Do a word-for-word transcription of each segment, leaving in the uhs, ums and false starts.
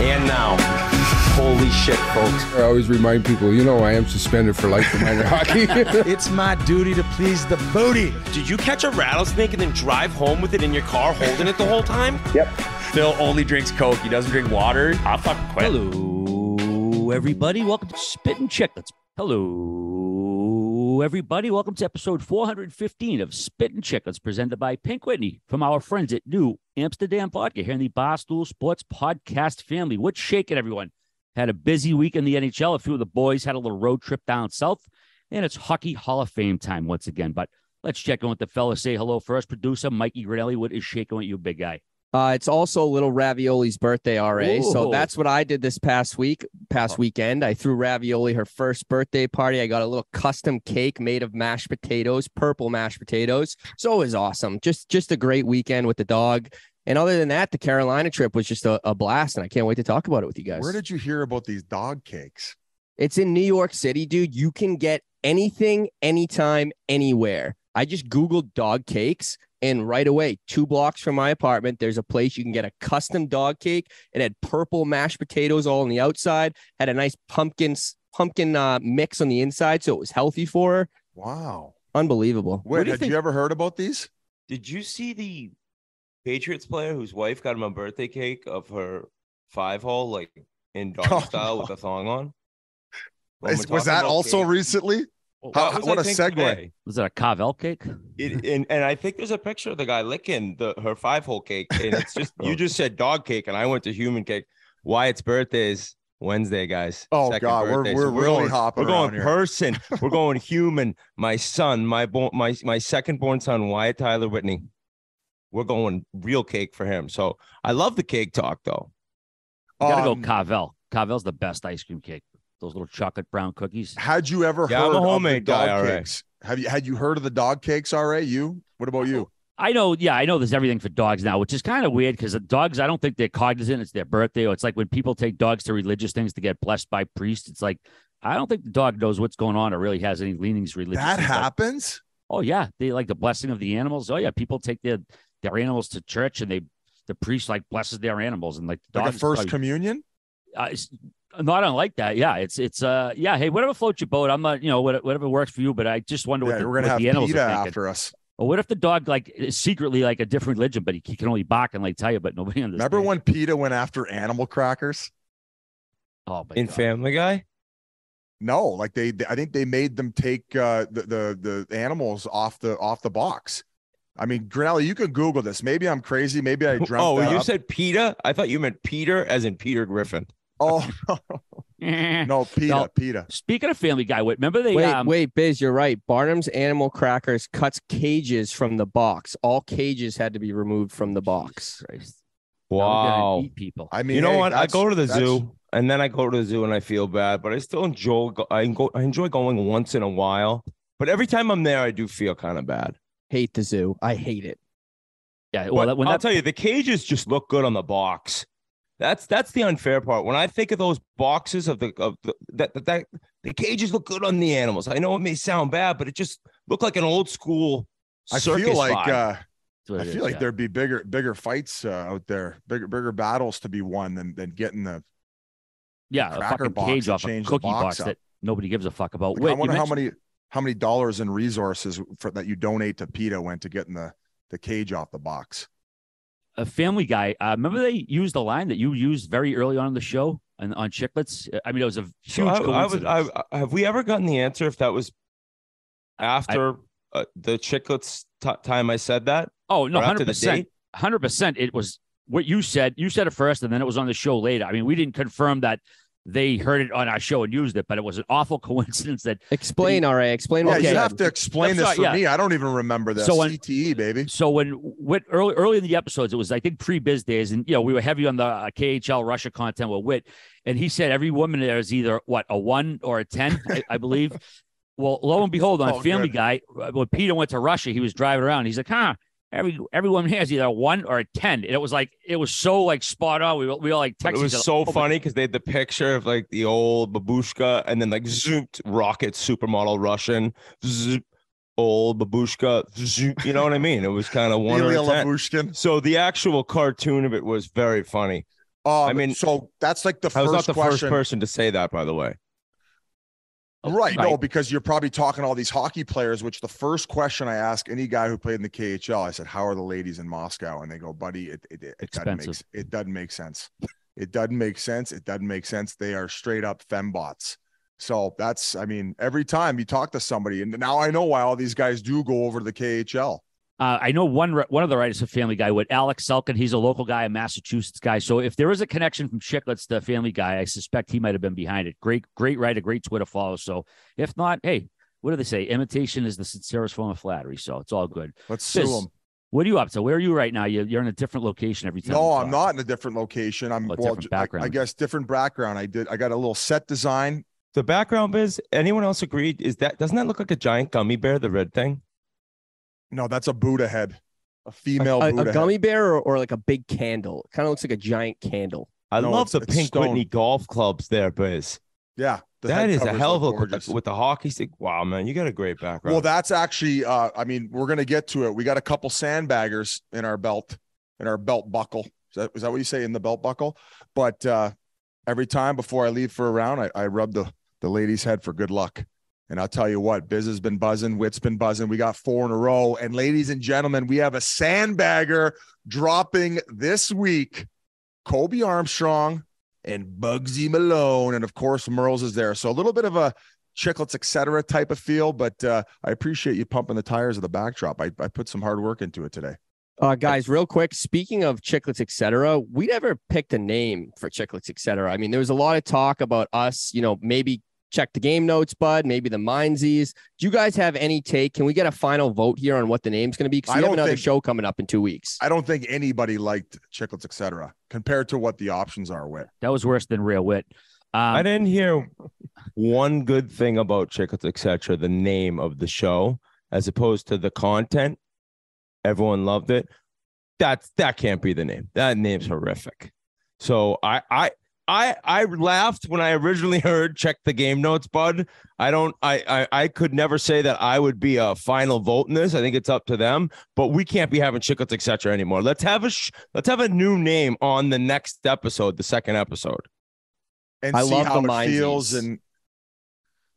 and now. Holy shit, folks. I always remind people, you know, I am suspended for life for minor hockey. It's my duty to please the booty. Did you catch a rattlesnake and then drive home with it in your car holding it the whole time? Yep. Phil only drinks Coke. He doesn't drink water. I'll fucking quit. Hello, everybody. Welcome to Spittin' Chicklets. Hello, everybody. Welcome to episode four hundred fifteen of Spittin' Chicklets, presented by Pink Whitney from our friends at New Amsterdam Vodka here in the Barstool Sports Podcast family. What's shaking, everyone? Had a busy week in the N H L. A few of the boys had a little road trip down south, and it's Hockey Hall of Fame time once again. But let's check in with the fellas. Say hello first. Producer Mikey Grinelli, what is shaking with you, big guy? Uh, it's also little Ravioli's birthday, R A. Ooh. So that's what I did this past week, past oh. weekend. I threw Ravioli her first birthday party. I got a little custom cake made of mashed potatoes, purple mashed potatoes. So it was awesome. Just, just a great weekend with the dog. And other than that, the Carolina trip was just a, a blast, and I can't wait to talk about it with you guys. Where did you hear about these dog cakes? It's in New York City, dude. You can get anything, anytime, anywhere. I just Googled dog cakes, and right away, two blocks from my apartment, there's a place you can get a custom dog cake. It had purple mashed potatoes all on the outside, had a nice pumpkin, pumpkin uh, mix on the inside, so it was healthy for her. Wow. Unbelievable. Wait, had you, you ever heard about these? Did you see the Patriots player whose wife got him a birthday cake of her five hole, like in dog oh, style no. with a thong on? Is, was that also cake. recently? Well, How, what what a segue. Today? Was it a Carvel cake? It, and, and I think there's a picture of the guy licking the her five hole cake. And it's just, you just said dog cake and I went to human cake. Wyatt's birthday is Wednesday, guys. Oh, Second God. Birthday. We're, we're, so we're really going, hopping We're going person. We're going human. My son, my, bo- my, my second born son, Wyatt Tyler Whitney. We're going real cake for him. So I love the cake talk, though. You got to um, go Carvel. Carvel's the best ice cream cake. Those little chocolate brown cookies. Had you ever yeah, heard of the dog cakes? Right. Have you, had you heard of the dog cakes, R A? You? What about you? I know. Yeah, I know there's everything for dogs now, which is kind of weird because the dogs, I don't think they're cognizant. It's their birthday. Or it's like when people take dogs to religious things to get blessed by priests. It's like, I don't think the dog knows what's going on or really has any leanings religious. That happens? Oh, yeah. They like the blessing of the animals. Oh, yeah. People take their... their animals to church, and they, the priest like blesses their animals, and like the like a first probably, communion. Uh, it's not unlike that, yeah. It's it's uh yeah. Hey, whatever floats your boat. I'm not, you know, whatever works for you. But I just wonder yeah, what the, we're gonna what have the animals PETA are after us. Or what if the dog like is secretly like a different religion, but he, he can only bark and like tell you, but nobody understands. Remember when PETA went after animal crackers? Oh, my in God. Family Guy. No, like they, they, I think they made them take uh, the the the animals off the off the box. I mean, Grinelli, you can Google this. Maybe I'm crazy. Maybe I dreamt Oh, that you up. said PETA? I thought you meant Peter as in Peter Griffin. Oh, no. no, PETA, no. PETA. Speaking of Family Guy, wait, remember they- Wait, um... wait, Biz, you're right. Barnum's Animal Crackers cuts cages from the box. All cages had to be removed from the box. Wow. Eat people. I mean, you know hey, what? I go to the that's... zoo, and then I go to the zoo, and I feel bad, but I still enjoy, I go, I enjoy going once in a while. But every time I'm there, I do feel kind of bad. Hate the zoo. I hate it. Yeah. Well, when I'll that... tell you, the cages just look good on the box. That's that's the unfair part. When I think of those boxes of the of the, that, that that the cages look good on the animals. I know it may sound bad, but it just looked like an old school circus. I feel like uh, I feel is, like yeah. there'd be bigger bigger fights uh, out there, bigger bigger battles to be won than than getting the yeah the a fucking box cage off a cookie box, box that nobody gives a fuck about. Like, Wait, I wonder mentioned... how many. How many dollars in resources for, that you donate to PETA went to getting the, the cage off the box? A Family Guy. Uh, remember they used the line that you used very early on in the show and on Chicklets? I mean, it was a huge I, coincidence. I was, I, have we ever gotten the answer if that was after I, uh, the Chicklets t- time I said that? Oh, no, one hundred percent. one hundred percent. It was what you said. You said it first, and then it was on the show later. I mean, we didn't confirm that. They heard it on our show and used it, but it was an awful coincidence that explain, all right, explain. Yeah, okay. You have to explain I'm this sorry, for yeah. me. I don't even remember this. So when, C T E, baby. So when Whit early, early in the episodes, it was, I think pre-biz days. And, you know, we were heavy on the uh, K H L Russia content with Whit. And he said, every woman there is either what a one or a ten, I, I believe. Well, lo and behold, on oh, Family good. Guy, when Peter went to Russia, he was driving around. He's like, huh, Every every woman has either a one or a ten, and it was like it was so like spot on. We were, we all like texted. It was so like, oh, funny because they had the picture of like the old babushka, and then like zoomed rocket supermodel Russian zoop, old babushka. Zoop, you know what I mean? It was kind of one or a ten. So the actual cartoon of it was very funny. Um, I mean, so that's like the I first was not the question. first person to say that, by the way. Right. Like, no, because you're probably talking all these hockey players, which the first question I ask any guy who played in the K H L, I said, how are the ladies in Moscow? And they go, buddy, it, it, it, it, doesn't, make, it doesn't make sense. It doesn't make sense. It doesn't make sense. They are straight up fembots. So that's, I mean, every time you talk to somebody, and now I know why all these guys do go over to the K H L. Uh, I know one one of the writers of Family Guy, with Alex Selkin. He's a local guy, a Massachusetts guy. So if there is a connection from Chicklets to Family Guy, I suspect he might have been behind it. Great, great writer, great Twitter follow. So if not, hey, what do they say? Imitation is the sincerest form of flattery. So it's all good. Let's sue him. What are you up to? Where are you right now? You're, you're in a different location every time. No, I'm not in a different location. I'm oh, well, different background. I, I guess different background. I did. I got a little set design. The background biz. Anyone else agreed? Is that doesn't that look like a giant gummy bear? The red thing. No, that's a Buddha head, a female like a, Buddha a gummy head. bear or, or like a big candle. It kind of looks like a giant candle. I no, love it's, the it's pink stone. Whitney golf clubs there, Biz. Yeah. That is a hell of a look with the hockey stick. Wow, man, you got a great background. Well, that's actually, uh, I mean, we're going to get to it. We got a couple sandbaggers in our belt, in our belt buckle. Is that, is that what you say, in the belt buckle? But uh, every time before I leave for a round, I, I rub the, the lady's head for good luck. And I'll tell you what, Biz has been buzzing, Wit's been buzzing. We got four in a row. And ladies and gentlemen, we have a sandbagger dropping this week. Kobe Armstrong and Bugsy Malone. And, of course, Merles is there. So a little bit of a Chicklets, et cetera, type of feel. But uh, I appreciate you pumping the tires of the backdrop. I, I put some hard work into it today. Uh, guys, real quick, speaking of Chicklets, et cetera, we never picked a name for Chicklets, et cetera. I mean, there was a lot of talk about us, you know, maybe – check the game notes, bud. Maybe the Mindsies. Do you guys have any take? Can we get a final vote here on what the name's going to be? Because we have another think, show coming up in two weeks. I don't think anybody liked Chicklets, et cetera, compared to what the options are with. That was worse than Real Wit. Um, I didn't hear one good thing about Chicklets, et cetera, the name of the show, as opposed to the content. Everyone loved it. That's, that can't be the name. That name's horrific. So I... I I, I laughed when I originally heard check the game notes, bud. I don't I, I I could never say that I would be a final vote in this. I think it's up to them, but we can't be having Chicklets, et cetera, anymore. Let's have a sh- let's have a new name on the next episode, the second episode. And I see love how the Mindsies. It feels. And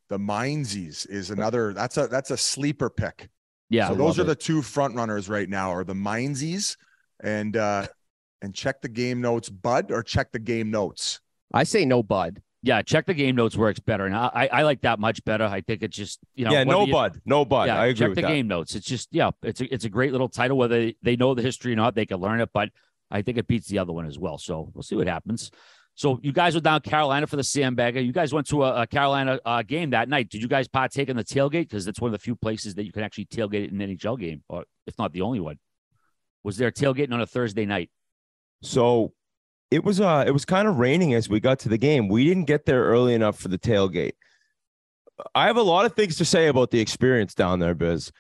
the Mindsies is another that's a that's a sleeper pick. Yeah. So I those are it. the two front runners right now are the Mindsies and uh And check the game notes, bud, or check the game notes? I say no, bud. Yeah, check the game notes works better. And I, I like that much better. I think it's just, you know. Yeah, no, you, bud. No, bud. Yeah, I agree check with the that. game notes. It's just, yeah, it's a, it's a great little title. Whether they know the history or not, they can learn it. But I think it beats the other one as well. So we'll see what happens. So you guys were down Carolina for the sandbagger. You guys went to a, a Carolina uh, game that night. Did you guys partake in the tailgate? Because that's one of the few places that you can actually tailgate in an N H L game, or if not the only one. Was there tailgating on a Thursday night? So it was uh it was kind of raining as we got to the game. We didn't get there early enough for the tailgate. I have a lot of things to say about the experience down there, Biz.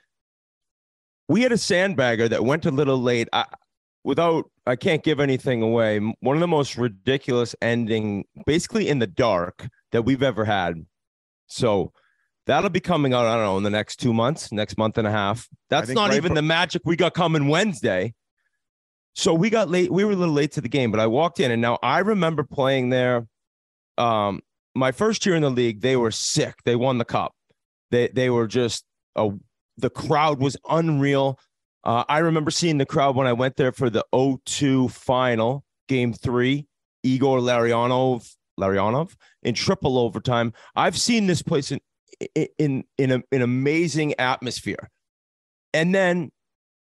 We had a sandbagger that went a little late. I, without I can't give anything away. One of the most ridiculous ending, basically in the dark, that we've ever had. So that'll be coming out, I don't know, in the next two months, next month and a half. That's not right even for- the magic we got coming Wednesday. So we got late. We were a little late to the game, but I walked in, and now I remember playing there. Um, my first year in the league, they were sick. They won the cup. They they were just a, the crowd was unreal. Uh, I remember seeing the crowd when I went there for the oh two final, game three, Igor Larionov, Larionov in triple overtime. I've seen this place in in in a, an amazing atmosphere, and then.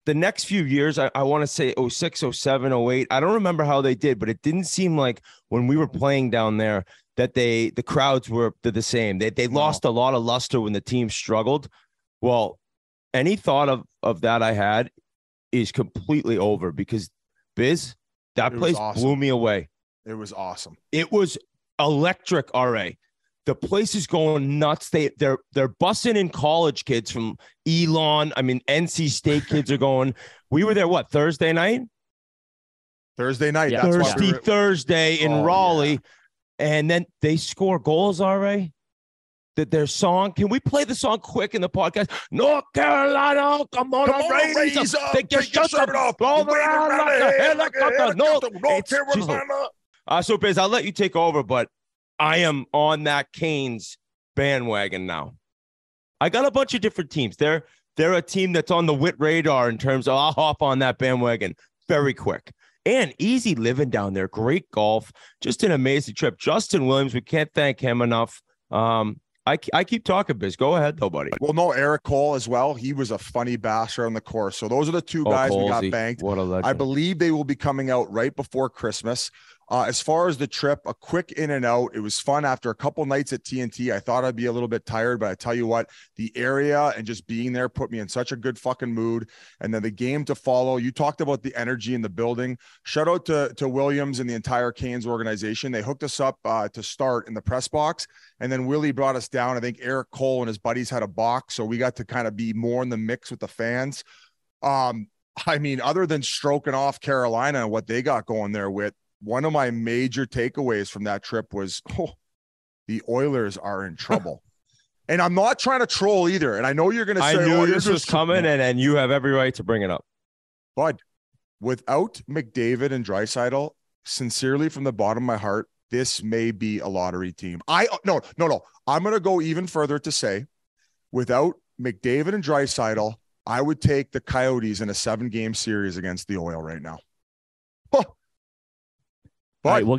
The next few years, I, I want to say oh six, oh seven, oh eight. I don't remember how they did, but it didn't seem like when we were playing down there that they the crowds were the same. They they lost wow. a lot of luster when the team struggled. Well, any thought of, of that I had is completely over because, Biz, that it place awesome. blew me away. It was awesome. It was electric, R A. The place is going nuts. They they're they're bussing in college kids from Elon. I mean, N C State kids are going. We were there what Thursday night? Thursday night. Yeah. That's Thirsty why we were... Thursday in oh, Raleigh, yeah. And then they score goals. All right, that their song. Can we play the song quick in the podcast? North Carolina, come on, come on raise, raise, raise up. Up. They get shut up. Blow around like a helicopter. North Carolina. Uh, so, Biz, I'll let you take over, but I am on that Canes bandwagon now. I got a bunch of different teams. They're, they're a team that's on the W I T radar in terms of I'll hop on that bandwagon very quick. And easy living down there. Great golf. Just an amazing trip. Justin Williams, we can't thank him enough. Um, I, I keep talking, Biz. Go ahead, though, buddy. Well, no, Eric Cole as well. He was a funny basher on the course. So those are the two oh, guys Colesy. We got banked. What a legend. I believe they will be coming out right before Christmas. Uh, as far as the trip, a quick in and out. It was fun after a couple nights at T N T. I thought I'd be a little bit tired, but I tell you what, the area and just being there put me in such a good fucking mood. And then the game to follow. You talked about the energy in the building. Shout out to, to Williams and the entire Canes organization. They hooked us up uh, to start in the press box. And then Willie brought us down. I think Eric Cole and his buddies had a box. So we got to kind of be more in the mix with the fans. Um, I mean, other than stroking off Carolina and what they got going there with, one of my major takeaways from that trip was, oh, the Oilers are in trouble. And I'm not trying to troll either. And I know you're going to say, I knew oh, this was coming, and, and you have every right to bring it up. But without McDavid and Dreisaitl, sincerely from the bottom of my heart, this may be a lottery team. I No, no, no. I'm going to go even further to say, without McDavid and Dreisaitl, I would take the Coyotes in a seven-game series against the Oil right now. All right, we'll,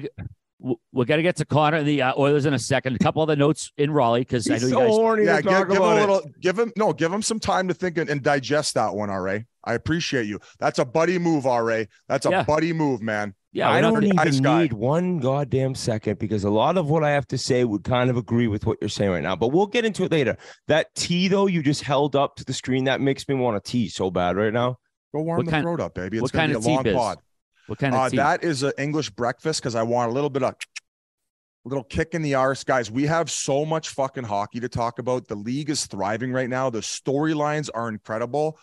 we'll, we'll got to get to Connor and the uh, Oilers in a second. A couple other notes in Raleigh because I know so you guys. Horny yeah, give, give him a little. It. Give him no. Give him some time to think and, and digest that one, R A. I appreciate you. That's a buddy move, R A. That's a yeah. buddy move, man. Yeah, I don't even nice need one goddamn second because a lot of what I have to say would kind of agree with what you're saying right now. But we'll get into it later. That tea though, you just held up to the screen. That makes me want to tea so bad right now. Go warm what the kind, throat up, baby. It's gonna be a long pod. What kind of uh, that is an English breakfast because I want a little bit of a little kick in the arse. Guys, we have so much fucking hockey to talk about. The league is thriving right now. The storylines are incredible.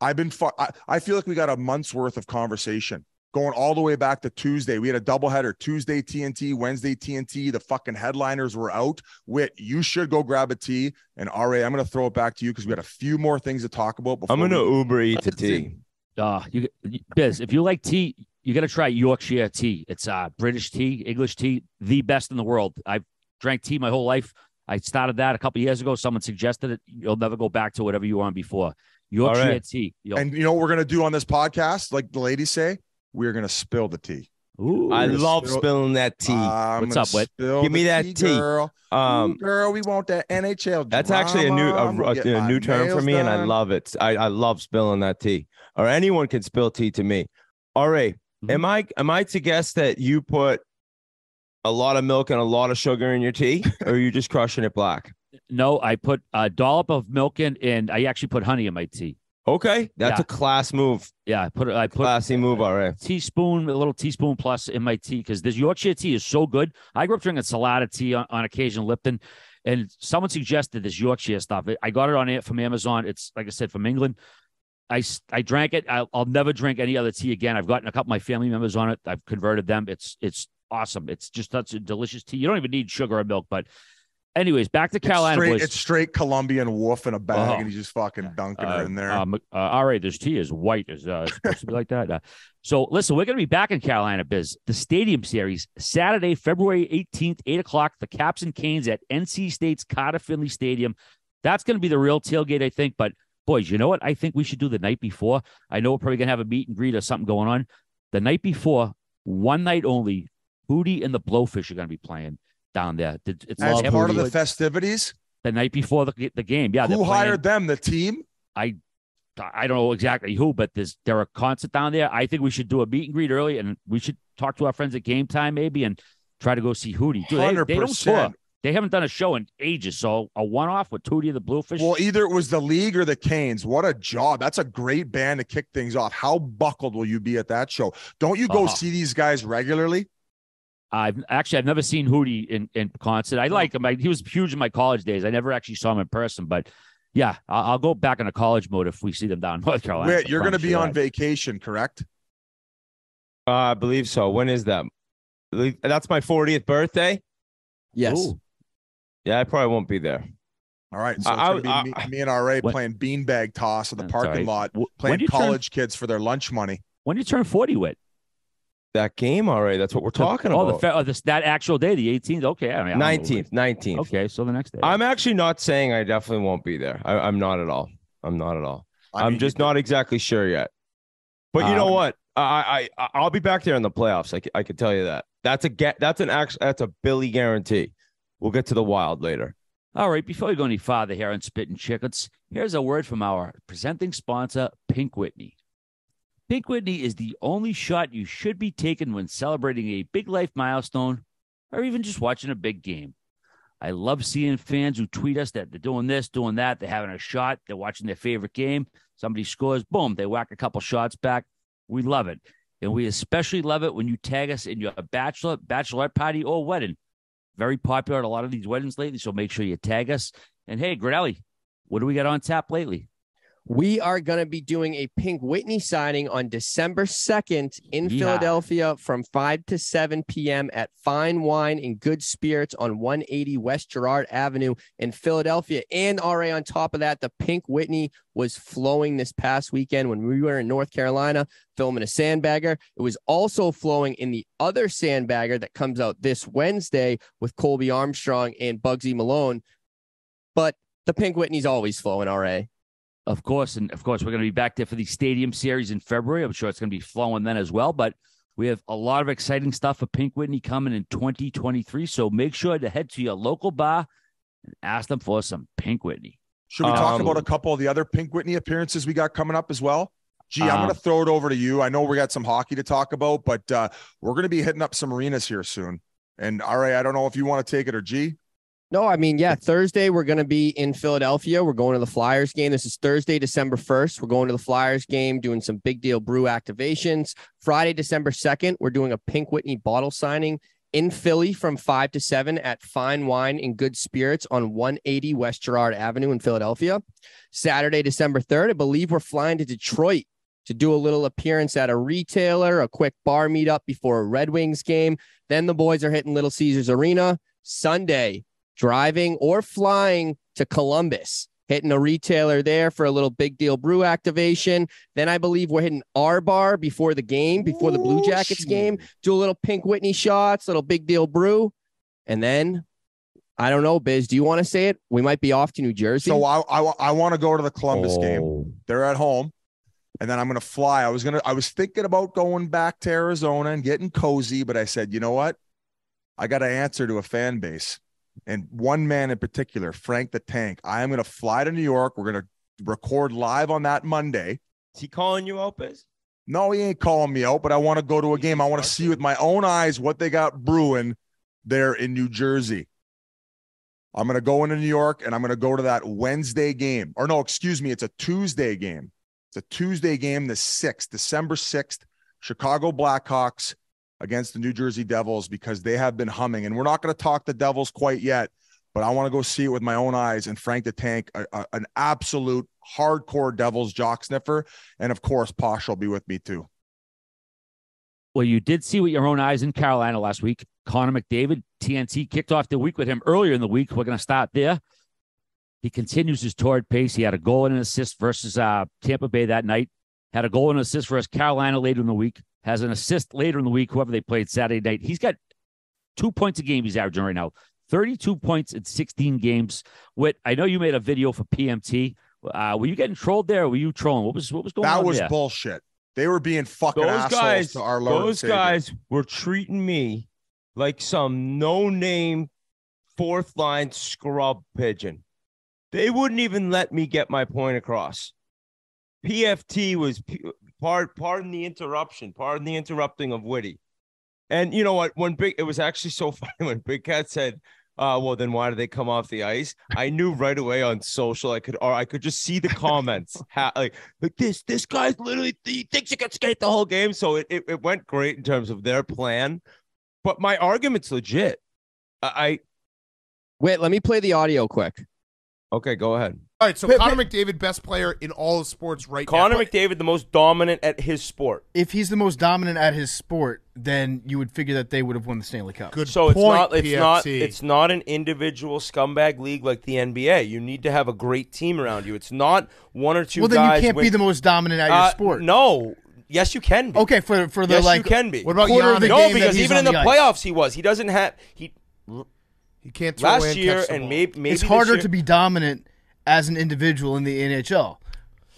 I've been fu- I, I feel like we got a month's worth of conversation going all the way back to Tuesday. We had a doubleheader Tuesday T N T, Wednesday T N T. The fucking headliners were out. Whit, you should go grab a tea. And R A, I'm going to throw it back to you because we got a few more things to talk about. Before I'm going to we- Uber eat the tea. Uh, you, Biz, if you like tea, you got to try Yorkshire tea. It's uh, British tea, English tea, the best in the world. I've drank tea my whole life. I started that a couple of years ago. Someone suggested it. You'll never go back to whatever you were on before. Yorkshire right. tea. You'll- and you know what we're going to do on this podcast? Like the ladies say, we're going to spill the tea. Ooh, I love spill- spilling that tea. Uh, What's up, Whit? Give me that tea, tea. Girl. Um, Ooh, girl, we want that N H L. That's drama. Actually a new a, a, a new term for me, done. And I love it. I, I love spilling that tea. Or anyone can spill tea to me. All right. Am I am I to guess that you put a lot of milk and a lot of sugar in your tea, or are you just crushing it black? No, I put a dollop of milk in, and I actually put honey in my tea. Okay, that's yeah. a class move. Yeah, I put I put classy move. All right, teaspoon, a little teaspoon plus in my tea because this Yorkshire tea is so good. I grew up drinking Salada tea on, on occasion, Lipton, and someone suggested this Yorkshire stuff. I got it on it from Amazon. It's like I said from England. I, I drank it. I'll, I'll never drink any other tea again. I've gotten a couple of my family members on it. I've converted them. It's it's awesome. It's just that's a delicious tea. You don't even need sugar or milk. But anyways, back to Carolina. It's straight, boys. It's straight Colombian wolf in a bag, oh. and he's just fucking dunking uh, her in there. Um, uh, all right, this tea is white. It's uh, supposed to be like that. Uh, so listen, we're going to be back in Carolina, Biz. The Stadium Series, Saturday, February eighteenth, eight o'clock. The Caps and Canes at N C State's Carter Finley Stadium. That's going to be the real tailgate, I think, but boys, you know what? I think we should do the night before. I know we're probably going to have a meet and greet or something going on. The night before, one night only, Hootie and the Blowfish are going to be playing down there. It's As part of the festivities? The night before the, the game, yeah. Who hired them, the team? I I don't know exactly who, but there's there are concerts down there. I think we should do a meet and greet early, and we should talk to our friends at Game Time maybe and try to go see Hootie. Dude, one hundred percent. They, they don't tour. They haven't done a show in ages, so a one-off with Tootie and the Bluefish. Well, either it was the League or the Canes. What a job. That's a great band to kick things off. How buckled will you be at that show? Don't you go uh-huh. see these guys regularly? I've Actually, I've never seen Hootie in, in concert. I like him. I, he was huge in my college days. I never actually saw him in person, but yeah, I'll, I'll go back in a college mode if we see them down in North Carolina. Wait, you're going to be on vacation, correct? Uh, I believe so. When is that? That's my fortieth birthday? Yes. Ooh. Yeah, I probably won't be there. All right. So I, it's going to be I, me, me and R A when, playing beanbag toss in the parking right. lot, playing college turn, kids for their lunch money. When do you turn forty, Whit? that game already. That's what we're talking the, oh, about. The fe- oh, this, that actual day, the eighteenth. Okay. I mean, nineteenth, nineteenth. Okay. So the next day. I'm actually not saying I definitely won't be there. I, I'm not at all. I'm not at all. I mean, I'm just not exactly sure yet. But you um, know what? I, I, I'll be back there in the playoffs. I, c- I can tell you that. That's a get. That's an actual, that's a Billy guarantee. We'll get to the Wild later. All right. Before we go any farther here on Spittin' Chicklets, here's a word from our presenting sponsor, Pink Whitney. Pink Whitney is the only shot you should be taking when celebrating a big life milestone or even just watching a big game. I love seeing fans who tweet us that they're doing this, doing that. They're having a shot. They're watching their favorite game. Somebody scores. Boom. They whack a couple shots back. We love it. And we especially love it when you tag us in your bachelor, bachelorette party, or wedding. Very popular at a lot of these weddings lately, so make sure you tag us. And hey, Grinelli, what do we got on tap lately? We are going to be doing a Pink Whitney signing on December second in yeah. Philadelphia from five to seven p.m. at Fine Wine and Good Spirits on one eighty West Girard Avenue in Philadelphia. And R A, on top of that, the Pink Whitney was flowing this past weekend when we were in North Carolina filming a sandbagger. It was also flowing in the other sandbagger that comes out this Wednesday with Colby Armstrong and Bugsy Malone. But the Pink Whitney's always flowing, R A. Of course, and of course, we're going to be back there for the Stadium Series in February. I'm sure it's going to be flowing then as well, but we have a lot of exciting stuff for Pink Whitney coming in twenty twenty-three, so make sure to head to your local bar and ask them for some Pink Whitney. Should we um, talk about a couple of the other Pink Whitney appearances we got coming up as well? Gee, I'm um, going to throw it over to you. I know we got some hockey to talk about, but uh, we're going to be hitting up some arenas here soon. And, all right, I don't know if you want to take it or G. No, I mean, yeah, Thursday, we're going to be in Philadelphia. We're going to the Flyers game. This is Thursday, December first. We're going to the Flyers game, doing some Big Deal Brew activations. Friday, December second, we're doing a Pink Whitney bottle signing in Philly from five to seven at Fine Wine and Good Spirits on one eighty West Girard Avenue in Philadelphia. Saturday, December third, I believe we're flying to Detroit to do a little appearance at a retailer, a quick bar meetup before a Red Wings game. Then the boys are hitting Little Caesars Arena. Sunday, driving or flying to Columbus, hitting a retailer there for a little Big Deal Brew activation. Then I believe we're hitting our bar before the game, before the Blue Jackets game, do a little Pink Whitney shots, little Big Deal Brew. And then, I don't know, Biz, do you want to say it? We might be off to New Jersey. So I, I, I want to go to the Columbus oh. game. They're at home. And then I'm going to fly. I was going to, I was thinking about going back to Arizona and getting cozy, but I said, you know what? I got to answer to a fan base. And one man in particular, Frank the Tank. I am going to fly to New York. We're going to record live on that Monday. Is he calling you out, Biz? No, he ain't calling me out, but I want to go to a game. I want to see with my own eyes what they got brewing there in New Jersey. I'm going to go into New York, and I'm going to go to that Wednesday game. Or no, excuse me, it's a Tuesday game. It's a Tuesday game, the sixth, December sixth, Chicago Blackhawks against the New Jersey Devils, because they have been humming. And we're not going to talk the Devils quite yet, but I want to go see it with my own eyes. And Frank the Tank, a, a, an absolute hardcore Devils jock sniffer. And, of course, Posh will be with me too. Well, you did see with your own eyes in Carolina last week. Connor McDavid, T N T, kicked off the week with him earlier in the week. We're going to start there. He continues his torrid pace. He had a goal and an assist versus uh, Tampa Bay that night. Had a goal and an assist versus Carolina later in the week. Has an assist later in the week, whoever they played Saturday night. He's got two points a game he's averaging right now, thirty-two points in sixteen games. Whit, I know you made a video for P M T. Uh, were you getting trolled there? Or were you trolling? What was what was going that on was there? That was bullshit. They were being fucking those assholes guys, to our Lord Those Savior. Guys were treating me like some no-name fourth-line scrub pigeon. They wouldn't even let me get my point across. P F T was, pardon the interruption, pardon the interrupting of Whitty. And you know what? When Big, it was actually so funny when Big Cat said, uh, well, then why did they come off the ice? I knew right away on social, I could, or I could just see the comments. ha- like, like this, this guy's literally, he thinks he could skate the whole game. So it, it, it went great in terms of their plan. But my argument's legit. I, I Wait, let me play the audio quick. Okay, go ahead. All right, so but, Connor McDavid, best player in all of sports right Connor now. Connor McDavid, the most dominant at his sport. If he's the most dominant at his sport, then you would figure that they would have won the Stanley Cup. Good so point, it's not, it's P F C. Not, it's not an individual scumbag league like the N B A. You need to have a great team around you. It's not one or two guys. Well, then guys you can't with, be the most dominant at uh, your sport. No. Yes, you can be. Okay, for for the yes, like. Yes, you can be. What about Jan? No, because even in the, the playoffs, he was. He doesn't have he. He can't throw last away year and, catch and maybe maybe it's harder to be dominant as an individual in the N H L.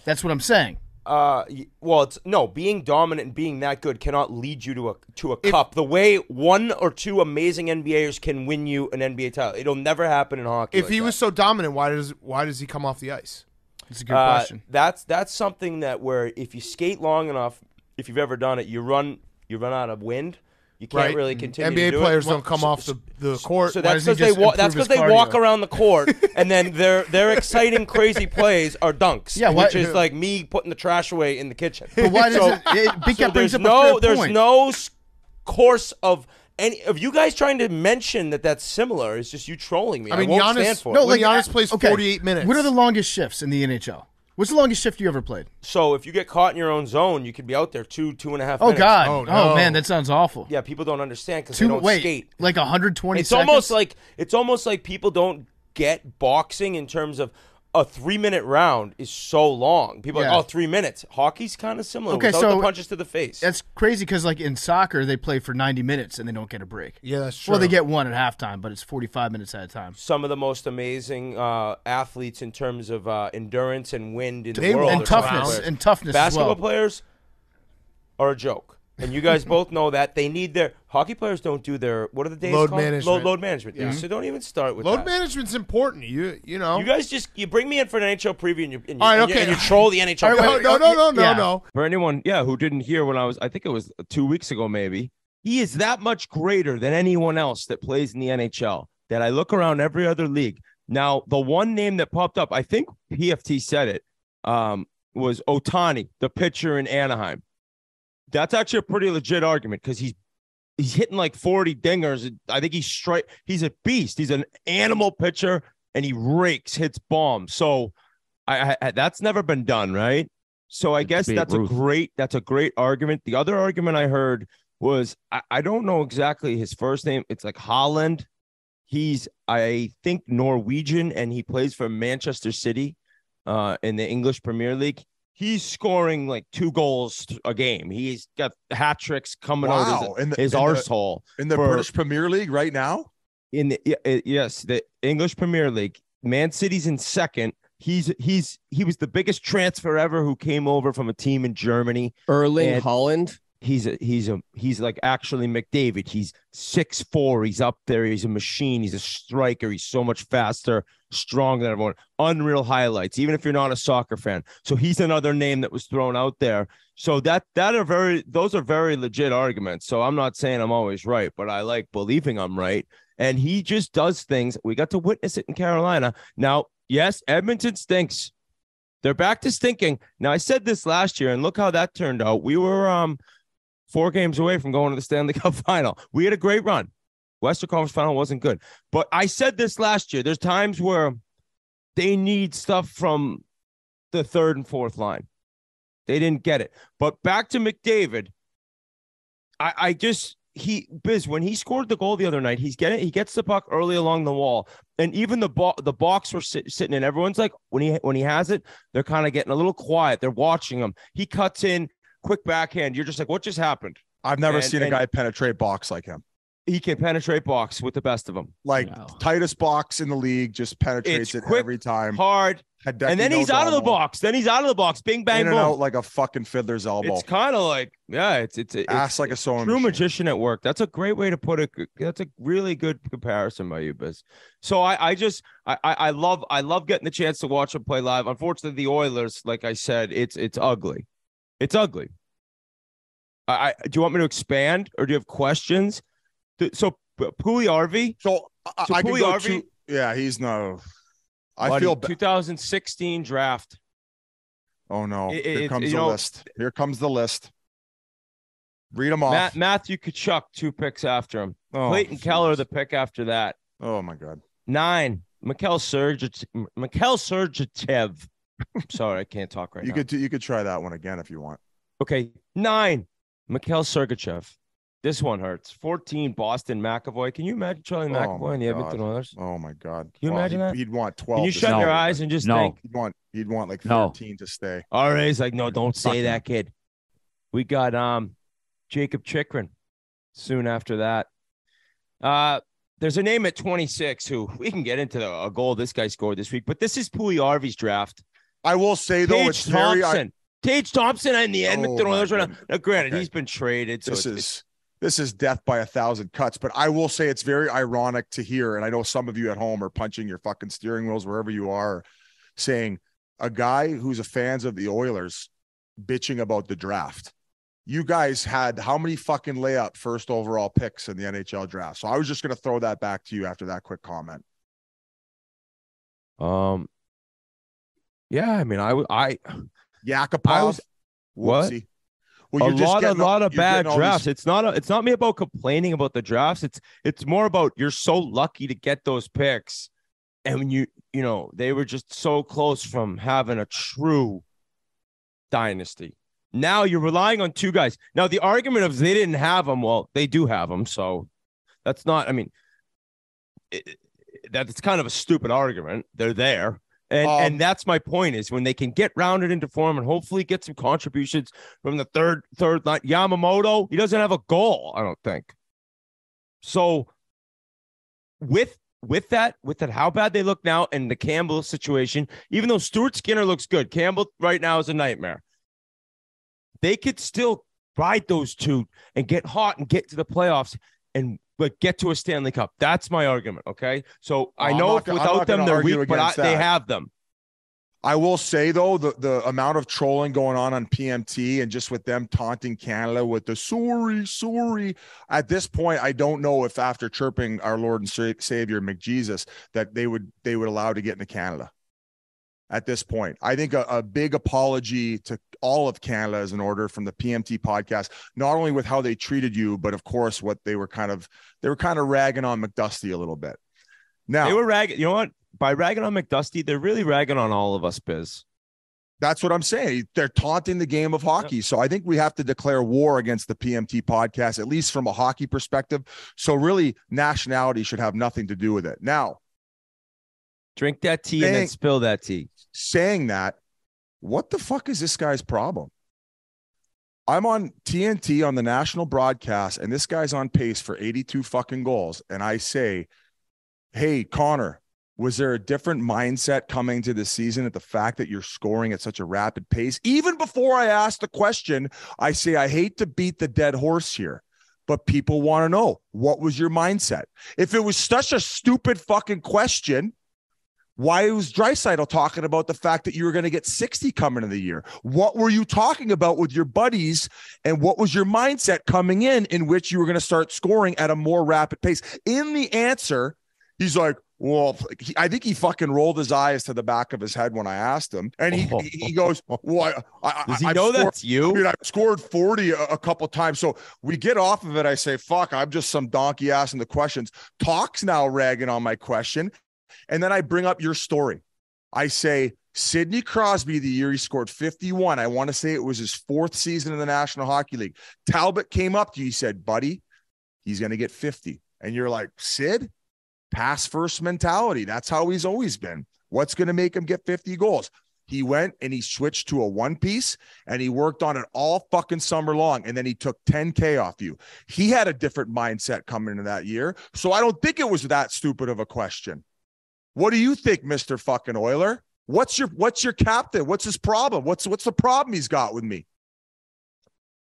That's what I'm saying. Uh, well, it's, no, being dominant and being that good cannot lead you to a to a if, cup. The way one or two amazing N B Aers can win you an N B A title, it'll never happen in hockey. If like he that. was so dominant, why does why does he come off the ice? That's a good uh, question. That's that's something that where if you skate long enough, if you've ever done it, you run you run out of wind. You can't right. really continue. N B A to do players it. don't come so, off the, the court. So that's because they wa- that's because they cardio. walk around the court, and then their their exciting, crazy plays are dunks. Yeah, why, which is like me putting the trash away in the kitchen. But why so, does it? it so brings there's up no a there's point. no course of any of you guys trying to mention that that's similar. It's just you trolling me. I mean, I won't Giannis, stand for it. No, like Giannis plays okay. forty-eight minutes. What are the longest shifts in the N H L? What's the longest shift you ever played? So if you get caught in your own zone, you could be out there two, two and a half oh, minutes. God. Oh, God. No. Oh, man, that sounds awful. Yeah, people don't understand because they don't wait, skate. Like one hundred twenty it's seconds? Almost like, it's almost like people don't get boxing in terms of a three-minute round is so long. People yeah. are like, oh, three minutes. Hockey's kind of similar okay, without so the punches to the face. That's crazy because like in soccer, they play for ninety minutes and they don't get a break. Yeah, that's true. Well, they get one at halftime, but it's forty-five minutes at a time. Some of the most amazing uh, athletes in terms of uh, endurance and wind in they, the world. And toughness. And toughness Basketball as well. players are a joke. And you guys both know that. They need their – hockey players don't do their – what are the days load called? Management. Load, load management. Yeah. Mm-hmm. So don't even start with load that. Load management's important. You you know. You guys just – you bring me in for an N H L preview and you, and you, right, and okay. you, and you troll the N H L. Right, wait, no, no, no, no, yeah. no. For anyone, yeah, who didn't hear when I was – I think it was two weeks ago maybe. He is that much greater than anyone else that plays in the N H L that I look around every other league. Now, the one name that popped up, I think P F T said it, um, was Ohtani, the pitcher in Anaheim. That's actually a pretty legit argument because he's he's hitting like forty dingers. I think he's straight. He's a beast. He's an animal pitcher, and he rakes, hits bombs. So I, I that's never been done, right? So I it's guess that's Ruth. a great that's a great argument. The other argument I heard was I, I don't know exactly his first name. It's like Holland. He's I think Norwegian, and he plays for Manchester City uh, in the English Premier League. He's scoring like two goals a game. He's got hat tricks coming wow. out of his, in the, his in arsehole. The, in the for, British Premier League right now? In the, yes, the English Premier League. Man City's in second. He's he's He was the biggest transfer ever who came over from a team in Germany. Erling and Haaland? He's a, he's a he's like actually McDavid. He's six foot four. He's up there. He's a machine. He's a striker. He's so much faster, stronger than everyone. Unreal highlights, even if you're not a soccer fan. So he's another name that was thrown out there. So that that are very those are very legit arguments. So I'm not saying I'm always right, but I like believing I'm right. And he just does things. We got to witness it in Carolina. Now, yes, Edmonton stinks. They're back to stinking. Now I said this last year, and look how that turned out. We were um. Four games away from going to the Stanley Cup final. We had a great run. Western Conference final wasn't good. But I said this last year. There's times where they need stuff from the third and fourth line. They didn't get it. But back to McDavid, I, I just, he, Biz, when he scored the goal the other night, he's getting, he gets the puck early along the wall. And even the, bo- the box we're sit- sitting in, everyone's like, when he, when he has it, they're kind of getting a little quiet. They're watching him. He cuts in. Quick backhand, you're just like, what just happened? I've never and, seen a guy penetrate box like him. He can penetrate box with the best of them. Like wow. tightest box in the league, just penetrates it's it quick, every time. Hard, Hideki and then he's out of the box. Then he's out of the box. Bing bang in boom. And out like a fucking fiddler's elbow. It's kind of like yeah, it's it's, it's ass it's, like a sewing true machine. Magician at work. That's a great way to put it. That's a really good comparison by you, Biz. So I I just I I love I love getting the chance to watch him play live. Unfortunately, the Oilers, like I said, it's it's ugly. It's ugly. I, I do you want me to expand or do you have questions? So Puljujärvi. So, I, so I Puljujärvi, go to, yeah, he's no. I buddy, feel ba- twenty sixteen draft. Oh no! It, Here it, comes it, the know, list. Here comes the list. Read them off. Matt, Matthew Tkachuk, two picks after him. Oh, Clayton geez. Keller, the pick after that. Oh my God. Nine. Mikhail Sergachev. Mikhail Sergachev. I'm sorry, I can't talk right you now. You could you could try that one again if you want. Okay, nine, Mikhail Sergachev. This one hurts. fourteen, Boston McAvoy. Can you imagine Charlie oh McAvoy and the Edmonton Oilers? Oh my God! Can you well, imagine he'd, that? He'd want twelve. Can you shut no. your eyes and just no. think? He'd want he'd want like thirteen no. to stay. R A's like, no, don't say that, kid. We got um, Jacob Chikrin soon after that. Uh, there's a name at twenty-six who we can get into the, a goal this guy scored this week, but this is Puliarvi's draft. I will say, though, Tage it's Thompson. Very... I... Tage Thompson and the Edmonton Oilers. Oh, now, granted, okay. He's been traded. So this it's, is this is death by a thousand cuts. But I will say it's very ironic to hear, and I know some of you at home are punching your fucking steering wheels wherever you are, saying a guy who's a fans of the Oilers bitching about the draft. You guys had how many fucking layup first overall picks in the N H L draft? So I was just going to throw that back to you after that quick comment. Um. Yeah, I mean, I would, I, Yakupov, what? Well, a just lot, a lot of bad drafts. These... It's not, a, it's not me about complaining about the drafts. It's, it's more about you're so lucky to get those picks, and you, you know, they were just so close from having a true dynasty. Now you're relying on two guys. Now the argument of they didn't have them, well, they do have them, so that's not. I mean, it, that's kind of a stupid argument. They're there. And um, and that's my point, is when they can get rounded into form and hopefully get some contributions from the third third line. Yamamoto, he doesn't have a goal, I don't think. So with with that, with that, how bad they look now, and the Campbell situation, even though Stuart Skinner looks good, Campbell right now is a nightmare. They could still ride those two and get hot and get to the playoffs and but get to a Stanley Cup. That's my argument, okay? So I I'm know not, without them they're weak, but I, they have them. I will say, though, the, the amount of trolling going on on P M T and just with them taunting Canada with the sorry, sorry. At this point, I don't know if after chirping our Lord and Sa- Savior McJesus that they would they would allow to get into Canada. At this point, I think a, a big apology to all of Canada is in order from the P M T podcast, not only with how they treated you, but of course, what they were kind of, they were kind of ragging on McDusty a little bit. Now they were ragging, you know what, by ragging on McDusty, they're really ragging on all of us, Biz. That's what I'm saying. They're taunting the game of hockey. Yep. So I think we have to declare war against the P M T podcast, at least from a hockey perspective. So really nationality should have nothing to do with it. Now, drink that tea saying, and then spill that tea. Saying that, what the fuck is this guy's problem? I'm on T N T on the national broadcast, and this guy's on pace for eighty-two fucking goals. And I say, hey, Connor, was there a different mindset coming to this season at the fact that you're scoring at such a rapid pace? Even before I ask the question, I say, I hate to beat the dead horse here, but people want to know, what was your mindset? If it was such a stupid fucking question, why was Dreisaitl talking about the fact that you were going to get sixty coming into the year? What were you talking about with your buddies, and what was your mindset coming in in which you were going to start scoring at a more rapid pace? In the answer, he's like, well, he, I think he fucking rolled his eyes to the back of his head when I asked him. And he, oh. he, he goes, well, I, I, Does he I've know scored, that's you? Dude, I've scored forty a, a couple times. So we get off of it. I say, fuck, I'm just some donkey asking the questions. Talk's now ragging on my question. And then I bring up your story. I say, Sidney Crosby, the year he scored fifty-one, I want to say it was his fourth season in the National Hockey League. Talbot came up to you, he said, buddy, he's going to get fifty. And you're like, Sid, pass first mentality. That's how he's always been. What's going to make him get fifty goals? He went and he switched to a one piece and he worked on it all fucking summer long. And then he took ten K off you. He had a different mindset coming into that year. So I don't think it was that stupid of a question. What do you think, Mister fucking Oiler? What's your what's your captain? What's his problem? What's what's the problem he's got with me?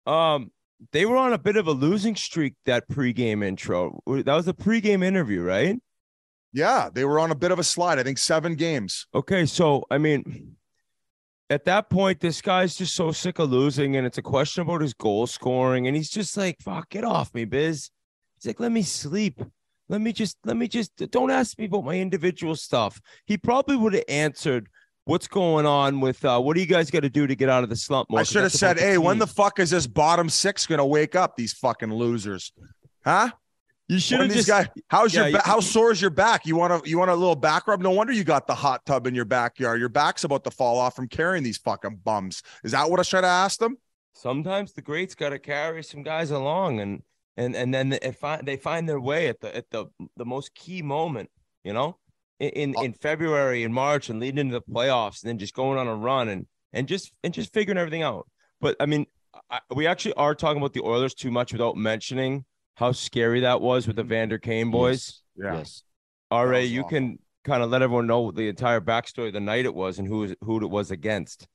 Um, they were on a bit of a losing streak that pregame intro. That was a pregame interview, right? Yeah, they were on a bit of a slide. I think seven games. Okay, so I mean, at that point, this guy's just so sick of losing, and it's a question about his goal scoring, and he's just like, "Fuck, get off me, Biz." He's like, "Let me sleep." Let me just, let me just, don't ask me about my individual stuff. He probably would have answered what's going on with, uh, what do you guys got to do to get out of the slump? More? I should have said, hey, when the fuck is this bottom six going to wake up, these fucking losers? Huh? You should have just, guys, how's yeah, your, ba- you, how sore is your back? You want to, you want a little back rub? No wonder you got the hot tub in your backyard. Your back's about to fall off from carrying these fucking bums. Is that what I should have asked them? Sometimes the greats got to carry some guys along, and And and then if I, they find their way at the at the, the most key moment, you know, in, in in February and March and leading into the playoffs, and then just going on a run and and just and just figuring everything out. But I mean, I, we actually are talking about the Oilers too much without mentioning how scary that was with the Vander Kane boys. Yes. Yeah. Yes. R A, you awful. Can kind of let everyone know the entire backstory of the night it was and who was, who it was against.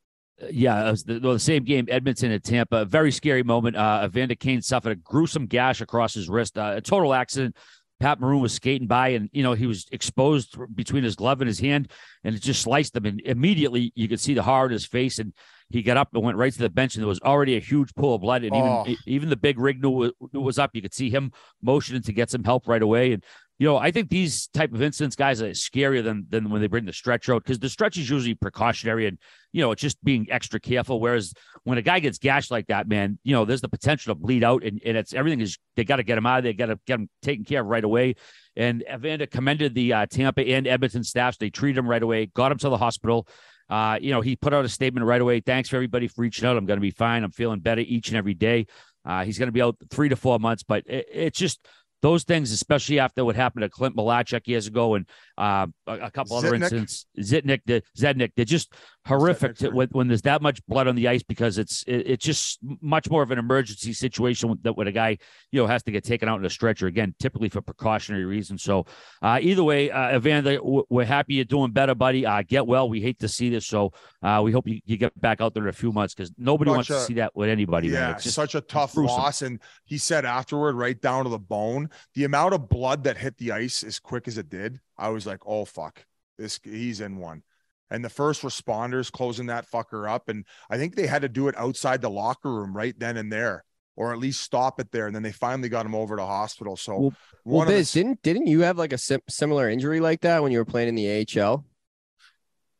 Yeah, it was the, the same game, Edmonton and Tampa. A very scary moment. Uh, Vander Kane suffered a gruesome gash across his wrist, uh, a total accident. Pat Maroon was skating by and, you know, he was exposed between his glove and his hand, and it just sliced him. And immediately you could see the horror in his face, and he got up and went right to the bench, and there was already a huge pool of blood. And oh. even even the big rig knew it was up. You could see him motioning to get some help right away. And, you know, I think these type of incidents, guys, are scarier than, than when they bring the stretcher out, because the stretch is usually precautionary and, you know, it's just being extra careful. Whereas when a guy gets gashed like that, man, you know, there's the potential to bleed out, and, and it's everything is they got to get him out of there, got to get him taken care of right away. And Evander commended the uh, Tampa and Edmonton staffs. They treated him right away, got him to the hospital. Uh, you know, he put out a statement right away. Thanks for everybody for reaching out. I'm going to be fine. I'm feeling better each and every day. Uh, he's going to be out three to four months, but it, it's just those things, especially after what happened to Clint Malachek years ago and uh, a, a couple Zitnik. other incidents, Zitnik, the, Zednik, they're just horrific to, when, when there's that much blood on the ice, because it's it, it's just much more of an emergency situation that when a guy, you know, has to get taken out in a stretcher, again, typically for precautionary reasons. So uh, either way, uh, Evander, we're happy you're doing better, buddy. Uh, get well. We hate to see this. So uh, we hope you, you get back out there in a few months, because nobody such wants a, to see that with anybody. Yeah, man. It's just such a tough gruesome. loss. And he said afterward, right down to the bone, the amount of blood that hit the ice as quick as it did, I was like, oh, fuck, this he's in one. And the first responders closing that fucker up. And I think they had to do it outside the locker room right then and there, or at least stop it there. And then they finally got him over to hospital. So well, one well, Biz, the... didn't, didn't you have like a sim- similar injury like that when you were playing in the A H L?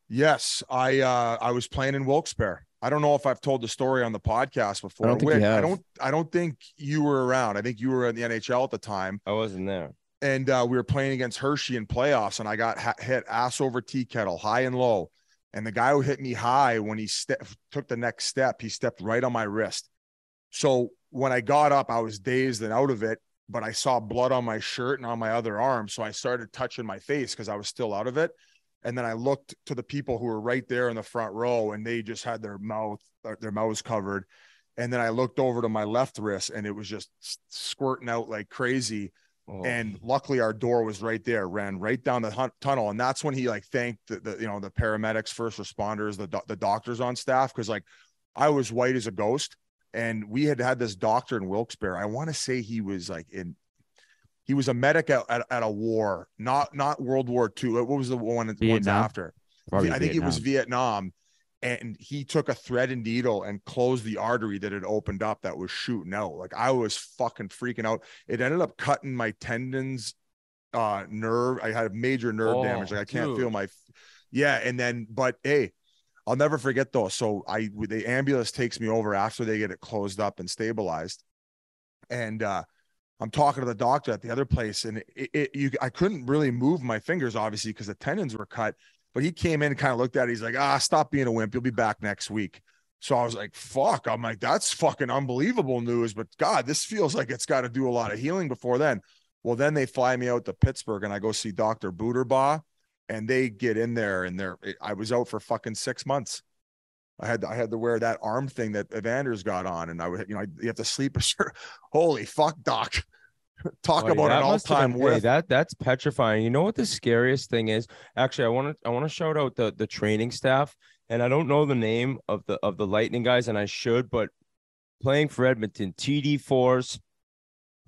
Yes, I uh, I was playing in Wilkes-Barre. I don't know if I've told the story on the podcast before. I don't, Wick, I don't, I don't think you were around. I think you were in the N H L at the time. I wasn't there. And uh, we were playing against Hershey in playoffs, and I got ha- hit ass over tea kettle, high and low. And the guy who hit me high, when he ste- took the next step, he stepped right on my wrist. So when I got up, I was dazed and out of it, but I saw blood on my shirt and on my other arm. So I started touching my face because I was still out of it. And then I looked to the people who were right there in the front row, and they just had their mouth, their mouths covered. And then I looked over to my left wrist, and it was just squirting out like crazy. Oh. And luckily our door was right there, ran right down the hunt tunnel. And that's when he like thanked the, the you know, the paramedics, first responders, the, do- the doctors on staff. Cause like I was white as a ghost, and we had had this doctor in Wilkes-Barre. I want to say he was like in, he was a medic at, at, at a war, not, not World War Two. What was the one that's after? Probably I think Vietnam. It was Vietnam. And he took a thread and needle and closed the artery that had opened up that was shooting out. Like I was fucking freaking out. It ended up cutting my tendons, uh, nerve. I had a major nerve oh, damage. Like I can't dude. feel my, yeah. And then, but hey, I'll never forget though. So I, the ambulance takes me over after they get it closed up and stabilized. And, uh, I'm talking to the doctor at the other place, and it, it you, I couldn't really move my fingers, obviously, because the tendons were cut. But he came in and kind of looked at it. He's like, ah, stop being a wimp. You'll be back next week. So I was like, fuck. I'm like, that's fucking unbelievable news. But God, this feels like it's got to do a lot of healing before then. Well, then they fly me out to Pittsburgh, and I go see Doctor Buderbaugh, and they get in there, and they're, I was out for fucking six months. I had to, I had to wear that arm thing that Evander's got on, and I would, you know, I, you have to sleep. Holy fuck, doc! Talk well, about an all-time been, with hey, that. That's petrifying. You know what the scariest thing is? Actually, I want to I want to shout out the the training staff, and I don't know the name of the of the Lightning guys, and I should, but playing for Edmonton, T D fours,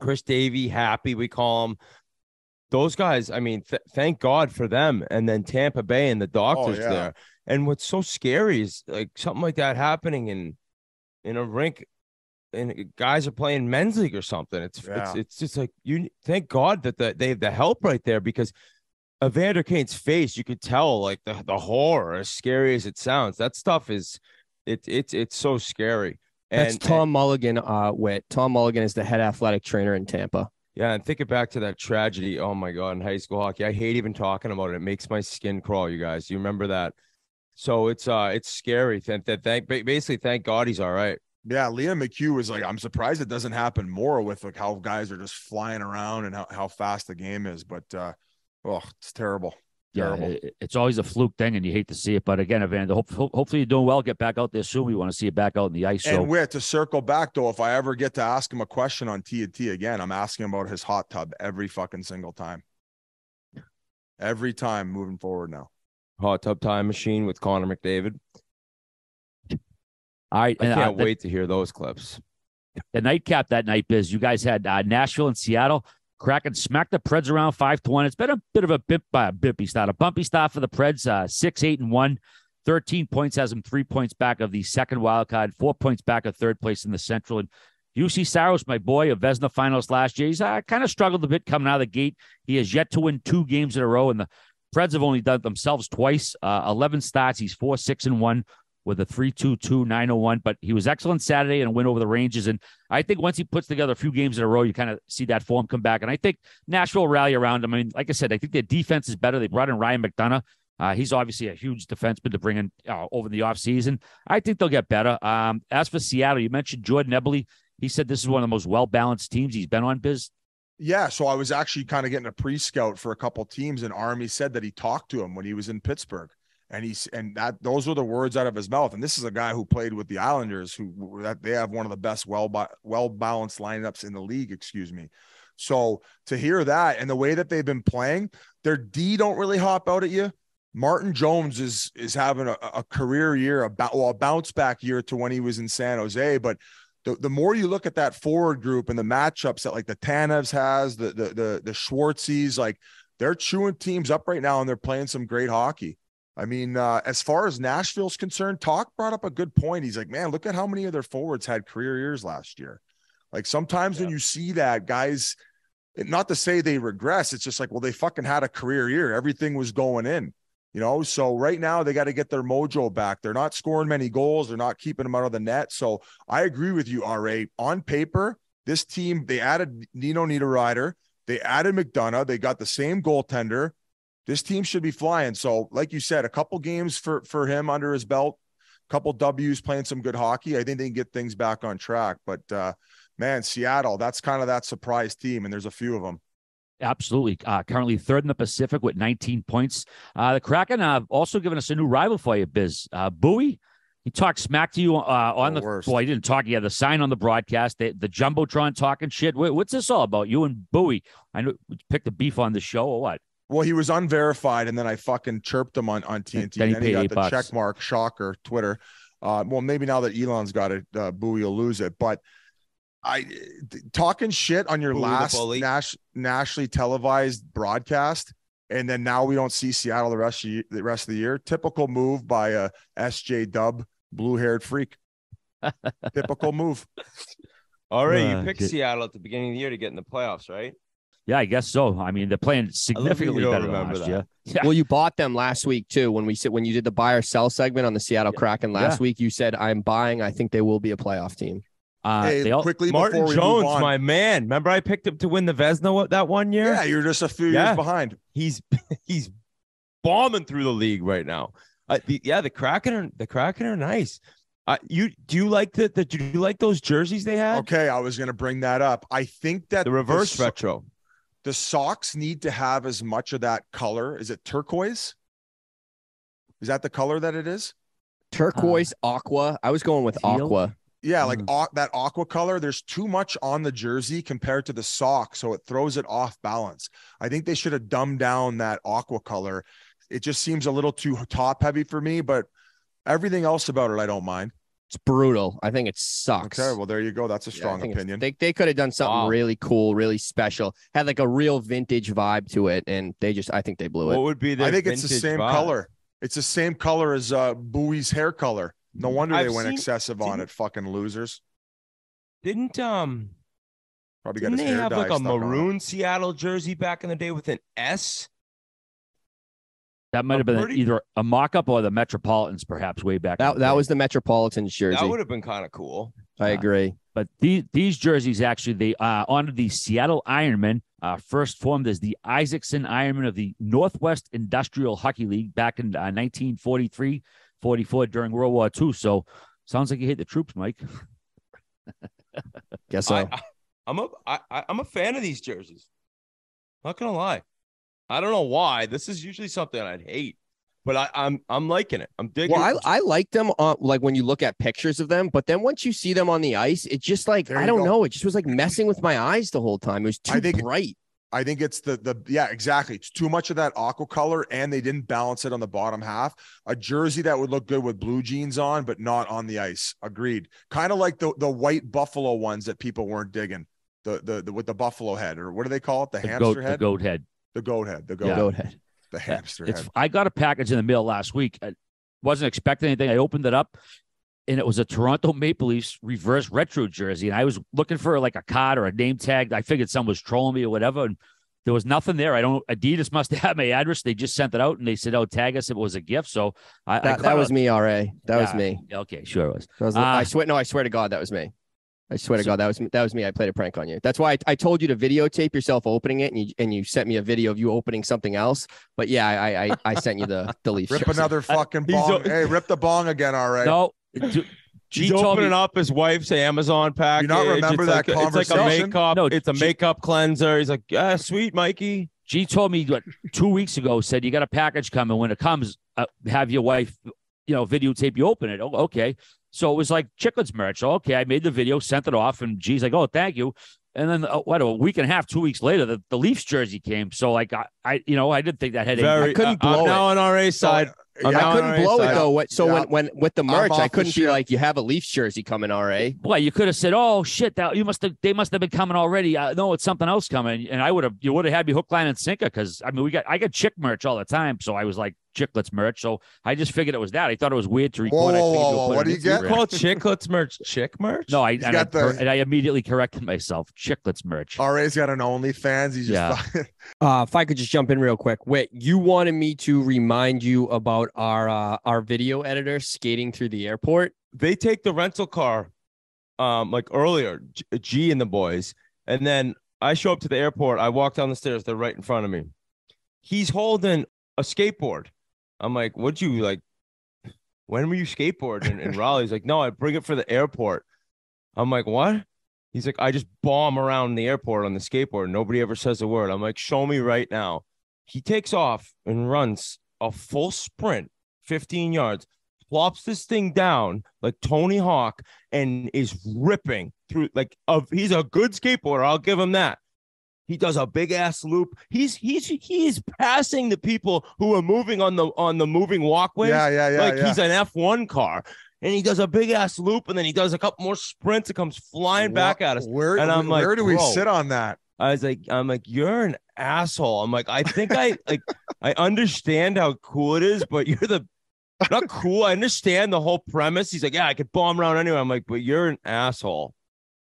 Chris Davey, Happy, we call them. Those guys, I mean, th- thank God for them. And then Tampa Bay and the doctors oh, yeah. there. And what's so scary is like something like that happening in in a rink, and guys are playing men's league or something. It's yeah. it's it's just like you thank God that the, they have the help right there, because Evander Kane's face, you could tell like the, the horror, as scary as it sounds. That stuff is it's it's it's so scary. And, That's Tom and, Mulligan. Uh, wit Tom Mulligan is the head athletic trainer in Tampa. Yeah, and thinking back to that tragedy, oh my God, in high school hockey, I hate even talking about it. It makes my skin crawl, you guys. You remember that? So it's uh, it's scary. Thank that. Thank basically, thank God he's all right. Yeah, Liam McHugh was like, I'm surprised it doesn't happen more with like how guys are just flying around and how, how fast the game is. But uh, oh, it's terrible. Yeah, it, it's always a fluke thing, and you hate to see it. But again, Evander, hope, hope, hopefully you're doing well. Get back out there soon. We want to see you back out in the ice. And so. Where to circle back, though, if I ever get to ask him a question on T and T again, I'm asking about his hot tub every fucking single time. Every time moving forward now. Hot tub time machine with Connor McDavid. I, I can't I, wait the, to hear those clips. The nightcap that night, Biz, you guys had uh, Nashville and Seattle. Kraken smacked the Preds around five to one. It's been a bit of a bip, uh, bippy start, a bumpy start for the Preds. Uh, six, eight, and one. thirteen points has them three points back of the second wild card, four points back of third place in the Central. And U C Saros, my boy, a Vezina finalist last year, he's uh, kind of struggled a bit coming out of the gate. He has yet to win two games in a row, and the Preds have only done it themselves twice. Uh, eleven starts. He's four, six, and one. With a three two two nine oh one, but he was excellent Saturday and a win over the Rangers. And I think once he puts together a few games in a row, you kind of see that form come back. And I think Nashville rally around him. I mean, like I said, I think their defense is better. They brought in Ryan McDonagh. Uh, he's obviously a huge defenseman to bring in uh, over the offseason. I think they'll get better. Um, as for Seattle, you mentioned Jordan Eberle. He said this is one of the most well-balanced teams he's been on, Biz. Yeah, so I was actually kind of getting a pre-scout for a couple teams, and Army said that he talked to him when he was in Pittsburgh. And he's and that those were the words out of his mouth. And this is a guy who played with the Islanders, who that they have one of the best well well balanced lineups in the league. Excuse me. So to hear that and the way that they've been playing, their D don't really hop out at you. Martin Jones is is having a, a career year, a well a bounce back year to when he was in San Jose. But the, the more you look at that forward group and the matchups that like the Tanevs has, the the the the Schwartzies, like they're chewing teams up right now, and they're playing some great hockey. I mean, uh, as far as Nashville's concerned, Talk brought up a good point. He's like, man, look at how many of their forwards had career years last year. Like sometimes yeah. when you see that, guys, not to say they regress, it's just like, well, they fucking had a career year. Everything was going in, you know? So right now they got to get their mojo back. They're not scoring many goals. They're not keeping them out of the net. So I agree with you, R A. On paper, this team, they added Nino Niederreiter. They added McDonagh. They got the same goaltender. This team should be flying. So, like you said, a couple games for, for him under his belt, a couple W's playing some good hockey. I think they can get things back on track. But, uh, man, Seattle, that's kind of that surprise team, and there's a few of them. Absolutely. Uh, currently third in the Pacific with nineteen points. Uh, the Kraken have uh, also given us a new rival for you, Biz. Uh, Bowie, he talked smack to you uh, on oh, the – well, he didn't talk. He had the sign on the broadcast, the, the Jumbotron talking shit. What's this all about, you and Bowie? I know you picked the beef on the show or what? Well, he was unverified, and then I fucking chirped him on, on T N T. Then he, then he got the bucks. Check mark, shocker, Twitter. Uh, well, maybe now that Elon's got it, uh, Bowie will lose it. But I talking shit on your Bowie last Nash, nationally televised broadcast, and then now we don't see Seattle the rest of the, the, rest of the year. Typical move by a S J Dub, blue-haired freak. Typical move. All right, uh, you picked Seattle at the beginning of the year to get in the playoffs, right? Yeah, I guess so. I mean, they're playing significantly better than last year. Yeah. Well, you bought them last week, too. When we sit, when you did the buy or sell segment on the Seattle yeah. Kraken last yeah. week, you said, I'm buying. I think they will be a playoff team. Uh, hey, they all- quickly Martin before we Jones, move on. My man. Remember I picked him to win the Vezina that one year? Yeah, you're just a few yeah. years behind. He's he's bombing through the league right now. Uh, the, yeah, the Kraken are, the Kraken are nice. Uh, you do you like the, the do you like those jerseys they had? Okay, I was going to bring that up. I think that the reverse the, retro. The socks need to have as much of that color. Is it turquoise? Is that the color that it is? Turquoise, uh, aqua. I was going with teal? Aqua. Yeah, like mm. au- that aqua color. There's too much on the jersey compared to the sock, so it throws it off balance. I think they should have dumbed down that aqua color. It just seems a little too top heavy for me, but everything else about it, I don't mind. It's brutal. I think it sucks. Okay, well, there you go. That's a strong yeah, opinion. They they could have done something wow. really cool, really special. Had like a real vintage vibe to it, and they just, I think they blew it. What would be the I think it's the same vibe? Color. It's the same color as uh, Bowie's hair color. No wonder I've they went seen, excessive on it. Fucking losers. Didn't um? Probably got didn't his they hair have like a maroon Seattle jersey back in the day with an S? That might have been pretty, either a mock-up or the Metropolitans, perhaps, way back. That, that was the Metropolitans jersey. That would have been kind of cool. I uh, agree. But these, these jerseys, actually, they uh, honored the Seattle Ironmen, uh, first formed as the Isaacson Ironmen of the Northwest Industrial Hockey League back in uh, nineteen forty-three forty-four during World War Two. So, sounds like you hate the troops, Mike. Guess so. I, I, I'm, a, I, I'm a fan of these jerseys. Not going to lie. I don't know why. This is usually something I'd hate, but I, I'm I'm liking it. I'm digging. Well, it. I I like them on like when you look at pictures of them, but then once you see them on the ice, it just like there I don't go. know. It just was like messing with my eyes the whole time. It was too I think, bright. I think it's the the yeah exactly. It's too much of that aqua color, and they didn't balance it on the bottom half. A jersey that would look good with blue jeans on, but not on the ice. Agreed. Kind of like the the white Buffalo ones that people weren't digging. The the, the with the buffalo head, or what do they call it? The, the hamster goat, head. The goat head. The goat head. The goat, yeah. goat head. The hamster it's, head. I got a package in the mail last week. I wasn't expecting anything. I opened it up, and it was a Toronto Maple Leafs reverse retro jersey. And I was looking for like a card or a name tag. I figured someone was trolling me or whatever, and there was nothing there. I don't. Adidas must have had my address. They just sent it out, and they said, "Oh, tag us." It was a gift. So I that, I that was me, R A. That yeah, was me. Okay, sure it was. was uh, I swear. No, I swear to God, that was me. I swear to God, that was that was me. I played a prank on you. That's why I, I told you to videotape yourself opening it, and you and you sent me a video of you opening something else. But yeah, I I, I sent you the the Leafs. Rip jersey. Another fucking bong. Hey, rip the bong again. All right. No, do, she's opening me, up his wife's Amazon package. You not remember it's that like, conversation? It's like a makeup. No, it's a G, makeup cleanser. He's like, ah, sweet Mikey. G told me what, two weeks ago. Said you got a package coming. When it comes, uh, have your wife, you know, videotape you open it. Oh, okay. So it was like Chicklets merch. So, okay, I made the video, sent it off, and G's like, oh, thank you. And then uh, what a week and a half, two weeks later, the, the Leafs jersey came. So like I, I, you know, I didn't think that had Very, I couldn't blow uh, I'm it. Now on R A side, so, yeah, I couldn't blow side. it though. So yeah. when when with the merch, I couldn't be like, you have a Leafs jersey coming, R A. Boy, you could have said, oh shit, that you must have. They must have been coming already. Uh, no, it's something else coming, and I would have. You would have had me hook, line, and sinker because I mean, we got I got chick merch all the time, so I was like. Chicklets merch, so I just figured it was that. I thought it was weird to record. Whoa, whoa, whoa, what do you get? Called Chicklets merch, chick merch. No, I and I, the... and I immediately corrected myself. Chicklets merch. R A's got an OnlyFans. He just yeah. uh, if I could just jump in real quick, Whit, you wanted me to remind you about our uh, our video editor skating through the airport. They take the rental car, um, like earlier, G and the boys, and then I show up to the airport. I walk down the stairs. They're right in front of me. He's holding a skateboard. I'm like, what'd you like? When were you skateboarding in, in Raleigh? He's like, no, I bring it for the airport. I'm like, what? He's like, I just bomb around the airport on the skateboard. Nobody ever says a word. I'm like, show me right now. He takes off and runs a full sprint, fifteen yards, plops this thing down like Tony Hawk and is ripping through like of he's a good skateboarder. I'll give him that. He does a big ass loop. He's he's he's passing the people who are moving on the on the moving walkways. Yeah, yeah, yeah. Like yeah. He's an F one car, and he does a big ass loop, and then he does a couple more sprints. It comes flying what, back at us. Where and I'm where, like, where do we sit on that? I was like, I'm like, you're an asshole. I'm like, I think I like, I understand how cool it is, but you're the not cool. I understand the whole premise. He's like, yeah, I could bomb around anyway. I'm like, but you're an asshole.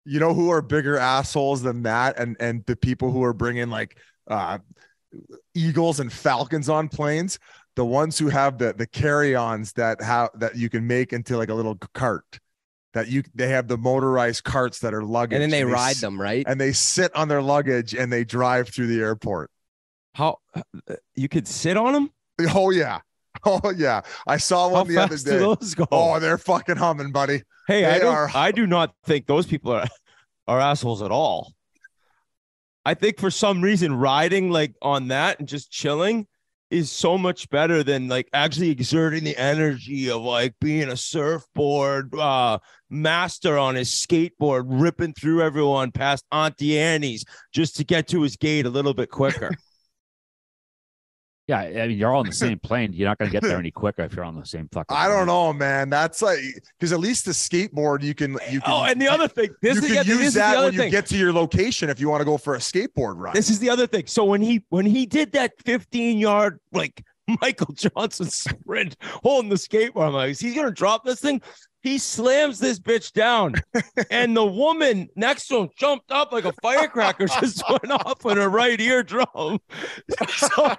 You know who are bigger assholes than that? And and the people who are bringing like uh, Eagles and Falcons on planes, the ones who have the the carry-ons that have that you can make into like a little cart that you they have the motorized carts that are luggage. And then they, and they ride s- them, right? And they sit on their luggage and they drive through the airport. How you could sit on them? Oh yeah. Oh yeah, I saw one How the other day. Those go? Oh, they're fucking humming, buddy. Hey, they I don't, are. I do not think those people are are assholes at all. I think for some reason riding like on that and just chilling is so much better than like actually exerting the energy of like being a surfboard uh, master on his skateboard, ripping through everyone past Auntie Annie's just to get to his gate a little bit quicker. Yeah, I mean, you're all on the same plane. You're not going to get there any quicker if you're on the same fucking plane. I don't know, man. That's like because at least the skateboard you can you can. Oh, and the other thing, this you is can the, use this that is the other when thing. You get to your location if you want to go for a skateboard ride. This is the other thing. So when he when he did that fifteen yard like Michael Johnson sprint holding the skateboard, I'm like, is he going to drop this thing? He slams this bitch down, and the woman next to him jumped up like a firecracker, just went off on her right eardrum. So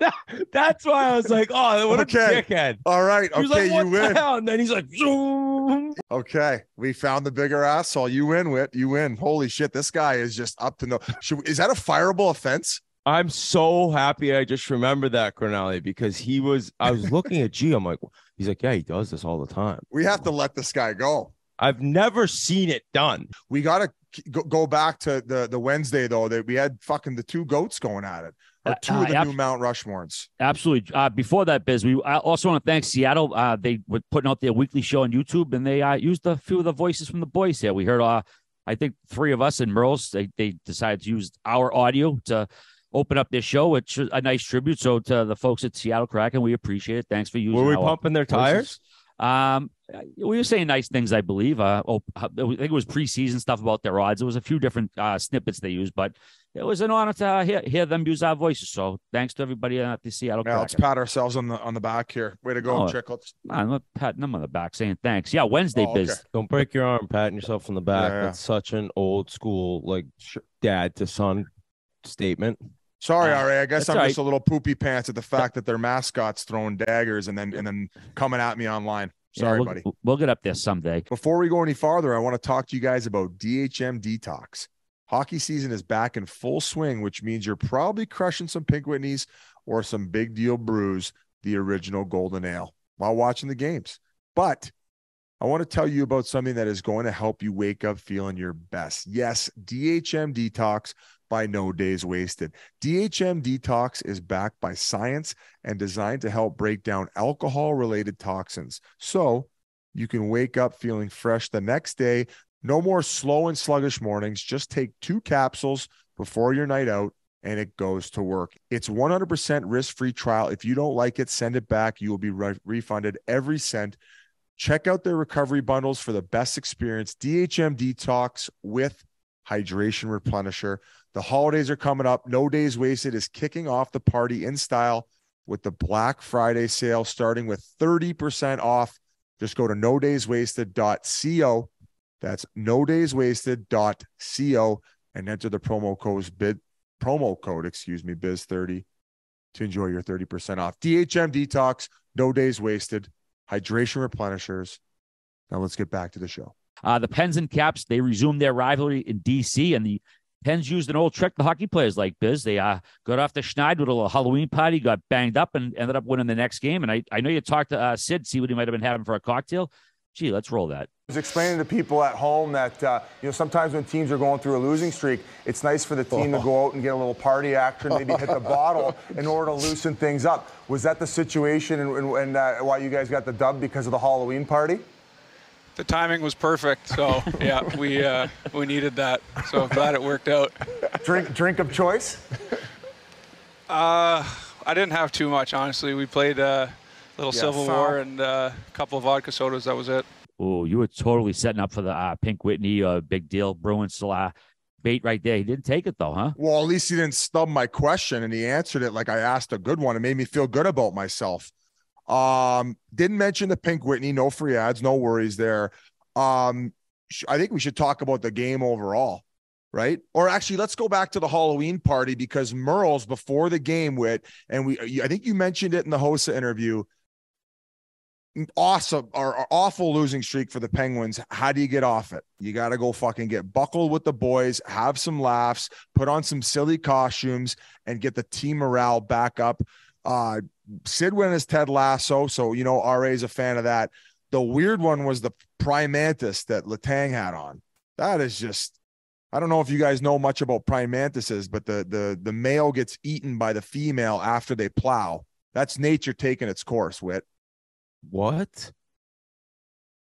that, that's why I was like, "Oh, what okay. a dickhead!" All right, she okay, like, you win. Hell? And then he's like, zoom. "Okay, we found the bigger asshole. You win, Whit. You win. Holy shit, this guy is just up to no. Should, is that a fireable offense?" I'm so happy I just remembered that, Cronale, because he was, I was looking at G. I'm like, he's like, yeah, he does this all the time. We have to let this guy go. I've never seen it done. We got to go back to the the Wednesday, though, that we had fucking the two goats going at it. Or two uh, of the uh, new ab- Mount Rushmores. Absolutely. Uh, before that, Biz, we I also want to thank Seattle. Uh, they were putting out their weekly show on YouTube, and they uh, used a few of the voices from the boys here. We heard, uh, I think, three of us and Merle's. They, they decided to use our audio to open up their show, which is a nice tribute. So to the folks at Seattle Kraken, we appreciate it. Thanks for using Were we our pumping their tires? Voices. Um, we were saying nice things, I believe. Uh, oh, I think it was preseason stuff about their odds. There was a few different uh, snippets they used, but it was an honor to uh, hear, hear them use our voices. So thanks to everybody at the Seattle Kraken. Yeah, let's pat ourselves on the on the back here. Way to go, oh, Chicklets. I'm not patting them on the back, saying thanks. Yeah, Wednesday, oh, okay. Biz. Don't break your arm patting yourself on the back. Yeah. That's such an old school, like dad to son statement. Sorry, uh, R A. I guess I'm right. Just a little poopy pants at the fact that their mascot's throwing daggers and then and then coming at me online. Sorry, yeah, we'll, buddy. We'll get up there someday. Before we go any farther, I want to talk to you guys about D H M Detox. Hockey season is back in full swing, which means you're probably crushing some Pink Whitneys or some Big Deal Brews, the original Golden Ale, while watching the games. But I want to tell you about something that is going to help you wake up feeling your best. Yes, D H M Detox by no days wasted. D H M Detox is backed by science and designed to help break down alcohol-related toxins, so you can wake up feeling fresh the next day. No more slow and sluggish mornings. Just take two capsules before your night out, and it goes to work. It's one hundred percent risk-free trial. If you don't like it, send it back. You will be re- refunded every cent. Check out their recovery bundles for the best experience. D H M Detox with Hydration Replenisher. The holidays are coming up. No Days Wasted is kicking off the party in style with the Black Friday sale, starting with thirty percent off. Just go to no days wasted dot co. That's no days wasted dot co and enter the promo code bid promo code, excuse me, biz thirty to enjoy your thirty percent off. D H M Detox, No Days Wasted, Hydration Replenishers. Now let's get back to the show. Uh, the Pens and Caps, they resumed their rivalry in D C, and the Pens used an old trick the hockey players like, Biz. They uh, got off the schneid with a little Halloween party, got banged up, and ended up winning the next game. And I, I know you talked to uh, Sid, see what he might have been having for a cocktail. Gee, let's roll that. I was explaining to people at home that, uh, you know, sometimes when teams are going through a losing streak, it's nice for the team oh. to go out and get a little party action, maybe hit the bottle in order to loosen things up. Was that the situation and, and, and uh, why you guys got the dub because of the Halloween party? The timing was perfect, so yeah, we uh, we needed that. So I'm glad it worked out. Drink drink of choice? Uh, I didn't have too much, honestly. We played uh, a little yeah, Civil so. War and uh, a couple of vodka sodas. That was it. Oh, you were totally setting up for the uh, Pink Whitney uh, Big Deal Bruins uh, bait right there. He didn't take it though, huh? Well, at least he didn't snub my question, and he answered it like I asked a good one. It made me feel good about myself. Um, didn't mention the Pink Whitney, no free ads, no worries there. Um, sh- I think we should talk about the game overall, right? Or actually, let's go back to the Halloween party because Merle's before the game with, and we, I think you mentioned it in the Hossa interview. Awesome or, or awful losing streak for the Penguins. How do you get off it? You got to go fucking get buckled with the boys, have some laughs, put on some silly costumes, and get the team morale back up. Uh, Sid went as Ted Lasso, so you know R A is a fan of that. The weird one was the Primantis that Letang had on. That is just, I don't know if you guys know much about Primantises, but the the the male gets eaten by the female after they plow. That's nature taking its course, Whit. What? That's,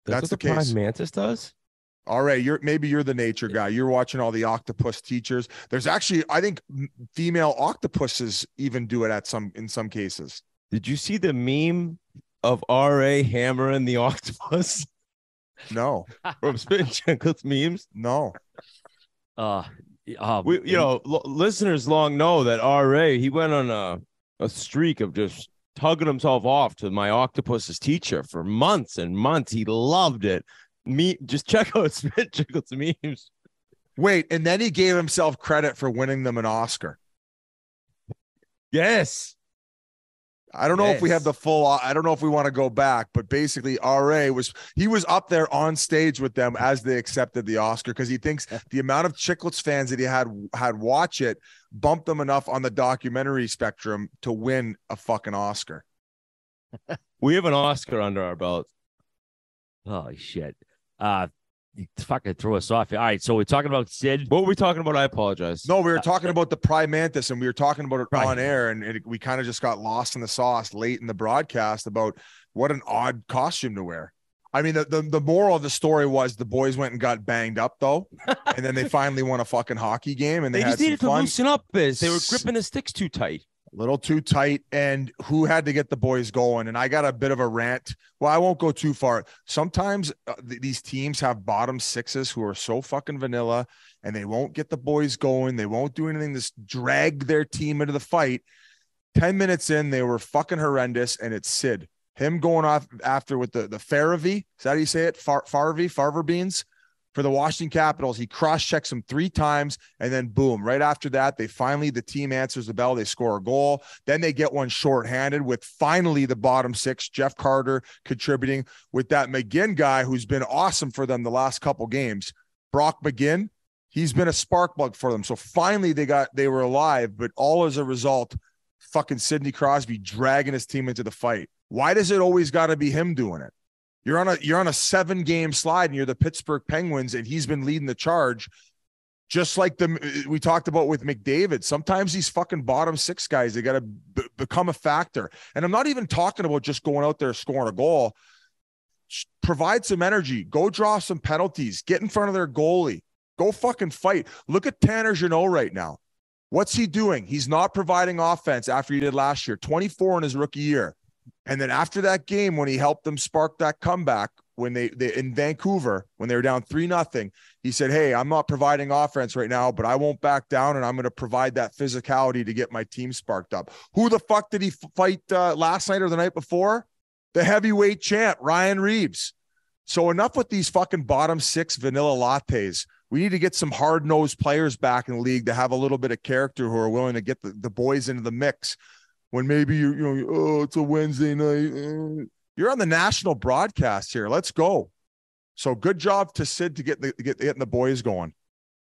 That's what the, the case. Primantis does? All right, you're maybe you're the nature guy. You're watching all the octopus teachers. There's actually, I think, female octopuses even do it at some in some cases. Did you see the meme of R A hammering the octopus? No, from Spit and Chicklets memes. No. Uh, uh we, you know, l- listeners long know that R A he went on a a streak of just tugging himself off to my octopus's teacher for months and months. He loved it. Me, just check out Spit Chicklets memes. Wait, and then he gave himself credit for winning them an Oscar. Yes. I don't yes. know if we have the full, I don't know if we want to go back, but basically R A was, he was up there on stage with them as they accepted the Oscar because he thinks the amount of Chicklets fans that he had had watch it bumped them enough on the documentary spectrum to win a fucking Oscar. We have an Oscar under our belt. Holy shit. Uh, You fucking threw us off. All right, so we're talking about Sid. What were we talking about? I apologize. No, we were talking uh, about the Pride Mantis, and we were talking about it right on air, and it, we kind of just got lost in the sauce late in the broadcast about what an odd costume to wear. I mean, the, the, the moral of the story was the boys went and got banged up, though, and then they finally won a fucking hockey game, and they, they had just needed to loosen up. Biz, they were gripping the sticks too tight. A little too tight, and who had to get the boys going. And I got a bit of a rant. Well, I won't go too far. Sometimes uh, th these teams have bottom sixes who are so fucking vanilla, and they won't get the boys going. They won't do anything to drag their team into the fight. ten minutes in, they were fucking horrendous, and it's Sid. Him going off after with the, the Farabee. Is that how you say it? Far Farabee, Farver Beans. For the Washington Capitals, he cross-checks them three times, and then boom, right after that, they finally, the team answers the bell, they score a goal, then they get one shorthanded with finally the bottom six, Jeff Carter contributing with that McGinn guy who's been awesome for them the last couple games, Brock McGinn. He's been a spark plug for them, so finally they got, they were alive, but all as a result, fucking Sidney Crosby dragging his team into the fight. Why does it always got to be him doing it? You're on a you're on a seven game slide, and you're the Pittsburgh Penguins, and he's been leading the charge, just like the we talked about with McDavid. Sometimes these fucking bottom six guys, they got to b become a factor. And I'm not even talking about just going out there scoring a goal. Provide some energy. Go draw some penalties. Get in front of their goalie. Go fucking fight. Look at Tanner Jeannot right now. What's he doing? He's not providing offense after he did last year. twenty-four in his rookie year. And then after that game, when he helped them spark that comeback, when they, they in Vancouver, when they were down three nothing, he said, "Hey, I'm not providing offense right now, but I won't back down, and I'm going to provide that physicality to get my team sparked up." Who the fuck did he fight uh, last night or the night before? The heavyweight champ, Ryan Reeves. So enough with these fucking bottom six vanilla lattes. We need to get some hard-nosed players back in the league to have a little bit of character who are willing to get the, the boys into the mix. When maybe you, you know, oh, it's a Wednesday night. You're on the national broadcast here. Let's go. So good job to Sid to get the get getting the boys going.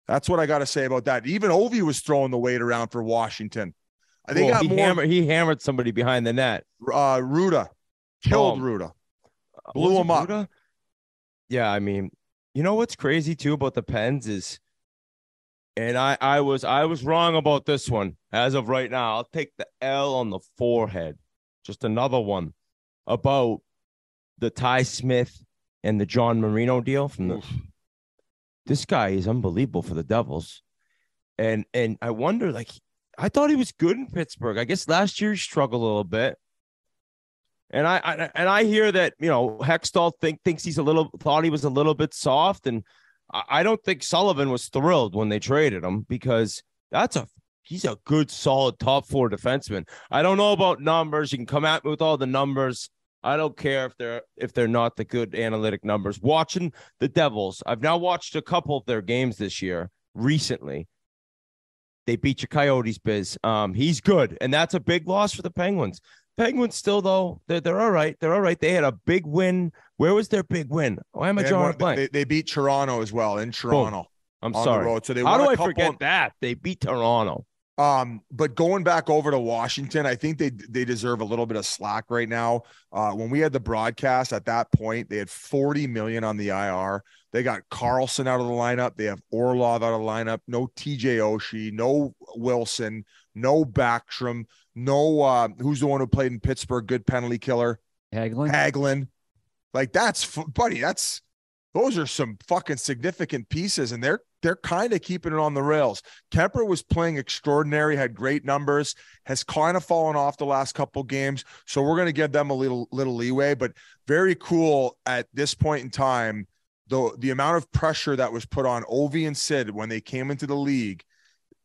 That's what I got to say about that. Even Ovi was throwing the weight around for Washington. I think well, he, more, hammered, he hammered somebody behind the net. Uh, Ruda killed um, Ruda, blew him up. Ruda? Yeah, I mean, you know what's crazy too about the Pens is. And I, I was I was wrong about this one. As of right now, I'll take the L on the forehead. Just another one about the Ty Smith and the John Marino deal from the. Oof. This guy is unbelievable for the Devils, and and I wonder, like, I thought he was good in Pittsburgh. I guess last year he struggled a little bit. And I, I and I hear that, you know, Hextall think thinks he's a little thought he was a little bit soft, and I don't think Sullivan was thrilled when they traded him, because that's a he's a good, solid top four defenseman. I don't know about numbers. You can come at me with all the numbers. I don't care if they're if they're not the good analytic numbers. Watching the Devils, I've now watched a couple of their games this year. Recently, they beat your Coyotes, Biz. Um, he's good, and that's a big loss for the Penguins. Penguins still, though, they're, they're all right. They're all right. They had a big win. Where was their big win? Why am I drawing a blank? They, they beat Toronto as well in Toronto. Boom. I'm on sorry. The road. So they How do I forget of, that? They beat Toronto. Um, but going back over to Washington, I think they they deserve a little bit of slack right now. Uh, when we had the broadcast at that point, they had forty million on the I R. They got Carlson out of the lineup. They have Orlov out of the lineup. No T J Oshie. No Wilson. No Backstrom. No, uh, who's the one who played in Pittsburgh? Good penalty killer. Hagelin. Hagelin. Like, that's, buddy, that's, those are some fucking significant pieces, and they're, they're kind of keeping it on the rails. Kemper was playing extraordinary, had great numbers, has kind of fallen off the last couple games. So we're going to give them a little, little leeway, but very cool at this point in time, the, the amount of pressure that was put on Ovi and Sid when they came into the league.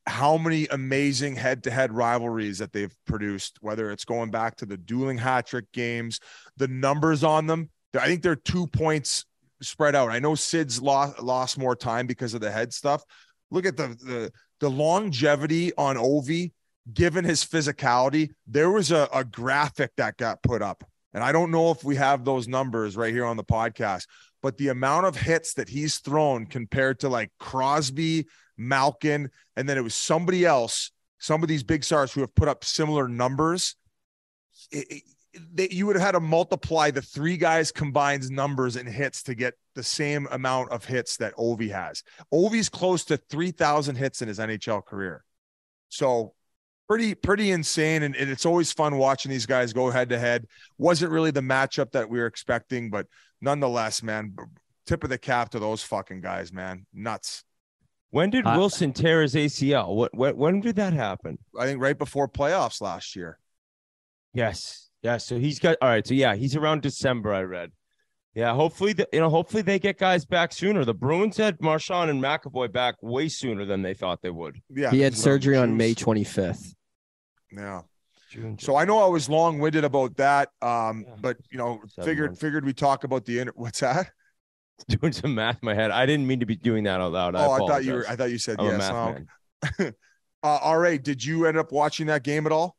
How many amazing head-to-head rivalries that they've produced, whether it's going back to the dueling hat trick games, the numbers on them. I think they're two points spread out. I know Sid's lost, lost more time because of the head stuff. Look at the, the, the longevity on Ovi, given his physicality. There was a, a graphic that got put up, and I don't know if we have those numbers right here on the podcast, but the amount of hits that he's thrown compared to like Crosby, Malkin, and then it was somebody else, some of these big stars who have put up similar numbers, it, it, they, you would have had to multiply the three guys combined numbers and hits to get the same amount of hits that Ovi has. Ovi's close to three thousand hits in his N H L career. So pretty, pretty insane. And, and it's always fun watching these guys go head to head. Wasn't really the matchup that we were expecting, but nonetheless, man, tip of the cap to those fucking guys, man. Nuts. When did uh, Wilson tear his A C L? What, what, when did that happen? I think right before playoffs last year. Yes. Yeah. So he's got, all right. So yeah, he's around December, I read. Yeah, hopefully, the, you know, hopefully they get guys back sooner. The Bruins had Marchand and McAvoy back way sooner than they thought they would. Yeah, he had surgery on May twenty-fifth. Yeah. June, June. So I know I was long-winded about that, um, yeah. but, you know, Seven figured months. figured we talk about the inter- – what's that? Doing some math in my head. I didn't mean to be doing that out loud. Oh, I, I thought you were – I thought you said I'm yes. No. uh, R A, did you end up watching that game at all?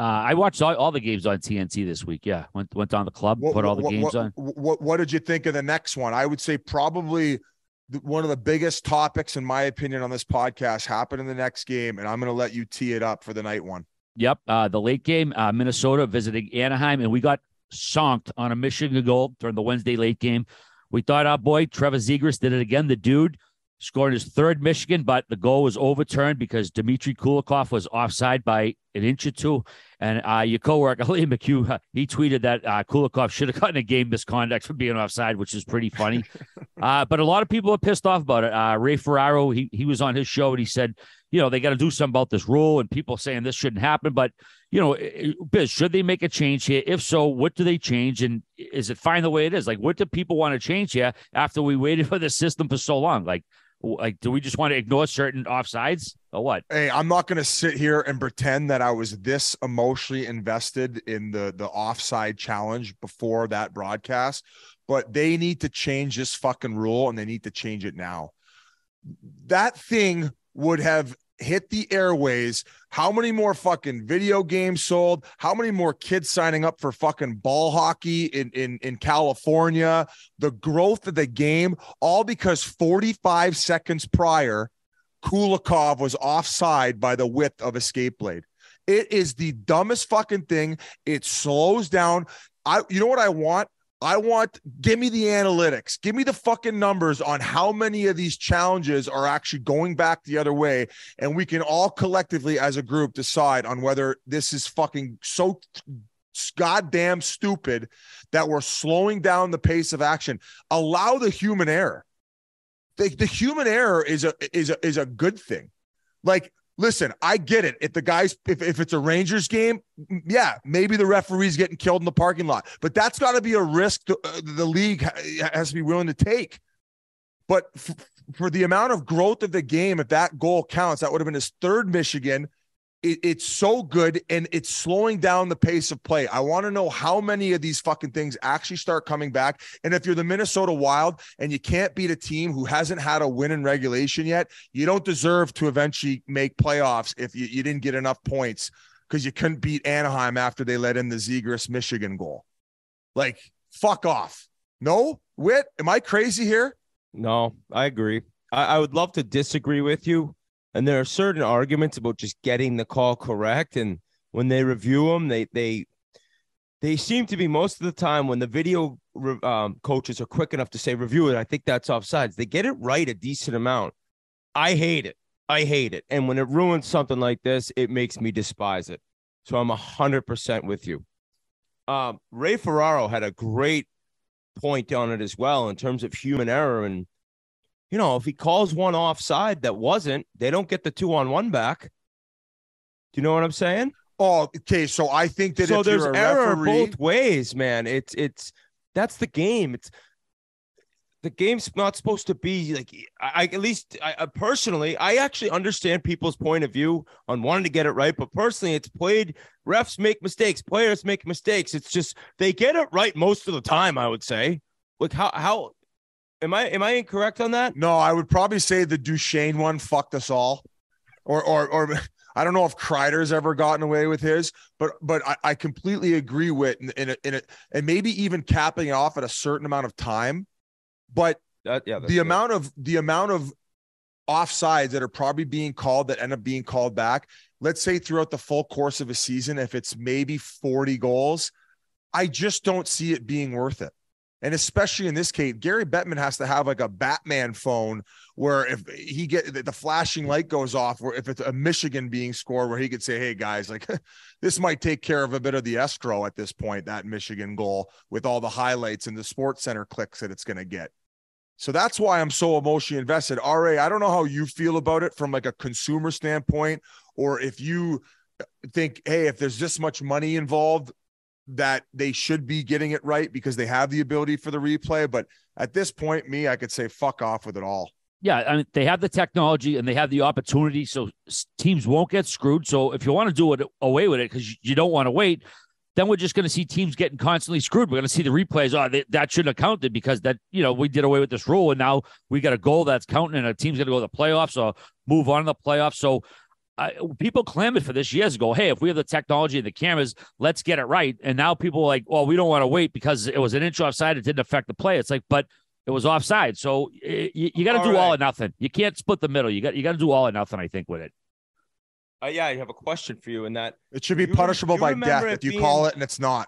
Uh, I watched all, all the games on T N T this week. Yeah, went went down the club, what, put all the what, games what, on. What What did you think of the next one? I would say probably one of the biggest topics, in my opinion, on this podcast happened in the next game, and I'm going to let you tee it up for the night one. Yep, uh, the late game, uh, Minnesota visiting Anaheim, and we got sonked on a Michigan goal during the Wednesday late game. We thought our boy Trevor Zegras did it again. The dude scored his third Michigan, but the goal was overturned because Dmitry Kulikov was offside by an inch or two. And uh, your coworker, Liam McHugh, uh, he tweeted that uh, Kulikov should have gotten a game misconduct for being offside, which is pretty funny. uh, but a lot of people are pissed off about it. Uh, Ray Ferraro, he, he was on his show and he said, you know, they got to do something about this rule and people saying this shouldn't happen. But, you know, Biz, should they make a change here? If so, what do they change? And is it fine the way it is? Like, what do people want to change here after we waited for the system for so long? Like, Like, do we just want to ignore certain offsides or what? Hey, I'm not going to sit here and pretend that I was this emotionally invested in the, the offside challenge before that broadcast, but they need to change this fucking rule and they need to change it now. That thing would have hit the airways. How many more fucking video games sold? How many more kids signing up for fucking ball hockey in, in, in California? The growth of the game, all because forty-five seconds prior, Kulikov was offside by the width of a skate blade. It is the dumbest fucking thing. It slows down. I, you know what I want? I want, give me the analytics, give me the fucking numbers on how many of these challenges are actually going back the other way. And we can all collectively as a group decide on whether this is fucking so goddamn stupid that we're slowing down the pace of action. Allow the human error. The, the human error is a, is a, is a good thing. Like, listen, I get it. If the guys, if, if it's a Rangers game, yeah, maybe the referee's getting killed in the parking lot, but that's got to be a risk to, uh, the league has to be willing to take. But f- for the amount of growth of the game, if that goal counts, that would have been his third Michigan. It, it's so good, and it's slowing down the pace of play. I want to know how many of these fucking things actually start coming back. And if you're the Minnesota Wild and you can't beat a team who hasn't had a win in regulation yet, you don't deserve to eventually make playoffs if you, you didn't get enough points because you couldn't beat Anaheim after they let in the Zegras Michigan goal. Like, fuck off. No? Whit, am I crazy here? No, I agree. I, I would love to disagree with you. And there are certain arguments about just getting the call correct. And when they review them, they they they seem to be most of the time when the video re- um, coaches are quick enough to say, review it, I think that's offsides. They get it right a decent amount. I hate it. I hate it. And when it ruins something like this, it makes me despise it. So I'm one hundred percent with you. Um, Ray Ferraro had a great point on it as well in terms of human error and, you know, if he calls one offside that wasn't, they don't get the two on one back. Do you know what I'm saying? Oh, okay. So I think that so if there's you're a error referee... both ways, man. It's it's that's the game. It's the game's not supposed to be like. I at least I, I personally, I actually understand people's point of view on wanting to get it right, but personally, it's played. Refs make mistakes. Players make mistakes. It's just they get it right most of the time. I would say, like how how. Am I am I incorrect on that? No, I would probably say the Duchesne one fucked us all, or or or I don't know if Kreider's ever gotten away with his, but but I, I completely agree with in in, a, in a, and maybe even capping it off at a certain amount of time, but that, yeah, the good. amount of the amount of offsides that are probably being called that end up being called back. Let's say throughout the full course of a season, if it's maybe forty goals, I just don't see it being worth it. And especially in this case, Gary Bettman has to have like a Batman phone where if he get the flashing light goes off, where if it's a Michigan being scored, where he could say, hey guys, like this might take care of a bit of the escrow at this point, that Michigan goal with all the highlights and the Sports Center clicks that it's going to get. So that's why I'm so emotionally invested. R A, I don't know how you feel about it from like a consumer standpoint, or if you think, hey, if there's this much money involved, that they should be getting it right because they have the ability for the replay. But at this point, me, I could say fuck off with it all. Yeah, I mean, they have the technology and they have the opportunity, so teams won't get screwed. So if you want to do it away with it because you don't want to wait, then we're just going to see teams getting constantly screwed. We're going to see the replays. Oh, they, that shouldn't have counted because that, you know, we did away with this rule and now we got a goal that's counting and a team's going to go to the playoffs or move on to the playoffs. So Uh, people clamored for this years ago. Hey, if we have the technology and the cameras, let's get it right. And now people are like, well, we don't want to wait because it was an inch offside. It didn't affect the play. It's like, but it was offside. So it, you, you got to do right. all or nothing. You can't split the middle. You got you got to do all or nothing, I think, with it. Uh, yeah, I have a question for you in that. It should be you, punishable you by death if you being, call it and it's not.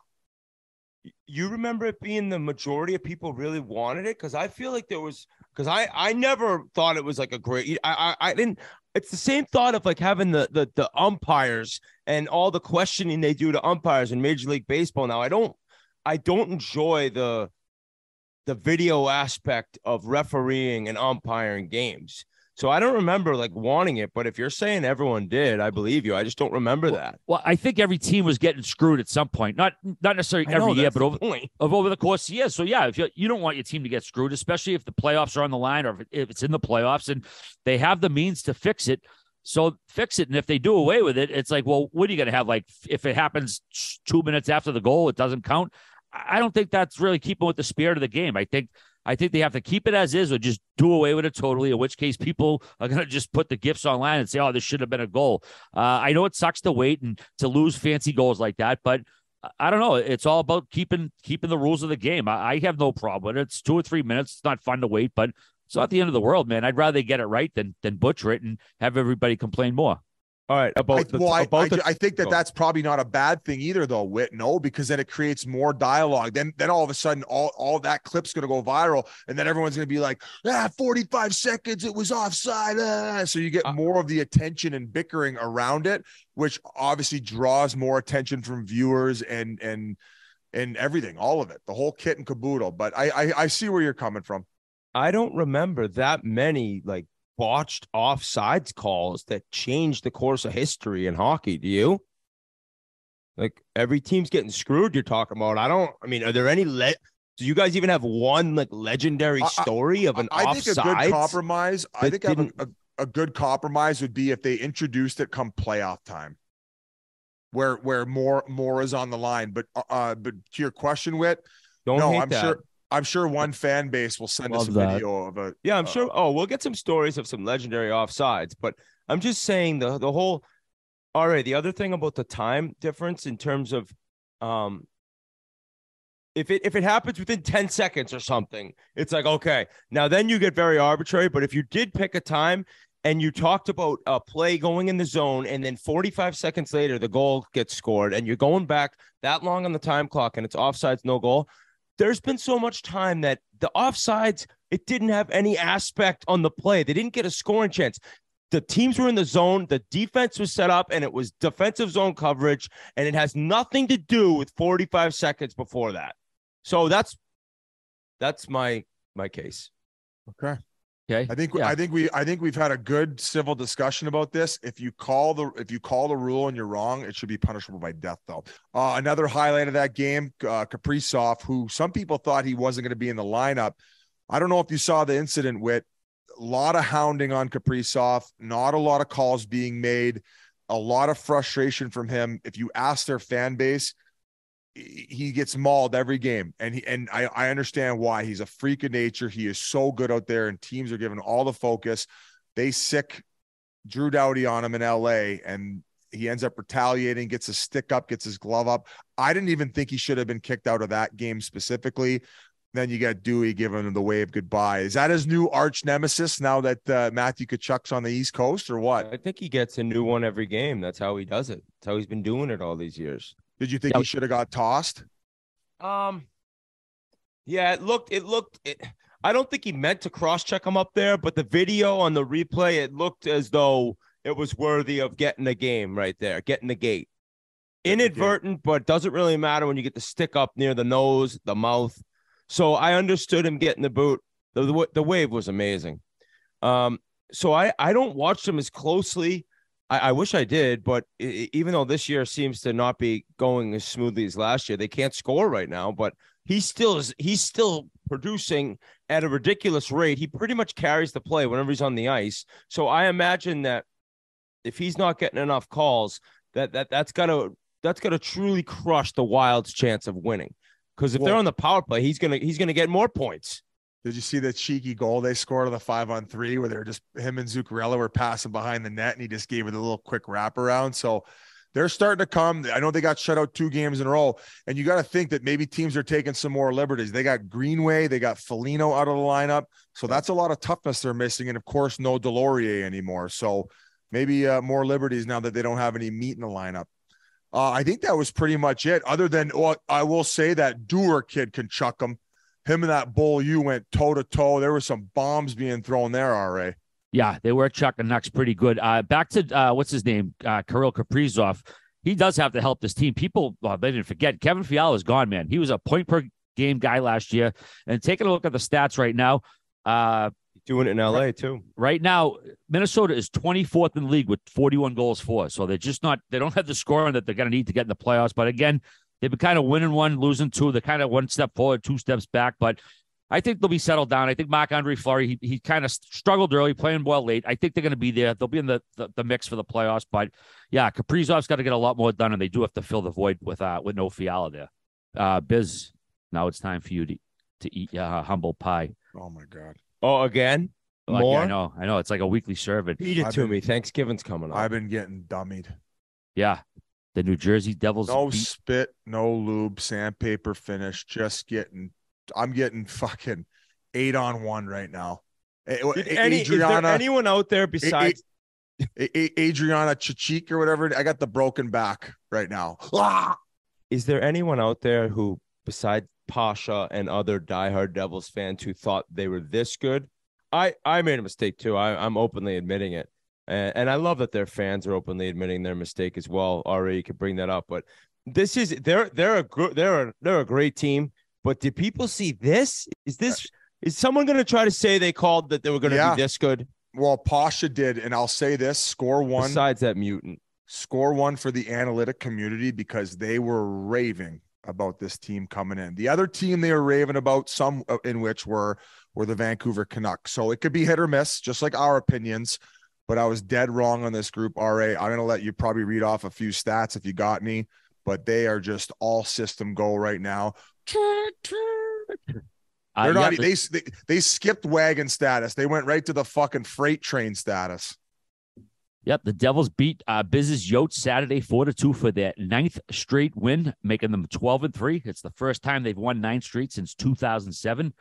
You remember it being the majority of people really wanted it? Because I feel like there was – because I, I never thought it was like a great – I I didn't – it's the same thought of like having the, the the umpires and all the questioning they do to umpires in Major League Baseball now. I don't I don't enjoy the the video aspect of refereeing and umpiring games. So I don't remember like wanting it, but if you're saying everyone did, I believe you. I just don't remember well, that. Well, I think every team was getting screwed at some point. Not not necessarily every know, year, but over the, over the course of years. So yeah, if you you don't want your team to get screwed, especially if the playoffs are on the line or if, if it's in the playoffs and they have the means to fix it. So fix it. And if they do away with it, it's like, well, what are you going to have? Like if it happens two minutes after the goal, it doesn't count. I don't think that's really keeping with the spirit of the game. I think I think they have to keep it as is or just do away with it totally, in which case people are going to just put the gifs online and say, oh, this should have been a goal. Uh, I know it sucks to wait and to lose fancy goals like that, but I don't know. It's all about keeping keeping the rules of the game. I, I have no problem. It's two or three minutes. It's not fun to wait, but it's not the end of the world, man. I'd rather they get it right than than butcher it and have everybody complain more. All right. About the, I, well, about I, the, I, I think that oh. that's probably not a bad thing either, though, Whit. No, because then it creates more dialogue. Then, then all of a sudden, all, all that clip's going to go viral, and then everyone's going to be like, ah, forty-five seconds, it was offside. Ah. So you get uh, more of the attention and bickering around it, which obviously draws more attention from viewers and and and everything, all of it, the whole kit and caboodle. But I, I, I see where you're coming from. I don't remember that many like botched offsides calls that changed the course of history in hockey. Do you? Like every team's getting screwed. You're talking about. I don't. I mean, are there any? Le- Do you guys even have one like legendary story I, of an I, I offside? I think a good compromise. I think a, a, a good compromise would be if they introduced it come playoff time, where where more more is on the line. But uh, but to your question, Whit, don't no, hate I'm that. sure. I'm sure one fan base will send Love us a that. video of a. Yeah, I'm uh, sure. Oh, we'll get some stories of some legendary offsides, but I'm just saying the the whole. All right. The other thing about the time difference in terms of, um, if it if it happens within ten seconds or something, it's like okay. Now then you get very arbitrary. But if you did pick a time and you talked about a play going in the zone, and then forty-five seconds later the goal gets scored, and you're going back that long on the time clock, and it's offsides, no goal. There's been so much time that the offsides, it didn't have any aspect on the play. They didn't get a scoring chance. The teams were in the zone. The defense was set up, and it was defensive zone coverage, and it has nothing to do with forty-five seconds before that. So that's that's my my case. Okay. Okay. I think yeah. I think we I think we've had a good civil discussion about this. If you call the if you call the rule and you're wrong, it should be punishable by death, though. Uh, another highlight of that game, uh, Kaprizov, who some people thought he wasn't going to be in the lineup. I don't know if you saw the incident, Whit. A lot of hounding on Kaprizov, not a lot of calls being made, a lot of frustration from him. If you ask their fan base, he gets mauled every game, and he, and I, I understand why. He's a freak of nature. He is so good out there, and teams are given all the focus. They sick Drew Doughty on him in L A, and he ends up retaliating, gets his stick up, gets his glove up. I didn't even think he should have been kicked out of that game specifically. Then you got Dewey giving him the wave goodbye. Is that his new arch nemesis now that uh, Matthew Tkachuk's on the East Coast, or what? I think he gets a new one every game. That's how he does it. That's how he's been doing it all these years. Did you think yeah, he should have got tossed? Um, Yeah, it looked, it looked, it, I don't think he meant to cross check him up there, but the video on the replay, it looked as though it was worthy of getting the game right there, getting the gate. Inadvertent, but doesn't really matter when you get the stick up near the nose, the mouth. So I understood him getting the boot. The, the, the wave was amazing. Um, so I, I don't watch them as closely. I, I wish I did, but it, even though this year seems to not be going as smoothly as last year, they can't score right now, but he still is, he's still producing at a ridiculous rate. He pretty much carries the play whenever he's on the ice. So I imagine that if he's not getting enough calls, that, that that's got to, that's got to truly crush the Wild's chance of winning. Cause if well, they're on the power play, he's going to, he's going to get more points. Did you see that cheeky goal they scored on the five on three where they're just him and Zuccarello were passing behind the net and he just gave it a little quick wraparound. So they're starting to come. I know they got shut out two games in a row, and you got to think that maybe teams are taking some more liberties. They got Greenway, they got Foligno out of the lineup. So that's a lot of toughness they're missing. And of course, no Delorier anymore. So maybe uh, more liberties now that they don't have any meat in the lineup. Uh, I think that was pretty much it. Other than, well, I will say that Dewar kid can chuck him. Him and that Bull U went toe-to-toe. There were some bombs being thrown there, R A. Yeah, they were chucking nucks pretty good. Uh, back to, uh, what's his name, uh, Kirill Kaprizov. He does have to help this team. People, well, they didn't forget, Kevin Fiala is gone, man. He was a point-per-game guy last year. And taking a look at the stats right now. Uh, Doing it in L A, right, too. Right now, Minnesota is twenty-fourth in the league with forty-one goals for. So they're just not – they don't have the scoring that they're going to need to get in the playoffs. But, again – they've been kind of winning one, losing two. They're kind of one step forward, two steps back. But I think they'll be settled down. I think Marc-Andre Fleury, he, he kind of struggled early, playing well late. I think they're going to be there. They'll be in the, the, the mix for the playoffs. But, yeah, Kaprizov's got to get a lot more done, and they do have to fill the void with uh, with no Fiala there. Uh, Biz, now it's time for you to, to eat your uh, humble pie. Oh, my God. Oh, again? Like, more? I know. I know. It's like a weekly serving. Feed it I've to been, me. Thanksgiving's coming up. I've been getting dummied. Yeah. The New Jersey Devils. No beat. Spit, no lube, sandpaper finish. Just getting, I'm getting fucking eight on one right now. Did any, Adriana, is there anyone out there besides a, a, a, Adriana Chichik or whatever? I got the broken back right now. Is there anyone out there who, besides Pasha and other diehard Devils fans, who thought they were this good? I, I made a mistake too. I, I'm openly admitting it. And I love that their fans are openly admitting their mistake as well. Ari, you could bring that up, but this is they're they're a gr- they're a, they're a great team. But did people see this? Is this is someone going to try to say they called that they were going to yeah. be this good? Well, Pasha did, and I'll say this: score one. Besides that mutant, score one for the analytic community because they were raving about this team coming in. The other team they were raving about, some in which were were the Vancouver Canucks. So it could be hit or miss, just like our opinions. But I was dead wrong on this group, R A. I'm going to let you probably read off a few stats if you got any, but they are just all system go right now. They're uh, not, yeah, they, they, they skipped wagon status. They went right to the fucking freight train status. Yep, the Devils beat uh, Biz's Yotes Saturday four to two for their ninth straight win, making them twelve and three. It's the first time they've won nine straight since two thousand seven.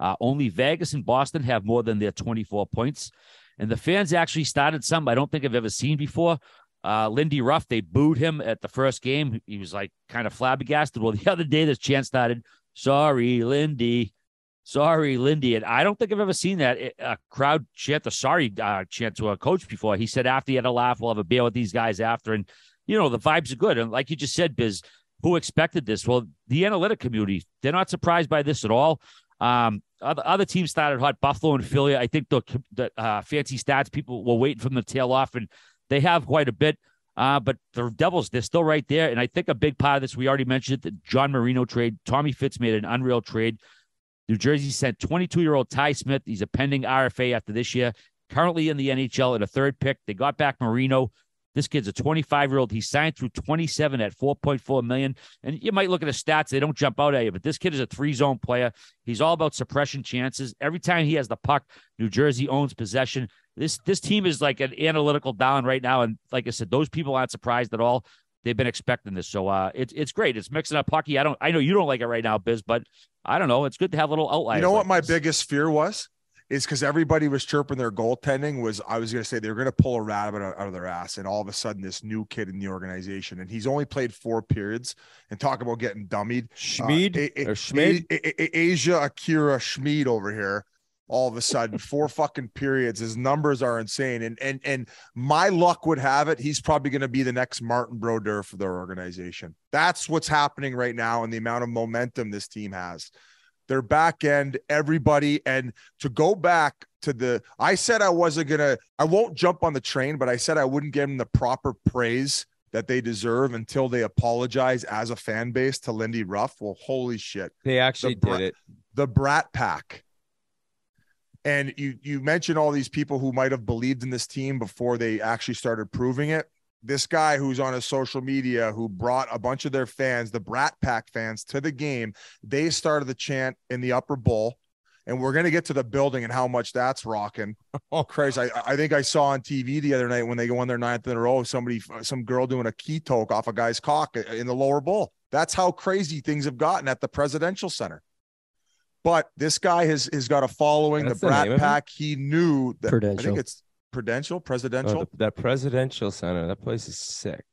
Uh, only Vegas and Boston have more than their twenty-four points. And the fans actually started something I don't think I've ever seen before. Uh, Lindy Ruff, they booed him at the first game. He was like kind of flabbergasted. Well, the other day this chant started, sorry, Lindy. Sorry, Lindy. And I don't think I've ever seen that a crowd chant, the sorry uh, chant to a coach before. He said after he had a laugh, we'll have a beer with these guys after. And, you know, the vibes are good. And like you just said, Biz, who expected this? Well, the analytic community, they're not surprised by this at all. Um, other, other teams started hot, Buffalo and Philly. I think the, the uh, fancy stats, people were waiting from the tail off, and they have quite a bit. Uh, but the Devils, they're still right there. And I think a big part of this, we already mentioned the John Marino trade. Tommy Fitz made an unreal trade. New Jersey sent twenty-two-year-old Ty Smith. He's a pending R F A after this year, currently in the N H L at a third pick. They got back Marino. This kid's a twenty-five-year-old. He signed through twenty-seven at four point four million dollars. And you might look at his stats. They don't jump out at you, but this kid is a three-zone player. He's all about suppression chances. Every time he has the puck, New Jersey owns possession. This this team is like an analytical down right now. And like I said, those people aren't surprised at all. They've been expecting this. So uh, it's it's great. It's mixing up hockey. I don't I know you don't like it right now, Biz, but I don't know. It's good to have a little outliers. You know like what my this. biggest fear was? is because everybody was chirping their goaltending was, I was going to say they were going to pull a rabbit out, out of their ass. And all of a sudden this new kid in the organization, and he's only played four periods, and talk about getting dummied. Schmid, uh, a, a, or Schmid? A, a, a, Asia Akira Schmid over here. All of a sudden, four fucking periods. His numbers are insane. And, and, and my luck would have it, he's probably going to be the next Martin Brodeur for their organization. That's what's happening right now. And the amount of momentum this team has, their back end, everybody. And to go back to the, I said, I wasn't going to, I won't jump on the train, but I said, I wouldn't give them the proper praise that they deserve until they apologize as a fan base to Lindy Ruff. Well, holy shit. They actually the, did it. The Brat Pack. And you you mentioned all these people who might have believed in this team before they actually started proving it. This guy who's on his social media, who brought a bunch of their fans, the Brat Pack fans, to the game, they started the chant in the upper bowl. And we're going to get to the building and how much that's rocking. Oh, Christ. I, I think I saw on T V the other night when they go on their ninth in a row, somebody, some girl doing a key toke off a guy's cock in the lower bowl. That's how crazy things have gotten at the Presidential Center. But this guy has, has got a following. That's the Brat Pack. He knew that. Prudential. I think it's Prudential, Presidential. Oh, the, that Presidential Center. That place is sick.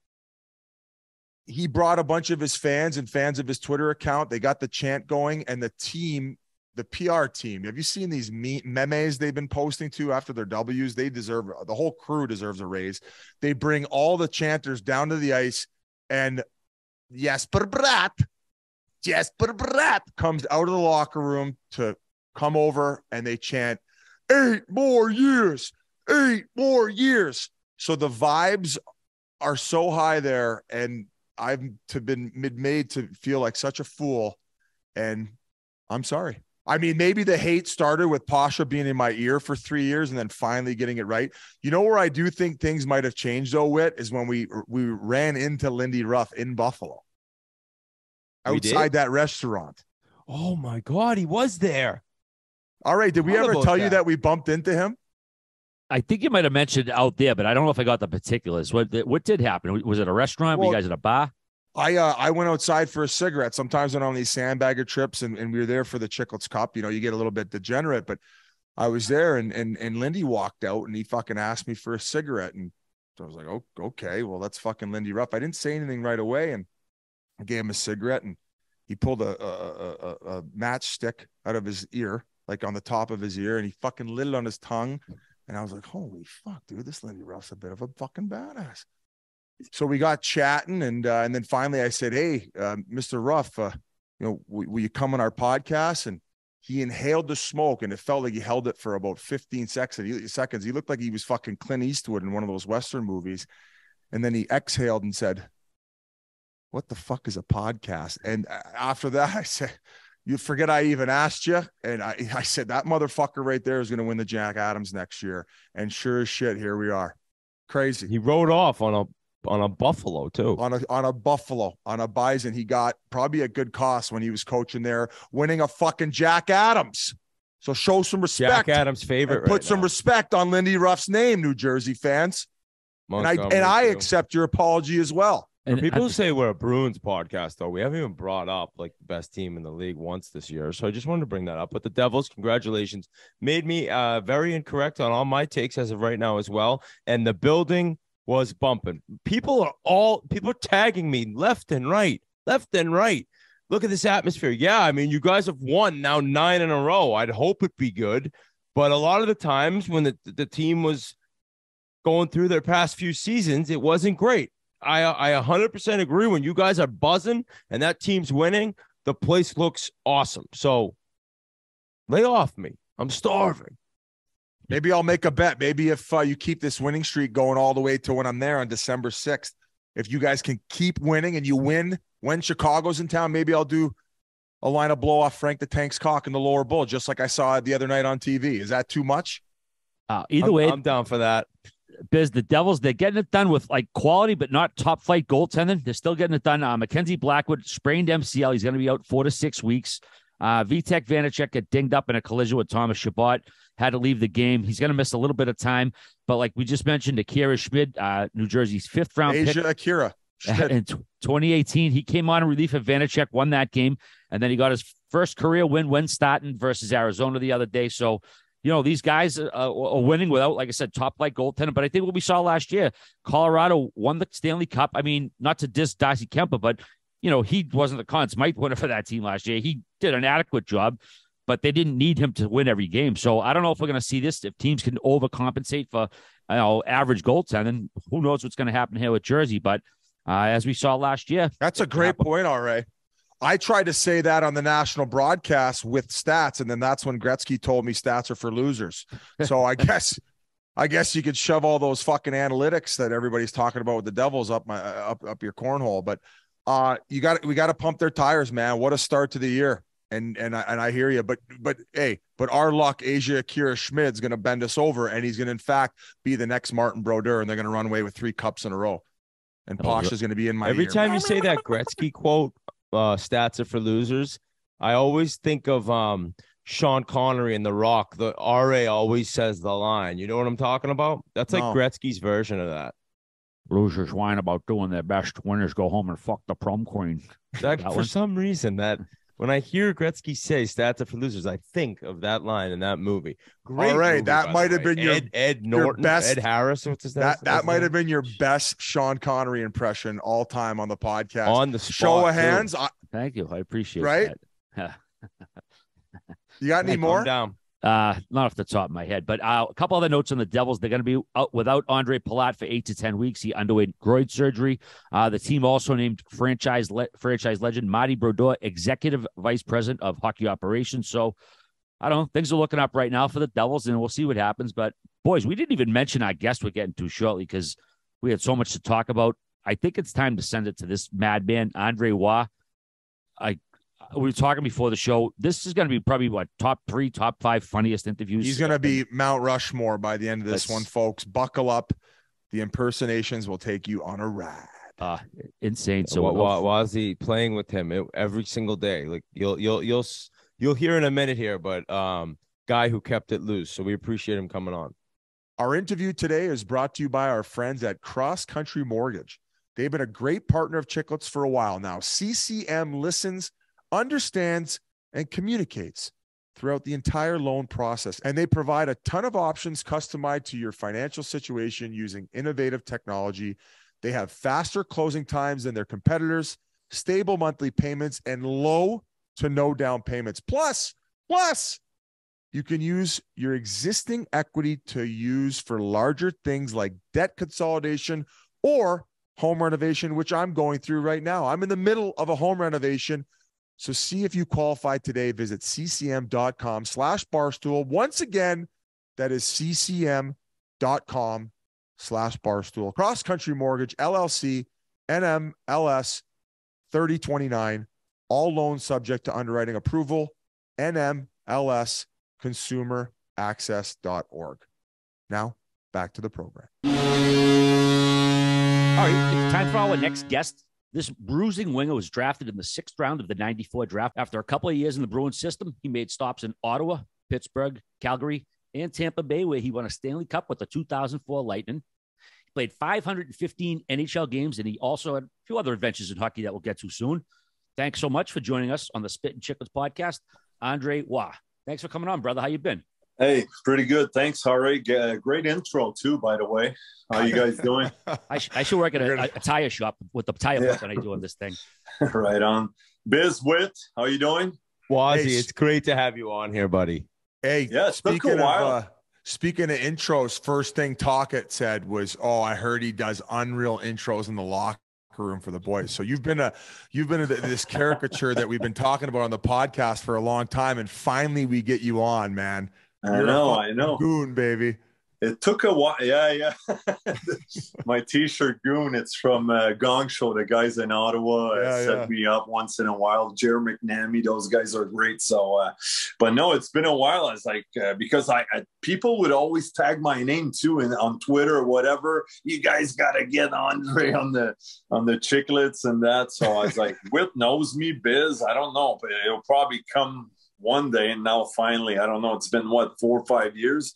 He brought a bunch of his fans and fans of his Twitter account. They got the chant going, and the team, the P R team. Have you seen these me- memes they've been posting to after their W's? They deserve, the whole crew deserves a raise. They bring all the chanters down to the ice, and Jesper Bratt. Jesper Bratt comes out of the locker room to come over, and they chant eight more years, eight more years. So the vibes are so high there, and I've to been made to feel like such a fool. And I'm sorry. I mean, maybe the hate started with Pasha being in my ear for three years and then finally getting it right. You know where I do think things might have changed, though, Whit, is when we we ran into Lindy Ruff in Buffalo. Outside that restaurant. Oh my God, he was there. All right, did we ever tell you that we bumped into him? I think you might have mentioned out there, but I don't know if I got the particulars. What what did happen? Was it a restaurant? Well, were you guys at a bar? I uh, I went outside for a cigarette. Sometimes when I'm on these sandbagger trips, and, and we were there for the Chicklets Cup. You know, you get a little bit degenerate, but I was there, and and and Lindy walked out, and he fucking asked me for a cigarette, and so I was like, oh, okay, well, that's fucking Lindy Ruff. I didn't say anything right away, and I gave him a cigarette, and he pulled a, a, a, a matchstick out of his ear, like on the top of his ear, and he fucking lit it on his tongue. And I was like, holy fuck, dude, this Lindy Ruff's a bit of a fucking badass. So we got chatting, and uh, and then finally I said, hey, uh, Mister Ruff, uh, you know, w- will you come on our podcast? And he inhaled the smoke, and it felt like he held it for about fifteen seconds. He looked like he was fucking Clint Eastwood in one of those Western movies. And then he exhaled and said, what the fuck is a podcast? And after that, I said, you forget I even asked you. And I, I said, that motherfucker right there is going to win the Jack Adams next year. And sure as shit, here we are. Crazy. He rode off on a on a buffalo too. On a on a buffalo, on a bison. He got probably a good cost when he was coaching there, winning a fucking Jack Adams. So show some respect. Jack Adams' favorite. Right, put some now. Respect on Lindy Ruff's name, New Jersey fans. Montgomery, and I and I too. Accept your apology as well. And people who say we're a Bruins podcast, though, we haven't even brought up like the best team in the league once this year. So I just wanted to bring that up. But the Devils, congratulations, made me uh, very incorrect on all my takes as of right now as well. And the building was bumping. People are all people are tagging me left and right, left and right. Look at this atmosphere. Yeah, I mean, you guys have won now nine in a row. I'd hope it'd be good. But a lot of the times when the, the team was going through their past few seasons, it wasn't great. I, I one hundred percent agree. When you guys are buzzing and that team's winning, the place looks awesome. So lay off me. I'm starving. Maybe I'll make a bet. Maybe if uh, you keep this winning streak going all the way to when I'm there on December sixth, if you guys can keep winning and you win when Chicago's in town, maybe I'll do a line of blow off Frank the Tank's cock in the lower bowl, just like I saw the other night on T V. Is that too much? Uh, either I'm, way, I'm down for that. Biz, the Devils, they're getting it done with like quality, but not top flight goaltending. They're still getting it done. Uh, Mackenzie Blackwood sprained M C L. He's going to be out four to six weeks. Uh, Vitek Vanacek got dinged up in a collision with Thomas Chabot, had to leave the game. He's going to miss a little bit of time. But like we just mentioned, Akira Schmid, uh, New Jersey's fifth round Asia pick. Akira Schmid. In twenty eighteen, he came on in relief of Vanacek, won that game, and then he got his first career win when starting versus Arizona the other day. So you know, these guys are, are winning without, like I said, top flight goaltender. But I think what we saw last year, Colorado won the Stanley Cup. I mean, not to diss Darcy Kemper, but, you know, he wasn't the consummate winner for that team last year. He did an adequate job, but they didn't need him to win every game. So I don't know if we're going to see this, if teams can overcompensate for, you know, average goaltending. Who knows what's going to happen here with Jersey. But uh, as we saw last year. That's a great happened. point, R A. I tried to say that on the national broadcast with stats, and then that's when Gretzky told me stats are for losers. So I guess I guess you could shove all those fucking analytics that everybody's talking about with the Devils up my up up your cornhole. But uh, you got we got to pump their tires, man. What a start to the year. And and I, and I hear you, but but hey, but our luck, Asia Akira Schmid's going to bend us over, and he's going to in fact be the next Martin Brodeur, and they're going to run away with three cups in a row. And Posh is going to be in my every ear. Time you say that Gretzky quote, uh, "Stats are for losers," I always think of um, Sean Connery in The Rock. The R A always says the line. You know what I'm talking about? That's like no. Gretzky's version of that. Losers whine about doing their best. Winners go home and fuck the prom queen. That, that for one? some reason that. When I hear Gretzky say stats are for losers, I think of that line in that movie. Great All right, movie, that might have been your Ed, Ed Norton, your best, Ed Harris. What's his name? That, that might have been your best Sean Connery impression all time on the podcast. On the spot, show of hands. I, Thank you, I appreciate right? that. You got any more? Down. Uh, not off the top of my head, but uh, a couple other notes on the Devils. They're going to be out without Andre Palat for eight to ten weeks. He underwent groin surgery. Uh, the team also named franchise le- franchise legend Marty Brodeur executive vice president of hockey operations. So I don't know. Things are looking up right now for the Devils, and we'll see what happens. But boys, we didn't even mention our guest we're getting to shortly because we had so much to talk about. I think it's time to send it to this madman, Andre Waugh. I. We were talking before the show. This is going to be probably what top three, top five funniest interviews. He's going to be Mount Rushmore by the end of this Let's, one, folks. Buckle up. The impersonations will take you on a ride. Uh, insane. So what, what, what was he playing with him it, every single day? Like you'll, you'll, you'll, you'll hear in a minute here, but um, guy who kept it loose. So we appreciate him coming on. Our interview today is brought to you by our friends at Cross Country Mortgage. They've been a great partner of Chicklets for a while now. C C M listens, understands, and communicates throughout the entire loan process. And they provide a ton of options customized to your financial situation using innovative technology. They have faster closing times than their competitors, stable monthly payments, and low to no down payments. Plus, plus, you can use your existing equity to use for larger things like debt consolidation or home renovation, which I'm going through right now. I'm in the middle of a home renovation. So see if you qualify today. Visit ccm.com slash barstool. Once again, that is ccm.com slash barstool. Cross Country Mortgage, L L C, N M L S thirty twenty-nine. All loans subject to underwriting approval. N M L S consumer access dot org. Now, back to the program. All right, it's time for our next guest. This bruising winger was drafted in the sixth round of the ninety-four draft. After a couple of years in the Bruins system, he made stops in Ottawa, Pittsburgh, Calgary, and Tampa Bay, where he won a Stanley Cup with the two thousand four Lightning. He played five hundred fifteen N H L games, and he also had a few other adventures in hockey that we'll get to soon. Thanks so much for joining us on the Spit and Chicklets podcast. Andre Waugh, thanks for coming on, brother. How you been? Hey, pretty good. Thanks, Harry. Uh, great intro, too, by the way. How you guys doing? I, sh- I should work at a, a tire shop with the tire yeah. when I do on this thing. Right on. BizWit, how you doing? Wazzy, hey, it's great to have you on here, buddy. Hey, yeah, speaking, of, uh, speaking of intros, first thing Talkett said was, oh, I heard he does unreal intros in the locker room for the boys. So you've been a you've been a, this caricature that we've been talking about on the podcast for a long time, and finally we get you on, man. I You're know, I know. Goon, baby. It took a while. Yeah, yeah. My T-shirt, Goon, it's from uh, Gong Show. The guys in Ottawa yeah, set yeah. me up once in a while. Jerry McNamee, those guys are great. So, uh, but no, it's been a while. I was like, uh, because I, I people would always tag my name too in, on Twitter or whatever. You guys got to get Andre on the on the Chicklets and that. So I was like, Whip knows me, Biz. I don't know, but it'll probably come one day. And now finally, I don't know, it's been what, four or five years.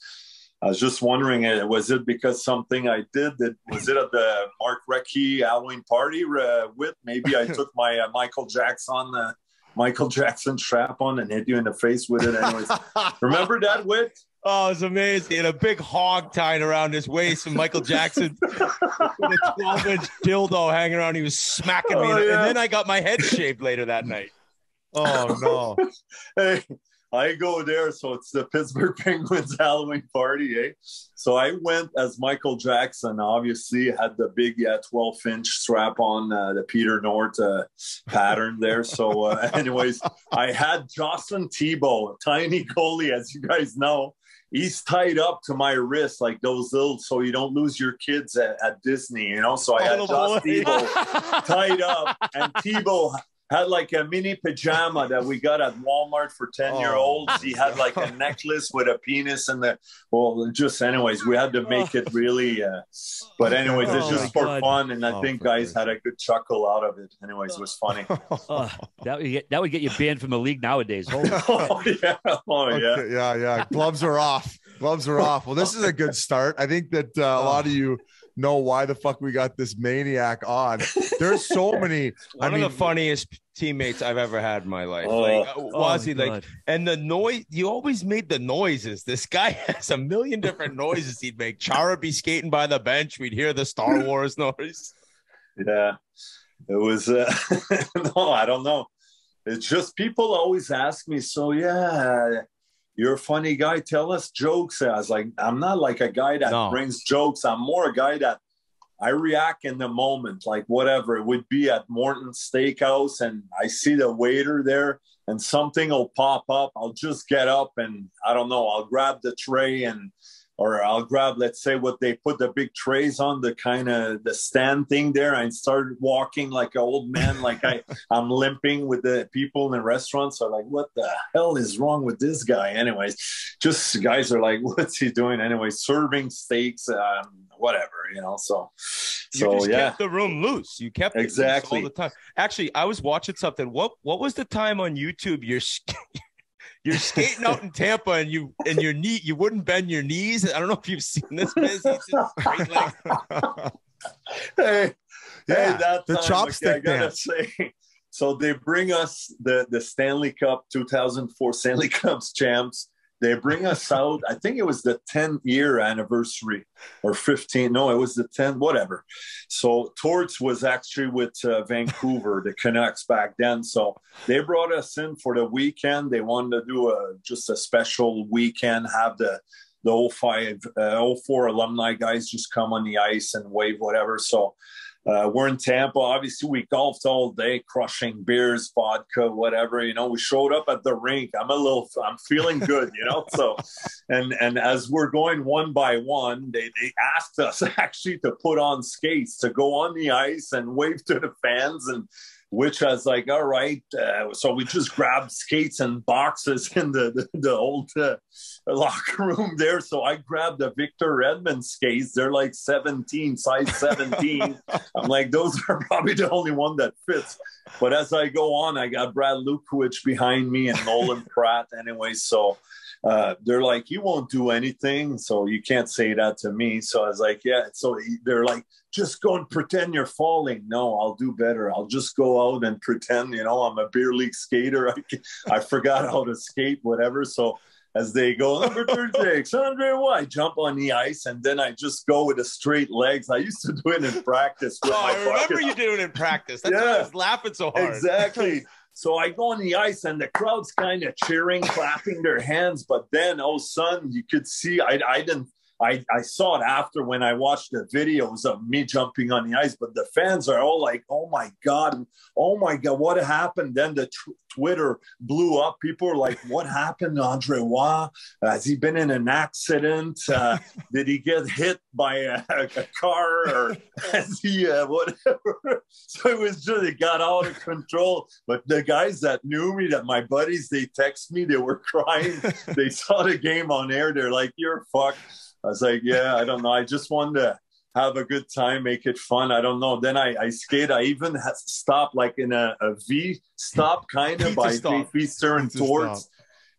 I was just wondering, was it because something I did that was it at the Mark Recchi Halloween party uh, with maybe I took my uh, Michael Jackson uh, Michael Jackson strap on and hit you in the face with it anyways. Remember that, Whit? Oh, it's amazing. He had a big hog tied around his waist and Michael Jackson with a twelve-inch dildo hanging around. He was smacking me. Oh, yeah. And then I got my head shaved later that night. Oh, no. Hey, I go there. So it's the Pittsburgh Penguins Halloween party, eh? So I went as Michael Jackson, obviously, had the big twelve-inch uh, strap on, uh, the Peter North uh, pattern there. So uh, anyways, I had Jocelyn Thibault, a tiny goalie, as you guys know. He's tied up to my wrist, like those little, so you don't lose your kids at, at Disney, you know? So I had oh, Joss Thibault tied up, and Thibault had like a mini pajama that we got at Walmart for ten-year-olds. Oh, he had like a necklace with a penis and the, well, just anyways, we had to make it really, uh, but anyways, it's just oh, for God. fun, and I oh, think guys sure. had a good chuckle out of it. Anyways, it was funny. Uh, that, would get, that would get you banned from the league nowadays. Holy oh, yeah. Oh, yeah. Okay, yeah, yeah. Gloves are off. Gloves are off. Well, this is a good start. I think that uh, a lot of you know why the fuck we got this maniac on. There's so many. One I mean, of the funniest teammates I've ever had in my life. Oh, like, oh Wazzy, like, and the noise, you always made the noises. This guy has a million different noises he'd make. Chara would be skating by the bench. We'd hear the Star Wars noise. Yeah, it was, uh, no, I don't know. It's just people always ask me, so yeah, you're a funny guy. Tell us jokes. I was like, I'm not like a guy that no. brings jokes. I'm more a guy that I react in the moment, like whatever. It would be at Morton's Steakhouse, and I see the waiter there, and something will pop up. I'll just get up, and I don't know. I'll grab the tray, and or I'll grab, let's say, what they put the big trays on, the kind of the stand thing there. I started walking like an old man, like I, I'm limping with the people in the restaurant. So like, what the hell is wrong with this guy? Anyways, just guys are like, what's he doing? Anyway, serving steaks, um, whatever, you know, so, so you just yeah. kept the room loose. You kept exactly it loose all the time. Actually, I was watching something. What, what was the time on YouTube you're You're skating out in Tampa, and you and your knee, you wouldn't bend your knees. I don't know if you've seen this. Biz. hey, yeah, hey, that's the time, chopstick okay, I gotta dance. Say, so they bring us the the Stanley Cup, two thousand four Stanley Cups champs. They bring us out. I think it was the ten year anniversary or fifteen. No, it was the ten, whatever. So Torts was actually with uh, Vancouver, the Canucks back then. So they brought us in for the weekend. They wanted to do a, just a special weekend, have the, the oh five, oh four alumni guys just come on the ice and wave, whatever. So uh, we're in Tampa. Obviously, we golfed all day, crushing beers, vodka, whatever. You know, we showed up at the rink. I'm a little, I'm feeling good, you know. So, and and as we're going one by one, they they asked us actually to put on skates, to go on the ice and wave to the fans, and which I was like, all right. Uh, so we just grabbed skates and boxes in the the, the old uh, locker room there. So I grabbed the Victor Redmond skates. They're like seventeen, size seventeen. I'm like, those are probably the only one that fits. But as I go on, I got Brad Lukowich behind me and Nolan Pratt anyway. So uh, they're like, you won't do anything. So you can't say that to me. So I was like, yeah. So they're like, just go and pretend you're falling. No, I'll do better. I'll just go out and pretend, you know, I'm a beer league skater. I, I forgot how to skate, whatever. So as they go, number thirty-six, Andre White, I jump on the ice, and then I just go with the straight legs. I used to do it in practice. With oh, my I remember bucket. You doing it in practice. That's yeah, why I was laughing so hard. Exactly. So I go on the ice, and the crowd's kind of cheering, clapping their hands. But then, oh, son, you could see I, I didn't. I, I saw it after when I watched the videos of me jumping on the ice, but the fans are all like, oh my God, oh my God, what happened? Then the tw Twitter blew up. People were like, what happened to Andre Roy? Has he been in an accident? Uh, did he get hit by a, a car or has he, uh, whatever? So it was just, it got out of control. But the guys that knew me, that my buddies, they text me, they were crying. They saw the game on air. They're like, you're fucked. I was like, yeah, I don't know. I just wanted to have a good time, make it fun. I don't know. Then I, I skate. I even had to stop like in a, a V stop kind of by Feaster and Torts.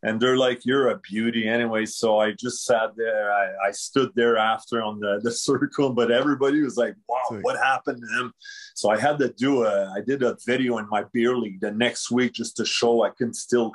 And they're like, you're a beauty anyway. So I just sat there. I, I stood there after on the, the circle, but everybody was like, wow, Sick. What happened to him? So I had to do a, I did a video in my beer league the next week just to show I can still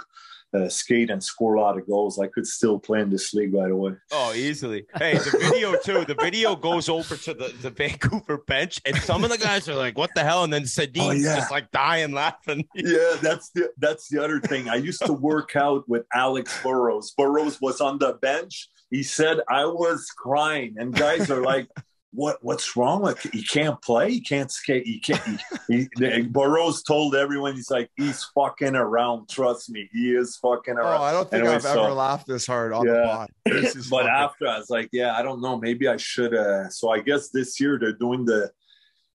Uh, skate and score a lot of goals, I could still play in this league right away. Oh, easily. Hey, the video too. The video goes over to the, the Vancouver bench, and some of the guys are like, "What the hell?" And then Sedin's oh, yeah. just like dying laughing. Yeah, that's the that's the other thing. I used to work out with Alex Burrows. Burrows was on the bench. He said I was crying, and guys are like, "What? What's wrong with you? He can't play. He can't skate. He can't." He, he, Burrows told everyone, he's like, "He's fucking around. Trust me, he is fucking around." Oh, I don't think anyway, I've so, ever laughed this hard on yeah. the pod. This is but fucking... after I was like, "Yeah, I don't know. Maybe I should." Uh, so I guess this year they're doing the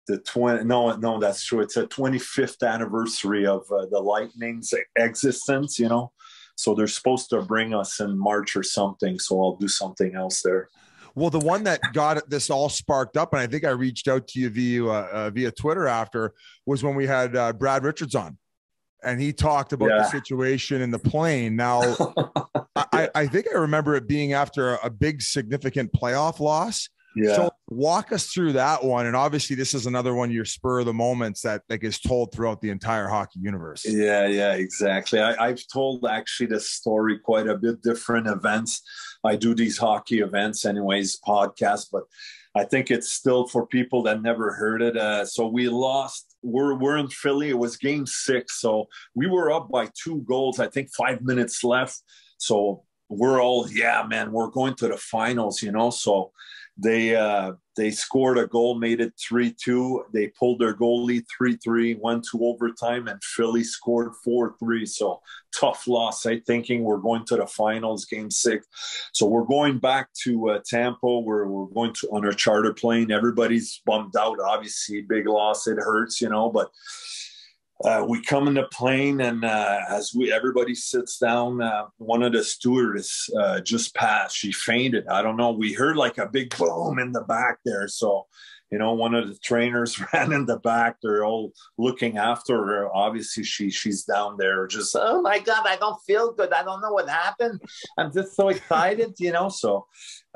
the twenty. No, no, that's true. It's a twenty-fifth anniversary of uh, the Lightning's existence. You know, so they're supposed to bring us in March or something. So I'll do something else there. Well, the one that got this all sparked up, and I think I reached out to you via, uh, via Twitter after, was when we had uh, Brad Richards on, and he talked about yeah. the situation in the plane. Now, I, I think I remember it being after a big significant playoff loss. Yeah. So walk us through that one. And obviously this is another one of your spur of the moments that like is told throughout the entire hockey universe. Yeah, yeah, exactly. I, I've told actually this story quite a bit, different events. I do these hockey events anyways, podcasts, but I think it's still for people that never heard it. Uh, so we lost, we're, we're in Philly. It was game six. So we were up by two goals, I think five minutes left. So we're all, yeah, man, we're going to the finals, you know? So They uh, they scored a goal, made it three two. They pulled their goalie three three, went to overtime, and Philly scored four three. So tough loss. I thinking we're going to the finals, game six. So we're going back to uh, Tampa. We're, we're going to on our charter plane. Everybody's bummed out, obviously. Big loss. It hurts, you know, but uh, we come in the plane, and uh, as we everybody sits down, uh, one of the stewardess uh, just passed. She fainted. I don't know. We heard like a big boom in the back there. So, you know, one of the trainers ran in the back. They're all looking after her. Obviously, she she's down there just, oh, my God, I don't feel good. I don't know what happened. I'm just so excited, you know. So,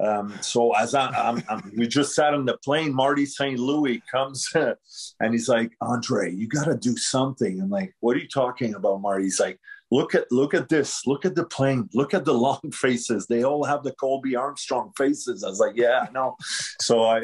um, so as I, I'm, I'm, we just sat on the plane, Marty Saint Louis comes in, and he's like, "Andre, you got to do something." I'm like, "What are you talking about, Marty?" He's like, Look at look at this. Look at the plane. Look at the long faces. They all have the Colby Armstrong faces." I was like, "Yeah, no." So I,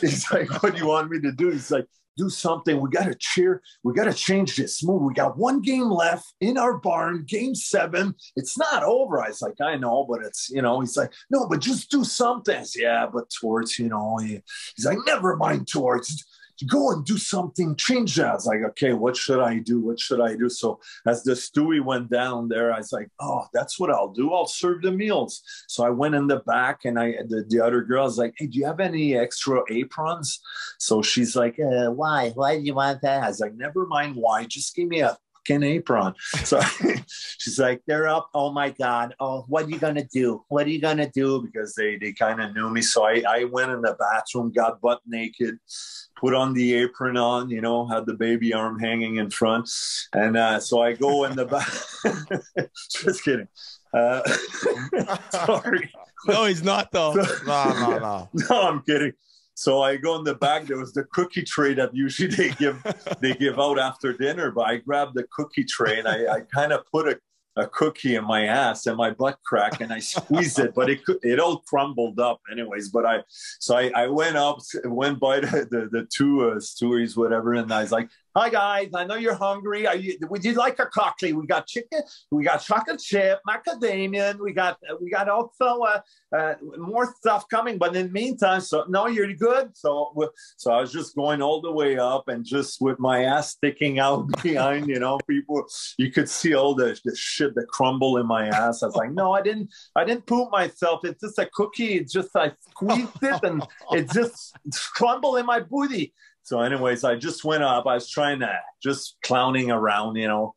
he's like, "What do you want me to do?" He's like, "Do something. We got to cheer. We got to change this move. We got one game left in our barn, game seven. It's not over." I was like, "I know, but it's, you know." He's like, "No, but just do something." I said, "Yeah, but towards, you know." He, he's like, "Never mind towards. Go and do something, change that." I was like, "Okay, what should I do? What should I do?" So as the Stewie went down there, I was like, "Oh, that's what I'll do. I'll serve the meals." So I went in the back, and I the, the other girl was like, "Hey, do you have any extra aprons?" So she's like, uh, why? Why do you want that?" I was like, "Never mind why. Just give me a fucking apron." So she's like, "They're up. Oh, my God. Oh, what are you going to do? What are you going to do?" Because they, they kind of knew me. So I, I went in the bathroom, got butt naked, put on the apron on, you know, had the baby arm hanging in front. And uh, so I go in the back. Just kidding. Uh, sorry. No, he's not, though. So, no, no, no. No, I'm kidding. So I go in the back. There was the cookie tray that usually they give they give out after dinner. But I grabbed the cookie tray, and I, I kind of put a, a cookie in my ass and my butt crack, and I squeezed it, but it it all crumbled up anyways. But I, so I, I went up, went by the, the, the two uh, stewards, whatever. And I was like, "Hi guys, I know you're hungry. Are you, would you like a cocktail? We got chicken, we got chocolate chip, macadamia. We got, we got also uh, uh, more stuff coming, but in the meantime, so no, you're good." So, so I was just going all the way up, and just with my ass sticking out behind, you know, people, you could see all the, the shit, the crumble in my ass. I was like, "No, I didn't, I didn't poop myself. It's just a cookie. It's just, I squeezed it and it just crumbled in my booty." So anyways, I just went up. I was trying to just clowning around, you know,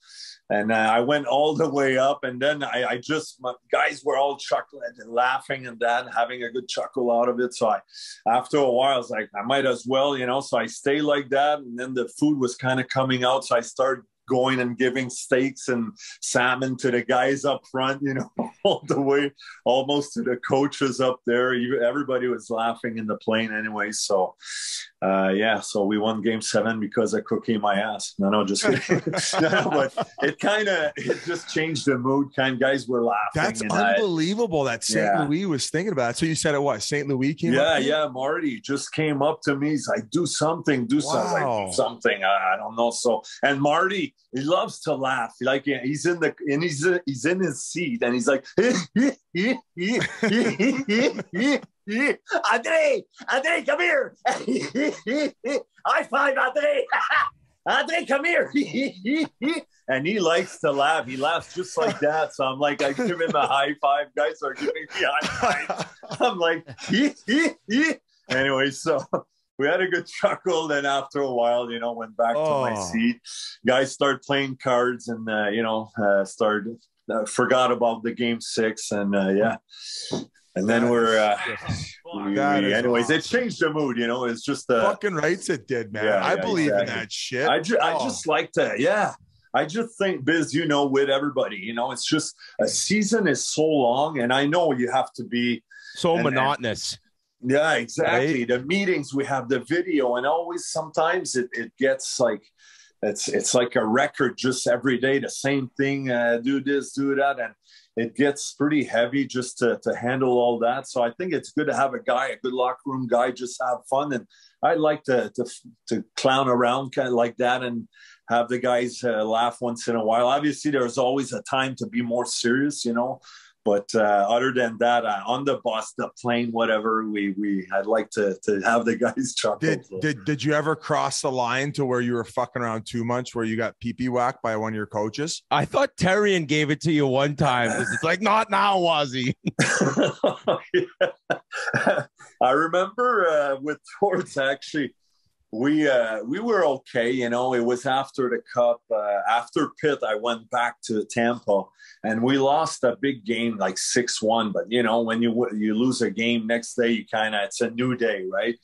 and uh, I went all the way up. And then I, I just, my guys were all chuckling and laughing and that, and having a good chuckle out of it. So I, after a while, I was like, I might as well, you know, so I stay like that. And then the food was kind of coming out. So I started going and giving steaks and salmon to the guys up front, you know, all the way almost to the coaches up there. You, everybody was laughing in the plane anyway. So Uh, yeah, so we won game seven because I cookie my ass. No, no, just no, no, but it kind of it just changed the mood. Kind guys were laughing. That's unbelievable. I, that Saint Yeah. Louis was thinking about it. So you said it was Saint Louis came yeah, up? Yeah, yeah. Marty just came up to me. He's like, do something, do wow. something, like, do something. I, I don't know. So and Marty, he loves to laugh. Like he's in the and he's he's in his seat and he's like, André, André, come here. High five, André. André, come here. And he likes to laugh. He laughs just like that. So I'm like, I give him a high five. Guys are giving me high five. I'm like, anyway, so we had a good chuckle. Then after a while, you know, went back oh. to my seat. Guys start playing cards and, uh, you know, uh, started, uh, forgot about the game six. And uh, yeah. And then that we're, uh, we, we, anyways, awesome. It changed the mood, you know, it's just, uh, fucking rights it did, man. Yeah, I yeah, believe exactly. in that shit. I, ju oh. I just like to, yeah. I just think, Biz, you know, with everybody, you know, it's just a season is so long and I know you have to be so and, monotonous. And, yeah, exactly. Right? The meetings, we have the video and always sometimes it, it gets like, it's, it's like a record just every day, the same thing, uh, do this, do that. And it gets pretty heavy just to, to handle all that. So I think it's good to have a guy, a good locker room guy, just have fun. And I like to, to, to clown around kind of like that and have the guys uh, laugh once in a while. Obviously, there's always a time to be more serious, you know. But uh, other than that, uh, on the bus, the plane, whatever, we we I'd like to to have the guys chuckle. Did did did you ever cross the line to where you were fucking around too much, where you got pee-pee whacked by one of your coaches? I thought Terrian gave it to you one time. It's like not now, Wazzy. Yeah. I remember uh, with Torts actually. We uh, we were okay, you know. It was after the cup, uh, after Pitt. I went back to Tampa, and we lost a big game, like six one. But you know, when you you lose a game next day, you kind of it's a new day, right?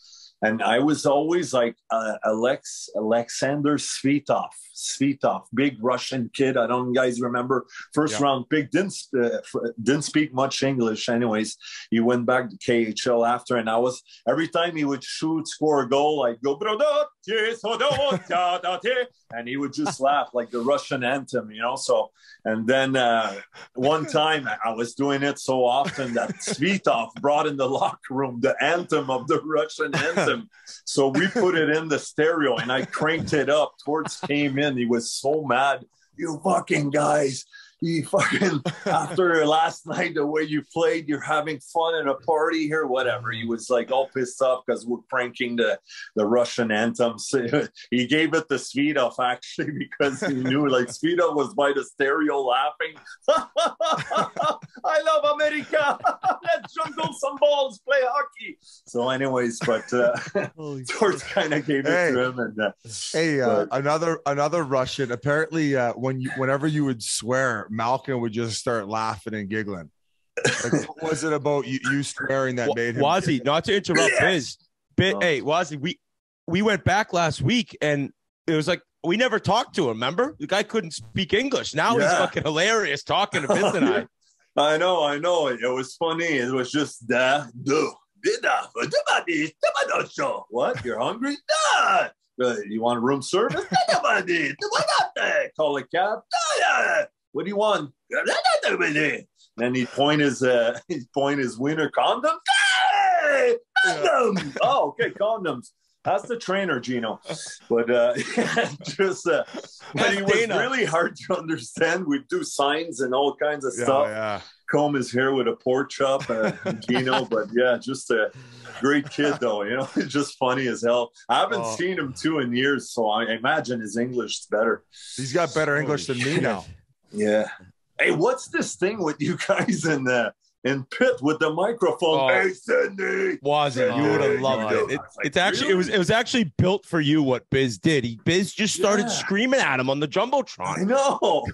And I was always like uh, Alex Alexander Svitov, Svitov, big Russian kid. I don't you guys remember first yeah. round pick. Didn't uh, didn't speak much English, anyways. He went back to K H L after, and I was every time he would shoot, score a goal, I'd go and he would just laugh like the Russian anthem, you know. So and then uh, one time I was doing it so often that Svitov brought in the locker room the anthem of the Russian anthem. So we put it in the stereo and I cranked it up. Torts came in. He was so mad. You fucking guys. You fucking, after last night, the way you played, you're having fun at a party here, whatever. He was like all pissed off because we're pranking the, the Russian anthem. So he gave it to Svitov actually because he knew like Svitov was by the stereo laughing. I love America. Let's juggle some balls, play hockey. So anyways, but uh, Torts kind of gave it hey, to him. And, uh, hey, uh, but, another another Russian. Apparently, uh, when you whenever you would swear, Malkin would just start laughing and giggling. Like, what was it about you, you swearing that made him? Wazzy, not to interrupt, Biz. Biz no. Hey, Wazzy, we we went back last week, and it was like we never talked to him. Remember, the guy couldn't speak English. Now yeah. he's fucking hilarious talking to Biz and I. I know, I know. It was funny. It was just da do da. What? You're hungry? Da. You want room service? Call a cab. What do you want? And he point his uh, he point his winter condom. Hey, condom. Oh, okay, condoms. That's the trainer, Gino. But uh, just uh, but he was really hard to understand. We'd do signs and all kinds of yeah, stuff. Yeah. Comb his hair with a pork chop, uh, Gino. But yeah, just a great kid though. You know, just funny as hell. I haven't oh. seen him too in years, so I imagine his English is better. He's got better Holy English than me now. Yeah. Hey, what's this thing with you guys in the in Pitt with the microphone? Oh, hey, Cindy, was it? You would have loved it. it it's like, actually really? it was it was actually built for you. What Biz did? He Biz just started yeah. screaming at him on the jumbotron. I know.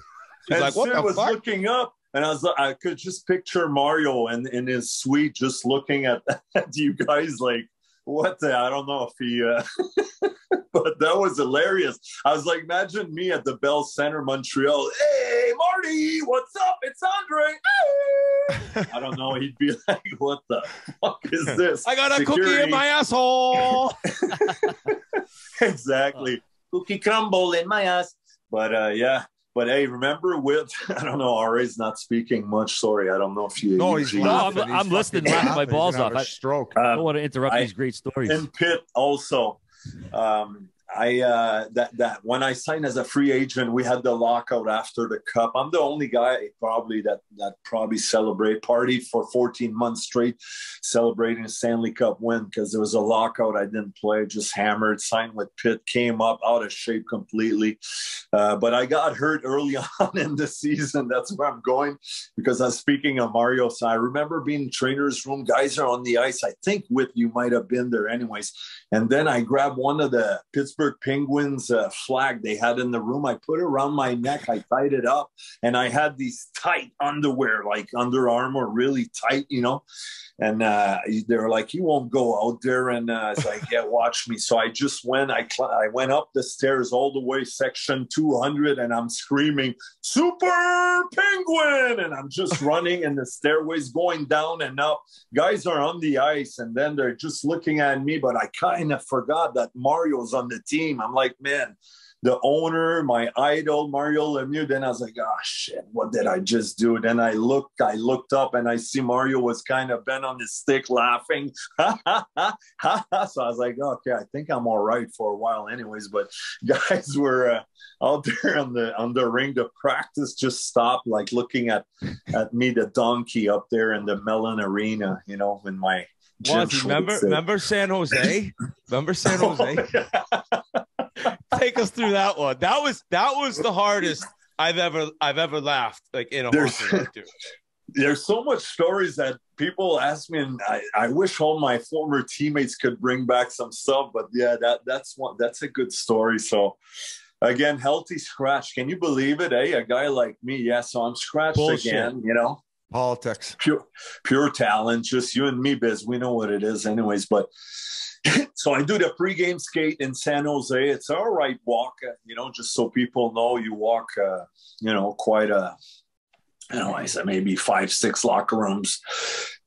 He's like, what the was fuck? Looking up. And I was, I could just picture Mario in, in his suite just looking at, at you guys like, what the, I don't know if he, uh, but that was hilarious. I was like, imagine me at the Bell Center, Montreal. Hey! hey, Marty, what's up? It's Andre. I don't know. He'd be like, what the fuck is this? I got a Security. cookie in my asshole. Exactly. Oh. Cookie crumble in my ass. But uh, yeah. But hey, remember with, I don't know, R A's not speaking much. Sorry, I don't know if you. No, he's not. No, I'm, I'm listening, laughing my balls off. I, stroke. I don't want to interrupt I, these great stories. And Pitt also. Um, I uh, that that when I signed as a free agent, we had the lockout after the Cup. I'm the only guy probably that that probably celebrate party for fourteen months straight, celebrating a Stanley Cup win because there was a lockout. I didn't play, just hammered. Signed with Pitt, came up out of shape completely, uh, but I got hurt early on in the season. That's where I'm going because I was speaking of Mario. So I remember being in the trainer's room. Guys are on the ice. I think with you might have been there anyways. And then I grabbed one of the Pittsburgh Penguins uh, flag they had in the room. I put it around my neck. I tied it up, and I had these tight underwear, like Under Armour, really tight, you know. And uh, they were like, "You won't go out there." And uh, I was like, "Yeah, watch me." So I just went. I I went up the stairs all the way, section two hundred, and I'm screaming, "Super Penguin!" And I'm just running, and the stairways going down and up. Guys are on the ice, and then they're just looking at me. But I kind of forgot that Mario's on the team. I'm like, man, the owner, my idol, Mario Lemieux. Then I was like, oh shit, what did I just do? Then I looked, I looked up and I see Mario was kind of bent on his stick laughing. So I was like, oh, okay, I think I'm all right for a while anyways. But guys were uh, out there on the on the ring. The practice just stopped, like looking at, at me, the donkey up there in the Mellon Arena, you know, in my gym. Remember, remember San Jose? Remember San Jose? Oh, yeah. Take us through that one. That was that was the hardest I've ever I've ever laughed like in a there's, there's so much stories that people ask me, and I, I wish all my former teammates could bring back some stuff. But yeah, that that's one that's a good story. So again, healthy scratch. Can you believe it? Hey, a guy like me, yeah. So I'm scratched Bullshit. again, you know. Politics. Pure pure talent. Just you and me, Biz. We know what it is, anyways. But so I do the pregame skate in San Jose. It's an all right walk, you know, just so people know you walk, uh, you know, quite a, you know, I said maybe five, six locker rooms.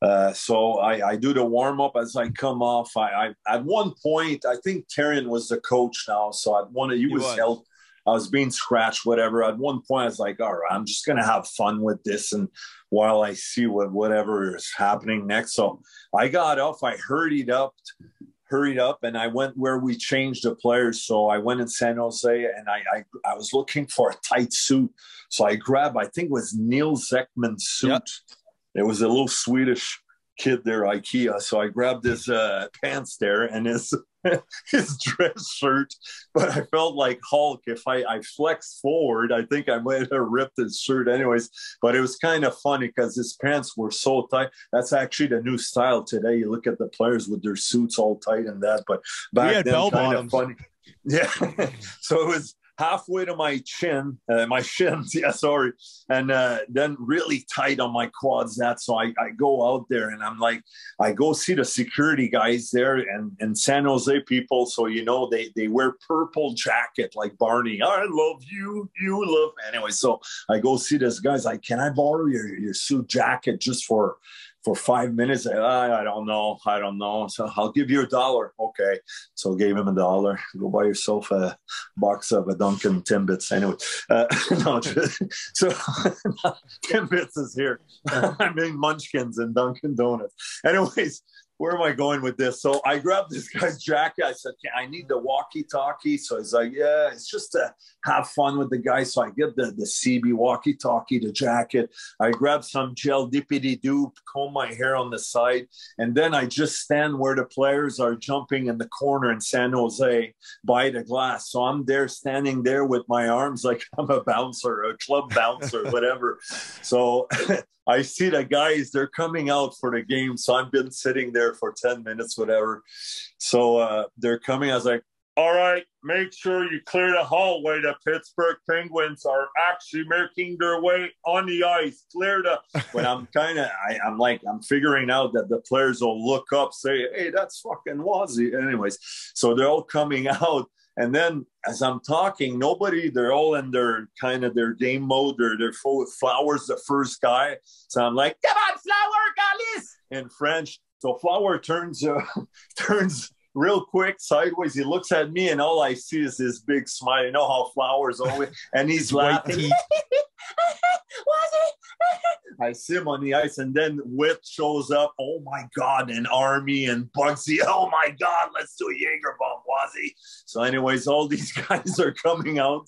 Uh, so I, I do the warm up as I come off. I, I at one point, I think Terran was the coach now. So at one, he was held. I was being scratched, whatever. At one point, I was like, all right, I'm just going to have fun with this. And while I see what whatever is happening next. So I got off. I hurried up, hurried up, and I went where we changed the players. So I went in San Jose, and I I, I was looking for a tight suit. So I grabbed, I think it was Neil Zeckman's suit. Yep. It was a little Swedish kid there, Ikea. So I grabbed his uh, pants there and his... his dress shirt, but I felt like Hulk. If I, I flexed forward, I think I might have ripped his shirt anyways, but it was kind of funny because his pants were so tight. That's actually the new style today. You look at the players with their suits all tight and that, but back then, kind of funny. Yeah. So it was halfway to my chin, uh, my shins, yeah, sorry. And uh, then really tight on my quads. That so I, I go out there and I'm like, I go see the security guys there and, and San Jose people. So, you know, they, they wear purple jacket like Barney. I love you. You love. Anyway, so I go see this guy's like, can I borrow your, your suit jacket just for for five minutes? I, I don't know. I don't know. So I'll give you a dollar. Okay. So I gave him a dollar. Go buy yourself a box of a Dunkin' Timbits. Anyway, uh, no, just, so Timbits is here. I mean, Munchkins and Dunkin' Donuts. Anyways, where am I going with this? So I grabbed this guy's jacket. I said, I need the walkie-talkie. So he's like, yeah, it's just to have fun with the guy. So I get the, the C B walkie-talkie, the jacket. I grab some gel, dippity-doo, comb my hair on the side. And then I just stand where the players are jumping in the corner in San Jose by the glass. So I'm there standing there with my arms like I'm a bouncer, a club bouncer, whatever. So I see the guys, they're coming out for the game. So I've been sitting there for ten minutes, whatever. So uh, they're coming. I was like, all right, make sure you clear the hallway. The Pittsburgh Penguins are actually making their way on the ice. Clear the... But I'm kind of, I'm like, I'm figuring out that the players will look up, say, hey, that's fucking Wazzy. Anyways, so they're all coming out. And then as I'm talking, nobody, they're all in their kind of their game mode, or they're full of flowers, the first guy. So I'm like, come on, flower, Galice, in French. So flower turns, uh, turns real quick sideways. He looks at me and all I see is this big smile. You know how flowers always, and he's laughing. I see him on the ice, and then Whip shows up. Oh my God, and Army and Bugsy. Oh my God, let's do a Jaeger bomb, Wazzy. So, anyways, all these guys are coming out,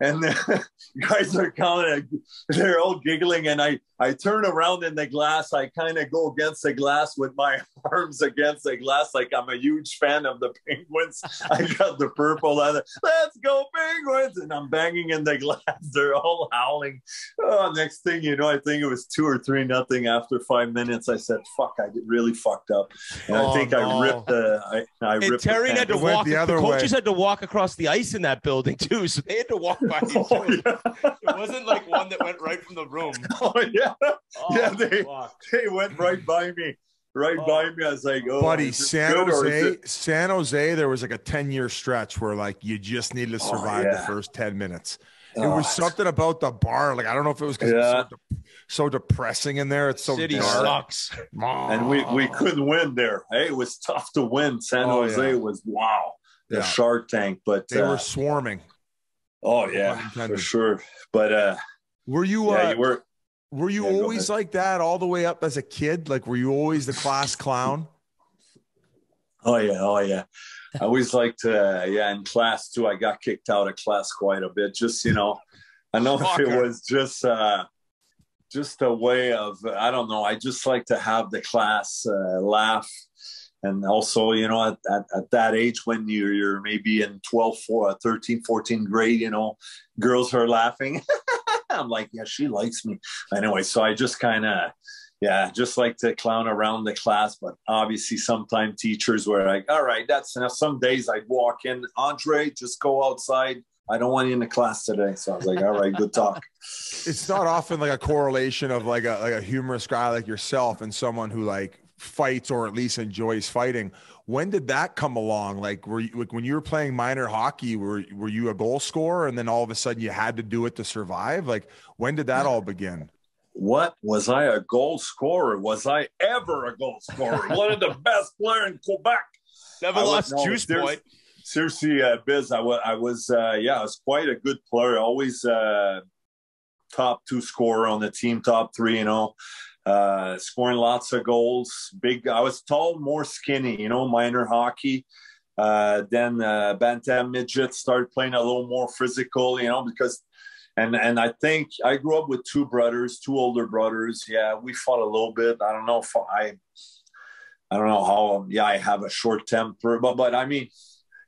and the guys are coming, they're all giggling. And I, I turn around in the glass, I kind of go against the glass with my arms against the glass, like I'm a huge fan of the Penguins. I got the purple leather, let's go, Penguins! And I'm banging in the glass, they're all howling. Oh, next thing you know, I think it was two or three nothing after five minutes. I said, "Fuck! I get really fucked up," and oh, I think no. I ripped the. I, I and ripped Terry the had to walk. The, the coaches way. had to walk across the ice in that building too, so they had to walk by. Oh, too. Yeah. It wasn't like one that went right from the room. Oh yeah, oh, yeah. They fuck. they went right by me, right oh. by me. I was like, "Oh, buddy, San Jose, San Jose." There was like a ten-year stretch where like you just needed to survive oh, yeah. the first ten minutes. It oh, was something about the bar. Like, I don't know if it was because yeah. it was so, de so depressing in there. It's so City dark. Sucks. And we, we couldn't win there. Hey, it was tough to win. San oh, Jose yeah. was, wow, the yeah. Shark Tank. But They uh, were swarming. Oh, yeah, for sure. But uh, were you, yeah, uh, you were, were you yeah, always like that all the way up as a kid? Like, were you always the class clown? Oh, yeah. Oh, yeah. I always liked, uh, yeah, in class too. I got kicked out of class quite a bit. Just, you know, I know Fucker. if it was just, uh, just a way of, I don't know. I just like to have the class uh, laugh. And also, you know, at, at, at that age when you're, you're maybe in twelve, thirteen, fourteen grade, you know, girls are laughing. I'm like, yeah, she likes me. Anyway, so I just kind of, yeah, just like to clown around the class, but obviously sometimes teachers were like, all right, that's enough. Some days I'd walk in, Andre, just go outside. I don't want you in the class today. So I was like, all right, good talk. It's not often like a correlation of like a, like a humorous guy like yourself and someone who like fights or at least enjoys fighting. When did that come along? Like, were you, like when you were playing minor hockey, were, were you a goal scorer and then all of a sudden you had to do it to survive? Like, when did that all begin? What was I a goal scorer? Was I ever a goal scorer? One of the best players in Quebec. Never lost juice, boy. Seriously, uh, Biz, I was, I was, uh, yeah, I was quite a good player. Always uh, top two scorer on the team, top three, you know, uh, scoring lots of goals. Big. I was tall, more skinny, you know, minor hockey. Uh, then uh, Bantam midget started playing a little more physical, you know, because. And, and I think I grew up with two brothers, two older brothers. Yeah, we fought a little bit. I don't know if I, I don't know how, yeah, I have a short temper, but, but I mean,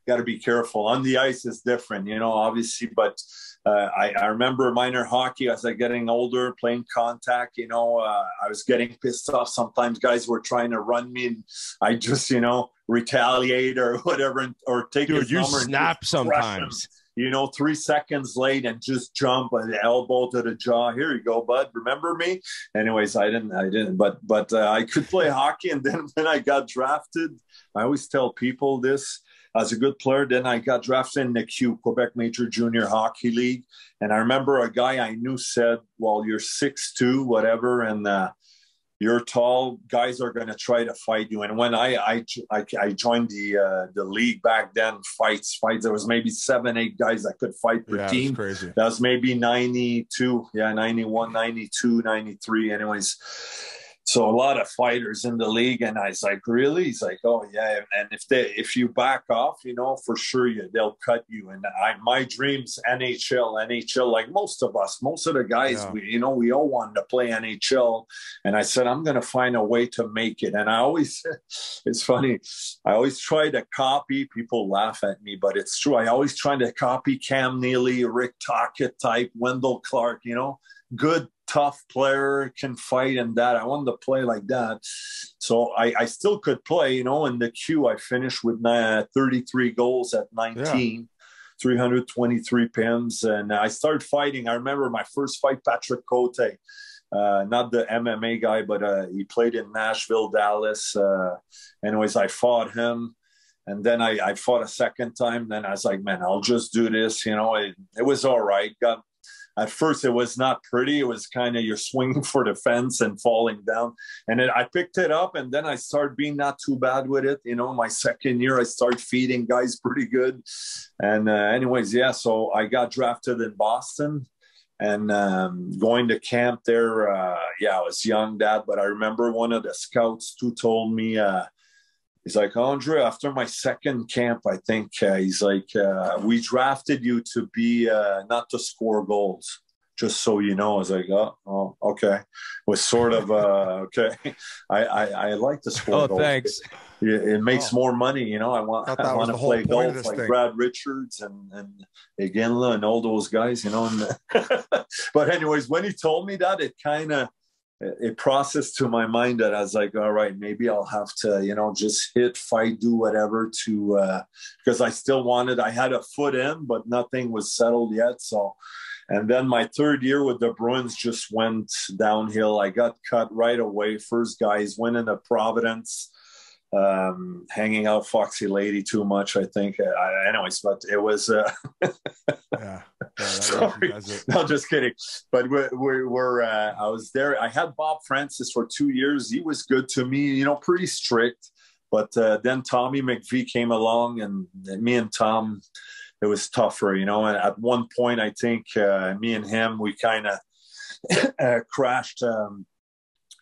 got to be careful. On the ice is different, you know, obviously, but uh, I, I remember minor hockey as I getting older, playing contact, you know, uh, I was getting pissed off. Sometimes guys were trying to run me and I just, you know, retaliate or whatever, and, or take Dude, his you number snap and sometimes. You know, three seconds late and just jump an elbow to the jaw. Here you go, bud. Remember me? Anyways, I didn't, I didn't, but, but uh, I could play hockey. And then when I got drafted, I always tell people this as a good player. Then I got drafted in the Q, Quebec Major Junior Hockey League. And I remember a guy I knew said, well, you're six two, whatever. And, uh, you're tall, guys are going to try to fight you. And when I, I, I, I joined the, uh, the league back then, fights, fights, there was maybe seven, eight guys that could fight per yeah, team. That was crazy. That was maybe ninety-two, yeah, ninety-one, ninety-two, ninety-three, anyways. So a lot of fighters in the league. And I was like, really? He's like, oh, yeah. And if they, if you back off, you know, for sure you, they'll cut you. And I, my dreams, N H L, N H L, like most of us, most of the guys, yeah. we, you know, we all wanted to play N H L. And I said, I'm going to find a way to make it. And I always, it's funny, I always try to copy, people laugh at me, but it's true. I always try to copy Cam Neely, Rick Tocchet type, Wendell Clark, you know, good tough player, can fight and that. I wanted to play like that. So I, I still could play, you know, in the queue. I finished with thirty-three goals at nineteen, yeah. three hundred twenty-three pins. And I started fighting. I remember my first fight, Patrick Cote, uh, not the M M A guy, but uh, he played in Nashville, Dallas. Uh, anyways, I fought him. And then I, I fought a second time. Then I was like, man, I'll just do this. You know, it, it was all right. Got, at first, it was not pretty. It was kind of you're swinging for the fence and falling down. And then I picked it up, and then I started being not too bad with it. You know, my second year, I started feeding guys pretty good. And uh, anyways, yeah, so I got drafted in Boston. And um, going to camp there, uh, yeah, I was young, Dad. But I remember one of the scouts too told me, uh, he's like, Andre, after my second camp, I think, uh, he's like, uh, we drafted you to be, uh, not to score goals, just so you know. I was like, oh, oh okay. It was sort of, uh, okay, I, I, I like to score oh, goals. Oh, thanks. It, it makes oh. more money, you know. I want I want to play golf like thing. Brad Richards and, and Iginla and all those guys, you know. And but anyways, when he told me that, it kind of, it processed to my mind that I was like, all right, maybe I'll have to, you know, just hit, fight, do whatever to, uh, because I still wanted, I had a foot in, but nothing was settled yet. So, and then my third year with the Bruins just went downhill. I got cut right away. First guys went into Providence, um, hanging out Foxy Lady too much, I think. I, anyways, but it was, uh, yeah. Yeah, sorry. No, just kidding. But we we're, we're uh, I was there. I had Bob Francis for two years. He was good to me, you know, pretty strict. But uh, then Tommy McVie came along, and me and Tom, it was tougher, you know. And at one point, I think uh, me and him, we kind of uh, crashed. Um,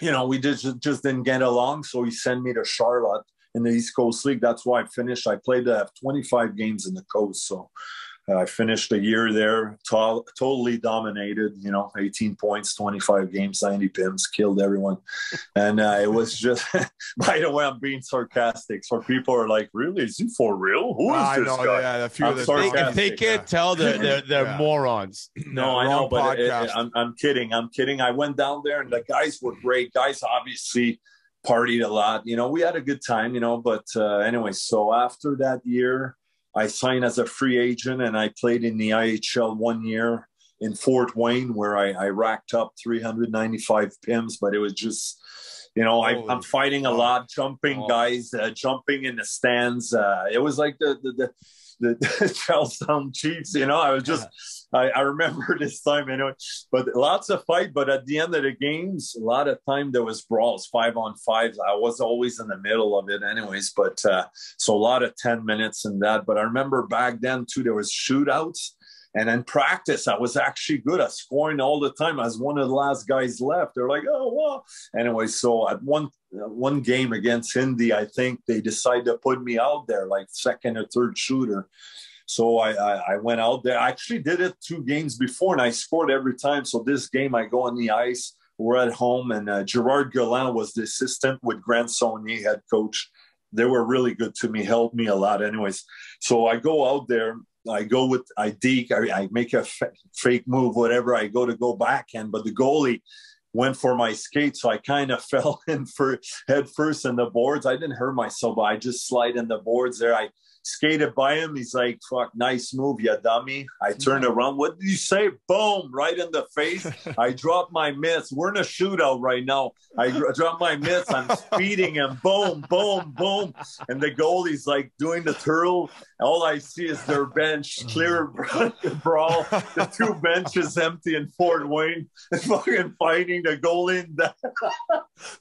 you know, we just just didn't get along. So he sent me to Charlotte in the East Coast League. That's why I finished. I played uh, twenty-five games in the Coast, so. I finished a year there, to totally dominated, you know, eighteen points, twenty-five games, ninety pims, killed everyone. And uh, it was just, by the way, I'm being sarcastic. So people are like, really? Is he for real? Who is this guy? Yeah, a few of the, they can't yeah. tell, they're, they're, they're yeah. morons. No, I know, but it, it, I'm, I'm kidding. I'm kidding. I went down there and the guys were great. Guys obviously partied a lot. You know, we had a good time, you know, but uh, anyway, so after that year, I signed as a free agent, and I played in the I H L one year in Fort Wayne, where I, I racked up three hundred ninety-five pims. But it was just, you know, I, I'm fighting a lot, jumping guys, uh, jumping in the stands. Uh, it was like the the the, the Charlestown Chiefs, you know. I was just, I, I remember this time, you know, but lots of fight. But at the end of the games, a lot of time there was brawls, five on fives. I was always in the middle of it anyways. But uh, so a lot of ten minutes and that. But I remember back then too, there was shootouts. And in practice, I was actually good at scoring all the time. I was one of the last guys left. They're like, oh, wow. Anyway, so at one one game against Indy, I think they decided to put me out there, like second or third shooter. So I, I, I went out there. I actually did it two games before, and I scored every time. So this game, I go on the ice. We're at home, and uh, Gerard Gallant was the assistant with Grant Saunier, head coach. They were really good to me, helped me a lot anyways. So I go out there. I go with, I deke, I, I make a f fake move, whatever. I go to go backhand, but the goalie went for my skate. So I kind of fell in for head first in the boards. I didn't hurt myself, but I just slide in the boards there. I skated by him. He's like, fuck, nice move, you dummy. I turned around. What did you say? Boom, right in the face. I dropped my mitts. We're in a shootout right now. I dropped my mitts. I'm speeding him. Boom, boom, boom. And the goalie's like doing the turtle. All I see is their bench, clear brawl. The two benches empty in Fort Wayne. Fucking fighting the goalie in the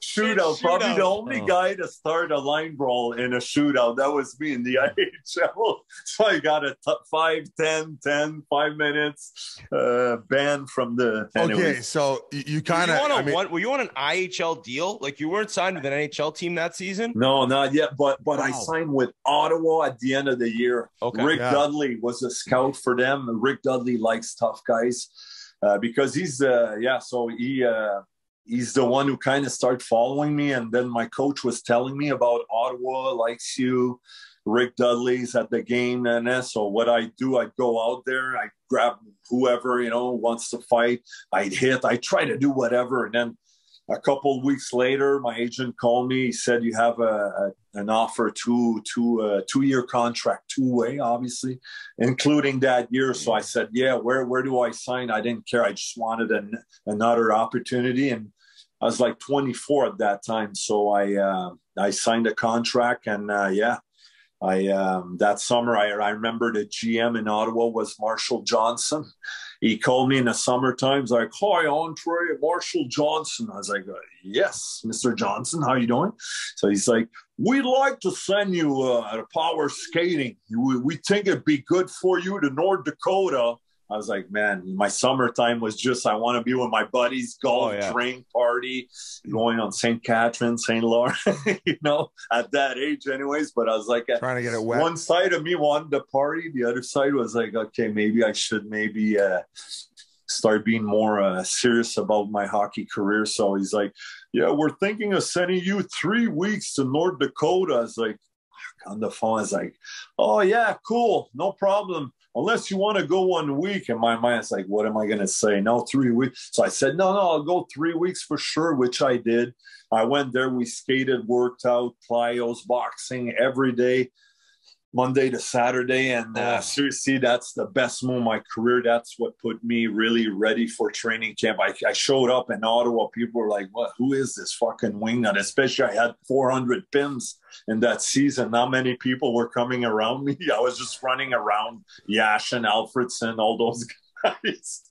shootout. Shit, probably shootout. The only oh. guy to start a line brawl in a shootout. That was me in the I H L. So I got a five, ten, ten, five minutes uh, ban from the. Anyways. Okay, so you kind of. I mean, were you on an I H L deal? Like you weren't signed with an N H L team that season? No, not yet. But but wow. I signed with Ottawa at the end of the year. Okay, Rick yeah. Dudley was a scout for them. Rick Dudley likes tough guys uh, because he's uh, yeah. So he uh, he's the one who kind of started following me, and then my coach was telling me about Ottawa likes you. Rick Dudley's at the game, and so what I do, I go out there, I grab whoever you know wants to fight. I hit, I try to do whatever, and then. A couple of weeks later, my agent called me. He said, you have a, a, an offer to, to a two-year contract, two-way, obviously, including that year. So I said, yeah, where, where do I sign? I didn't care. I just wanted an, another opportunity. And I was like twenty-four at that time. So I, uh, I signed a contract and, uh, yeah, I um, that summer, I, I remember the G M in Ottawa was Marshall Johnson. He called me in the summertime. He's like, "Hi, Andre, Marshall Johnson." I was like, "Yes, Mister Johnson, how you doing?" So he's like, "We'd like to send you uh, to power skating. We, we think it'd be good for you to North Dakota." I was like, man, my summertime was just, I want to be with my buddies, golf, oh, yeah. drink, party, going on Saint Catherine, Saint Laurent, you know, at that age anyways. But I was like, trying to get it wet. One side of me wanted to party. The other side was like, okay, maybe I should maybe uh, start being more uh, serious about my hockey career. So he's like, yeah, we're thinking of sending you three weeks to North Dakota. I was like, on the phone, I was like, oh, yeah, cool, no problem. Unless you want to go one week. In my mind, it's like, what am I going to say? No, three weeks. So I said, no, no, I'll go three weeks for sure, which I did. I went there. We skated, worked out, plyos, boxing every day, Monday to Saturday. And uh, seriously, that's the best moment of my career. That's what put me really ready for training camp. I, I showed up in Ottawa. People were like, what? Who is this fucking wingnut? Especially I had four hundred pins. In that season, not many people were coming around me. I was just running around Yash and Alfredson, all those guys.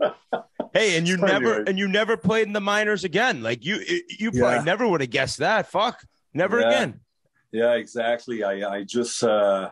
Hey, and you anyway. never and you never played in the minors again. Like you, you probably yeah. never would have guessed that. Fuck, never yeah. again. Yeah, exactly. I, I just, uh,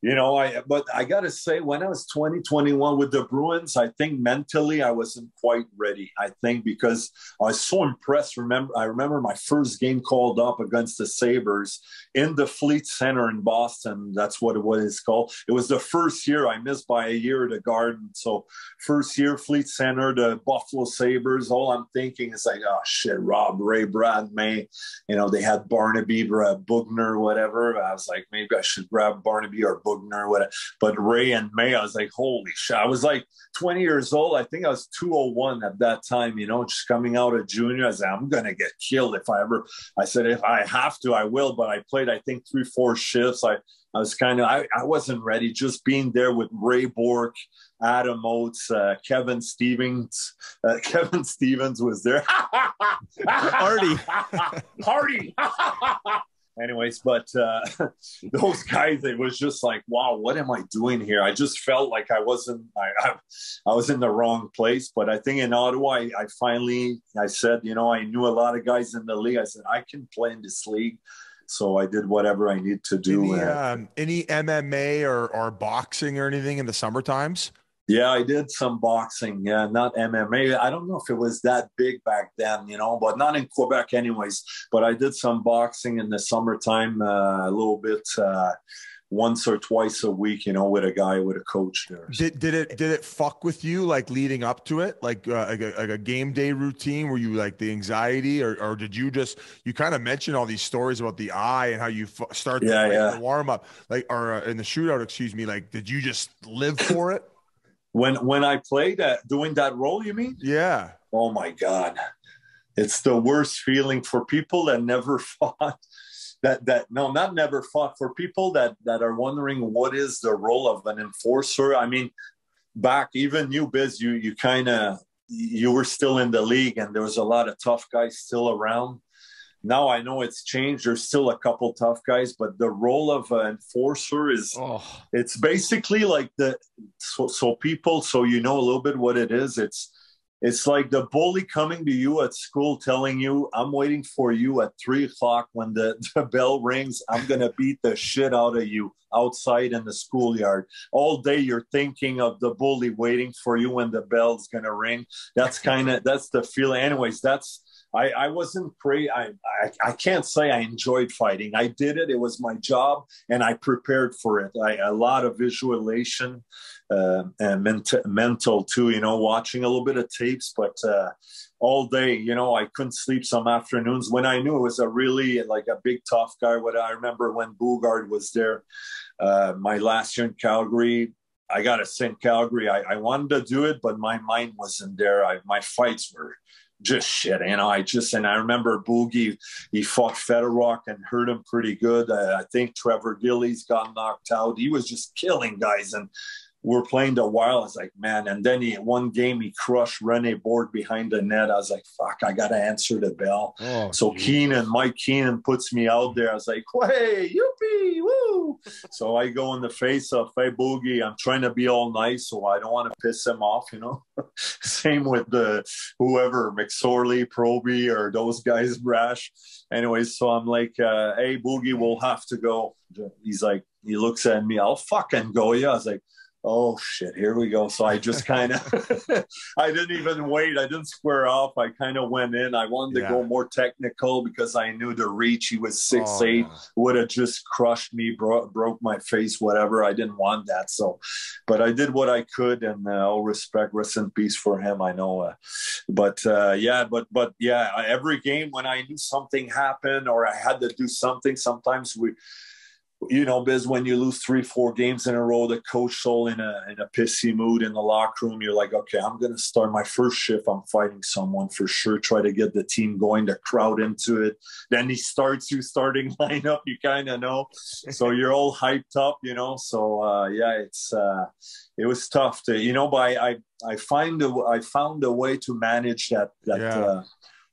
you know, I. But I gotta say, when I was twenty, twenty-one with the Bruins, I think mentally I wasn't quite ready. I think because I was so impressed. Remember, I remember my first game called up against the Sabres in the Fleet Center in Boston. That's what it was called. It was the first year I missed by a year the Garden. So first year Fleet Center, the Buffalo Sabres. All I'm thinking is like, oh shit, Rob Ray, Brad May. You know, they had Barnaby, Bugner, or whatever. I was like, maybe I should grab Barnaby or Bugner, or whatever. But Ray and May, I was like, holy shit. I was like twenty years old. I think I was two oh one at that time, you know, just coming out of junior. I was like, I'm going to get killed if I ever, I said, if I have to, I will. But I played, I think, three, four shifts. I, I was kind of, I, I wasn't ready. Just being there with Ray Bourque, Adam Oates, uh, Kevin Stevens. Uh, Kevin Stevens was there. Hardy. Hardy. Anyways, but uh, those guys, it was just like, wow, what am I doing here? I just felt like I wasn't, I, I, I was in the wrong place. But I think in Ottawa, I, I finally, I said, you know, I knew a lot of guys in the league. I said, I can play in this league. So I did whatever I need to do. Any, uh, um, any M M A or, or boxing or anything in the summer times? Yeah, I did some boxing, yeah, not M M A. I don't know if it was that big back then, you know, but not in Quebec anyways. But I did some boxing in the summertime uh, a little bit, uh, once or twice a week, you know, with a guy, with a coach there. Did, did it did it fuck with you, like, leading up to it? Like, uh, like, a, like a game day routine? Were you, like, the anxiety? Or, or did you just – you kind of mentioned all these stories about the eye and how you f start yeah, yeah. the warm-up, like, or uh, in the shootout, excuse me. Like, did you just live for it? When when I played uh, doing that role, you mean? Yeah. Oh my God, it's the worst feeling for people that never fought. That that no, not never fought. For people that that are wondering what is the role of an enforcer. I mean, back even you, Biz, you you kind of you were still in the league, and there was a lot of tough guys still around. Now I know it's changed. There's still a couple tough guys, but the role of an enforcer is, oh. it's basically like the, so, so people, so you know a little bit what it is. It's, it's like the bully coming to you at school telling you, I'm waiting for you at three o'clock when the, the bell rings. I'm going to beat the shit out of you outside in the schoolyard. All day you're thinking of the bully waiting for you when the bell's going to ring. That's kind of, that's the feeling. Anyways, that's, I, I wasn't crazy. I, I, I can't say I enjoyed fighting. I did it. It was my job, and I prepared for it. I, a lot of visualization uh, and ment mental, too, you know, watching a little bit of tapes. But uh, all day, you know, I couldn't sleep some afternoons when I knew it was a really, like, a big, tough guy. What I remember when Bugard was there, uh, my last year in Calgary, I got to say, in Calgary, I, I wanted to do it, but my mind wasn't there. I, my fights were just shit, you know. I just, and I remember Boogie, he fought Fedoruk and hurt him pretty good. I, I think Trevor Gillies got knocked out. He was just killing guys, and we're playing the Wild. I was like, man. And then he, one game, he crushed René Bourde behind the net. I was like, fuck, I got to answer the bell. Oh, so geez. Keenan, Mike Keenan puts me out there. I was like, hey, yippee, woo. So I go in the face of, hey, Boogie, I'm trying to be all nice, so I don't want to piss him off, you know. Same with the whoever, McSorley, Proby, or those guys, Brash. Anyways, so I'm like, uh, hey, Boogie, we'll have to go. He's like, he looks at me, I'll fucking go, yeah. I was like, oh shit, here we go. So I just kind of, I didn't even wait. I didn't square off. I kind of went in. I wanted yeah. to go more technical because I knew the reach. He was six eight, oh, would have just crushed me, bro broke my face, whatever. I didn't want that. So, but I did what I could, and uh, all respect, rest in peace for him, I know. Uh, but uh, yeah, but, but yeah, every game when I knew something happened or I had to do something, sometimes we, you know, Biz, when you lose three, four games in a row, the coach soul in a, in a pissy mood in the locker room, you're like, okay, I'm going to start my first shift. I'm fighting someone for sure. Try to get the team going, the crowd into it. Then he starts you starting lineup. You kind of know. So you're all hyped up, you know? So, uh, yeah, it's, uh, it was tough to, you know, but I, I, I find a, I found a way to manage that, that, yeah. uh,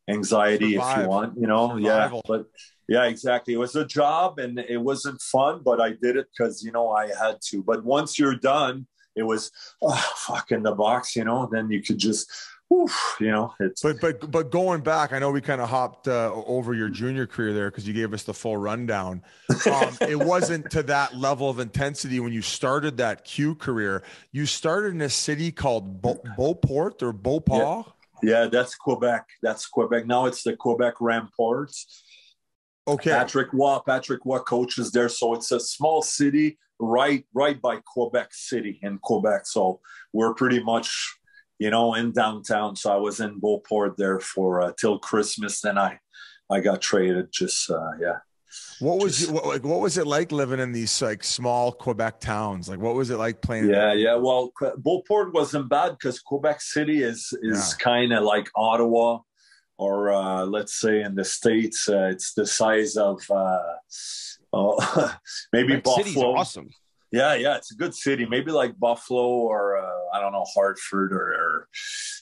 anxiety. Survive. If you want, you know, Survival. yeah, but yeah, exactly. It was a job and it wasn't fun, but I did it because, you know, I had to. But once you're done, it was, oh, fuck, in the box, you know, then you could just, oof, you know. It's but, but, but going back, I know we kind of hopped uh, over your junior career there because you gave us the full rundown. Um, it wasn't to that level of intensity when you started that Q career. You started in a city called Beau Beauport or Beauport. Yeah. Yeah, that's Quebec. That's Quebec. Now it's the Quebec Ramparts. Okay. Patrick Waugh, Patrick Waugh coaches there. So it's a small city right right by Quebec City in Quebec. So we're pretty much, you know, in downtown. So I was in Beauport there for uh, till Christmas. Then I, I got traded. Just, uh, yeah. What was Just, you, what, what was it like living in these like small Quebec towns? Like, what was it like playing? Yeah, yeah. Well, Beauport wasn't bad because Quebec City is is yeah. kind of like Ottawa, or uh, let's say in the States, uh, it's the size of uh, oh, maybe Quebec Buffalo. City's awesome. Yeah, yeah, it's a good city. Maybe like Buffalo or uh, I don't know, Hartford or. or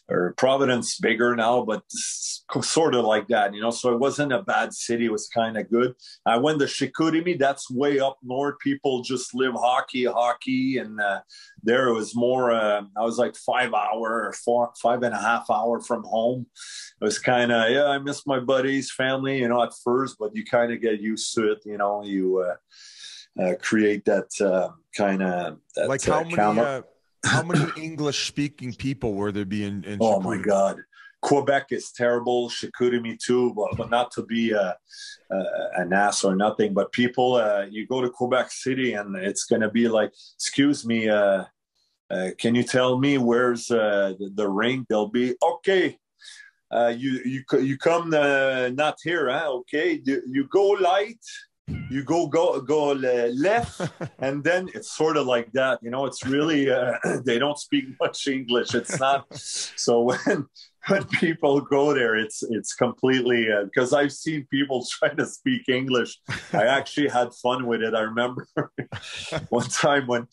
or Providence, bigger now, but sort of like that, you know. So it wasn't a bad city. It was kind of good. I went to Chicoutimi. That's way up north. People just live hockey, hockey. And uh, there it was more, uh, I was like five hour, or four, five and a half hour from home. It was kind of, yeah, I miss my buddies, family, you know, at first, but you kind of get used to it, you know. You uh, uh, create that uh, kind of, like how uh, many, uh how many English-speaking people were there be in, in Oh, my God. Quebec is terrible. Chicoutimi, too. But, but not to be uh, uh, an ass or nothing. But people, uh, you go to Quebec City, and it's going to be like, excuse me, uh, uh, can you tell me where's uh, the, the rink? They'll be, okay, uh, you, you, you come uh, not here, huh? Okay, you, you go light. You go go go left, and then it's sort of like that, you know. It's really uh, they don't speak much English. It's not so when when people go there, it's it's completely uh, because I've seen people try to speak English. I actually had fun with it. I remember one time when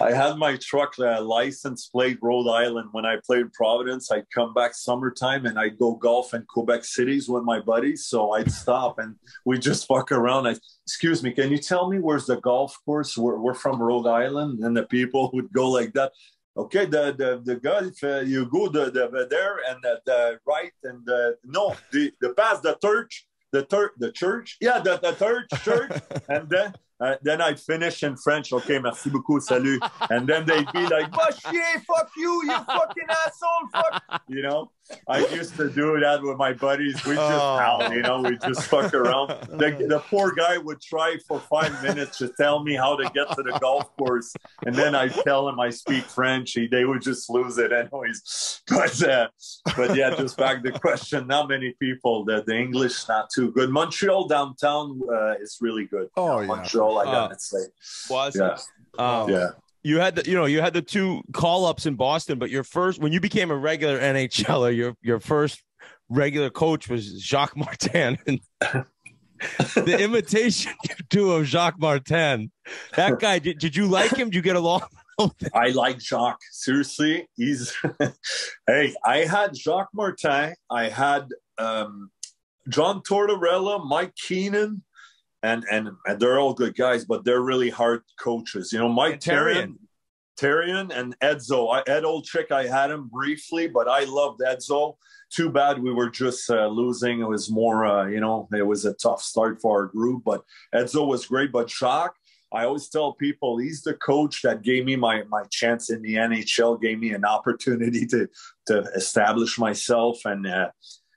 I had my truck uh, license plate Rhode Island. When I played Providence, I'd come back summertime and I'd go golf in Quebec cities with my buddies. So I'd stop and we just fuck around. I excuse me, can you tell me where's the golf course? We're, we're from Rhode Island, and the people would go like that. Okay, the the the golf, uh, you go the, the there and the, the right and the no the the past the church the third the church yeah the the third church and then uh, then I'd finish in French. Okay, merci beaucoup, salut, and then they'd be like, bah, chier, fuck you, you fucking asshole, fuck, you know. I used to do that with my buddies. We just oh. out, you know, we just fuck around. The, the poor guy would try for five minutes to tell me how to get to the golf course, and then I tell him I speak French. He, they would just lose it, anyways. But uh, but yeah, just back to the question. Not many people that the English not too good. Montreal downtown uh, is really good. Oh yeah, Montreal, I gotta uh, say. Was yeah. Um, yeah. You had the, you know, you had the two call-ups in Boston, but your first, when you became a regular N H L er, your your first regular coach was Jacques Martin. And the imitation you do of Jacques Martin, that guy, did, did you like him? Did you get along? something. I like Jacques. Seriously, he's... Hey, I had Jacques Martin. I had um, John Tortorella, Mike Keenan, and, and and they're all good guys, but they're really hard coaches. You know, Mike Terrian. Terrian and Edzo. I, Ed Olczyk, I had him briefly, but I loved Edzo. Too bad we were just uh, losing. It was more, uh, you know, it was a tough start for our group, but Edzo was great. But Jacques, I always tell people, he's the coach that gave me my, my chance in the N H L, gave me an opportunity to, to establish myself. And, uh,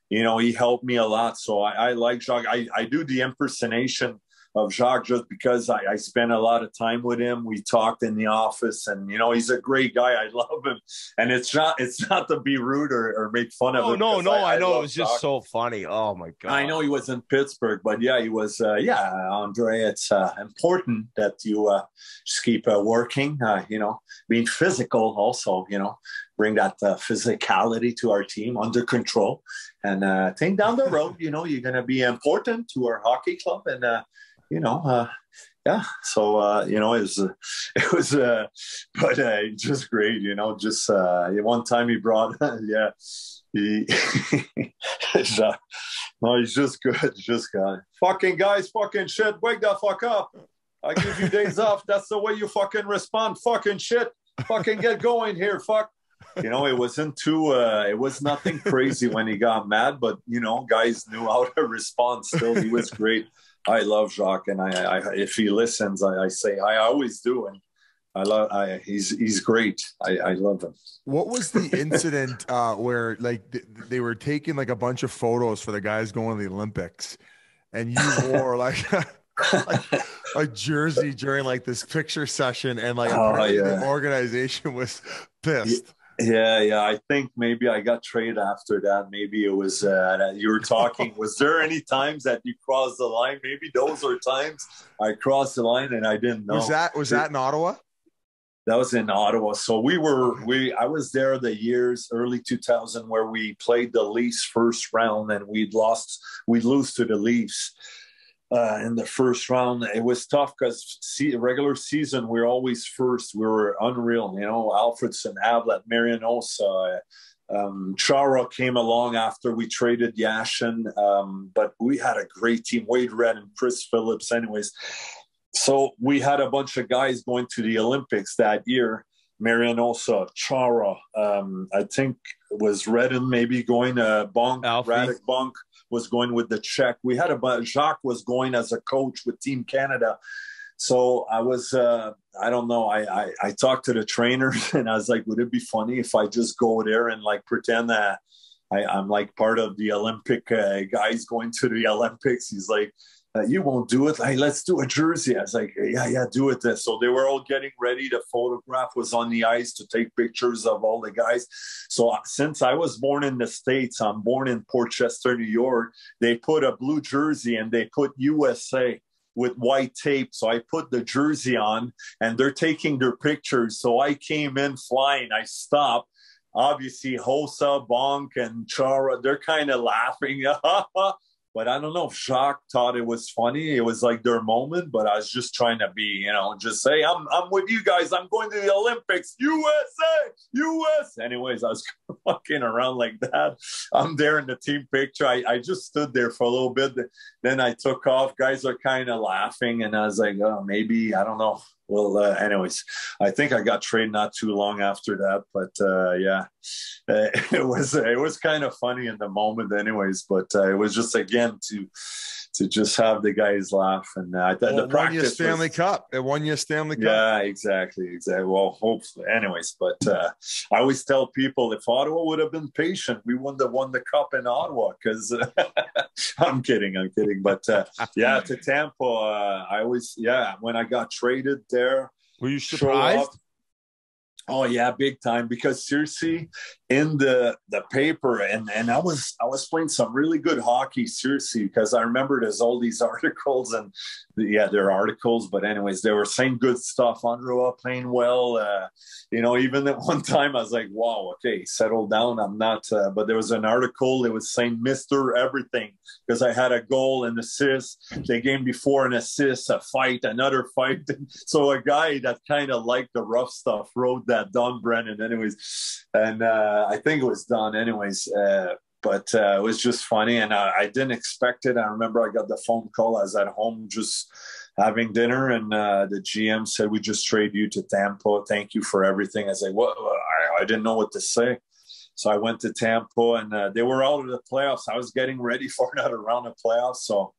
you know, he helped me a lot. So I, I like Jacques. I, I do the impersonation of Jacques just because I, I spent a lot of time with him. We talked in the office, and, you know, he's a great guy. I love him. And it's not it's not to be rude or, or make fun of oh, him. No, no, I, I know. I it was Jacques. Just so funny. Oh, my God. I know he was in Pittsburgh, but, yeah, he was, uh, yeah, Andre, it's uh, important that you uh, just keep uh, working, uh, you know, being physical also, you know, bring that uh, physicality to our team under control. And uh, I think down the road, you know, you're going to be important to our hockey club. And, uh, you know, uh, yeah. So, uh, you know, it was, uh, it was, uh, but uh, just great, you know, just uh, one time he brought, yeah, he, uh, no, he's just good. Just guy. Fucking guys, fucking shit. Wake the fuck up. I give you days off. That's the way you fucking respond. Fucking shit. Fucking get going here. Fuck. You know, it wasn't too, uh, it was nothing crazy when he got mad, but, you know, guys knew how to respond still. He was great. I love Jacques, and I, I if he listens, I, I say I always do, and I love. I, he's he's great. I, I love him. What was the incident uh, where like th they were taking like a bunch of photos for the guys going to the Olympics, and you wore like, like a jersey during like this picture session, and like oh, yeah. the organization was pissed. Yeah. Yeah, yeah. I think maybe I got traded after that. Maybe it was uh, you were talking. Was there any times that you crossed the line? Maybe those are times I crossed the line and I didn't know. Was that was that in Ottawa? That was in Ottawa. So we were we. I was there the years early two thousand where we played the Leafs first round and we'd lost. We'd lose to the Leafs. Uh, in the first round, it was tough because see, regular season, we were always first. We were unreal, you know, Alfredson, Havlat, Marianosa. Um, Chara came along after we traded Yashin, um, but we had a great team, Wade Red and Chris Phillips anyways. So we had a bunch of guys going to the Olympics that year. Marianosa, Chara, um, I think it was Redden maybe going, uh, Bonk, Radic Bonk was going with the Czech. We had a, Jacques was going as a coach with Team Canada. So I was, uh, I don't know, I, I, I talked to the trainers and I was like, would it be funny if I just go there and like pretend that I, I'm like part of the Olympic uh, guys going to the Olympics? He's like, Uh, you won't do it. Hey, let's do a jersey. I was like, yeah, yeah, do it. Then. So they were all getting ready. The photograph was on the ice to take pictures of all the guys. So since I was born in the States, I'm born in Port Chester, New York. They put a blue jersey and they put U S A with white tape. So I put the jersey on and they're taking their pictures. So I came in flying. I stopped. Obviously, Hossa, Bonk, and Chara, they're kind of laughing. But I don't know if Jacques thought it was funny. It was like their moment, but I was just trying to be, you know, just say, I'm I'm with you guys. I'm going to the Olympics. U S A! U S! Anyways, I was fucking around like that. I'm there in the team picture. I, I just stood there for a little bit. Then I took off. Guys are kind of laughing, and I was like, oh, maybe, I don't know. Well, uh, anyways, I think I got traded not too long after that, but uh, yeah, uh, it was it was kind of funny in the moment, anyways. But uh, it was just again to to just have the guys laugh, and uh, well, the practice Stanley was, Cup, it won you a Stanley Cup. Yeah, exactly, exactly. Well, hopefully, anyways. But uh, I always tell people if Ottawa would have been patient, we wouldn't have won the cup in Ottawa. Because uh, I'm kidding, I'm kidding. But uh, yeah, to Tampa, uh, I always yeah when I got traded there. Were you surprised? Oh yeah, big time. Because seriously, in the the paper, and and I was I was playing some really good hockey. Seriously, because I remembered as all these articles, and yeah, there are articles, but anyways, they were saying good stuff. Andrua playing well. Uh, you know, even at one time I was like, wow, okay, settle down. I'm not. Uh, but there was an article that was saying Mister Everything because I had a goal, an assist, the game before, an assist, a fight, another fight. So a guy that kind of liked the rough stuff wrote that. Don Brennan, anyways, and uh, I think it was Don, anyways. Uh, but uh, it was just funny, and I, I didn't expect it. I remember I got the phone call. I was at home just having dinner, and uh, the G M said, "We just traded you to Tampa. Thank you for everything." I said, "What?" I, I didn't know what to say, so I went to Tampa, and uh, they were out of the playoffs. I was getting ready for another round of playoffs, so.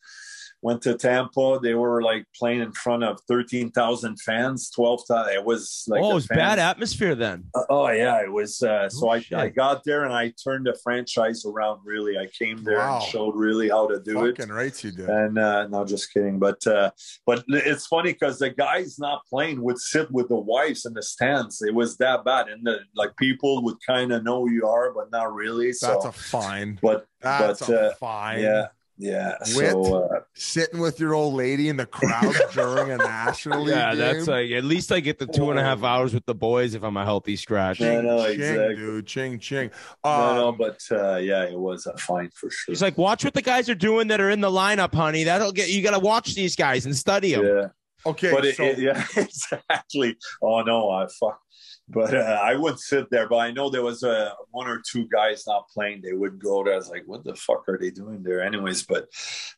Went to Tampa. They were like playing in front of thirteen thousand fans, twelve thousand. It was like, oh, it was fans. Bad atmosphere then. Uh, oh yeah, it was. Uh, oh, so I, I got there and I turned the franchise around. Really, I came there wow. and showed really how to do Fucking it. Right, you did. And uh, no, just kidding. But uh, but it's funny because the guys not playing would sit with the wives in the stands. It was that bad, and the, like people would kind of know who you are, but not really. So that's a fine. But that's but, a uh, fine. Yeah. Yeah, Wit, so uh, sitting with your old lady in the crowd during a national league. Yeah, game. That's like at least I get the two and a half hours with the boys if I'm a healthy scratch. Ching, no, no, ching, exactly. dude, ching ching. Um, no, no, but uh, yeah, it was a fine for sure. It's like watch what the guys are doing that are in the lineup, honey. That'll get you. Got to watch these guys and study them. Yeah. Okay, but so it, it, yeah, exactly. Oh no, I fuck. But uh, I would sit there. But I know there was uh, one or two guys not playing. They would go there. I was like, what the fuck are they doing there anyways? But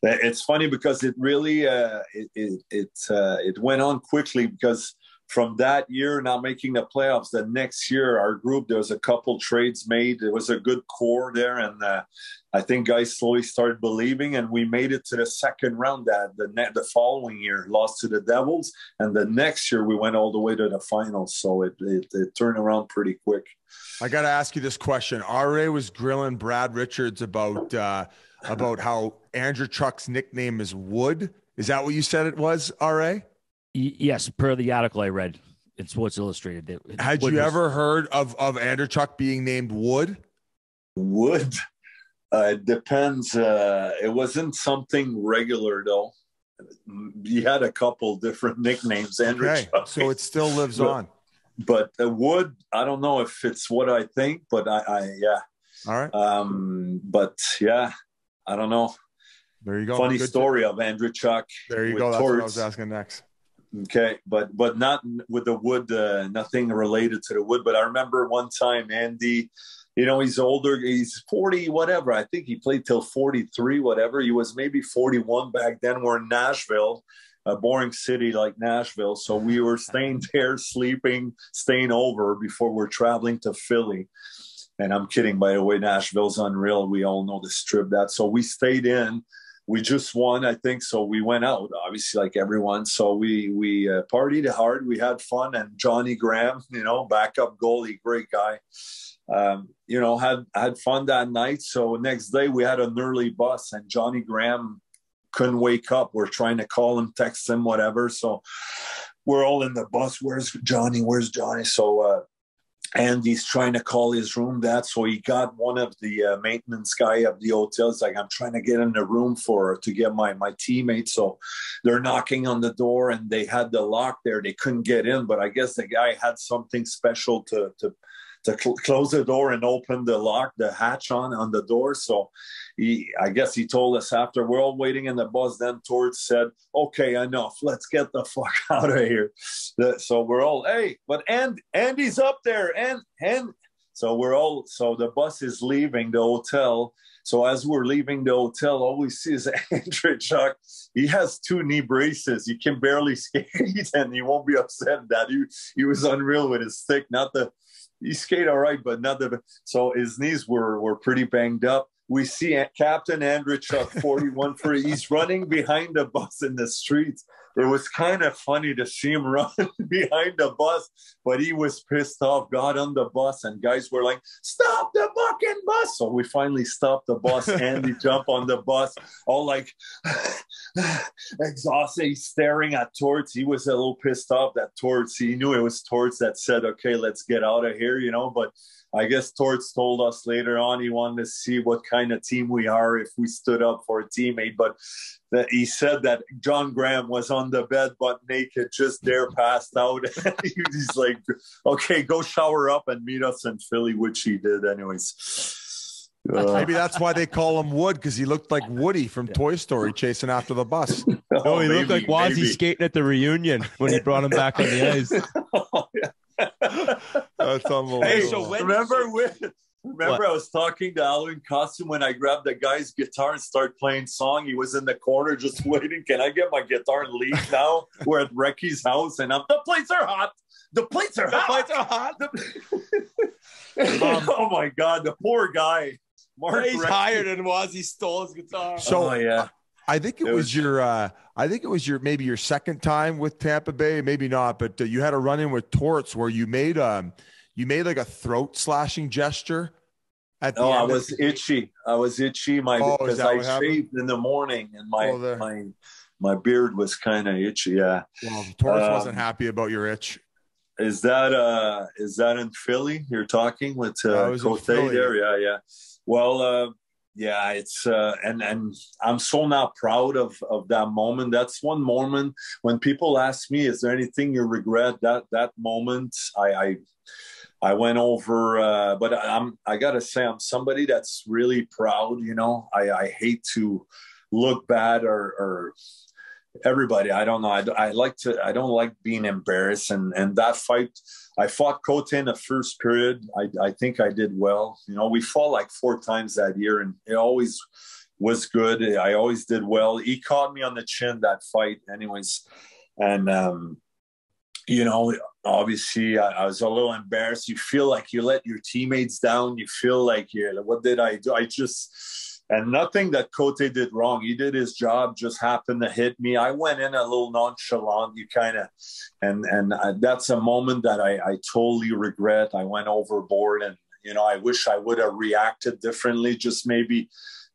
it's funny because it really uh, it it it, uh, it went on quickly because from that year not making the playoffs, the next year our group, there was a couple trades made. There was a good core there. And uh, I think guys slowly started believing. And we made it to the second round that the, the following year, lost to the Devils. And the next year we went all the way to the finals. So it, it, it turned around pretty quick. I got to ask you this question. R A was grilling Brad Richards about, uh, about how Andrew Truck's nickname is Wood. Is that what you said it was, R A? Yes, per the article I read, in Sports Illustrated. It, it, Had Wood you was, ever heard of of Anderchuk being named Wood? Wood, uh, it depends. Uh, it wasn't something regular though. He had a couple different nicknames. Anderchuk, okay, so it still lives but, on. But uh, Wood, I don't know if it's what I think, but I, I yeah. All right. Um, but yeah, I don't know. There you go. Funny Good story tip. Of Anderchuk. There you go. That's torts. What I was asking next. Okay, but but not with the wood, uh, nothing related to the wood. But I remember one time, Andy, you know, he's older, he's forty, whatever. I think he played till forty-three, whatever. He was maybe forty-one back then. We're in Nashville, a boring city like Nashville. So we were staying there, sleeping, staying over before we're traveling to Philly. And I'm kidding, by the way, Nashville's unreal. We all know the strip that. So we stayed in. We just won, I think, so we went out, obviously, like everyone. So we we uh, partied hard, we had fun, and Johnny Graham, you know, backup goalie, great guy, um, you know, had had fun that night. So next day we had an early bus, and Johnny Graham couldn't wake up. We're trying to call him, text him, whatever. So we're all in the bus. Where's Johnny? Where's Johnny? So. Uh, Andy's trying to call his room that. So he got one of the uh, maintenance guy of the hotel. It's like, I'm trying to get in the room for to get my, my teammate. So they're knocking on the door and they had the lock there. They couldn't get in, but I guess the guy had something special to, to, to cl- close the door and open the lock, the hatch on, on the door. So he, I guess he told us after we're all waiting in the bus, then Torts said, okay, enough, let's get the fuck out of here. The, so we're all, hey, but and Andy's up there. And, and so we're all, so the bus is leaving the hotel. So as we're leaving the hotel, all we see is Andrejchuk. He has two knee braces. He can barely skate and he won't be upset that he, he was unreal with his stick, not the, he skated all right, but not the. So his knees were were pretty banged up. We see Captain Andrejchuk, forty-one, for he's running behind the bus in the streets. it was kind of funny to see him run behind the bus, but he was pissed off, got on the bus, and guys were like, stop the fucking bus. So we finally stopped the bus. Andy jumped on the bus, all like exhausted, staring at Torts. He was a little pissed off that Torts, he knew it was Torts that said, okay, let's get out of here, you know, but I guess Torts told us later on he wanted to see what kind of team we are if we stood up for a teammate. But that he said that John Graham was on the bed butt naked, just there, passed out. He's like, okay, go shower up and meet us in Philly, which he did anyways. Uh, Maybe that's why they call him Wood, because he looked like Woody from Toy Story chasing after the bus. Oh, no, he maybe, looked like Wazzy skating at the reunion when he brought him back on the ice. Oh, yeah. That's unbelievable. Hey, so when remember when, remember what? I was talking to Halloween costume when I grabbed the guy's guitar and started playing song. He was in the corner just waiting. Can I get my guitar and leave now? We're at Recky's house and I'm, the plates are hot. The plates are the hot. Plates are hot. The... um, oh my God, the poor guy. Mark he's Recchi. Hired and was he stole his guitar. So oh, yeah. I think it, it was, was your, uh, I think it was your, maybe your second time with Tampa Bay, maybe not, but uh, you had a run in with Torts where you made, um, you made like a throat slashing gesture. At the oh, end I was of itchy. I was itchy. My, oh, because I shaved happened? in the morning and my, oh, my, my beard was kind of itchy. Yeah. Well, Torts um, wasn't happy about your itch. Is that, uh, is that in Philly? You're talking with, uh, yeah, Cote there. Yeah. Yeah. Well, uh, yeah, it's uh, and and I'm so not proud of of that moment. That's one moment when people ask me, "Is there anything you regret?" That that moment, I I, I went over. Uh, but I'm I gotta say, I'm somebody that's really proud. You know, I I hate to look bad or or everybody. I don't know. I I like to. I don't like being embarrassed. And and that fight. I fought Cote in the first period. I, I think I did well. You know, we fought like four times that year, and it always was good. I always did well. He caught me on the chin that fight anyways. And, um, you know, obviously I, I was a little embarrassed. You feel like you let your teammates down. You feel like, yeah, what did I do? I just... And nothing that Cote did wrong. He did his job, just happened to hit me. I went in a little nonchalant, you kind of, and and I, that's a moment that I, I totally regret. I went overboard and, you know, I wish I would have reacted differently, just maybe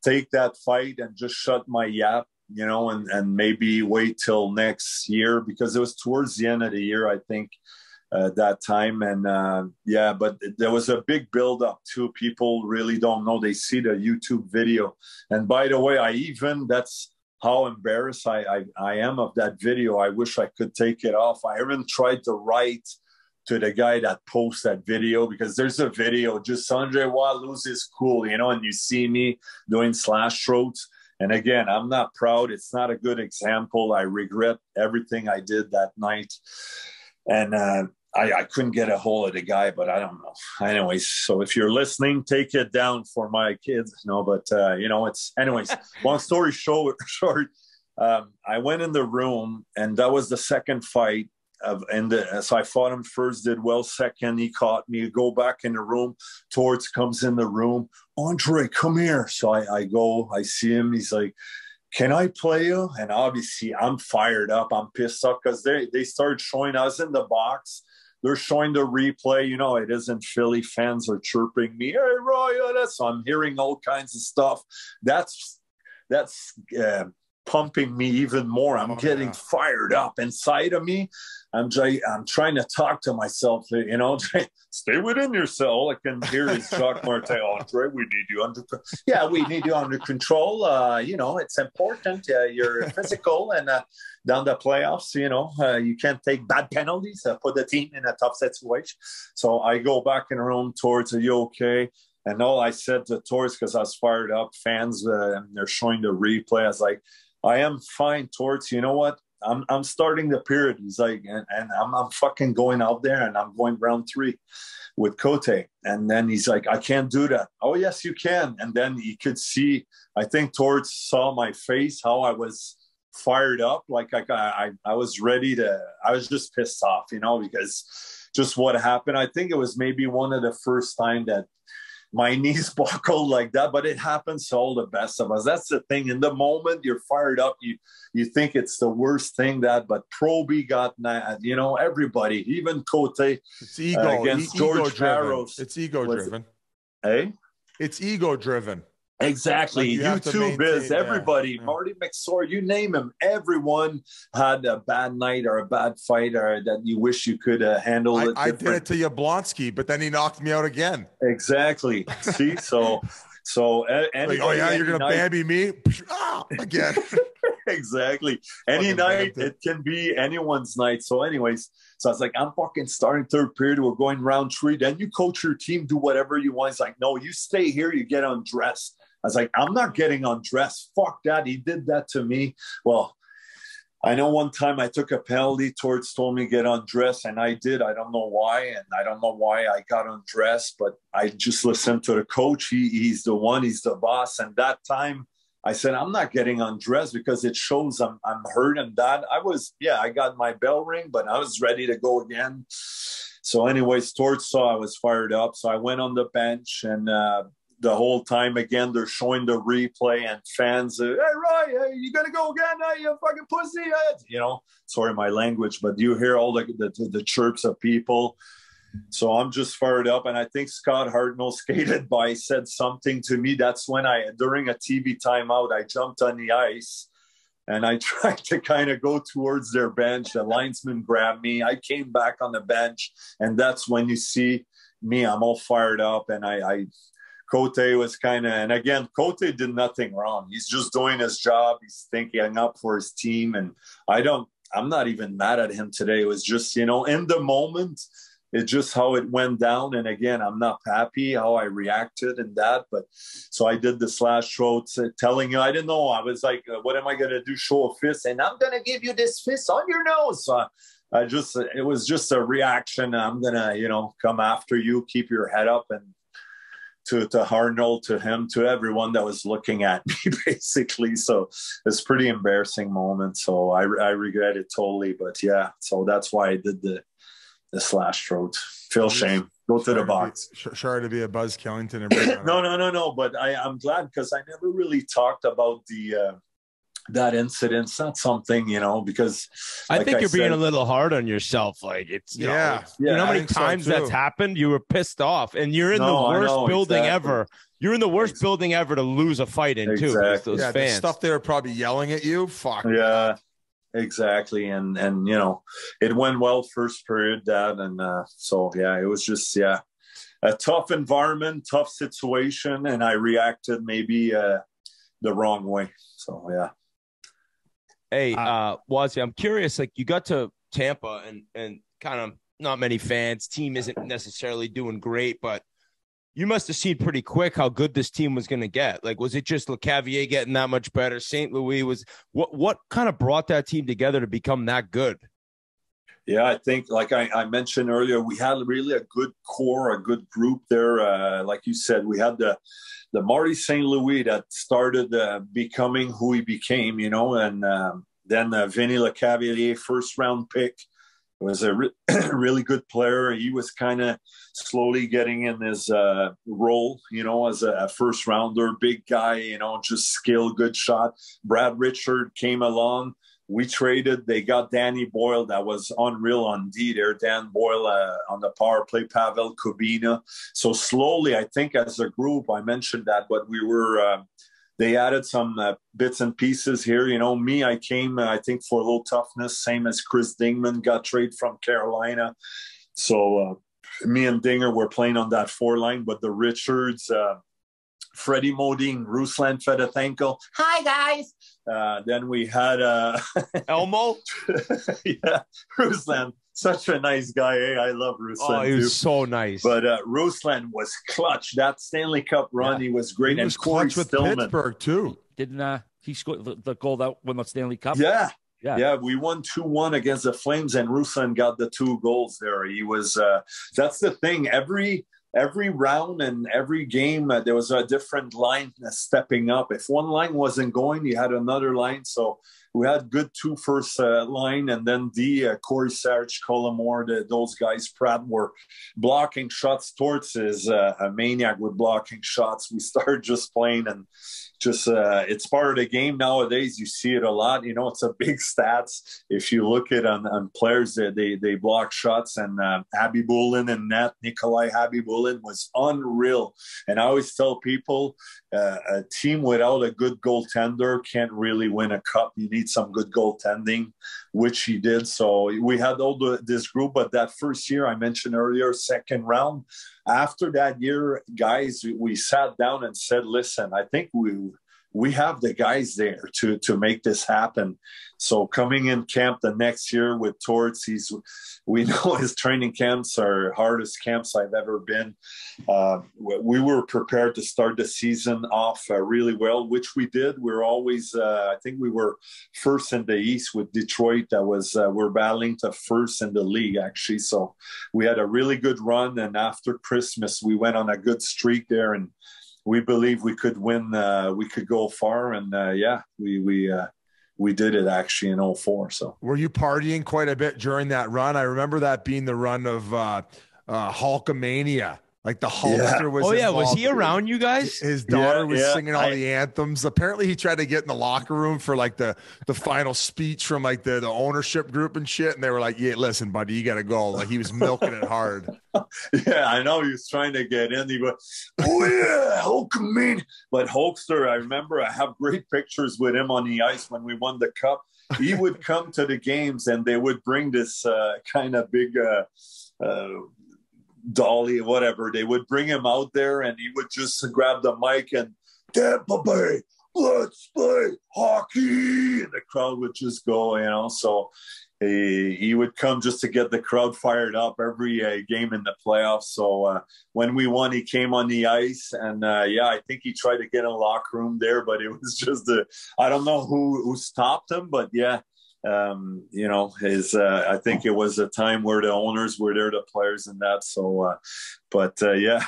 take that fight and just shut my yap, you know, and, and maybe wait till next year because it was towards the end of the year, I think. Uh, that time and uh, yeah, but there was a big build-up too. People really don't know. They see the YouTube video, and by the way, I even—that's how embarrassed I, I I am of that video. I wish I could take it off. I even tried to write to the guy that posts that video because there's a video just Andre Ward loses cool, you know, and you see me doing slash throats. And again, I'm not proud. It's not a good example. I regret everything I did that night, and. Uh, I, I couldn't get a hold of the guy, but I don't know. Anyways, so if you're listening, take it down for my kids. No, but, uh, you know, it's anyways, long story short, short um, I went in the room and that was the second fight. Of, and the, so I fought him first, did well. Second, he caught me. Go back in the room. Torts comes in the room. Andre, come here. So I, I go, I see him. He's like, can I play you? And obviously I'm fired up. I'm pissed off because they, they started showing us in the box. They're showing the replay. You know, it isn't Philly. Fans are chirping me. Hey, Roy, so I'm hearing all kinds of stuff. That's that's uh, pumping me even more. I'm oh, getting yeah. fired up inside of me. I'm, I'm trying to talk to myself. You know, stay within yourself. I can hear his Jacques Martin. Andre, we need you under control. Yeah, we need you under control. Uh, you know, it's important. Uh, you're physical and uh, down the playoffs, you know, uh, you can't take bad penalties. Uh, put the team in a tough situation. So I go back in the room towards, are you okay? And all I said to Torts, because I was fired up, fans, uh, and they're showing the replay. I was like, I am fine, Torts. You know what? I'm I'm starting the period. He's like, and, and I'm I'm fucking going out there and I'm going round three with Cote. And then he's like, I can't do that. Oh yes, you can. And then he could see, I think Torts saw my face, how I was fired up. Like I I I was ready to, I was just pissed off, you know, because just what happened. I think it was maybe one of the first time that my knees buckled like that, but it happens to all the best of us. That's the thing. In the moment you're fired up, you you think it's the worst thing that, but Proby got mad, you know, everybody, even Cote. It's ego. Uh, against e George Barros. It's ego-driven. Hey? Eh? It's ego-driven. Exactly. Like you YouTube is everybody, yeah, yeah. Marty McSorley, you name him. Everyone had a bad night or a bad fight or that you wish you could uh, handle I, it. I did it to Jablonski, but then he knocked me out again. Exactly. See, so, so. Anybody, like, oh yeah, you're going to Bambi me ah, again. Exactly. Any night, it can be anyone's night. So anyways, so I was like, I'm fucking starting third period. We're going round three. Then you coach your team, do whatever you want. It's like, no, you stay here, you get undressed. I was like, I'm not getting undressed. Fuck that. He did that to me. Well, I know one time I took a penalty. Torts told me to get undressed, and I did. I don't know why, and I don't know why I got undressed, but I just listened to the coach. He, he's the one. He's the boss. And that time I said, I'm not getting undressed because it shows I'm, I'm hurt and that. I was, yeah, I got my bell ring, but I was ready to go again. So anyways, Torts saw I was fired up. So I went on the bench, and uh, – the whole time, again, they're showing the replay, and fans are, hey, Roy, hey, you got to go again, hey, you fucking pussy, hey. You know, sorry, my language, but you hear all the, the, the chirps of people. So I'm just fired up, and I think Scott Hartnell skated by, said something to me. That's when I, during a T V timeout, I jumped on the ice, and I tried to kind of go towards their bench. The linesman grabbed me. I came back on the bench, and that's when you see me. I'm all fired up, and I... I Cote was kind of, and again, Cote did nothing wrong. He's just doing his job. He's thinking up for his team. And I don't, I'm not even mad at him today. It was just, you know, in the moment, it's just how it went down. And again, I'm not happy how I reacted and that. But so I did the slash throat, telling you, I didn't know. I was like, what am I going to do? Show a fist, and I'm going to give you this fist on your nose. So I, I just, it was just a reaction. I'm going to, you know, come after you, keep your head up. And To, to Hartnell, to him, to everyone that was looking at me, basically. So it's pretty embarrassing moment. So I, I regret it totally. But yeah, so that's why I did the the slash throat. Feel shame. Go to sorry the box. To be, sorry to be a Buzz Killington. no, no, no, no. But I, I'm glad, because I never really talked about the uh, that incident. It's not something, you know, because I like think I you're said, being a little hard on yourself. Like it's, you yeah, know, it's, yeah, you know how many times so that's happened? You were pissed off, and you're in no, the worst know, building exactly. ever. You're in the worst exactly. building ever to lose a fight in exactly. too. Those yeah, fans. The stuff they were probably yelling at you. Fuck. Yeah, exactly. And, and you know, it went well first period, Dad. And uh, so, yeah, it was just, yeah, a tough environment, tough situation. And I reacted maybe uh, the wrong way. So, yeah. Hey, uh, Wazzy, I'm curious, like you got to Tampa and, and kind of not many fans. Team isn't necessarily doing great, but you must have seen pretty quick how good this team was going to get. Like, was it just LeCavier getting that much better? Saint Louis was what, what kind of brought that team together to become that good? Yeah, I think, like I, I mentioned earlier, we had really a good core, a good group there. Uh, like you said, we had the the Marty Saint Louis that started uh, becoming who he became, you know, and um, then uh, Vinny LeCavalier, first round pick, was a re really good player. He was kind of slowly getting in his uh, role, you know, as a, a first rounder, big guy, you know, just skill, good shot. Brad Richard came along. We traded. They got Danny Boyle. That was unreal on D there. Dan Boyle uh, on the power play, Pavel Kubina. So slowly, I think as a group, I mentioned that, but we were, uh, they added some uh, bits and pieces here. You know, me, I came, uh, I think, for a little toughness, same as Chris Dingman got traded from Carolina. So uh, me and Dinger were playing on that four line, but the Richards, uh, Freddie Modine, Ruslan Fedotenko. Hi, guys. Uh, then we had uh, Elmo. Yeah, Ruslan, such a nice guy. Eh? I love Ruslan. Oh, he was so nice. But uh, Ruslan was clutch. That Stanley Cup run, yeah. he was great. He and was clutch with Stillman. Pittsburgh too. Didn't uh, he score the, the goal that won the Stanley Cup? Yeah, yeah. yeah we won two one against the Flames, and Ruslan got the two goals there. He was. Uh, that's the thing. Every. Every round and every game, uh, there was a different line uh, stepping up. If one line wasn't going, you had another line. So we had good two first uh, line, and then the uh, Corey Sarich, Colomore, the, those guys, Pratt, were blocking shots. Torts is uh, a maniac with blocking shots. We started just playing, and just uh, it's part of the game nowadays. You see it a lot. You know, it's a big stats. If you look at on, on players, they, they they block shots, and um, Habibullin and net, Nikolai Habibullin was unreal. And I always tell people, uh, a team without a good goaltender can't really win a cup. You need some good goaltending, which he did. So we had all the, this group, but that first year I mentioned earlier, second round, after that year, guys, we sat down and said, listen, I think we we have the guys there to to make this happen. So coming in camp the next year with Torts, he's, we know his training camps are hardest camps I've ever been. Uh, we were prepared to start the season off uh, really well, which we did. We we're always, uh, I think we were first in the East with Detroit. That was, uh, we're battling to first in the league, actually. So we had a really good run. And after Christmas, we went on a good streak there, and we believe we could win. Uh, we could go far, and uh, yeah, we we uh, we did it actually in oh four. So, were you partying quite a bit during that run? I remember that being the run of uh, uh, Hulkamania. Like the Hulkster yeah. was. Oh yeah, was he around you guys? His daughter yeah, was yeah. singing all I, the anthems. Apparently, he tried to get in the locker room for like the the final speech from like the the ownership group and shit. And they were like, "Yeah, listen, buddy, you got to go." Like he was milking it hard. Yeah, I know he was trying to get in. He was, "Oh yeah, Hulkamania." But Hulkster, I remember I have great pictures with him on the ice when we won the cup. He would come to the games, and they would bring this uh, kind of big. Uh, uh, dolly, whatever, they would bring him out there, and he would just grab the mic and Tampa Bay, let's play hockey, and the crowd would just go, you know. So he, he would come just to get the crowd fired up every uh, game in the playoffs. So uh, when we won, he came on the ice, and uh, yeah, I think he tried to get in a locker room there, but it was just a, I don't know who who stopped him, but yeah. Um, you know, his, uh, I think it was a time where the owners were there, the players and that. So, uh, but, uh, yeah,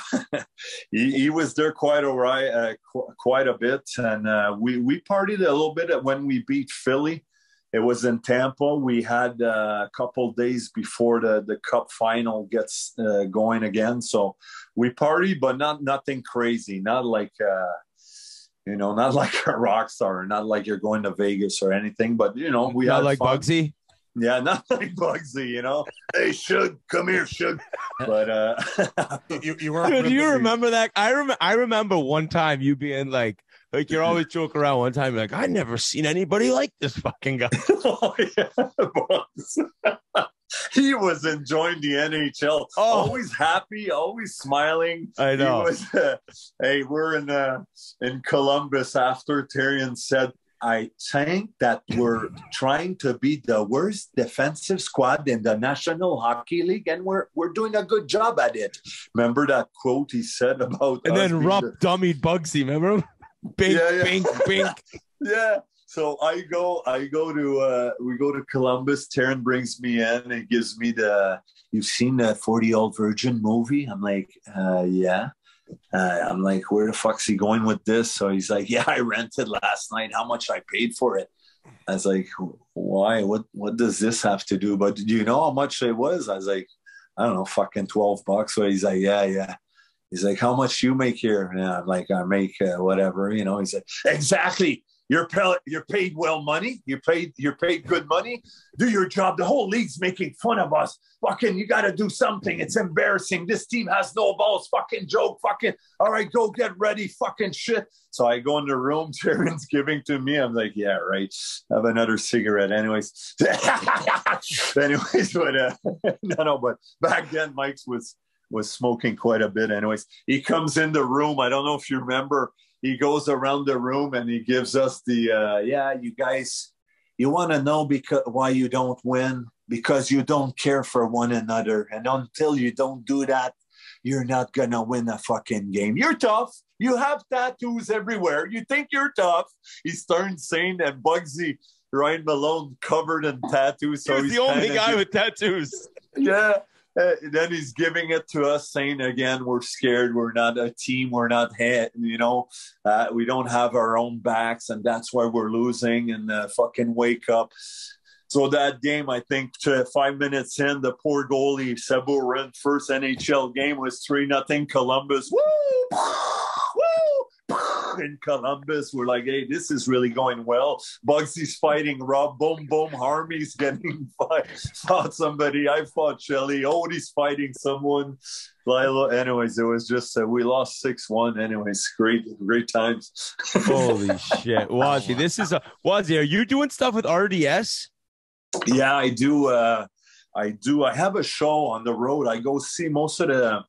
he, he was there quite a, uh, qu quite a bit. And, uh, we, we partied a little bit when we beat Philly. It was in Tampa. We had uh, a couple days before the, the cup final gets uh, going again. So we partied, but not, nothing crazy. Not like, uh, you know, not like a rock star, not like you're going to Vegas or anything, but, you know, we not had like fun. Bugsy. Yeah, not like Bugsy, you know. Hey, Shug, come here, Shug. But uh, you, you weren't. Dude, do you remember that? I remember. I remember one time you being like, like you're always joking around. One time, you're like, I never seen anybody like this fucking guy. Oh, yeah, he was enjoying the N H L. Oh. Always happy, always smiling. I know. He was, uh, hey, we're in uh, in Columbus after Terrien said, I think that we're trying to be the worst defensive squad in the National Hockey League, and we're we're doing a good job at it. Remember that quote he said about and then Rupp dummied Bugsy, remember him? Bink, yeah, yeah. bink, bink. Yeah. So I go, I go to, uh, we go to Columbus. Terrien brings me in and gives me the, you've seen the forty year old virgin movie? I'm like, uh, yeah. Uh, I'm like, where the fuck's he going with this? So he's like, yeah, I rented last night. How much I paid for it? I was like, why? What? What does this have to do? But do you know how much it was? I was like, I don't know, fucking twelve bucks. So he's like, yeah, yeah. He's like, how much you make here? And I'm like, I make uh, whatever, you know. He said, exactly. You're paid, you're paid well money. You're paid, you're paid good money. Do your job. The whole league's making fun of us. Fucking, you got to do something. It's embarrassing. This team has no balls. Fucking joke. Fucking, all right, go get ready. Fucking shit. So I go in the room. Terrien's giving to me. I'm like, yeah, right. Have another cigarette. Anyways. Anyways, but, uh, no, no, but back then, Mike's was, was smoking quite a bit. Anyways, he comes in the room. I don't know if you remember. He goes around the room and he gives us the, uh, yeah, you guys, you want to know because why you don't win? Because you don't care for one another. And until you don't do that, you're not going to win a fucking game. You're tough. You have tattoos everywhere. You think you're tough. He starts saying that. Bugsy, Ryan Malone, covered in tattoos. So he's the only guy with tattoos. Yeah. Uh, then he's giving it to us, saying again, we're scared, we're not a team, we're not head, you know, uh, we don't have our own backs, and that's why we're losing, and uh, fucking wake up. So that game, I think, to five minutes in, the poor goalie, Sabo Rind's first N H L game was three nothing Columbus. Woo! In Columbus, we're like, hey, this is really going well. Bugsy's fighting Rob, boom, boom. Harmy's getting fight, fought somebody. I fought Shelly. Odie's fighting someone. Lilo. Anyways, it was just, uh, we lost six one. Anyways, great, great times. Holy shit. Wazzy, this is a, Wazzy, are you doing stuff with R D S? Yeah, I do. Uh, I do. I have a show on the road. I go see most of the,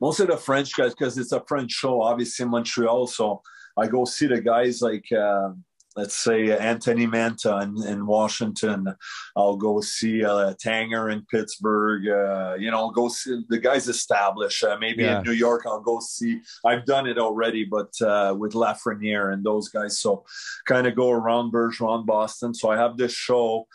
Most of the French guys, because it's a French show, obviously, in Montreal. So I go see the guys like, uh, let's say, Anthony Manta in, in Washington. I'll go see uh, Tanger in Pittsburgh. Uh, you know, go see the guys established. Uh, maybe yeah. in New York, I'll go see. I've done it already, but uh, with Lafreniere and those guys. So kind of go around Bergeron, Boston. So I have this show.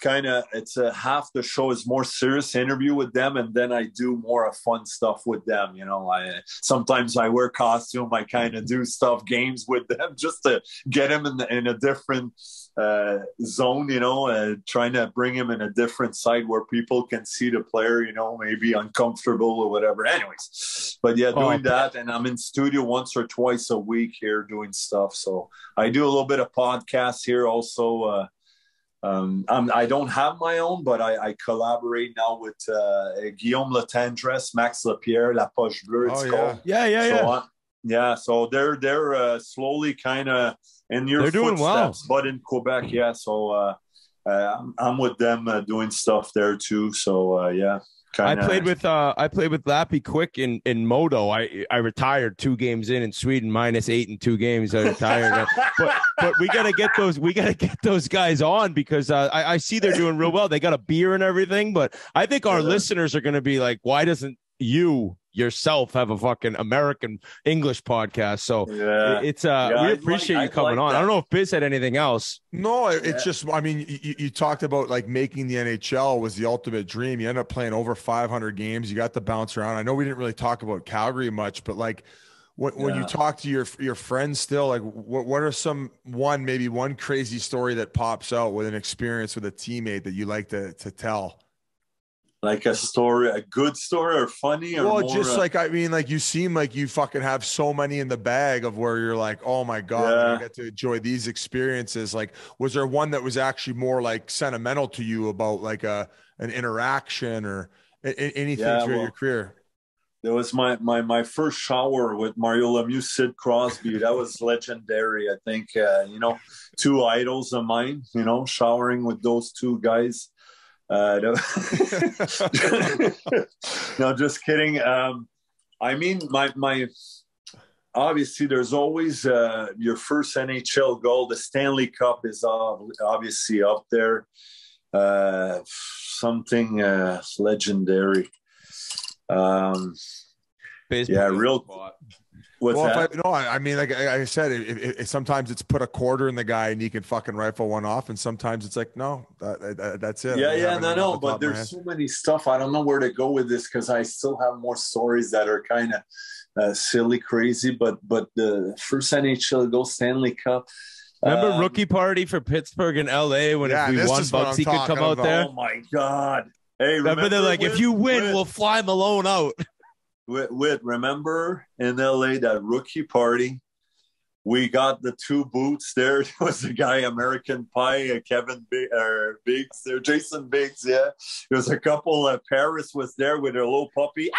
Kind of, it's a half the show is more serious interview with them, and then I do more of fun stuff with them. You know, I sometimes I wear costume, I kind of do stuff, games with them, just to get them in, the, in a different uh, zone. You know, uh, trying to bring him in a different side where people can see the player. You know, maybe uncomfortable or whatever. Anyways, but yeah, doing oh, that, and I'm in studio once or twice a week here doing stuff. So I do a little bit of podcast here also. Uh, Um, I'm, I don't have my own, but I, I collaborate now with uh, Guillaume Letendres, Max Lapierre, La Poche Bleue. It's oh, yeah. called. Yeah, yeah, so yeah. I, yeah, so they're they're uh, slowly kind of in your they're footsteps, doing well. But in Quebec, yeah. So uh, uh, I'm with them uh, doing stuff there too. So uh, yeah, kinda. I played with uh, I played with Lappy Quick in in Modo. I I retired two games in in Sweden, minus eight in two games. I retired. but, But we gotta get those. We gotta get those guys on because uh, I, I see they're doing real well. They got a beer and everything. But I think our yeah. listeners are gonna be like, "Why doesn't you yourself have a fucking American English podcast?" So yeah. it's uh, yeah, we appreciate like, you coming like on. That. I don't know if Biz had anything else. No, it's yeah. just. I mean, you, you talked about like making the N H L was the ultimate dream. You end up playing over five hundred games. You got to bounce around. I know we didn't really talk about Calgary much, but like. When, when yeah. you talk to your your friends still, like what what are some one maybe one crazy story that pops out with an experience with a teammate that you like to to tell? Like a story, a good story or funny? Or well, more just a... like I mean, like you seem like you fucking have so many in the bag of where you're like, oh my god, yeah. I get to enjoy these experiences. Like, was there one that was actually more like sentimental to you about like a an interaction or anything yeah, throughout well, your career? There was my, my, my first shower with Mario Lemieux, Sid Crosby. That was legendary, I think. Uh, you know, two idols of mine, you know, showering with those two guys. Uh, no, just kidding. Um, I mean, my, my obviously, there's always uh, your first N H L goal. The Stanley Cup is obviously up there. Uh, something uh, legendary. Um, Baseball yeah, real. What's well, that? If I, no, I mean, like I said, it, it, it, sometimes it's put a quarter in the guy and he can fucking rifle one off, and sometimes it's like, no, that, that, that's it. Yeah, yeah, no, no, but there's so many stuff. I don't know where to go with this because I still have more stories that are kind of uh, silly, crazy. But but the first N H L goal, Stanley Cup. Remember um, rookie party for Pittsburgh and L A when yeah, if we won, Bugsy could come out about. there. Oh my god. Hey, remember, remember they're like, Whit, if you win, Whit, we'll fly Malone out. Whit, Whit, remember in L A that rookie party? We got the two boots there. It was a guy, American Pie, uh, Kevin B- or Biggs there, Jason Biggs, yeah. There was a couple, uh, Paris was there with her little puppy.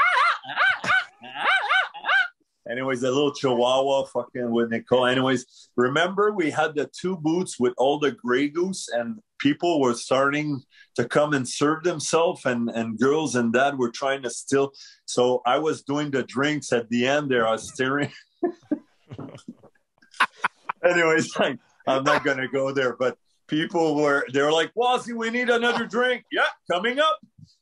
Anyways, a little chihuahua fucking with Nicole. Anyways, remember we had the two boots with all the Grey Goose, and people were starting to come and serve themselves, and, and girls and dad were trying to steal. So I was doing the drinks at the end there. I was staring. Anyways, like, I'm not going to go there, but people were, they were like, Wazzy, we need another drink. Yeah, coming up.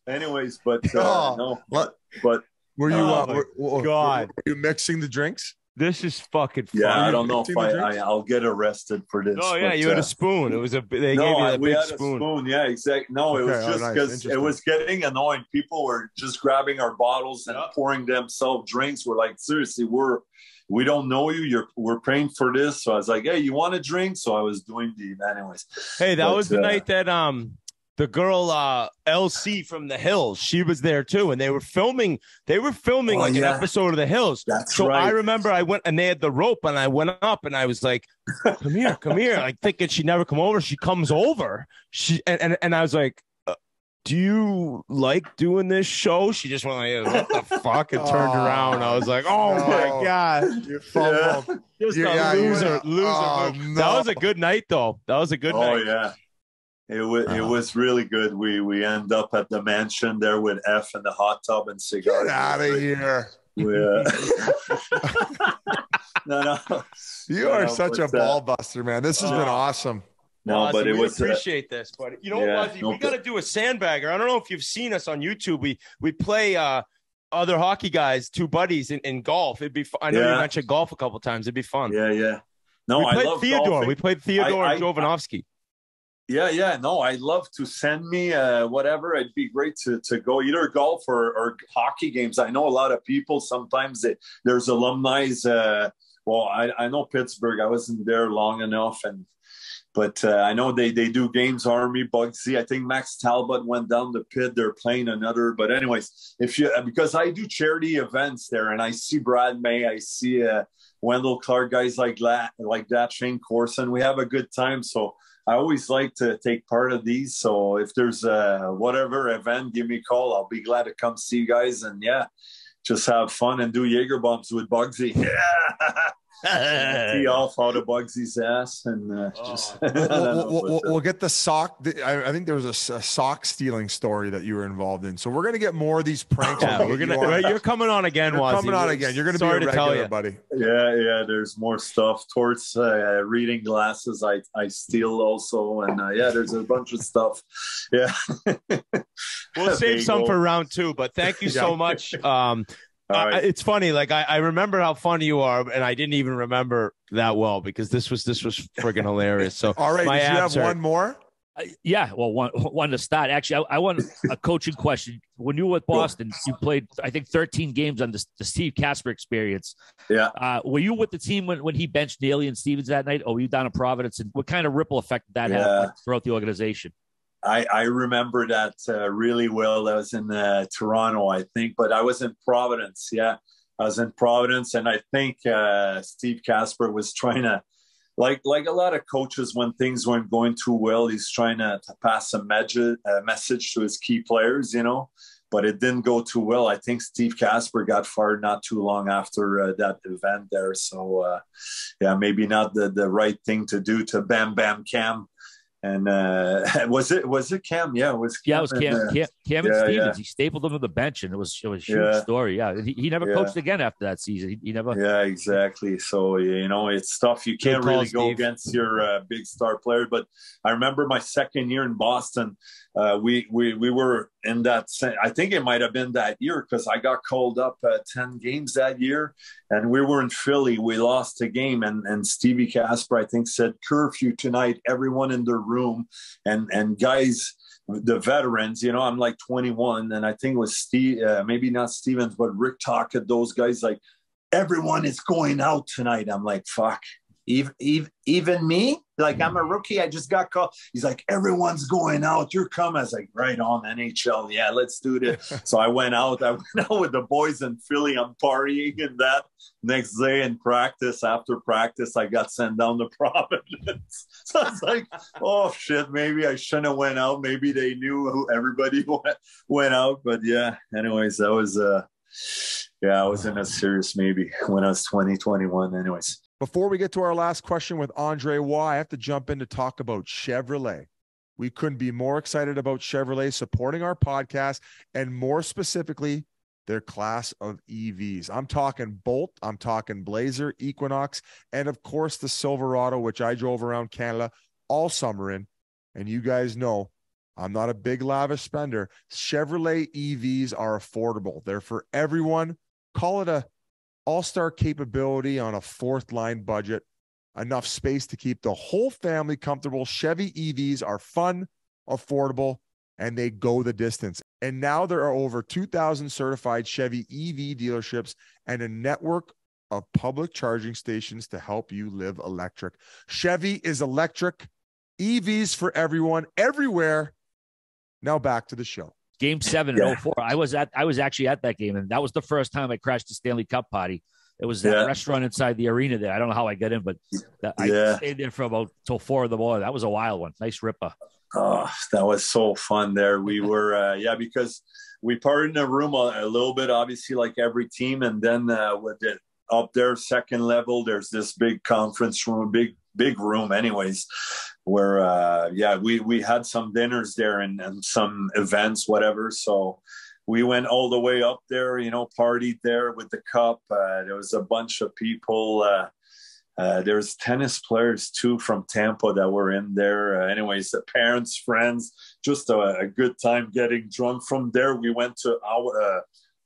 Anyways, but uh, oh, no. What? But. Were you, oh uh, were, were, God. Were, were you mixing the drinks? This is fucking funny. Yeah, I don't know if I, I, I'll get arrested for this. Oh, yeah, but, you had uh, a spoon. It was a, they no, gave you a we big had spoon. A spoon. Yeah, exactly. No, okay, it was just because oh, nice. it was getting annoying. People were just grabbing our bottles and yeah. pouring themselves drinks. We're like, seriously, we're, we don't know you. You're, we're paying for this. So I was like, hey, you want a drink? So I was doing the, anyways. Hey, that but, was the uh, night that, um, the girl, uh, L C from The Hills, she was there too, and they were filming. They were filming oh, like yeah. an episode of The Hills. That's so right. I remember I went and they had the rope, and I went up and I was like, "Come here, come here!" Like thinking she'd never come over. She comes over. She and and, and I was like, uh, "Do you like doing this show?" She just went like, "What the fuck?" and turned oh, around. I was like, "Oh no. my god, you're yeah. just you're, a yeah, loser, loser." Oh, no. That was a good night, though. That was a good oh, night. Oh yeah. It was, oh. it was really good. We we end up at the mansion there with F and the hot tub and cigars. Get out of here. We, uh... no, no. You no, are no, such a ball that... buster, man. This has oh. been awesome. No, no but we it was appreciate that... this, buddy. You know, yeah, Wazzy, no, we got to do a sandbagger. I don't know if you've seen us on YouTube. We we play uh, other hockey guys, two buddies in, in golf. It'd be fun. I know yeah. you mentioned golf a couple times. It'd be fun. Yeah, yeah. No, we I played love Theodore. Golfing. We played Theodore I, I, and Jovanovski. Yeah, yeah, no, I'd love to send me uh, whatever. It'd be great to, to go either golf or, or hockey games. I know a lot of people, sometimes they, there's alumni. Uh, well, I, I know Pittsburgh. I wasn't there long enough. and But uh, I know they, they do games, Army, Bugsy. I think Max Talbot went down the pit. They're playing another. But anyways, if you because I do charity events there, and I see Brad May, I see uh, Wendell Clark, guys like that, like that, Shane Corson. We have a good time, so I always like to take part of these. So if there's a whatever event, give me a call. I'll be glad to come see you guys. And yeah, just have fun and do Jaeger bombs with Bugsy. Yeah. Tee off out of Bugsy's ass. And uh, oh. just we'll, know, we'll, we'll, we'll get the sock. I, I think there was a, a sock stealing story that you were involved in. So we're going to get more of these pranks. Yeah, we're gonna, you right, you're coming on again, Wazzy. You're coming on again. You're going to be a regular, buddy. Yeah, yeah. There's more stuff. Torts, uh, reading glasses. I, I steal also. And uh, yeah, there's a bunch of stuff. Yeah. We'll save some for round two, but thank you yeah. so much. Um, Right. Uh, it's funny. Like I, I remember how funny you are, and I didn't even remember that well because this was this was friggin' hilarious. So all right, my did you have are, one more? Uh, yeah, well, one one to start. Actually, I, I want a coaching question. When you were with Boston, you played I think thirteen games on the, the Steve Casper experience. Yeah. Uh, were you with the team when, when he benched Neely and Stevens that night, or were you down in Providence? And what kind of ripple effect did that yeah. have like, throughout the organization? I, I remember that uh, really well. I was in uh, Toronto, I think, but I was in Providence. Yeah, I was in Providence, and I think uh, Steve Casper was trying to, like like a lot of coaches, when things weren't going too well, he's trying to, to pass a, med- a message to his key players, you know, but it didn't go too well. I think Steve Casper got fired not too long after uh, that event there. So, uh, yeah, maybe not the, the right thing to do to Bam Bam Cam. And uh, was it was it Cam? Yeah, it was Cam. Yeah, it was Cam. And, uh, Cam, Cam and yeah, Stevens. Yeah. He stapled him to the bench, and it was it was a huge yeah. story. Yeah, he, he never yeah. coached again after that season. He, he never. Yeah, exactly. So you know, it's stuff you can't Good really call, go Steve. against your uh, big star player. But I remember my second year in Boston, uh, we we we were in that. I think it might have been that year because I got called up uh, ten games that year, and we were in Philly. We lost a game, and and Stevie Casper, I think, said curfew tonight. Everyone in the room and and guys, the veterans, you know, I'm like twenty-one, and I think it was Steve, uh, maybe not Stevens, but Rick Tocchet, those guys, like everyone is going out tonight. I'm like, fuck, even even, even me, like I'm a rookie, I just got called. He's like, everyone's going out, you're coming. I was like, right on, N H L, yeah, let's do this. So I went out, I went out with the boys in Philly. I'm partying and that. Next day in practice, after practice, I got sent down to Providence. So I was like, oh, shit, maybe I shouldn't have went out. Maybe they knew who everybody went, went out. But, yeah, anyways, that was uh, – yeah, I was in a serious maybe when I was twenty, twenty-one anyways. Before we get to our last question with Andre Waugh, I have to jump in to talk about Chevrolet. We couldn't be more excited about Chevrolet supporting our podcast and more specifically – their class of E Vs. I'm talking Bolt, I'm talking Blazer, Equinox, and of course the Silverado, which I drove around Canada all summer in. And you guys know I'm not a big lavish spender. Chevrolet E Vs are affordable. They're for everyone. Call it a all-star capability on a fourth line budget, enough space to keep the whole family comfortable. Chevy E Vs are fun, affordable, and they go the distance. And now there are over two thousand certified Chevy E V dealerships and a network of public charging stations to help you live electric. Chevy is electric. E Vs for everyone, everywhere. Now back to the show. Game seven in yeah. oh four. I was at. I was actually at that game, and that was the first time I crashed the Stanley Cup party. It was that yeah. restaurant inside the arena there. I don't know how I got in, but that, I yeah. stayed there for about till four in the morning. That was a wild one. Nice ripper. Oh, that was so fun there. We were, uh, yeah, because we partied in a room a, a little bit, obviously, like every team. And then uh, with it up there, second level, there's this big conference room, big, big room anyways, where, uh, yeah, we, we had some dinners there and, and some events, whatever. So we went all the way up there, you know, partied there with the cup. Uh, there was a bunch of people, uh, Uh, there's tennis players, too, from Tampa that were in there. Uh, anyways, the parents, friends, just a, a good time getting drunk. From there, we went to our, uh,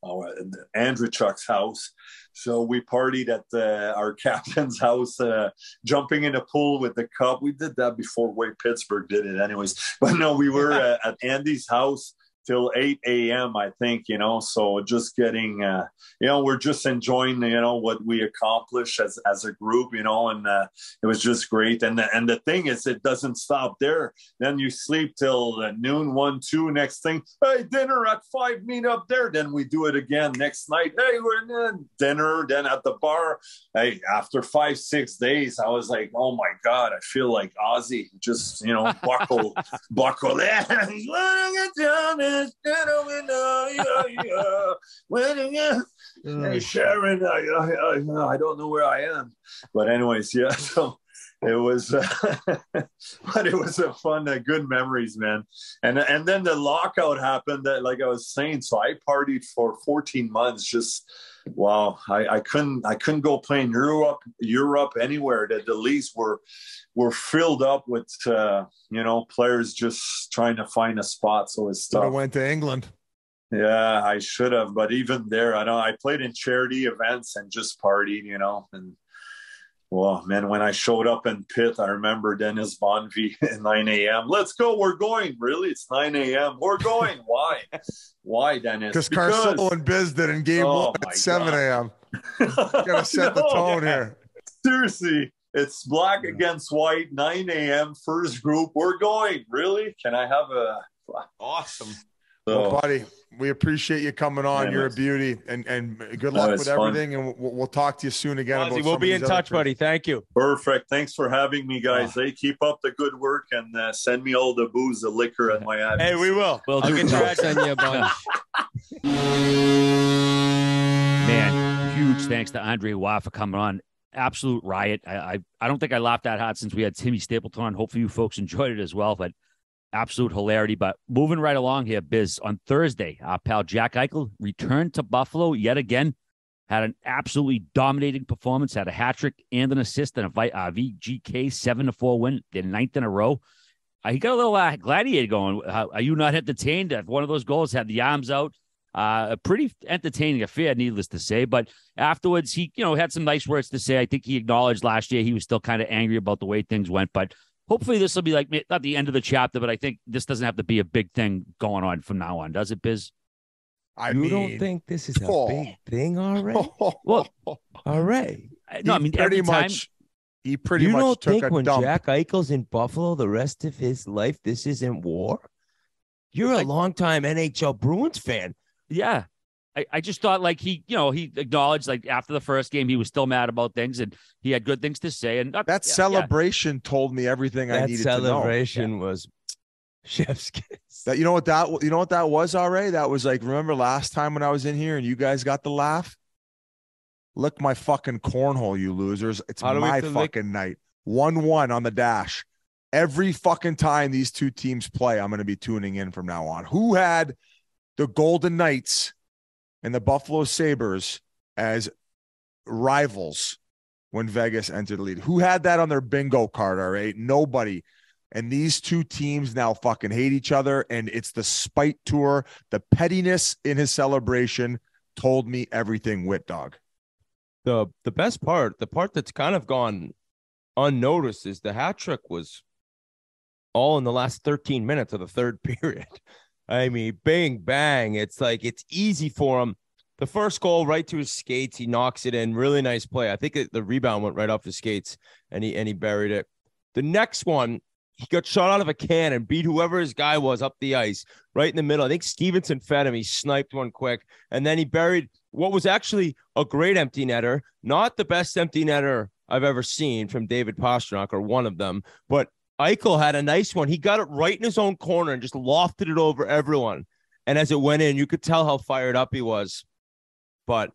our Andrew Chuck's house. So we partied at uh, our captain's house, uh, jumping in the pool with the cup. We did that before Wade Pittsburgh did it anyways. But, no, we were uh, at Andy's house till eight a.m., I think, you know, so just getting, uh, you know, we're just enjoying, you know, what we accomplished as, as a group, you know, and uh, it was just great. And the, and the thing is, it doesn't stop there. Then you sleep till uh, noon, one, two, next thing, hey, dinner at five, meet up there. Then we do it again next night. Hey, we're in dinner, then at the bar. Hey, after five, six days, I was like, oh my God, I feel like Ozzy, just, you know, buckle, buckle in. Sharon, I, I, I don't know where I am, but anyways, yeah. So it was, uh, but it was a fun, uh, good memories, man. And and then the lockout happened. That, like I was saying, so I partied for fourteen months. Just wow, I, I couldn't, I couldn't go play in Europe, Europe anywhere. That the leagues were were filled up with, uh, you know, players just trying to find a spot. So it's tough. I went to England. Yeah, I should have, but even there, I don't. I played in charity events and just partied, you know, and. Well, man, when I showed up in Pitt, I remember Dennis Bonvie at nine a.m. Let's go. We're going. Really? It's nine a.m. We're going. Why? Why, Dennis? Because Carcillo and Biz did in game oh one at seven a.m. Got to set no, the tone yeah. here. Seriously. It's black yeah. against white, nine a.m., first group. We're going. Really? Can I have a – awesome. So, well, buddy, we appreciate you coming on. Man, you're was, a beauty, and and good luck with everything. Fun. And we'll, we'll talk to you soon again. Ozzie, about we'll be in touch, buddy. Thank you. Perfect. Thanks for having me, guys. Oh. Hey, keep up the good work, and uh, send me all the booze, the liquor, and my address. Hey, we will. We'll I'll get your ass on you a bunch. Man, huge thanks to Andre Waugh for coming on. Absolute riot. I, I I don't think I laughed that hard since we had Timmy Stapleton on. Hopefully, you folks enjoyed it as well, but. Absolute hilarity, but moving right along here, Biz. On Thursday, our pal Jack Eichel returned to Buffalo yet again, had an absolutely dominating performance, had a hat trick and an assist in a V G K seven to four win, their ninth in a row. Uh, he got a little uh, gladiator going. Uh, are you not entertained? If one of those goals had the arms out, uh, a pretty entertaining affair, needless to say. But afterwards, he you know had some nice words to say. I think he acknowledged last year he was still kind of angry about the way things went, but. Hopefully this will be like not the end of the chapter, but I think this doesn't have to be a big thing going on from now on, does it, Biz? I you mean, don't think this is a oh. big thing already? Well, all right. No, I mean, pretty every time, much. He pretty you much. You don't took think a when dump. Jack Eichel's in Buffalo, the rest of his life, this isn't war. You're like, a longtime N H L Bruins fan. Yeah, I, I just thought like he, you know, he acknowledged like after the first game, he was still mad about things and he had good things to say. And uh, that yeah, celebration yeah. told me everything that I needed to know. That celebration was chef's kiss. That, you know what that, you know what that was already? That was like, remember last time when I was in here and you guys got the laugh? Lick my fucking cornhole, you losers. It's How my fucking night. one one on the dash. Every fucking time these two teams play, I'm going to be tuning in from now on. Who had the Golden Knights and the Buffalo Sabres as rivals when Vegas entered the lead? Who had that on their bingo card, all right? Nobody. And these two teams now fucking hate each other, and it's the spite tour. The pettiness in his celebration told me everything, Whit Dog. the the best part, the part that's kind of gone unnoticed, is the hat trick was all in the last thirteen minutes of the third period. I mean, bang, bang. It's like it's easy for him. The first goal, right to his skates, he knocks it in. Really nice play. I think it, the rebound went right off his skates, and he and he buried it. The next one, he got shot out of a can and beat whoever his guy was up the ice, right in the middle. I think Stevenson fed him. He sniped one quick, and then he buried what was actually a great empty netter, not the best empty netter I've ever seen from David Pastrnak, or one of them, but Eichel had a nice one. He got it right in his own corner and just lofted it over everyone. And as it went in, you could tell how fired up he was. But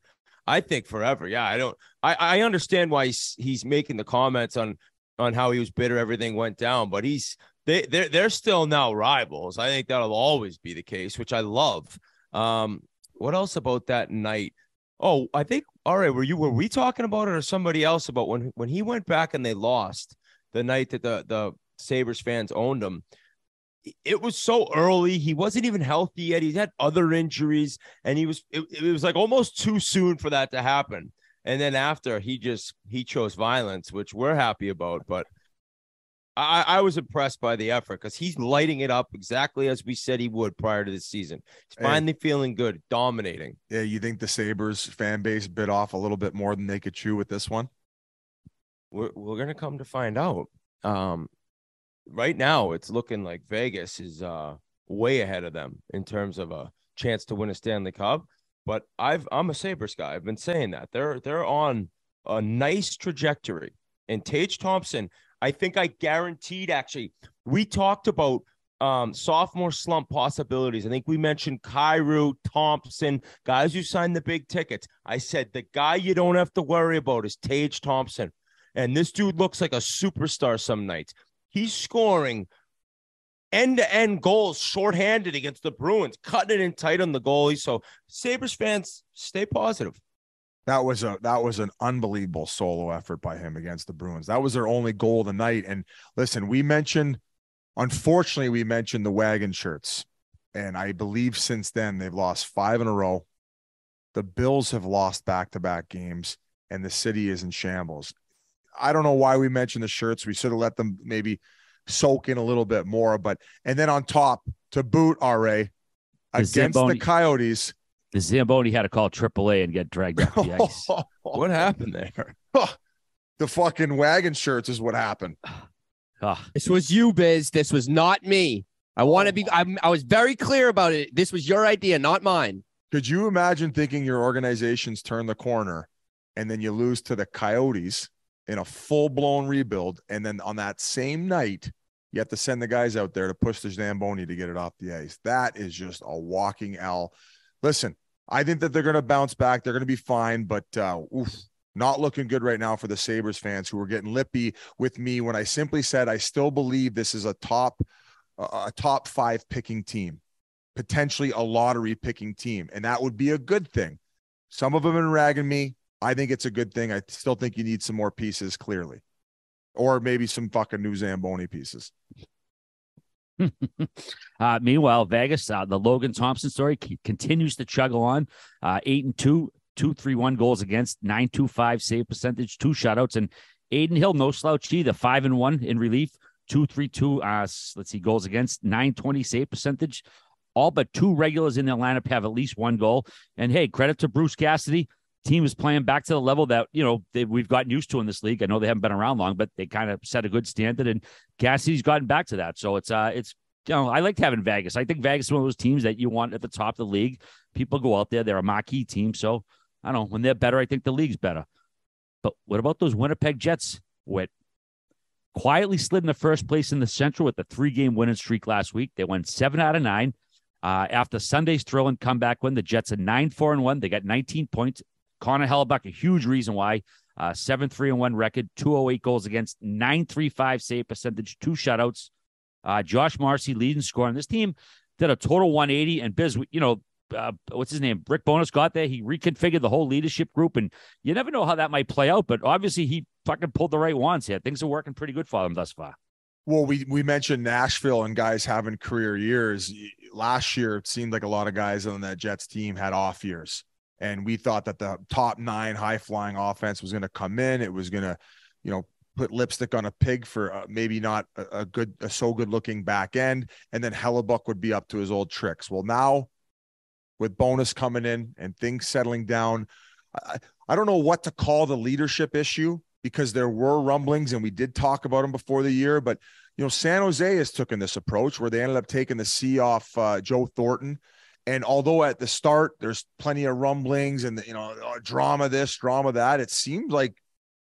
I think forever, yeah, I don't, I, I understand why he's, he's making the comments on, on how he was bitter everything went down, but he's, they, they're, they're still now rivals. I think that'll always be the case, which I love. Um, what else about that night? Oh, I think, all right, were you, were we talking about it or somebody else about when, when he went back and they lost the night that the, the Sabres fans owned him? It was so early. He wasn't even healthy yet. He's had other injuries, and he was, it, it was like almost too soon for that to happen. And then after, he just, he chose violence, which we're happy about, but I, I was impressed by the effort because he's lighting it up exactly as we said he would prior to this season. He's finally and, feeling good, dominating. Yeah, you think the Sabres fan base bit off a little bit more than they could chew with this one? We're, we're going to come to find out. Um, right now, it's looking like Vegas is uh, way ahead of them in terms of a chance to win a Stanley Cup. But I've, I'm a Sabres guy. I've been saying that. They're, they're on a nice trajectory. And Tage Thompson, I think I guaranteed, actually, we talked about um, sophomore slump possibilities. I think we mentioned Kyrou, Thompson, guys who signed the big tickets. I said the guy you don't have to worry about is Tage Thompson. And this dude looks like a superstar some nights. He's scoring end-to-end goals shorthanded against the Bruins, cutting it in tight on the goalie. So Sabres fans, stay positive. That was a that was an unbelievable solo effort by him against the Bruins. That was their only goal of the night. And listen, we mentioned, unfortunately, we mentioned the wagon shirts. And I believe since then they've lost five in a row. The Bills have lost back-to-back games, and the city is in shambles. I don't know why we mentioned the shirts. We should have let them maybe soak in a little bit more. But and then on top, to boot, R A, against the Coyotes. The Zamboni had to call triple A and get dragged off the ice. What happened there? The fucking wagon shirts is what happened. This was you, Biz. This was not me. I want to be, I'm, I was very clear about it. This was your idea, not mine. Could you imagine thinking your organization's turned the corner and then you lose to the Coyotes in a full-blown rebuild, and then on that same night, you have to send the guys out there to push the Zamboni to get it off the ice? That is just a walking L. Listen, I think that they're going to bounce back. They're going to be fine, but uh, oof, not looking good right now for the Sabres fans who were getting lippy with me when I simply said I still believe this is a top, uh, a top five picking team, potentially a lottery picking team, and that would be a good thing. Some of them have been ragging me. I think it's a good thing. I still think you need some more pieces, clearly, or maybe some fucking new Zamboni pieces. uh, meanwhile, Vegas, uh, the Logan Thompson story c- continues to chug on. Uh, eight and two, two three one goals against, nine two five save percentage, two shutouts, and Aiden Hill, no slouch either, five and one in relief, two three two. Uh, let's see, goals against, nine twenty save percentage. All but two regulars in the lineup have at least one goal. And hey, credit to Bruce Cassidy. Team is playing back to the level that, you know, they, we've gotten used to in this league. I know they haven't been around long, but they kind of set a good standard, and Cassidy's gotten back to that. So it's, uh, it's, you know, I liked having Vegas. I think Vegas is one of those teams that you want at the top of the league. People go out there. They're a marquee team. So I don't know, when they're better, I think the league's better. But what about those Winnipeg Jets? Whit quietly slid in the first place in the Central with a three game winning streak last week. They won seven out of nine uh, after Sunday's thrilling comeback win. The Jets are nine, four and one. They got nineteen points. Connor Hellebuyck, a huge reason why, uh, seven three one record, two oh eight goals against, nine thirty-five save percentage, two shutouts. Uh, Josh Marcy leading scoring. This team did a total one eighty, and Biz, you know, uh, what's his name? Rick Bowness got there. He reconfigured the whole leadership group, and you never know how that might play out, but obviously he fucking pulled the right ones here. Things are working pretty good for them thus far. Well, we, we mentioned Nashville and guys having career years. Last year, it seemed like a lot of guys on that Jets team had off years. And we thought that the top nine high flying offense was going to come in. It was going to, you know, put lipstick on a pig for uh, maybe not a, a good, a so good looking back end. And then Hellebuck would be up to his old tricks. Well, now with bonus coming in and things settling down, I, I don't know what to call the leadership issue, because there were rumblings and we did talk about them before the year, but you know, San Jose has taken this approach where they ended up taking the C off uh, Joe Thornton. And although at the start there's plenty of rumblings and, you know, oh, drama this, drama that, it seems like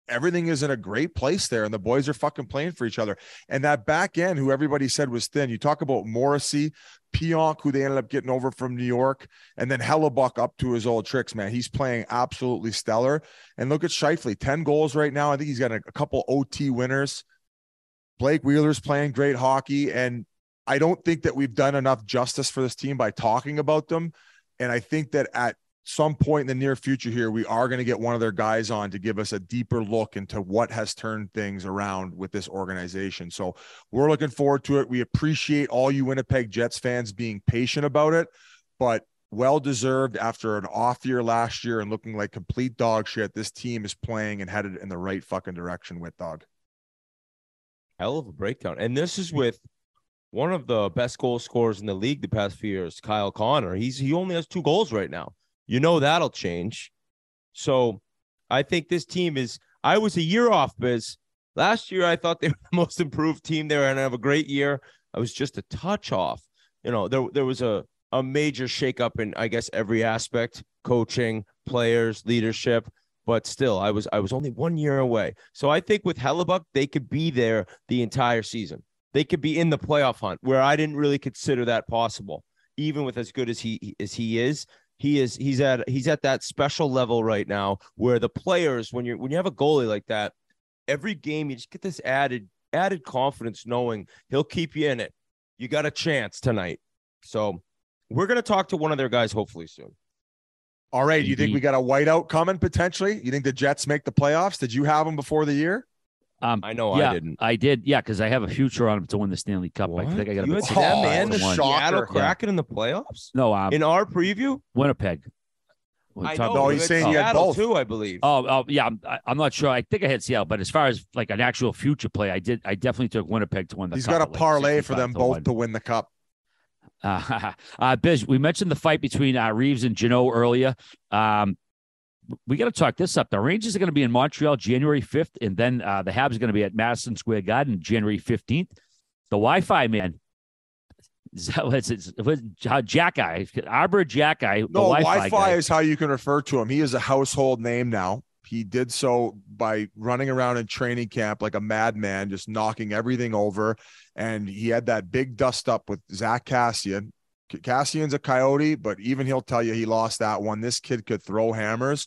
everything is in a great place there and the boys are fucking playing for each other. And that back end, who everybody said was thin, you talk about Morrissey, Pionk, who they ended up getting over from New York, and then Hellebuck up to his old tricks, man. He's playing absolutely stellar. And look at Shifley, ten goals right now. I think he's got a, a couple O T winners. Blake Wheeler's playing great hockey. And I don't think that we've done enough justice for this team by talking about them. And I think that at some point in the near future here, we are going to get one of their guys on to give us a deeper look into what has turned things around with this organization. So we're looking forward to it. We appreciate all you Winnipeg Jets fans being patient about it, but well-deserved after an off year last year and looking like complete dog shit. This team is playing and headed in the right fucking direction with dog. Hell of a breakdown. And this is with one of the best goal scorers in the league the past few years, Kyle Connor. He's he only has two goals right now. You know that'll change. So I think this team is – I was a year off, Biz. Last year, I thought they were the most improved team. They were going to have a great year. I was just a touch off. You know, there, there was a, a major shakeup in, I guess, every aspect, coaching, players, leadership. But still, I was I was only one year away. So I think with Hellebuck, they could be there the entire season. They could be in the playoff hunt, where I didn't really consider that possible, even with as good as he as he is. He is he's at he's at that special level right now where the players, when you're when you have a goalie like that, every game you just get this added added confidence knowing he'll keep you in it. You got a chance tonight. So we're gonna talk to one of their guys hopefully soon. All right. You think we got a whiteout coming potentially? You think the Jets make the playoffs? Did you have them before the year? Um, I know yeah, I didn't. I did, yeah, because I have a future on him to win the Stanley Cup. What? I think I got a big six. Oh, man, the Seattle Kraken in the playoffs? No, um, in our preview, Winnipeg. I know. No, he's saying you had both too, I believe. Oh, oh yeah, I'm, I'm not sure. I think I had Seattle, but as far as like an actual future play, I did. I definitely took Winnipeg to win the Cup. He's got a parlay for them both to win the Cup. Uh, uh, Biz, we mentioned the fight between uh, Reeves and Geno earlier. Um, we got to talk this up. The Rangers are going to be in Montreal January fifth, and then uh, the Habs are going to be at Madison Square Garden January fifteenth. The Wi-Fi man, what's it? Jack-Eye, Arbor Jack-Eye. No, Wi-Fi, Wi-Fi is how you can refer to him. He is a household name now. He did so by running around in training camp like a madman, just knocking everything over. And he had that big dust up with Zach Kassian. Kassian's a Coyote, but even he'll tell you he lost that one. This kid could throw hammers.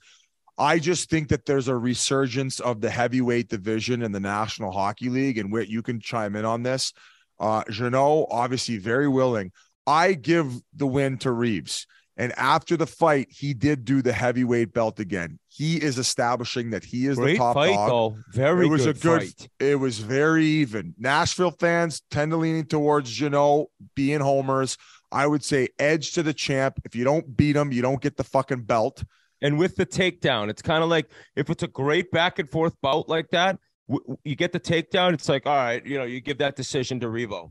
I just think that there's a resurgence of the heavyweight division in the National Hockey League, and Whit, you can chime in on this. Uh, Geno, obviously very willing. I give the win to Reeves. And after the fight, he did do the heavyweight belt again. He is establishing that he is Great the top fight, dog. Though. Very it was good a good fight. It was very even. Nashville fans tend to leaning towards Geno being homers. I would say edge to the champ. If you don't beat him, you don't get the fucking belt. And with the takedown, it's kind of like if it's a great back and forth bout like that, w- you get the takedown. It's like, all right, you know, you give that decision to Revo.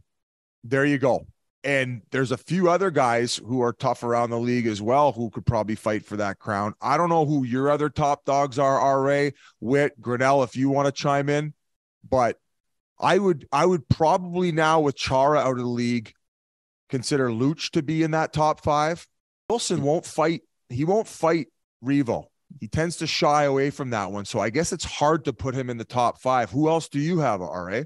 There you go. And there's a few other guys who are tough around the league as well who could probably fight for that crown. I don't know who your other top dogs are, R A, Whit, Grinnell, if you want to chime in. But I would, I would probably now with Chara out of the league, consider Luch to be in that top five. Wilson won't fight. He won't fight Revo. He tends to shy away from that one. So I guess it's hard to put him in the top five. Who else do you have, R A?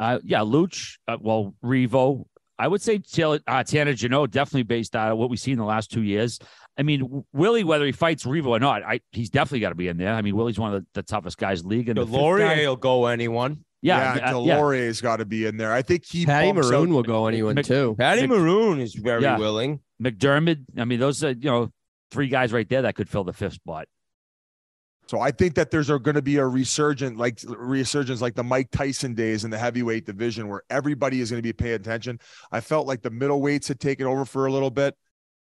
Uh, yeah, Luch. Uh, well, Revo. I would say uh, Tanner Geno, definitely based on what we've seen in the last two years. I mean, Willie, whether he fights Revo or not, I, he's definitely got to be in there. I mean, Willie's one of the, the toughest guys in the league. And Delorier the will go anyone. Yeah, yeah, Delorier's got to be in there. I think he. Patty Maroon out. will go anyone Mc, too. Patty Mc, Maroon is very yeah. willing. McDermott. I mean, those are, you know, three guys right there that could fill the fifth spot. So I think that there's going to be a resurgent, like resurgence, like the Mike Tyson days in the heavyweight division, where everybody is going to be paying attention. I felt like the middleweights had taken over for a little bit.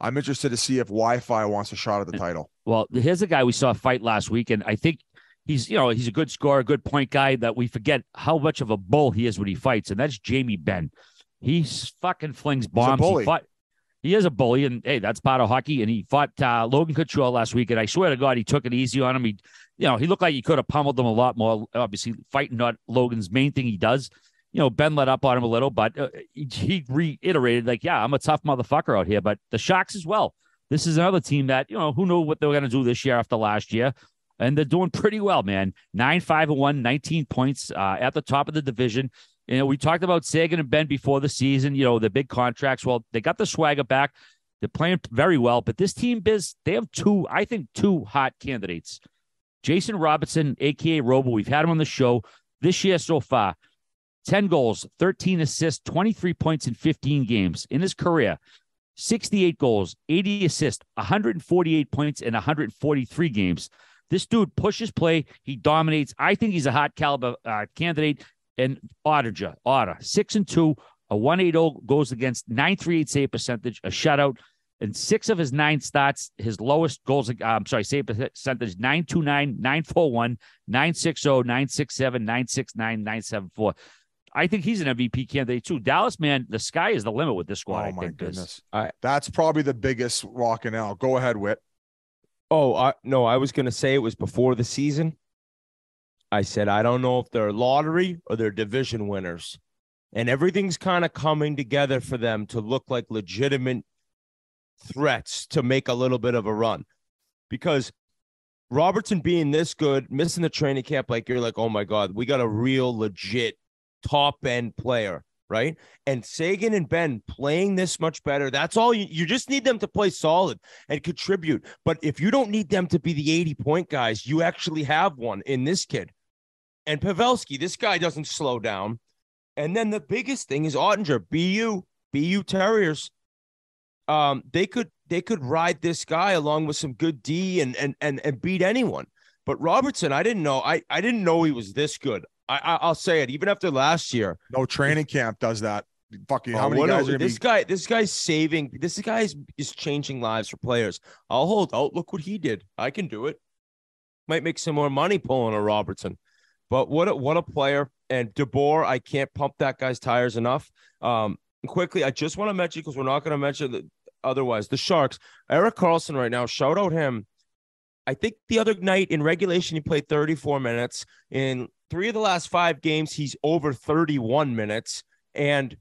I'm interested to see if Wi-Fi wants a shot at the title. Well, here's a guy we saw fight last week, and I think he's, you know, he's a good scorer, a good point guy that we forget how much of a bull he is when he fights, and that's Jamie Benn. He fucking flings bombs. He fought, he is a bully, and hey, that's part of hockey. And he fought uh, Logan Couture last week, and I swear to God, he took it easy on him. He, you know, he looked like he could have pummeled him a lot more. Obviously, fighting not Logan's main thing he does. You know, Ben let up on him a little, but uh, he reiterated, like, yeah, I'm a tough motherfucker out here. But the Sharks as well. This is another team that, you know, who knew what they were going to do this year after last year. And they're doing pretty well, man. nine five and one, nineteen points uh, at the top of the division. You know, we talked about Sagan and Ben before the season, you know, the big contracts. Well, they got the swagger back. They're playing very well. But this team, Biz, they have two, I think, two hot candidates. Jason Robertson, a k a. Robo. We've had him on the show this year so far. ten goals, thirteen assists, twenty-three points in fifteen games in his career. sixty-eight goals, eighty assists, one hundred forty-eight points in one hundred forty-three games. This dude pushes play. He dominates. I think he's a hot caliber uh, candidate. And Ottinger, Otter, six and two, a one eighty goes against, nine thirty-eight save percentage, a shutout, and six of his nine starts. His lowest goals, uh, I'm sorry, save percentage, nine twenty-nine, nine forty-one, nine sixty, nine sixty-seven, nine sixty-nine, nine seventy-four. I think he's an M V P candidate too. Dallas, man, the sky is the limit with this squad. Oh, I my think goodness. I, That's probably the biggest walking out. Go ahead, Whit. Oh, I, no, I was going to say it was before the season. I said, I don't know if they're lottery or they're division winners. And everything's kind of coming together for them to look like legitimate threats to make a little bit of a run. Because Robertson being this good, missing the training camp, like you're like, oh, my God, we got a real legit top-end player, right? And Sagan and Ben playing this much better, that's all. You, you just need them to play solid and contribute. But if you don't need them to be the eighty-point guys, you actually have one in this kid. And Pavelski, this guy doesn't slow down. And then the biggest thing is Ottinger, B U, B U Terriers. Um, they could they could ride this guy along with some good D and and and, and beat anyone. But Robertson, I didn't know. I, I didn't know he was this good. I, I I'll say it. Even after last year, no training camp does that. Fucking how oh, many guys are gonna this be... guy? This guy's saving. This guy is, is changing lives for players. I'll hold out. Look what he did. I can do it. Might make some more money pulling a Robertson. But what a, what a player. And DeBoer, I can't pump that guy's tires enough. Um, quickly, I just want to mention, because we're not going to mention the, otherwise, the Sharks. Erik Karlsson right now, shout out him. I think the other night in regulation, he played thirty-four minutes. In three of the last five games, he's over thirty-one minutes. And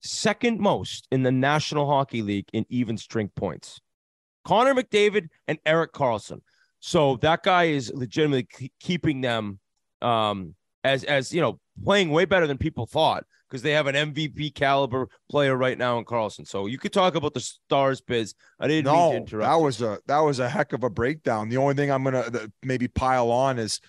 second most in the National Hockey League in even strength points. Connor McDavid and Erik Karlsson. So that guy is legitimately c- keeping them Um, as, as, you know, playing way better than people thought, because they have an M V P caliber player right now in Karlsson. So you could talk about the stars, Biz. I didn't no, mean to interrupt. That was a, that was a heck of a breakdown. The only thing I'm going to maybe pile on is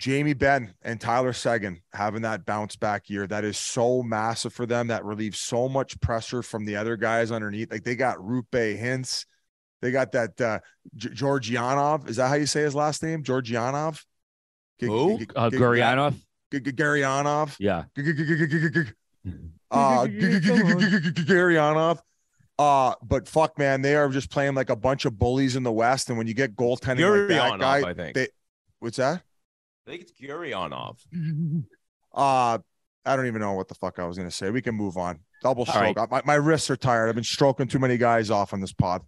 Jamie Benn and Tyler Seguin having that bounce back year. That is so massive for them. That relieves so much pressure from the other guys underneath. Like, they got Rupe Hintz. They got that uh, G- Georgianov. Is that how you say his last name? Georgianov. Who? Gurianov? Gurianov. Yeah. Gurianov. Uh, but fuck, man, they are just playing like a bunch of bullies in the West. And when you get goaltending like that guy, I think. They, what's that? I think it's Gurianov. Uh, I don't even know what the fuck I was going to say. We can move on. Double stroke. Right. My, my wrists are tired. I've been stroking too many guys off on this pod.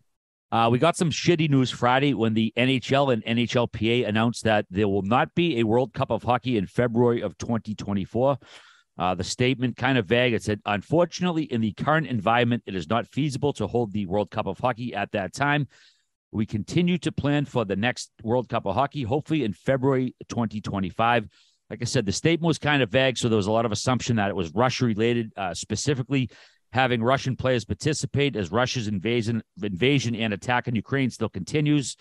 Uh, we got some shitty news Friday when the N H L and N H L P A announced that there will not be a World Cup of Hockey in February of twenty twenty-four. Uh, the statement kind of vague. It said, unfortunately, in the current environment, it is not feasible to hold the World Cup of Hockey at that time. We continue to plan for the next World Cup of Hockey, hopefully in February twenty twenty-five. Like I said, the statement was kind of vague, so there was a lot of assumption that it was Russia-related, uh, specifically having Russian players participate as Russia's invasion invasion and attack on Ukraine still continues.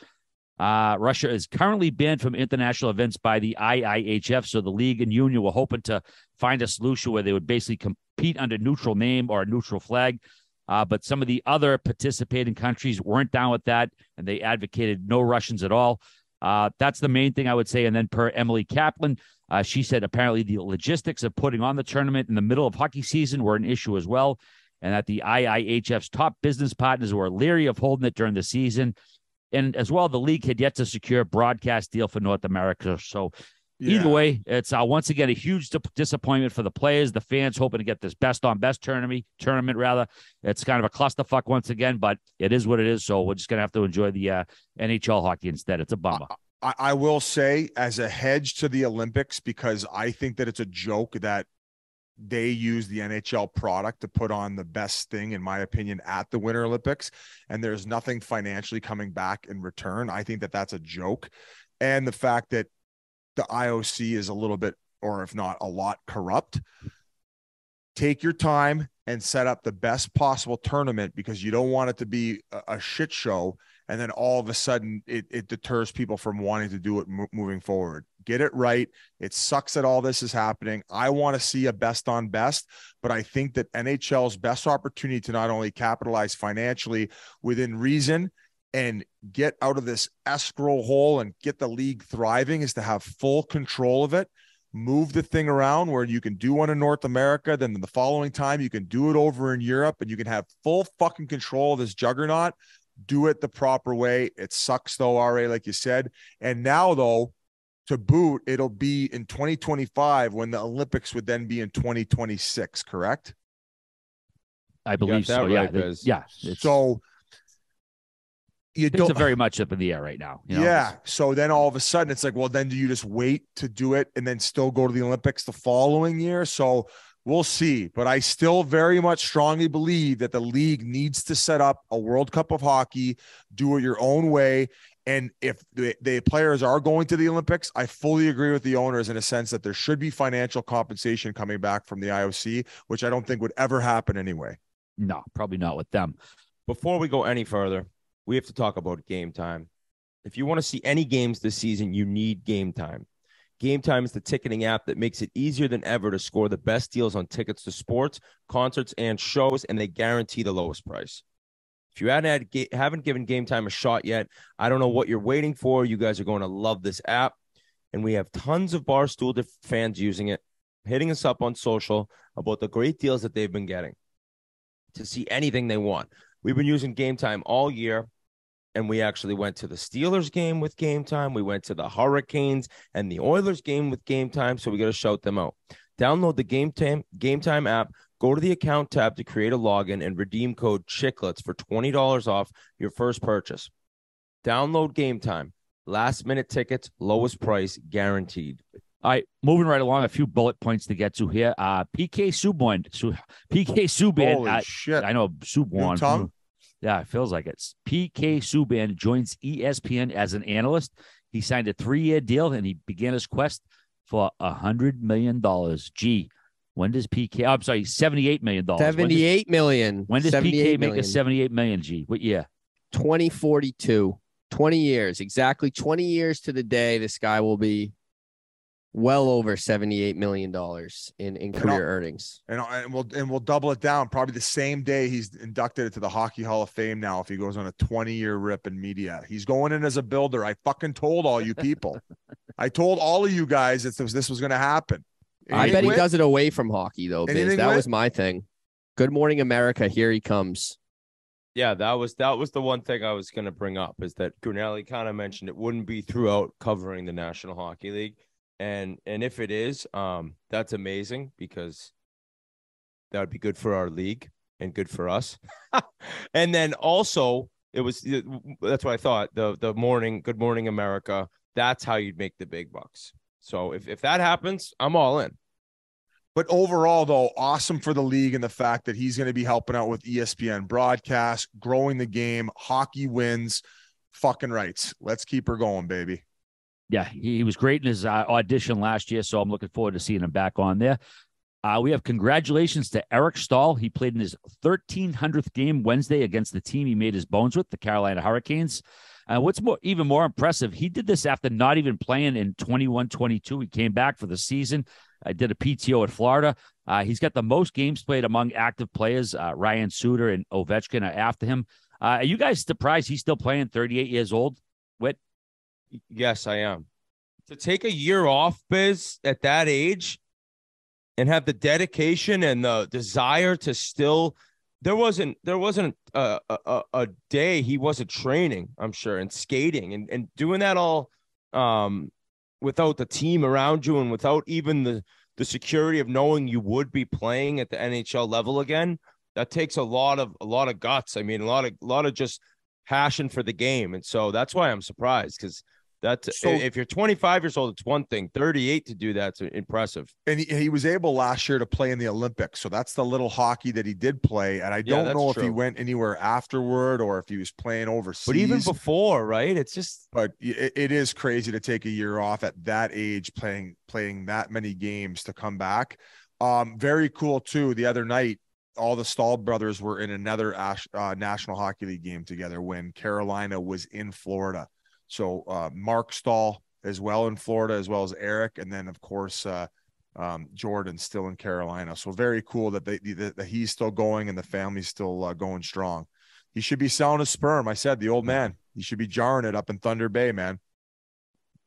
Uh, Russia is currently banned from international events by the I I H F, so the league and union were hoping to find a solution where they would basically compete under a neutral name or a neutral flag. Uh, but some of the other participating countries weren't down with that, and they advocated no Russians at all. Uh, that's the main thing I would say. And then per Emily Kaplan, uh, she said apparently the logistics of putting on the tournament in the middle of hockey season were an issue as well. and that the I I H F's top business partners were leery of holding it during the season. And as well, the league had yet to secure a broadcast deal for North America. So yeah. either way, it's uh, once again a huge di- disappointment for the players, the fans hoping to get this best-on-best tournament. Tournament rather, it's kind of a clusterfuck once again, but it is what it is. So we're just gonna have to enjoy the uh, N H L hockey instead. It's a bummer. I-, I will say, as a hedge to the Olympics, because I think that it's a joke that they use the N H L product to put on the best thing, in my opinion, at the Winter Olympics, and there's nothing financially coming back in return. I think that that's a joke. And the fact that the I O C is a little bit, or if not a lot, corrupt. Take your time and set up the best possible tournament, because you don't want it to be a shit show. And then all of a sudden it, it deters people from wanting to do it mo- moving forward. Get it right. It sucks that all this is happening. I want to see a best on best, but I think that N H L's best opportunity to not only capitalize financially within reason and get out of this escrow hole and get the league thriving is to have full control of it. Move the thing around where you can do one in North America, then the following time you can do it over in Europe, and you can have full fucking control of this juggernaut. Do it the proper way. It sucks though, R A, like you said. And now though, to boot, it'll be in twenty twenty-five when the Olympics would then be in twenty twenty-six, correct? I believe so. Right, yeah. They, yeah. So you don't, very much up in the air right now. You know? Yeah. So then all of a sudden it's like, well, then do you just wait to do it and then still go to the Olympics the following year? So we'll see, but I still very much strongly believe that the league needs to set up a World Cup of hockey, do it your own way. And if the, the players are going to the Olympics, I fully agree with the owners in a sense that there should be financial compensation coming back from the I O C, which I don't think would ever happen anyway. No, probably not with them. Before we go any further, we have to talk about game time. If you want to see any games this season, you need game time. Game Time is the ticketing app that makes it easier than ever to score the best deals on tickets to sports, concerts, and shows, and they guarantee the lowest price. If you haven't, had, haven't given Game Time a shot yet, I don't know what you're waiting for. You guys are going to love this app, and we have tons of Barstool fans using it, hitting us up on social about the great deals that they've been getting to see anything they want. We've been using Game Time all year. And we actually went to the Steelers game with Game Time. We went to the Hurricanes and the Oilers game with Game Time. So we got to shout them out. Download the Game Time Game Time app. Go to the account tab to create a login and redeem code Chicklets for twenty dollars off your first purchase. Download Game Time. Last minute tickets, lowest price guaranteed. All right, moving right along, a few bullet points to get to here. Uh, P K Subban. Su- P K Subban. Holy I, shit. I know Subban. Yeah, it feels like it. P K Subban joins E S P N as an analyst. He signed a three-year deal, and he began his quest for one hundred million dollars. Gee, when does P K – I'm sorry, seventy-eight million dollars. seventy-eight million dollars. When does P K make a seventy-eight million dollars, G? What year? twenty forty-two. twenty years. Exactly twenty years to the day, this guy will be – well over seventy-eight million dollars in, in career and earnings. And, and we'll and we'll double it down probably the same day he's inducted into the Hockey Hall of Fame now if he goes on a twenty-year rip in media. He's going in as a builder. I fucking told all you people. I told all of you guys that this, this was going to happen. Anything I bet win? He does it away from hockey, though, Biz. That win? Was my thing. Good Morning America, here he comes. Yeah, that was that was the one thing I was going to bring up is that Grinnelli kind of mentioned it wouldn't be throughout covering the National Hockey League. And and if it is, um, that's amazing because that would be good for our league and good for us. And then also, it was that's what I thought the the morning Good Morning America. That's how you'd make the big bucks. So if if that happens, I'm all in. But overall, though, awesome for the league and the fact that he's going to be helping out with E S P N broadcast, growing the game, hockey wins, fucking rights. Let's keep her going, baby. Yeah, he was great in his uh, audition last year, so I'm looking forward to seeing him back on there. Uh, we have congratulations to Eric Staal. He played in his thirteen hundredth game Wednesday against the team he made his bones with, the Carolina Hurricanes. Uh, what's more, even more impressive, he did this after not even playing in twenty-one twenty-two. He came back for the season. I did a P T O at Florida. Uh, he's got the most games played among active players. Uh, Ryan Suter and Ovechkin are after him. Uh, are you guys surprised he's still playing thirty-eight years old? Whit? Yes, I am. To take a year off, Biz, at that age and have the dedication and the desire to still there wasn't there wasn't a, a, a day he wasn't training, I'm sure, and skating and, and doing that all um, without the team around you and without even the, the security of knowing you would be playing at the N H L level again. That takes a lot of a lot of guts. I mean, a lot of a lot of just passion for the game. And so that's why I'm surprised, because that's so, if you're twenty-five years old, it's one thing. thirty-eight to do that's impressive. And he, he was able last year to play in the Olympics, so that's the little hockey that he did play. And I don't yeah, know if true. he went anywhere afterward or if he was playing overseas. But even before, right? It's just. But it, it is crazy to take a year off at that age, playing playing that many games to come back. Um, very cool too. The other night, all the Stahl brothers were in another Ash, uh, National Hockey League game together when Carolina was in Florida. So uh, Mark Stahl as well in Florida, as well as Eric. And then, of course, uh, um, Jordan still in Carolina. So very cool that, they, that, that he's still going and the family's still uh, going strong. He should be selling his sperm. I said, the old man, he should be jarring it up in Thunder Bay, man.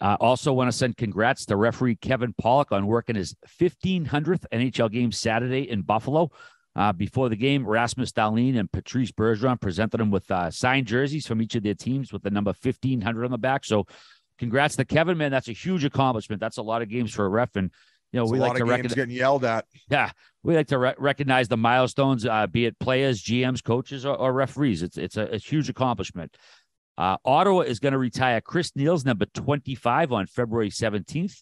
I uh, also want to send congrats to referee Kevin Pollock on working his fifteen hundredth N H L game Saturday in Buffalo. Uh, before the game, Rasmus Dahlin and Patrice Bergeron presented them with uh, signed jerseys from each of their teams with the number fifteen hundred on the back. So congrats to Kevin, man. That's a huge accomplishment. That's a lot of games for a ref. And, you know, it's we like to recognize getting yelled at. Yeah. We like to re- recognize the milestones, uh, be it players, G Ms, coaches, or, or referees. It's, it's a, a huge accomplishment. Uh, Ottawa is going to retire Chris Neal's number twenty-five on February seventeenth.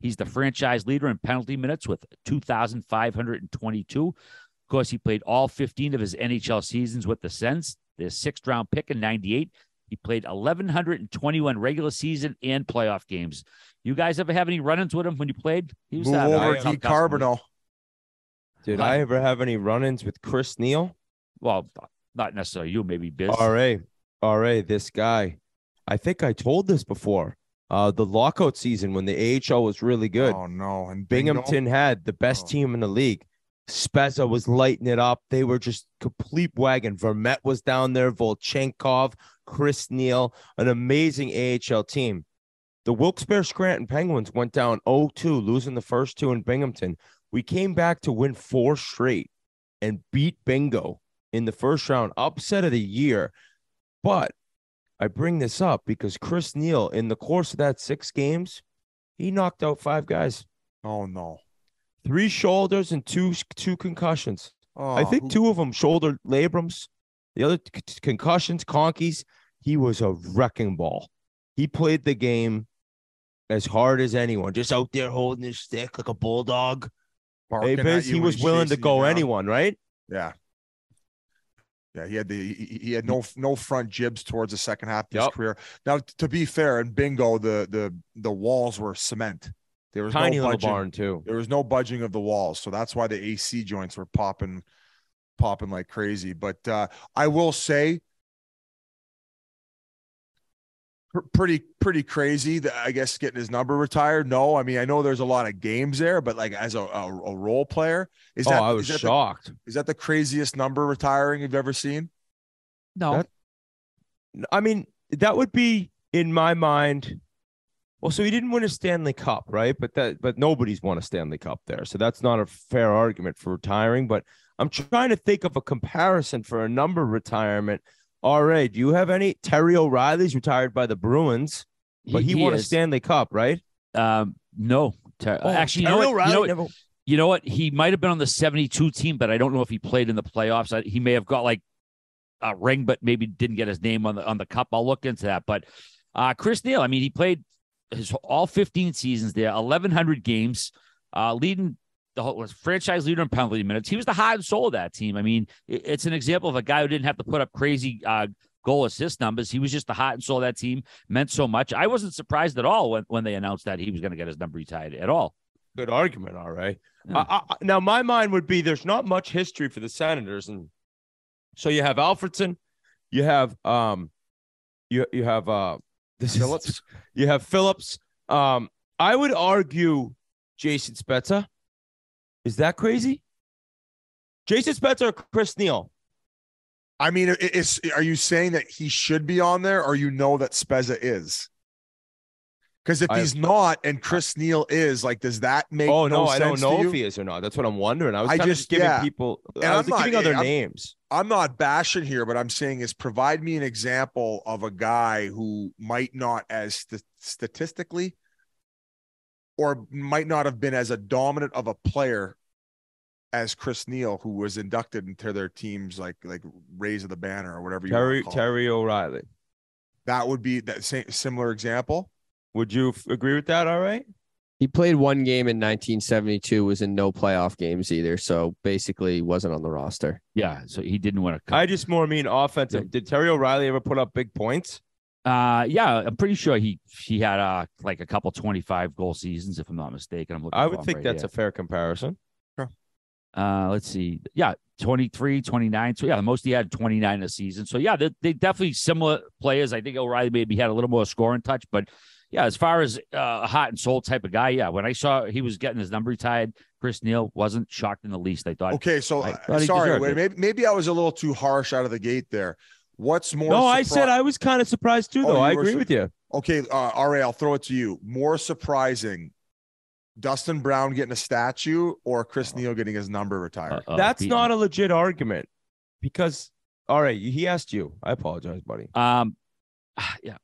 He's the franchise leader in penalty minutes with two thousand five hundred twenty-two. Of course, he played all fifteen of his N H L seasons with the Sens, their sixth round pick in ninety-eight. He played eleven twenty-one regular season and playoff games. You guys ever have any run-ins with him when you played? He was that over T. Carbono. Did I ever have any run-ins with Chris Neal? Well, not necessarily you, maybe Biz. R A, R A, this guy. I think I told this before. Uh, the lockout season when the A H L was really good. Oh, no. And Binghamton had the best team in the league. Spezza was lighting it up. They were just complete wagon. Vermette was down there, Volchenkov, Chris Neal, an amazing A H L team. The Wilkes-Barre Scranton Penguins went down oh two, losing the first two in Binghamton. We came back to win four straight and beat Bingo in the first round, upset of the year. But I bring this up because Chris Neal, in the course of that six games, he knocked out five guys. Oh, no. Three shoulders and two two concussions. Oh, I think two of them shoulder labrums. The other c- concussions, conkies. He was a wrecking ball. He played the game as hard as anyone, just out there holding his stick like a bulldog. Hey, Biz, he was willing to go anyone, right? Yeah. Yeah, he had the he, he had no no front jibs towards the second half of his yep. career. Now, to be fair, in Bingo, the the the walls were cement. There was tiny no little budging. barn too. There was no budging of the walls, so that's why the A C joints were popping, popping like crazy. But uh, I will say, pr- pretty pretty crazy. That I guess getting his number retired. No, I mean I know there's a lot of games there, but like as a, a, a role player, is that? Oh, I was is shocked. That the, is that the craziest number retiring you've ever seen? No, that, I mean that would be in my mind. Well, so he didn't win a Stanley Cup, right? But that, but nobody's won a Stanley Cup there, so that's not a fair argument for retiring. But I'm trying to think of a comparison for a number retirement. All right, do you have any? Terry O'Reilly's retired by the Bruins, but he, he won is. a Stanley Cup, right? Um, no, Ter- oh, actually, Terry you know O'Reilly you know what, never. You know what? He might have been on the seventy-two team, but I don't know if he played in the playoffs. I, he may have got like a ring, but maybe didn't get his name on the on the cup. I'll look into that. But uh, Chris Neal, I mean, he played. His all fifteen seasons there, eleven hundred games, uh, leading the whole was franchise leader in penalty minutes. He was the heart and soul of that team. I mean, it, it's an example of a guy who didn't have to put up crazy uh, goal assist numbers. He was just the heart and soul of that team, meant so much. I wasn't surprised at all when, when they announced that he was going to get his number retired at all. Good argument. All right. Yeah. Uh, I, now, my mind would be there's not much history for the Senators. And so you have Alfredson, you have, um, you, you have, uh, This Phillips. Is, you have Phillips. Um, I would argue Jason Spezza. Is that crazy? Jason Spezza or Chris Neal? I mean, it's, are you saying that he should be on there or you know that Spezza is? Because if I, he's not and Chris Neal is, like, does that make oh, no, no sense? Oh, no, I don't know if he is or not. That's what I'm wondering. I was I kind just, of giving yeah. people and I was like, not, giving other I'm, names. I'm not bashing here, but I'm saying is provide me an example of a guy who might not as st- statistically or might not have been as a dominant of a player as Chris Neal, who was inducted into their team's like like raise of the banner or whatever you Terry, want to call Terry it. O'Reilly. That would be that same similar example. Would you f- agree with that? All right. He played one game in nineteen seventy-two, was in no playoff games either. So basically wasn't on the roster. Yeah. So he didn't win a cup. I just more mean offensive. Yeah. Did Terry O'Reilly ever put up big points? Uh, yeah, I'm pretty sure he, he had uh, like a couple twenty-five goal seasons, if I'm not mistaken. I'm looking I would think right that's here. A fair comparison. Sure. Uh, let's see. Yeah. twenty-three, twenty-nine. So yeah, the most he had twenty-nine a season. So yeah, they they definitely similar players. I think O'Reilly maybe had a little more scoring touch, but yeah, as far as a uh, hot and sold type of guy, yeah. When I saw he was getting his number retired, Chris Neal wasn't shocked in the least. I thought. Okay, so I thought sorry, wait, maybe maybe I was a little too harsh out of the gate there. What's more? No, surpri- I said I was kind of surprised too, though. Oh, I agree su- with you. Okay, uh, all right, I'll throw it to you. More surprising, Dustin Brown getting a statue or Chris oh. Neal getting his number retired? Uh, uh, That's Pete. Not a legit argument because all right, he asked you. I apologize, buddy. Um, yeah.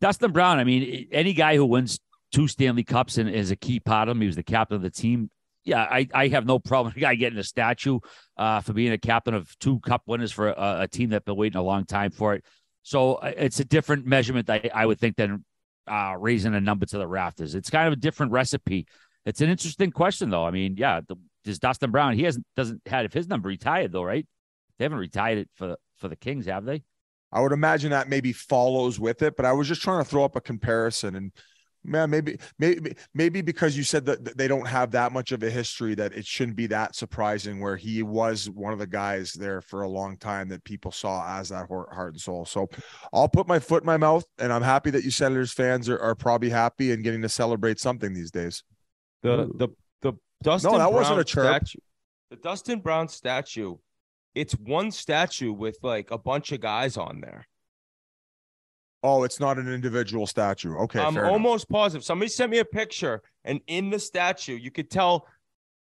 Dustin Brown, I mean, any guy who wins two Stanley Cups and is a key part of him, he was the captain of the team. Yeah, I, I have no problem with a guy getting a statue uh, for being a captain of two Cup winners for a, a team that's been waiting a long time for it. So it's a different measurement, I, I would think, than uh, raising a number to the rafters. It's kind of a different recipe. It's an interesting question, though. I mean, yeah, the, there's Dustin Brown. He hasn't doesn't had his number retired, though, right? They haven't retired it for, for the Kings, have they? I would imagine that maybe follows with it, but I was just trying to throw up a comparison and man, maybe, maybe, maybe because you said that they don't have that much of a history that it shouldn't be that surprising where he was one of the guys there for a long time that people saw as that heart and soul. So I'll put my foot in my mouth and I'm happy that you Senators fans are, are probably happy and getting to celebrate something these days. The, the, the Dustin no, that Brown wasn't a statue. The Dustin Brown statue. It's one statue with like a bunch of guys on there. Oh, it's not an individual statue. Okay. I'm almost enough. positive. Somebody sent me a picture and in the statue, you could tell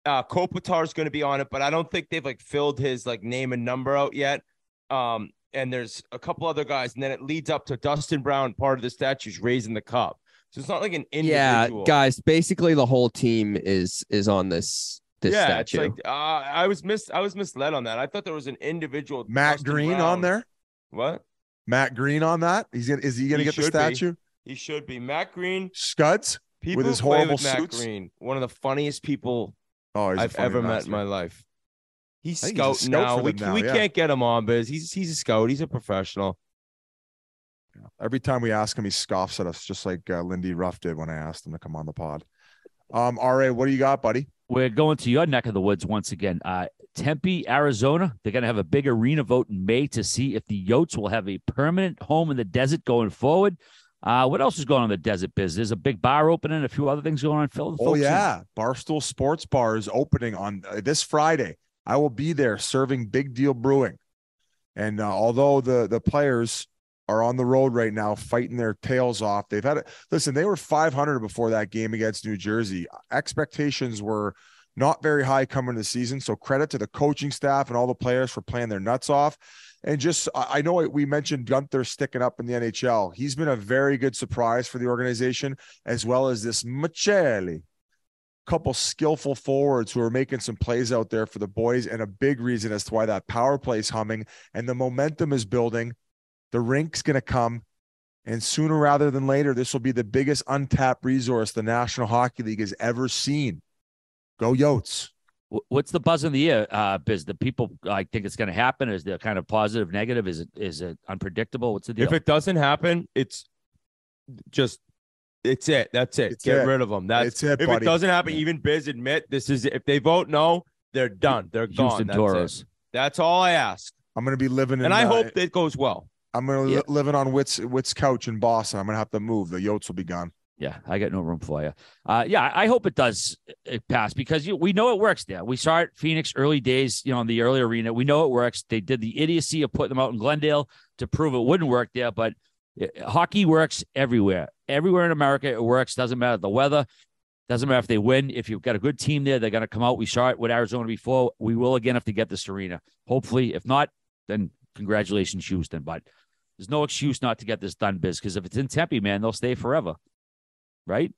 uh, Kopitar is going to be on it, but I don't think they've like filled his like name and number out yet. Um, and there's a couple other guys and then it leads up to Dustin Brown. Part of the statue's raising the cup. So it's not like an individual. Yeah, guys, basically the whole team is, is on this. This yeah, statue. It's like, uh, I was mis I was misled on that. I thought there was an individual Matt Dustin Green Brown. On there. What? Matt Green on that? He's gonna, is he gonna he get the statue? Be. He should be. Matt Green. Scuds people with his horrible with Matt suits. Green, one of the funniest people oh, I've ever master. met in my life. He's scout, he's scout now. We, now. We yeah. can't get him on, Biz. He's he's a scout. He's a professional. Every time we ask him, he scoffs at us, just like uh, Lindy Ruff did when I asked him to come on the pod. Um, R A, what do you got, buddy? We're going to your neck of the woods once again. Uh, Tempe, Arizona. They're going to have a big arena vote in May to see if the Yotes will have a permanent home in the desert going forward. Uh, what else is going on in the desert, Biz? There's a big bar opening, a few other things going on. Phil, oh, yeah. In. Barstool Sports Bar is opening on uh, this Friday. I will be there serving Big Deal Brewing. And uh, although the the players are on the road right now fighting their tails off. They've had it. Listen, they were five hundred before that game against New Jersey. Expectations were not very high coming into the season. So credit to the coaching staff and all the players for playing their nuts off. And just, I know we mentioned Gunther sticking up in the N H L. He's been a very good surprise for the organization, as well as this Michelli, couple skillful forwards who are making some plays out there for the boys. And a big reason as to why that power play is humming and the momentum is building. The rink's going to come, and sooner rather than later, this will be the biggest untapped resource the National Hockey League has ever seen. Go Yotes. What's the buzz in the air, uh, Biz? The people I think it's going to happen? Is there kind of positive, negative? Is it is it unpredictable? What's the deal? If it doesn't happen, it's just, it's it. That's it. It's Get it. rid of them. That's it's it, If buddy. It doesn't happen, yeah. even Biz admit, this is it. If they vote no, they're done. They're Houston gone. That's Toros. It. That's all I ask. I'm going to be living in And I uh, hope it goes well. I'm going to yeah. li- living on Witt's, Witt's couch in Boston. I'm going to have to move. The Yotes will be gone. Yeah, I got no room for you. Uh, yeah, I hope it does it pass because you, we know it works there. We saw it Phoenix early days, you know, in the early arena. We know it works. They did the idiocy of putting them out in Glendale to prove it wouldn't work there. But Hockey works everywhere. Everywhere in America, it works. Doesn't matter the weather. Doesn't matter if they win. If you've got a good team there, they're going to come out. We saw it with Arizona before. We will again have to get this arena. Hopefully. If not, then congratulations, Houston. But there's no excuse not to get this done, Biz, because if it's in Tempe, man, they'll stay forever. Right?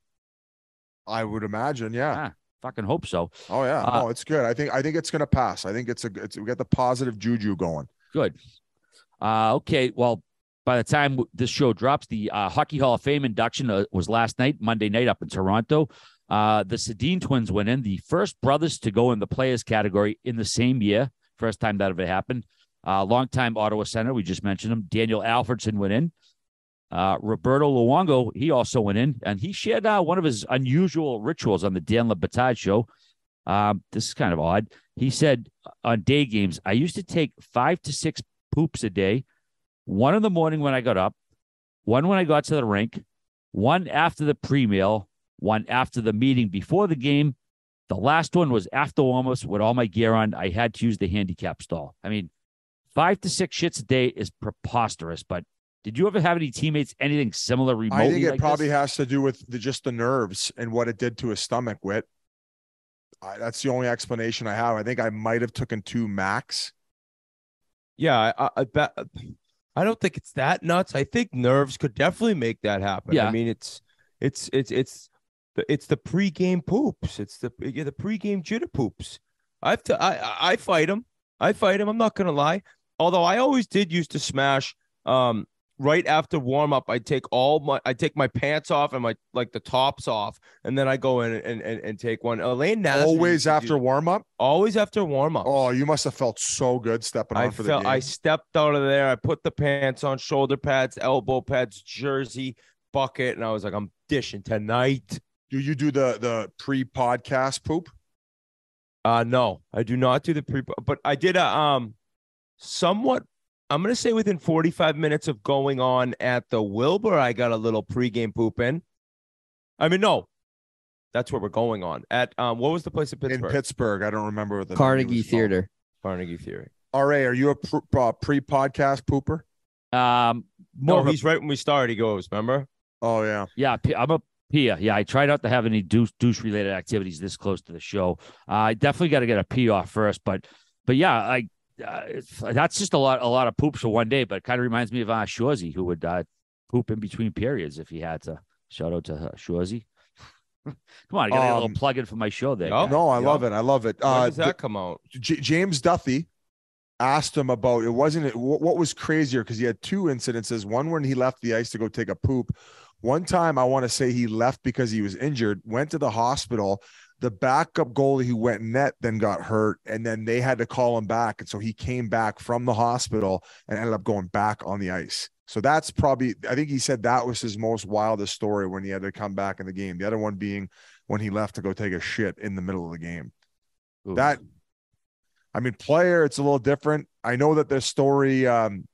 I would imagine, yeah. Ah, fucking hope so. Oh, yeah. Uh, oh, it's good. I think I think it's going to pass. I think it's a it's, we got the positive juju going. Good. Uh, okay, well, by the time this show drops, the uh, Hockey Hall of Fame induction uh, was last night, Monday night up in Toronto. Uh, the Sedin twins went in, the first brothers to go in the players category in the same year. First time that ever happened. Uh, longtime Ottawa center, we just mentioned him. Daniel Alfredson went in. Uh, Roberto Luongo, he also went in, and he shared uh, one of his unusual rituals on the Dan Le Batard show. Um, this is kind of odd. He said, on day games, I used to take five to six poops a day, one in the morning when I got up, one when I got to the rink, one after the pre-meal, one after the meeting before the game. The last one was after warm-ups with all my gear on. I had to use the handicap stall. I mean, five to six shits a day is preposterous, but did you ever have any teammates, anything similar remotely? I think it like probably this? has to do with the, just the nerves and what it did to his stomach, Whit. I, that's the only explanation I have. I think I might have taken two max. Yeah, I, I, bet, I don't think it's that nuts. I think nerves could definitely make that happen. Yeah. I mean, it's it's it's it's the, it's the pregame poops. It's the yeah, the pregame jitter poops. I have to. I I fight them. I fight them. I'm not gonna lie. Although I always did used to smash. Um, Right after warm up, I take all my I take my pants off and my like the tops off, and then I go in and and, and take one. Elaine Nasri always after warm up. Always after warm up. Oh, you must have felt so good stepping on I for felt, the game. I stepped out of there. I put the pants on, shoulder pads, elbow pads, jersey, bucket, and I was like, I'm dishing tonight. Do you do the the pre podcast poop? Uh no, I do not do the pre. But I did a um somewhat. I'm going to say within forty-five minutes of going on at the Wilbur, I got a little pregame poop in. I mean, no, that's where we're going on. At um, what was the place in Pittsburgh? In Pittsburgh. I don't remember. What the Carnegie Theater. Called. Carnegie Theater. R A, are you a pre-podcast pooper? Um, more no, he's a... right when we start, he goes, remember? Oh, yeah. Yeah, I'm a P I A. Yeah, I try not to have any douche-related activities this close to the show. Uh, I definitely got to get a pee off first, but, but yeah, I... Uh, it's, that's just a lot, a lot of poops for one day, but it kind of reminds me of uh, Shorzy, who would uh, poop in between periods if he had to. Shout out to uh, Shorzy. Come on, I got um, a little plug in for my show there. No, no I you love know? it. I love it. When uh, does that come out? J- James Duffy asked him about it. Wasn't it what, what was crazier? Because he had two incidences. One when he left the ice to go take a poop. One time, I want to say he left because he was injured. Went to the hospital. The backup goalie who went net then got hurt, and then they had to call him back. And so he came back from the hospital and ended up going back on the ice. So that's probably, I think he said that was his most wildest story when he had to come back in the game. The other one being when he left to go take a shit in the middle of the game. Ooh. That, I mean, player, it's a little different. I know that their story, um,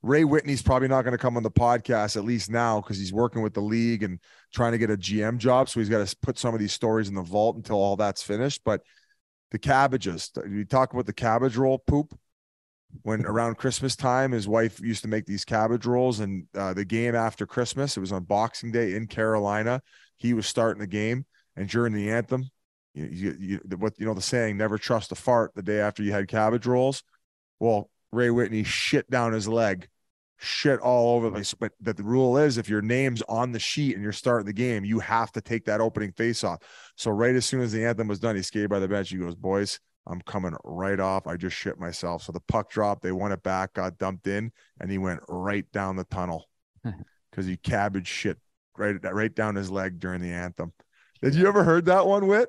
Ray Whitney's probably not going to come on the podcast, at least now, because he's working with the league and trying to get a G M job. So he's got to put some of these stories in the vault until all that's finished. But the cabbages, we talk about the cabbage roll poop. When around Christmas time, his wife used to make these cabbage rolls, and uh, the game after Christmas, it was on Boxing Day in Carolina. He was starting the game, and during the anthem, you, you, you, what, you know the saying, never trust a fart the day after you had cabbage rolls. Well, Ray Whitney shit down his leg, shit all over the place. But that the rule is, if your name's on the sheet and you're starting the game, you have to take that opening face off. So right as soon as the anthem was done, he skated by the bench. He goes, boys, I'm coming right off. I just shit myself. So the puck dropped. They won it back, got dumped in, and he went right down the tunnel because he cabbage shit right, right down his leg during the anthem. Did you ever heard that one, Whit?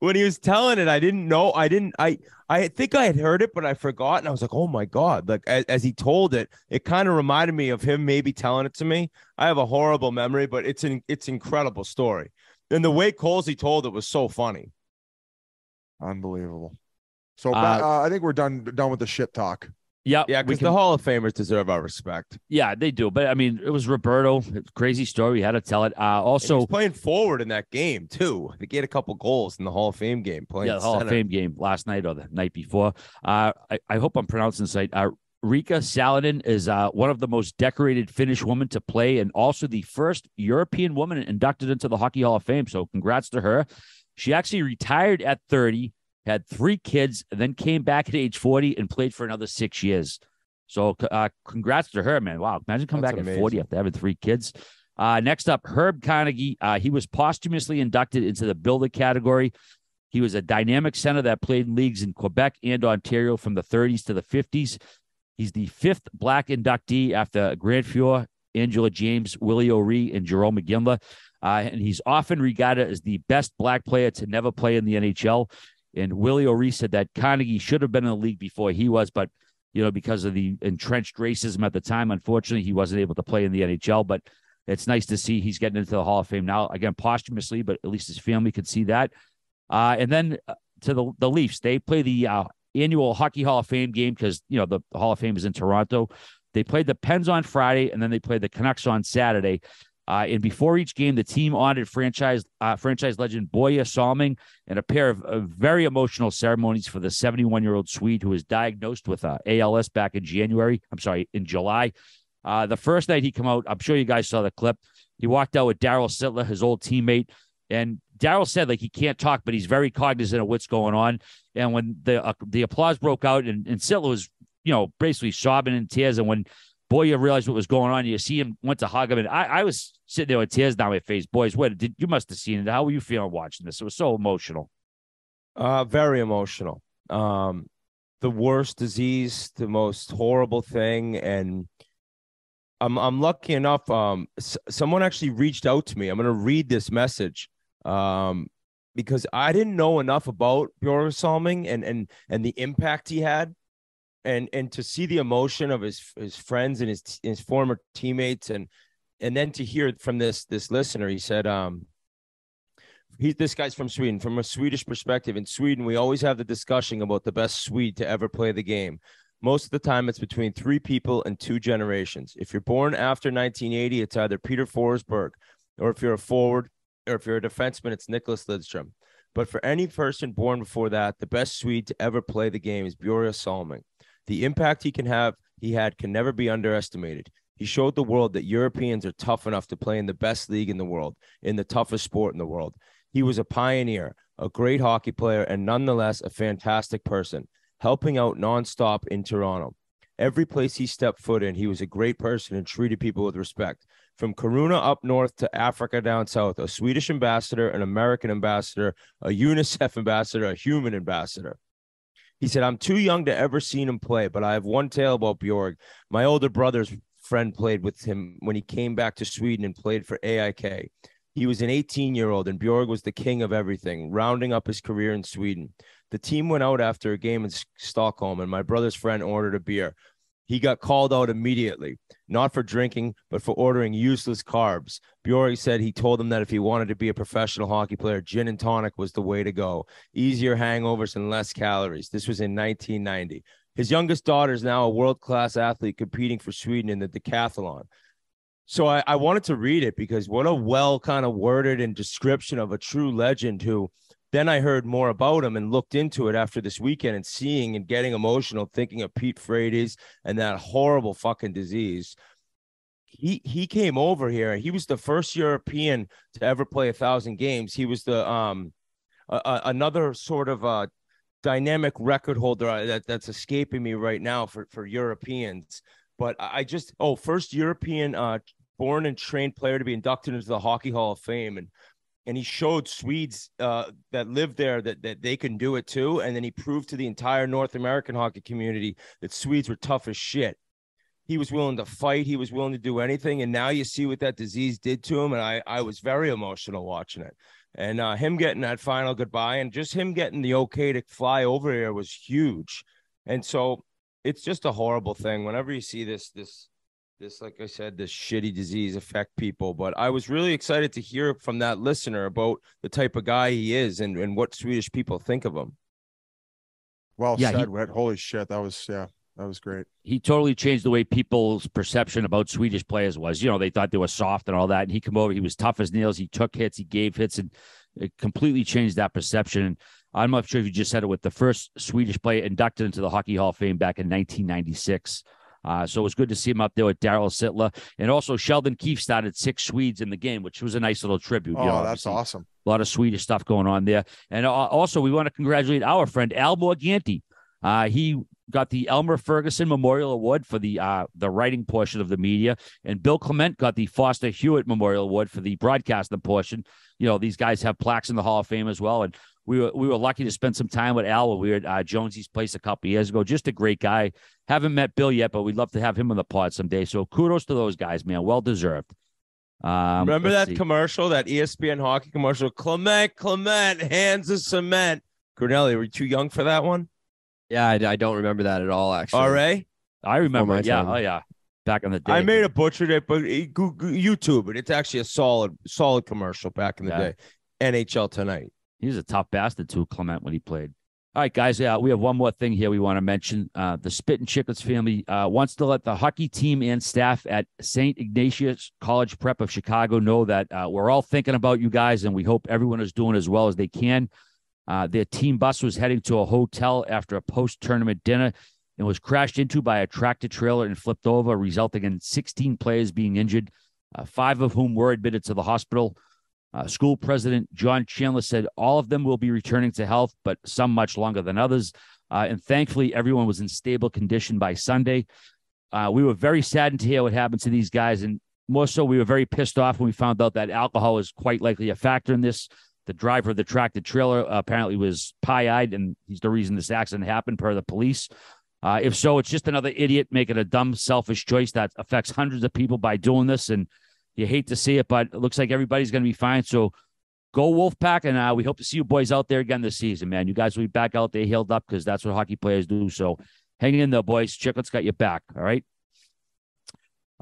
When he was telling it, I didn't know. I didn't. I I think I had heard it, but I forgot. And I was like, oh, my God. Like, as, as he told it, it kind of reminded me of him maybe telling it to me. I have a horrible memory, but it's an it's incredible story. And the way Colsey told it was so funny. Unbelievable. So uh, uh, I think we're done done with the shit talk. Yep, yeah, because the Hall of Famers deserve our respect. Yeah, they do. But, I mean, it was Roberto. It was a crazy story. We had to tell it. Uh, also, he was playing forward in that game, too. I think he had a couple goals in the Hall of Fame game. Playing yeah, the Hall center. of Fame game last night or the night before. Uh, I, I hope I'm pronouncing this right. Uh, Riika Saarinen is uh, one of the most decorated Finnish women to play and also the first European woman inducted into the Hockey Hall of Fame. So congrats to her. She actually retired at thirty, had three kids, and then came back at age forty and played for another six years. So uh, congrats to her, man. Wow. Imagine coming That's back amazing. At forty after having three kids. Uh, next up, Herb Carnegie. Uh, he was posthumously inducted into the Builder category. He was a dynamic center that played in leagues in Quebec and Ontario from the thirties to the fifties. He's the fifth Black inductee after Grant Fuhr, Angela James, Willie O'Ree, and Jerome McGinley. Uh, and he's often regarded as the best Black player to never play in the N H L. And Willie O'Ree said that Carnegie should have been in the league before he was, but, you know, because of the entrenched racism at the time, unfortunately, he wasn't able to play in the N H L. But it's nice to see he's getting into the Hall of Fame now, again, posthumously, but at least his family could see that. Uh, and then to the, the Leafs, they play the uh, annual Hockey Hall of Fame game because, you know, the Hall of Fame is in Toronto. They played the Pens on Friday, and then they played the Canucks on Saturday. Uh, and before each game, the team honored franchise uh, franchise legend Boye Salming and a pair of, of very emotional ceremonies for the seventy-one-year-old Swede who was diagnosed with uh, A L S back in January. I'm sorry, in July. Uh, the first night he came out, I'm sure you guys saw the clip. He walked out with Daryl Sittler, his old teammate, and Daryl said, like, he can't talk, but he's very cognizant of what's going on. And when the uh, the applause broke out, and, and Sittler was, you know, basically sobbing in tears, and when Boye realized what was going on, you see him went to hug him, and I, I was sitting there with tears down my face. Boys, what did you must have seen it? How were you feeling watching this? It was so emotional. Uh, very emotional. Um, the worst disease, the most horrible thing, and I'm I'm lucky enough. Um, s- someone actually reached out to me. I'm gonna read this message, um, because I didn't know enough about Boye Salming and and and the impact he had. And and to see the emotion of his his friends and his his former teammates, and and then to hear from this this listener, he said, um, he this guy's from Sweden, from a Swedish perspective. In Sweden, we always have the discussion about the best Swede to ever play the game. Most of the time, it's between three people and two generations. If you're born after nineteen eighty, it's either Peter Forsberg, or if you're a forward, or if you're a defenseman, it's Nicholas Lidström. But for any person born before that, the best Swede to ever play the game is Boye Salming. The impact he can have, he had, can never be underestimated. He showed the world that Europeans are tough enough to play in the best league in the world, in the toughest sport in the world. He was a pioneer, a great hockey player, and nonetheless a fantastic person, helping out nonstop in Toronto. Every place he stepped foot in, he was a great person and treated people with respect. From Kiruna up north to Africa down south, a Swedish ambassador, an American ambassador, a UNICEF ambassador, a human ambassador. He said, I'm too young to ever seen him play, but I have one tale about Bjorg. My older brother's friend played with him when he came back to Sweden and played for A I K. He was an eighteen-year-old, and Bjorg was the king of everything, rounding up his career in Sweden. The team went out after a game in Stockholm, and my brother's friend ordered a beer. He got called out immediately, not for drinking, but for ordering useless carbs. Bjorg said he told him that if he wanted to be a professional hockey player, gin and tonic was the way to go. Easier hangovers and less calories. This was in nineteen ninety. His youngest daughter is now a world-class athlete competing for Sweden in the decathlon. So I, I wanted to read it because what a well kind of worded and description of a true legend who then I heard more about him and looked into it after this weekend and seeing and getting emotional, thinking of Pete Frates and that horrible fucking disease. He he came over here. He was the first European to ever play a thousand games. He was the um a, a, another sort of uh dynamic record holder that, that's escaping me right now for, for Europeans. But I just oh first European uh, born and trained player to be inducted into the Hockey Hall of Fame. And And he showed Swedes uh, that live there that, that they can do it too. And then he proved to the entire North American hockey community that Swedes were tough as shit. He was willing to fight. He was willing to do anything. And now you see what that disease did to him. And I, I was very emotional watching it. And uh, him getting that final goodbye and just him getting the okay to fly over here was huge. And so it's just a horrible thing. Whenever you see this, this. This, like I said, this shitty disease affect people. But I was really excited to hear from that listener about the type of guy he is and, and what Swedish people think of him. Well yeah, said, he, holy shit. That was, yeah, that was great. He totally changed the way people's perception about Swedish players was. You know, they thought they were soft and all that. And he came over, he was tough as nails. He took hits, he gave hits, and it completely changed that perception. And I'm not sure if you just said it, with the first Swedish player inducted into the Hockey Hall of Fame back in nineteen ninety-six. Uh, so it was good to see him up there with Daryl Sittler. And also Sheldon Keefe started six Swedes in the game, which was a nice little tribute. Oh, you know, that's awesome. A lot of Swedish stuff going on there. And uh, also we want to congratulate our friend Al Morganti. Uh, he got the Elmer Ferguson Memorial Award for the uh, the writing portion of the media. And Bill Clement got the Foster Hewitt Memorial Award for the broadcasting portion. You know, these guys have plaques in the Hall of Fame as well. And we were we were lucky to spend some time with Al when we were at uh, Jonesy's place a couple of years ago. Just a great guy. Haven't met Bill yet, but we'd love to have him on the pod someday. So kudos to those guys, man. Well deserved. Um, Remember that see. commercial, that E S P N hockey commercial? Clement, Clement, hands of cement. Cornelli, were you too young for that one? Yeah, I, I don't remember that at all, actually. All right. I remember it. Yeah, oh, yeah. Back in the day. I made a butchered it, but YouTube it. It's actually a solid, solid commercial back in the yeah. day. N H L Tonight. He was a tough bastard, too, Clement, when he played. All right, guys, uh, we have one more thing here we want to mention. Uh, the Spittin' Chicklets family uh, wants to let the hockey team and staff at Saint Ignatius College Prep of Chicago know that uh, we're all thinking about you guys, and we hope everyone is doing as well as they can. Uh, their team bus was heading to a hotel after a post-tournament dinner and was crashed into by a tractor-trailer and flipped over, resulting in sixteen players being injured, uh, five of whom were admitted to the hospital. Uh, school president John Chandler said all of them will be returning to health, but some much longer than others. Uh, and thankfully, everyone was in stable condition by Sunday. Uh, we were very saddened to hear what happened to these guys, and more so, we were very pissed off when we found out that alcohol is quite likely a factor in this. The driver of the tractor-trailer apparently was pie-eyed, and he's the reason this accident happened, per the police. Uh, if so, it's just another idiot making a dumb, selfish choice that affects hundreds of people by doing this, and you hate to see it, but it looks like everybody's going to be fine. So go Wolfpack, and uh, we hope to see you boys out there again this season, man. You guys will be back out there healed up, because that's what hockey players do. So hang in there, boys. Chicklets got your back, all right?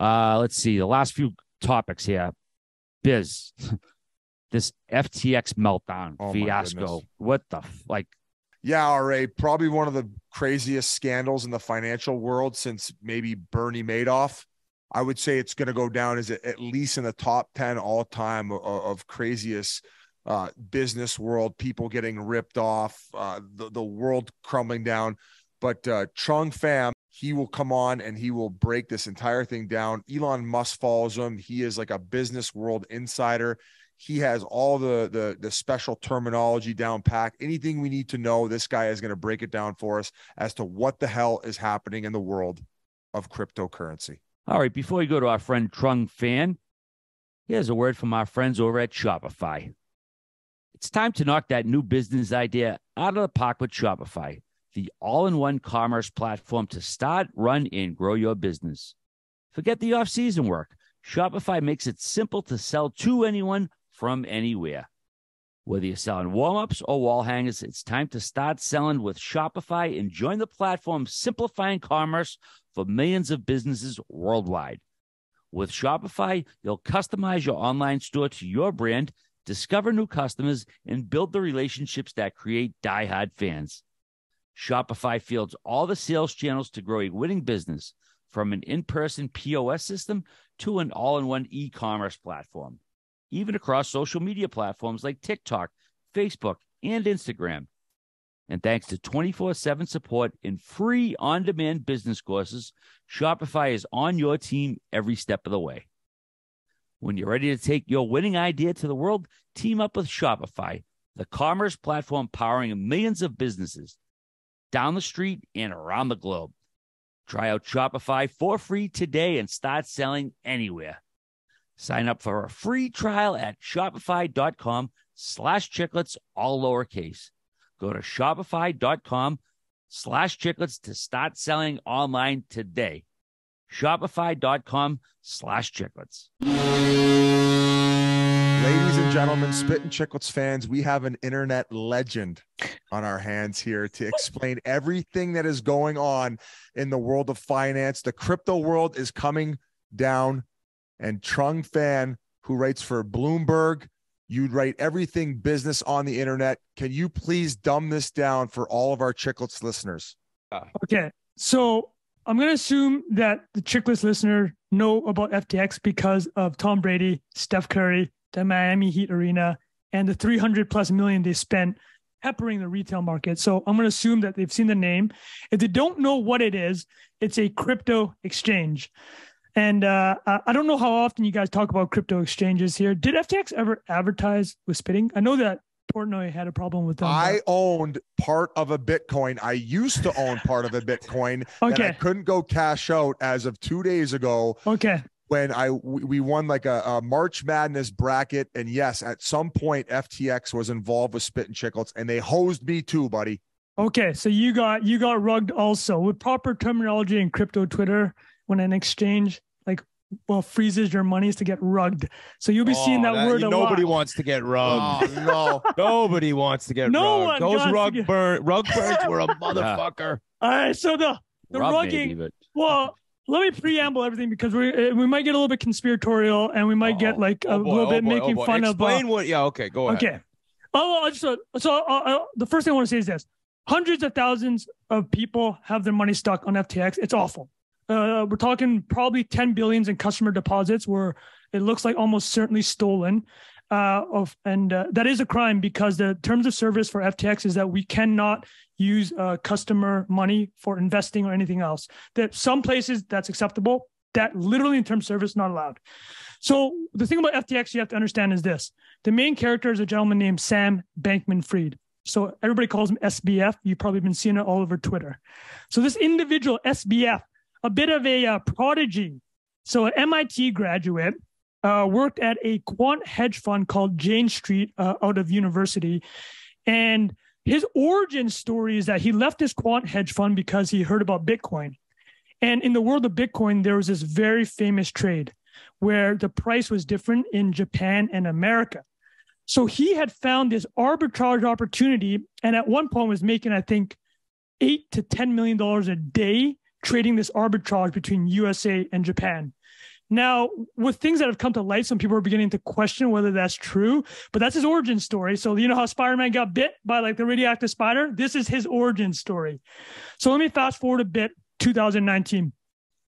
Uh, let's see. The last few topics here. Biz. This F T X meltdown oh fiasco. What the f- like? Yeah, R A, probably one of the craziest scandals in the financial world since maybe Bernie Madoff. I would say it's going to go down as at least in the top ten all time of, of craziest uh, business world, people getting ripped off, uh, the, the world crumbling down. But uh, Trung Pham, he will come on and he will break this entire thing down. Elon Musk follows him. He is like a business world insider. He has all the, the, the special terminology down packed. Anything we need to know, this guy is going to break it down for us as to what the hell is happening in the world of cryptocurrency. All right, before we go to our friend Trung Pham, here's a word from our friends over at Shopify. It's time to knock that new business idea out of the park with Shopify, the all-in-one commerce platform to start, run, and grow your business. Forget the off-season work. Shopify makes it simple to sell to anyone from anywhere. Whether you're selling warm-ups or wall hangers, it's time to start selling with Shopify and join the platform simplifying commerce for millions of businesses worldwide. With Shopify, you'll customize your online store to your brand, discover new customers, and build the relationships that create diehard fans. Shopify fields all the sales channels to grow a winning business, from an in-person P O S system to an all-in-one e-commerce platform, even across social media platforms like TikTok, Facebook, and Instagram. And thanks to twenty-four seven support and free on-demand business courses, Shopify is on your team every step of the way. When you're ready to take your winning idea to the world, team up with Shopify, the commerce platform powering millions of businesses down the street and around the globe. Try out Shopify for free today and start selling anywhere. Sign up for a free trial at shopify.com slash chicklets, all lowercase. Go to shopify.com slash chicklets to start selling online today. Shopify.com slash chicklets. Ladies and gentlemen, Spittin' Chicklets fans, we have an internet legend on our hands here to explain everything that is going on in the world of finance. The crypto world is coming down. And Trung Pham, who writes for Bloomberg, you'd write everything business on the internet. Can you please dumb this down for all of our Chicklets listeners? Okay, so I'm going to assume that the Chicklets listener know about F T X because of Tom Brady, Steph Curry, the Miami Heat arena, and the three hundred plus million they spent peppering the retail market. So I'm going to assume that they've seen the name. If they don't know what it is, it's a crypto exchange. And uh, I don't know how often you guys talk about crypto exchanges here. Did F T X ever advertise with spitting? I know that Portnoy had a problem with that. I owned part of a Bitcoin. I used to own part of a Bitcoin. Okay. That I couldn't go cash out as of two days ago. Okay. When I we won like a, a March Madness bracket, and yes, at some point F T X was involved with Spit and Chicklets, and they hosed me too, buddy. Okay, so you got you got rugged also. With proper terminology in crypto Twitter, when an exchange like well freezes your monies to get rugged, so you'll be oh, seeing that, that word a lot. Nobody wants to get rugged. Oh, no, nobody wants to get no rugged. One Those rug get... burn rug burns were a motherfucker. All right, so the the Rob rugging maybe, but... well. Let me preamble everything because we we might get a little bit conspiratorial and we might oh, get like a oh boy, little bit oh boy, making oh fun Explain of. Explain what? Yeah, okay, go ahead. Okay. Oh, I just, uh, so uh, uh, the first thing I want to say is this: hundreds of thousands of people have their money stuck on F T X. It's awful. Uh, we're talking probably ten billions in customer deposits where it looks like almost certainly stolen. Uh, of and uh, that is a crime because the terms of service for F T X is that we cannot use uh, customer money for investing or anything else. That some places that's acceptable, that literally in terms of service not allowed. So the thing about F T X you have to understand is this: the main character is a gentleman named Sam Bankman-Fried. So everybody calls him S B F. You've probably been seeing it all over Twitter. So this individual S B F, a bit of a uh, prodigy, so an M I T graduate. Uh, worked at a quant hedge fund called Jane Street uh, out of university. And his origin story is that he left his quant hedge fund because he heard about Bitcoin. And in the world of Bitcoin, there was this very famous trade where the price was different in Japan and America. So he had found this arbitrage opportunity and at one point was making, I think, eight to ten million dollars a day trading this arbitrage between U S A and Japan. Now, with things that have come to light, some people are beginning to question whether that's true, but that's his origin story. So you know how Spider-Man got bit by like the radioactive spider? This is his origin story. So let me fast forward a bit, two thousand nineteen.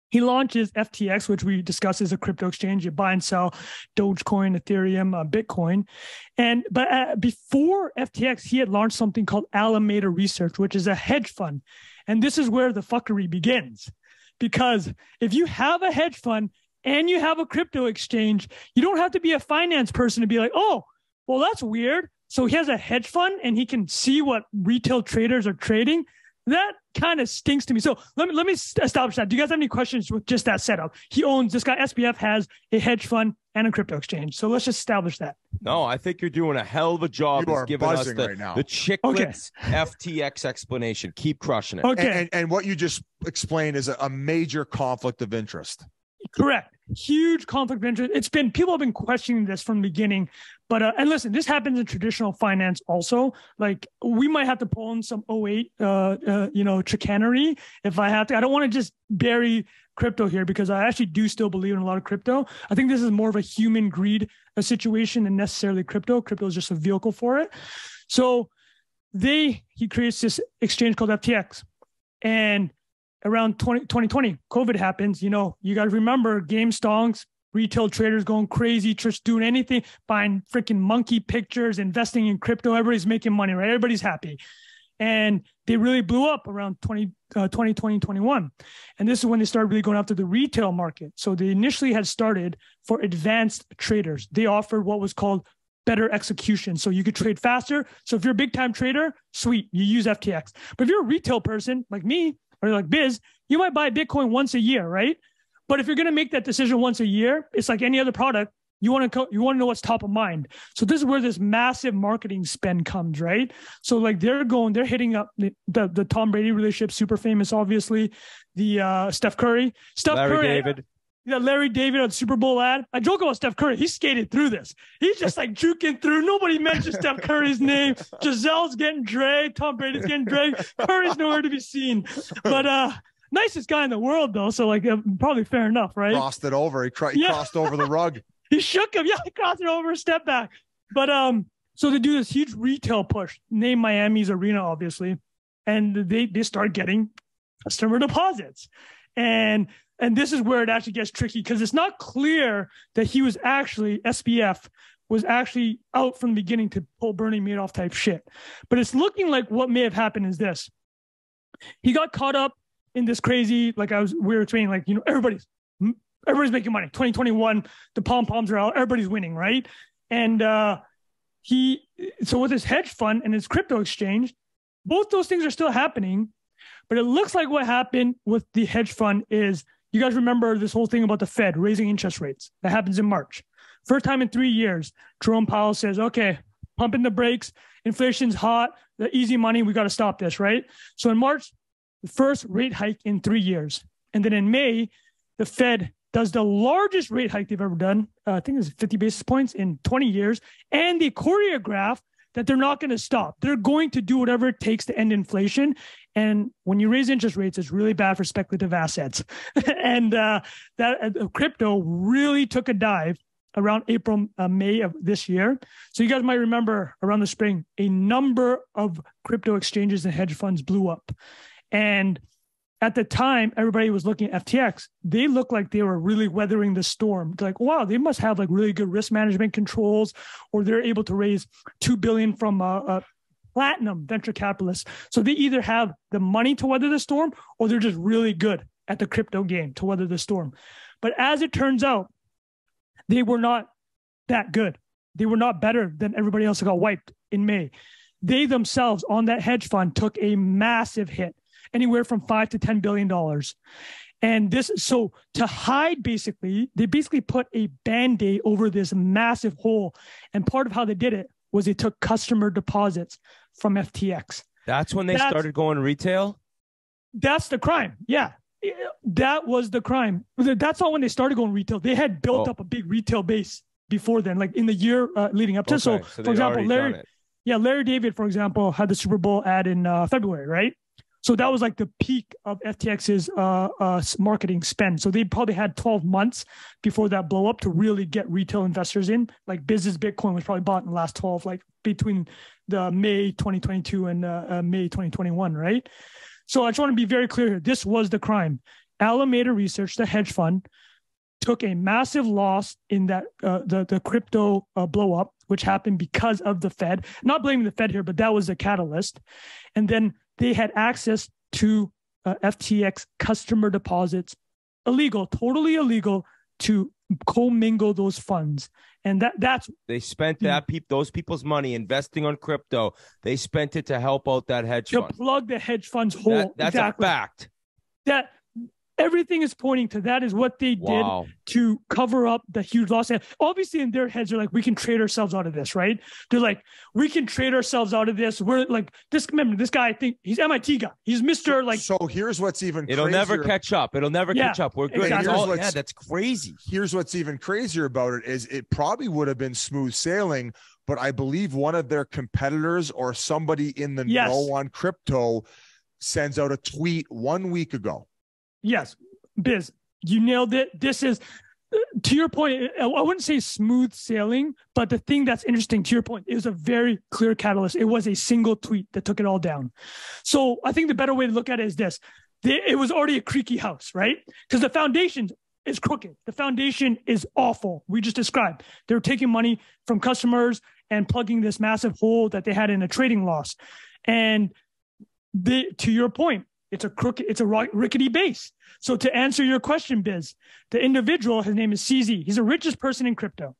He launches F T X, which we discussed as a crypto exchange. You buy and sell Dogecoin, Ethereum, uh, Bitcoin. And but uh, before F T X, he had launched something called Alameda Research, which is a hedge fund. And this is where the fuckery begins. Because if you have a hedge fund, and you have a crypto exchange, you don't have to be a finance person to be like, oh, well, that's weird. So he has a hedge fund and he can see what retail traders are trading. That kind of stinks to me. So let me let me establish that. Do you guys have any questions with just that setup? He owns, this guy S B F has a hedge fund and a crypto exchange. So let's just establish that. No, I think you're doing a hell of a job. You are giving us the, right now. the Chicklets okay. F T X explanation. Keep crushing it. Okay. And, and, and what you just explained is a, a major conflict of interest. Correct. Huge conflict of interest. It's been, people have been questioning this from the beginning, but, uh, and listen, this happens in traditional finance also. Like we might have to pull in some oh eight, uh, uh, you know, chicanery if I have to. I don't want to just bury crypto here because I actually do still believe in a lot of crypto. I think this is more of a human greed a situation than necessarily crypto. Crypto is just a vehicle for it. So they, he creates this exchange called F T X and around twenty twenty, COVID happens. You know, you guys remember game stonks, retail traders going crazy, just doing anything, buying freaking monkey pictures, investing in crypto. Everybody's making money, right? Everybody's happy. And they really blew up around twenty twenty, twenty twenty-one. And this is when they started really going after the retail market. So they initially had started for advanced traders. They offered what was called better execution. So you could trade faster. So if you're a big time trader, sweet, you use F T X. But if you're a retail person like me, or like Biz, you might buy Bitcoin once a year, right? But if you're going to make that decision once a year, it's like any other product. You want to you want to know what's top of mind. So this is where this massive marketing spend comes, right? So like they're going, they're hitting up the the, the Tom Brady relationship, super famous, obviously. The uh, Steph Curry, Steph Larry Curry, David. Yeah, Larry David on Super Bowl ad. I joke about Steph Curry. He skated through this. He's just like juking through. Nobody mentions Steph Curry's name. Giselle's getting dragged. Tom Brady's getting dragged. Curry's nowhere to be seen. But uh, nicest guy in the world, though. So, like, uh, probably fair enough, right? Crossed it over. He, cr he yeah. crossed over the rug. He shook him. Yeah, he crossed it over. Step back. But um, so they do this huge retail push. Named Miami's Arena, obviously. And they, they start getting customer deposits. And... And this is where it actually gets tricky because it's not clear that he was actually S B F was actually out from the beginning to pull Bernie Madoff type shit. But it's looking like what may have happened is this. He got caught up in this crazy, like I was, we were training, like, you know, everybody's, everybody's making money. twenty twenty-one, the pom-poms are out, everybody's winning, right? And uh, he, so with his hedge fund and his crypto exchange, both those things are still happening, but it looks like what happened with the hedge fund is, you guys remember this whole thing about the Fed raising interest rates. That happens in March. First time in three years, Jerome Powell says, okay, pumping the brakes, inflation's hot, the easy money, we got to stop this, right? So in March, the first rate hike in three years. And then in May, the Fed does the largest rate hike they've ever done. Uh, I think it's fifty basis points in twenty years. And they choreograph that they're not going to stop. They're going to do whatever it takes to end inflation. And when you raise interest rates, it's really bad for speculative assets. and uh, that uh, crypto really took a dive around April, uh, May of this year. So you guys might remember around the spring, a number of crypto exchanges and hedge funds blew up. And at the time, everybody was looking at F T X. They looked like they were really weathering the storm. They're like, wow, they must have like really good risk management controls, or they're able to raise two billion dollars from a, a platinum venture capitalist. So they either have the money to weather the storm, or they're just really good at the crypto game to weather the storm. But as it turns out, they were not that good. They were not better than everybody else that got wiped in May. They themselves on that hedge fund took a massive hit, anywhere from five to ten billion dollars. And this, so to hide, basically, they basically put a band-aid over this massive hole. And part of how they did it was they took customer deposits from F T X. That's when they that's, started going retail? That's the crime. Yeah. That was the crime. That's not when they started going retail. They had built oh. up a big retail base before then, like in the year uh, leading up to. Okay, so, so for example, Larry, yeah, Larry David, for example, had the Super Bowl ad in uh, February, right? So that was like the peak of F T X's uh, uh, marketing spend. So they probably had twelve months before that blow up to really get retail investors in. Like Business Bitcoin was probably bought in the last twelve, like between the May twenty twenty-two and uh, uh, May twenty twenty-one, right? So I just want to be very clear here. This was the crime. Alameda Research, the hedge fund, took a massive loss in that uh, the, the crypto uh, blow up, which happened because of the Fed. Not blaming the Fed here, but that was the catalyst. And then they had access to uh, F T X customer deposits, illegal, totally illegal, to commingle those funds. And that that's they spent that pe those people's money investing on crypto. They spent it to help out that hedge fund, to plug the hedge fund's hole. That, that's exactly. a fact. That everything is pointing to that is what they wow. did to cover up the huge loss. And obviously, in their heads, they're like, we can trade ourselves out of this, right? They're like, we can trade ourselves out of this. We're like this. Remember, this guy, I think he's M I T guy. He's Mister Like. So here's what's even. It'll crazier. Never catch up. It'll never yeah, catch up. We're good. Exactly. Oh, yeah, that's crazy. Here's what's even crazier about it is it probably would have been smooth sailing, but I believe one of their competitors or somebody in the yes. know on crypto sends out a tweet one week ago. Yes, Biz, you nailed it. This is, to your point, I wouldn't say smooth sailing, but the thing that's interesting, to your point, it was a very clear catalyst. It was a single tweet that took it all down. So I think the better way to look at it is this. It was already a creaky house, right? Because the foundation is crooked. The foundation is awful. We just described. They were taking money from customers and plugging this massive hole that they had in a trading loss. And the, to your point, it's a crooked, it's a rickety base. So to answer your question, Biz, the individual, his name is C Z. He's the richest person in crypto.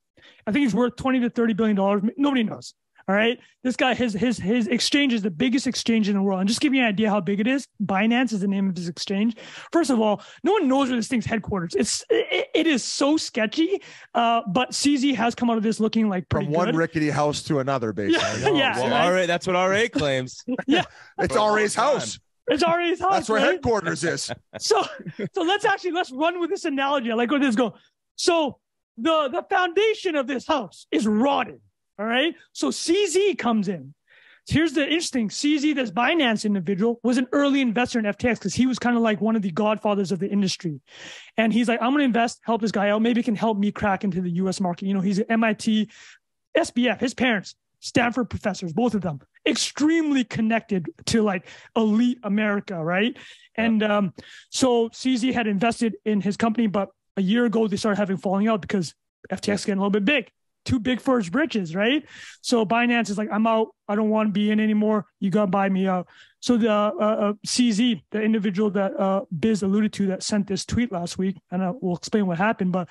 I think he's worth twenty to thirty billion dollars. Nobody knows. All right. This guy, his, his, his exchange is the biggest exchange in the world. And just give you an idea how big it is. Binance is the name of his exchange. First of all, no one knows where this thing's headquarters. It's, it, it is so sketchy. Uh, but C Z has come out of this looking like pretty From one good. rickety house to another, basically. Yeah. yeah well, right. R A, that's what R A claims. yeah. It's R A's house. It's already his house. That's where right? headquarters is. So, so let's actually let's run with this analogy. I like where this is going. So the the foundation of this house is rotted. All right. So C Z comes in. Here's the interesting. C Z, this Binance individual, was an early investor in F T X because he was kind of like one of the godfathers of the industry. And he's like, I'm going to invest, help this guy out. Maybe he can help me crack into the U S market. You know, he's at M I T, S B F, his parents, Stanford professors, both of them, extremely connected to like elite America, right? And um, so C Z had invested in his company, but a year ago they started having falling out because F T X getting a little bit big. too big for his britches, right? So Binance is like, I'm out. I don't want to be in anymore. You got to buy me out. So the uh, uh, C Z, the individual that uh, Biz alluded to that sent this tweet last week, and I will explain what happened, but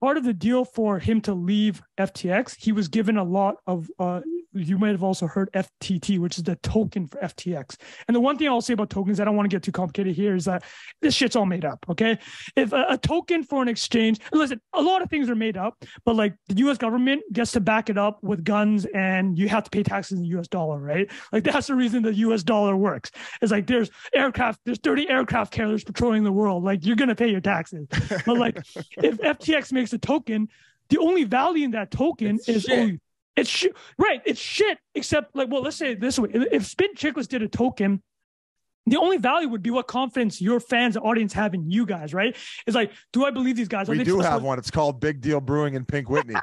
part of the deal for him to leave F T X, he was given a lot of, uh, you might have also heard F T T, which is the token for F T X. And the one thing I'll say about tokens, I don't want to get too complicated here, is that this shit's all made up, okay? If a, a token for an exchange, listen, a lot of things are made up, but like the U S government gets to back it up with guns and you have to pay taxes in the U S dollar, right? Like that's the reason the U S dollar works. It's like there's aircraft, there's thirty aircraft carriers patrolling the world. Like you're going to pay your taxes. But like if F T X makes a token, the only value in that token it's is shit. Oh, it's shit, right? It's shit. Except, like, well, let's say it this way: if Spin Chicklets did a token, the only value would be what confidence your fans, the audience, have in you guys, right? It's like, do I believe these guys? Are we they do have one. It's called Big Deal Brewing and Pink Whitney.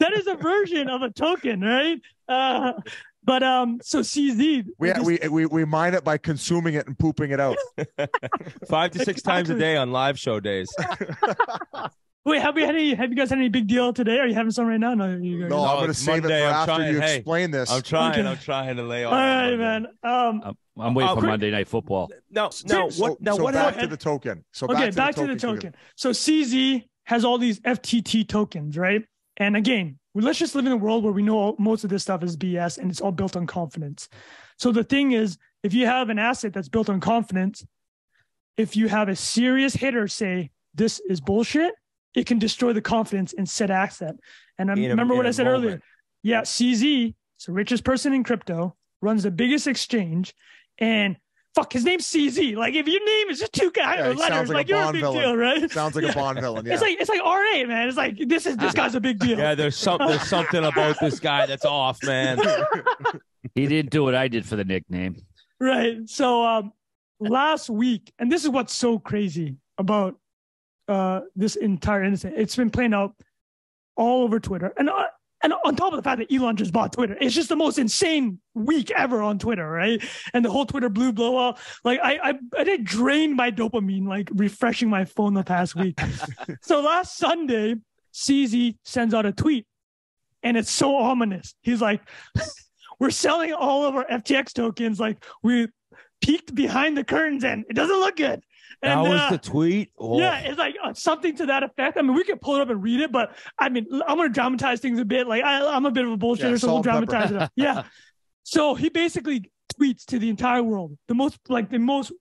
That is a version of a token, right? Uh, but um, so C Z, we just, we we we mine it by consuming it and pooping it out five to six exactly. times a day on live show days. Wait, have we had any? Have you guys had any big deal today? Are you having some right now? No, you're, you're, no, no I'm going to save Monday, it for I'm after trying, you hey, explain this. I'm trying. Okay. I'm trying to lay off. All right, Monday. man. Um, I'm, I'm waiting uh, for quick, Monday Night Football. No, no. So, what? Now so what? Back happened? to the token. So okay, back to, back the, to token. the token. So C Z has all these F T T tokens, right? And again, let's just live in a world where we know most of this stuff is B S and it's all built on confidence. So the thing is, if you have an asset that's built on confidence, if you have a serious hitter say this is bullshit, it can destroy the confidence in said asset. And I in remember a, what I said moment. earlier. Yeah, C Z, it's the richest person in crypto, runs the biggest exchange, and fuck, his name's C Z. Like if your name is just two guys yeah, or letters, like, like a you're a big villain. deal, right? Sounds like yeah. a Bond villain. Yeah. It's like it's like R A, man. It's like this is this guy's a big deal. Yeah, there's some there's something about this guy that's off, man. He didn't do what I did for the nickname. Right. So um, last week, and this is what's so crazy about Uh, this entire incident. It's been playing out all over Twitter. And uh, and on top of the fact that Elon just bought Twitter, it's just the most insane week ever on Twitter, right? And the whole Twitter blue blow up. Like I, I, I did drain my dopamine, like refreshing my phone the past week. So last Sunday, C Z sends out a tweet and it's so ominous. He's like, we're selling all of our F T X tokens. Like we peeked behind the curtains and it doesn't look good. And, that was uh, the tweet? Oh. Yeah, it's like uh, something to that effect. I mean, we could pull it up and read it, but I mean, I'm going to dramatize things a bit. Like, I, I'm a bit of a bullshitter, yeah, so we'll dramatize it up. Yeah. So he basically tweets to the entire world, the most, like, the most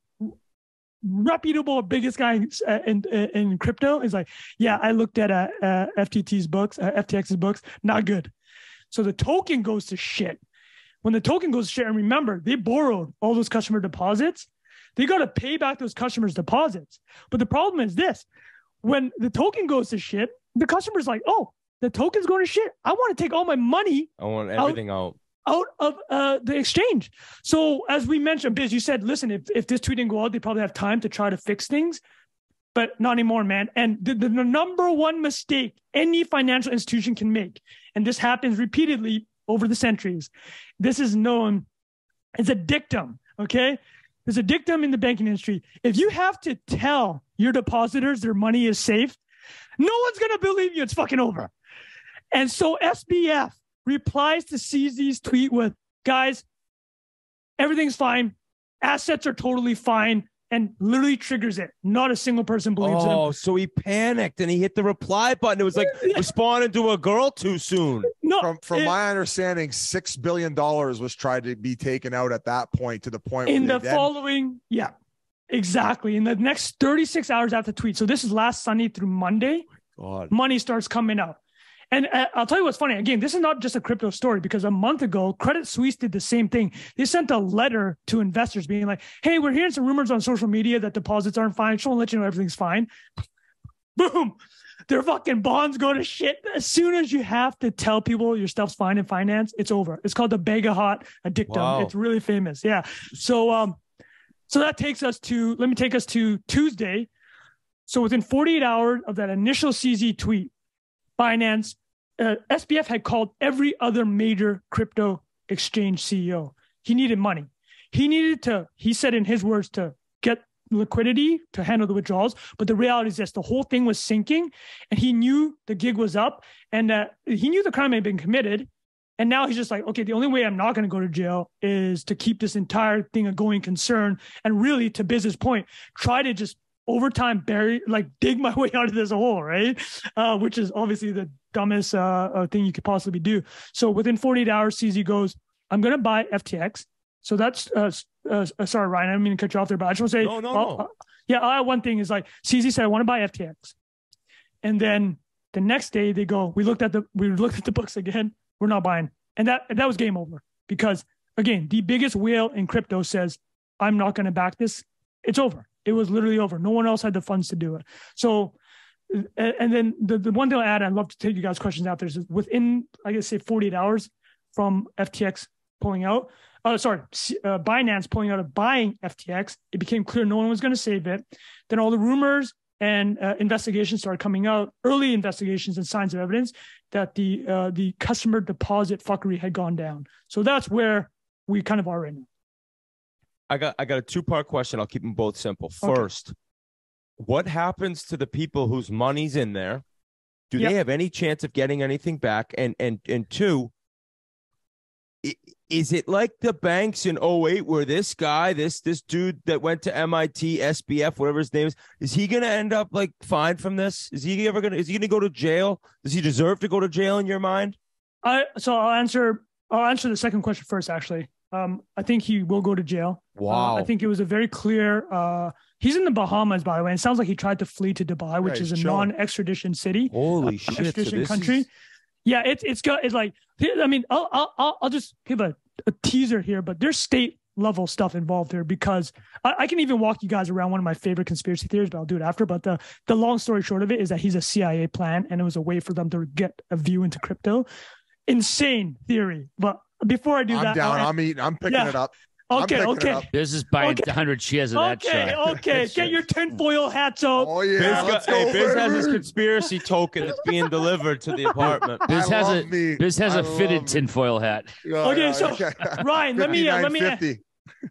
reputable, biggest guy in, in, in crypto is like, yeah, I looked at uh, uh, F T T's books, uh, F T X's books, not good. So the token goes to shit. When the token goes to shit, and remember, they borrowed all those customer deposits. They got to pay back those customers' deposits. But the problem is this. When the token goes to shit, the customer's like, oh, the token's going to shit. I want to take all my money. I want everything out. Out, out of uh, the exchange. So as we mentioned, Biz, you said, listen, if, if this tweet didn't go out, they probably have time to try to fix things. But not anymore, man. And the, the number one mistake any financial institution can make, and this happens repeatedly over the centuries, this is known as a dictum, okay? There's a dictum in the banking industry. If you have to tell your depositors their money is safe, no one's going to believe you. It's fucking over. And so S B F replies to C Z's tweet with, guys, everything's fine. Assets are totally fine. And literally triggers it. Not a single person believes it. Oh, so he panicked and he hit the reply button. It was like responding to a girl too soon. No, from from it, my understanding, six billion dollars was tried to be taken out at that point. To the point in the following, yeah, exactly. In the next thirty-six hours after the tweet. So this is last Sunday through Monday. Oh God. Money starts coming out. And I'll tell you what's funny. Again, this is not just a crypto story because a month ago, Credit Suisse did the same thing. They sent a letter to investors being like, hey, we're hearing some rumors on social media that deposits aren't fine. Just want to let you know everything's fine. Boom. Their fucking bonds go to shit. As soon as you have to tell people your stuff's fine in finance, it's over. It's called the Begahot dictum. Wow. It's really famous. Yeah. So, um, so that takes us to, let me take us to Tuesday. So within forty-eight hours of that initial C Z tweet, Binance, Uh, S B F had called every other major crypto exchange C E O. He needed money. He needed to, he said in his words, to get liquidity to handle the withdrawals. But the reality is this, the whole thing was sinking, and he knew the gig was up, and uh, he knew the crime had been committed. And now he's just like, okay, the only way I'm not going to go to jail is to keep this entire thing a going concern. And really, to Biz's point, try to just over time bury, like dig my way out of this hole, right? Uh, which is obviously the dumbest uh, thing you could possibly do. So within forty-eight hours, C Z goes, I'm going to buy F T X. So that's, uh, uh, sorry, Ryan, I didn't mean to cut you off there, but I just want to say, no, no, well, no. Uh, yeah, uh, one thing is like, C Z said, I want to buy F T X. And then the next day they go, we looked at the, we looked at the books again. We're not buying. And that, and that was game over, because again, the biggest whale in crypto says, I'm not going to back this. It's over. It was literally over. No one else had the funds to do it. So, and then the, the one thing I'll add, I'd love to take you guys questions out there, is within, I guess, say forty-eight hours from F T X pulling out, oh, uh, sorry, uh, Binance pulling out of buying F T X, it became clear no one was going to save it. Then all the rumors and uh, investigations started coming out, early investigations and signs of evidence that the uh, the customer deposit fuckery had gone down. So that's where we kind of are right now. I got I got a two-part question. I'll keep them both simple. First, okay, what happens to the people whose money's in there? Do yep. they have any chance of getting anything back? And and and two, is it like the banks in oh eight where this guy, this this dude that went to M I T, S B F, whatever his name is, is he going to end up like fined from this? Is he ever going to, is he going to go to jail? Does he deserve to go to jail in your mind? I, so I'll answer, I'll answer the second question first, actually. Um, I think he will go to jail. Wow. Uh, I think it was a very clear, uh, he's in the Bahamas, by the way. And it sounds like he tried to flee to Dubai, which right, is a sure. non-extradition city. Holy uh, shit. Extradition so country. Is... Yeah, it's, it's got, it's like, I mean, I'll, I'll, I'll just give a, a teaser here, but there's state level stuff involved here, because I, I can even walk you guys around one of my favorite conspiracy theories, but I'll do it after. But the, the long story short of it is that he's a C I A plant, and it was a way for them to get a view into crypto. Insane theory. But before I do I'm that, down. I'm eating. I'm picking yeah. it up. Okay, okay. This is buying okay. one hundred shares of that okay, shot. Okay, okay. Get your tinfoil hats out. Oh, yeah. Biz, got, hey, Biz has his conspiracy token that's being delivered to the apartment. Biz I has a me. Biz has I a fitted me. tinfoil hat. Oh, okay, no, so okay. Ryan, let me uh, let me uh,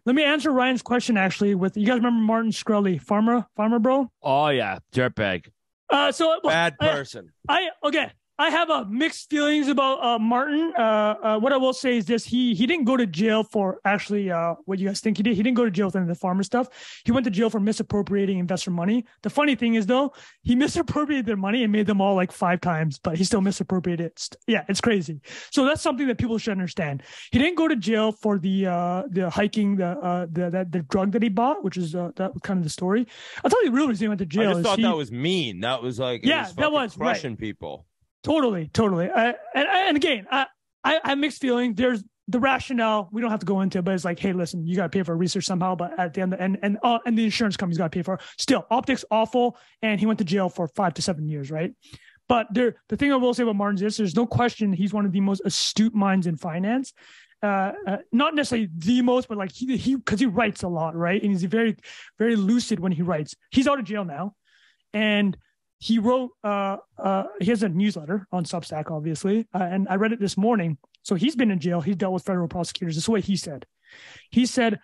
let me answer Ryan's question actually. With you guys remember Martin Shkreli, farmer, farmer bro? Oh yeah, dirtbag. Uh, so bad well, person. I, I okay. I have a uh, mixed feelings about uh, Martin. Uh, uh, what I will say is this. He he didn't go to jail for actually uh, what you guys think he did. He didn't go to jail for any of the farmer stuff. He went to jail for misappropriating investor money. The funny thing is, though, he misappropriated their money and made them all like five times, but he still misappropriated it. Yeah, it's crazy. So that's something that people should understand. He didn't go to jail for the uh, the hiking, the, uh, the, the the drug that he bought, which is uh, that kind of the story. I'll tell you the real reason he went to jail. I just thought he, that was mean. That was like, yeah, was that was crushing right. people. Totally, totally. I, and, and again, I, I have mixed feelings. There's the rationale. We don't have to go into it, but it's like, hey, listen, you got to pay for research somehow. But at the end, and and uh, and the insurance company's got to pay for it. Still, optics awful. And he went to jail for five to seven years, right? But there, the thing I will say about Martin's is there's no question he's one of the most astute minds in finance. Uh, uh, not necessarily the most, but like he, he, because he writes a lot, right? And he's very, very lucid when he writes. He's out of jail now, and he wrote, uh, uh, he has a newsletter on Substack, obviously, uh, and I read it this morning. So he's been in jail. He's dealt with federal prosecutors. This is what he said. He said,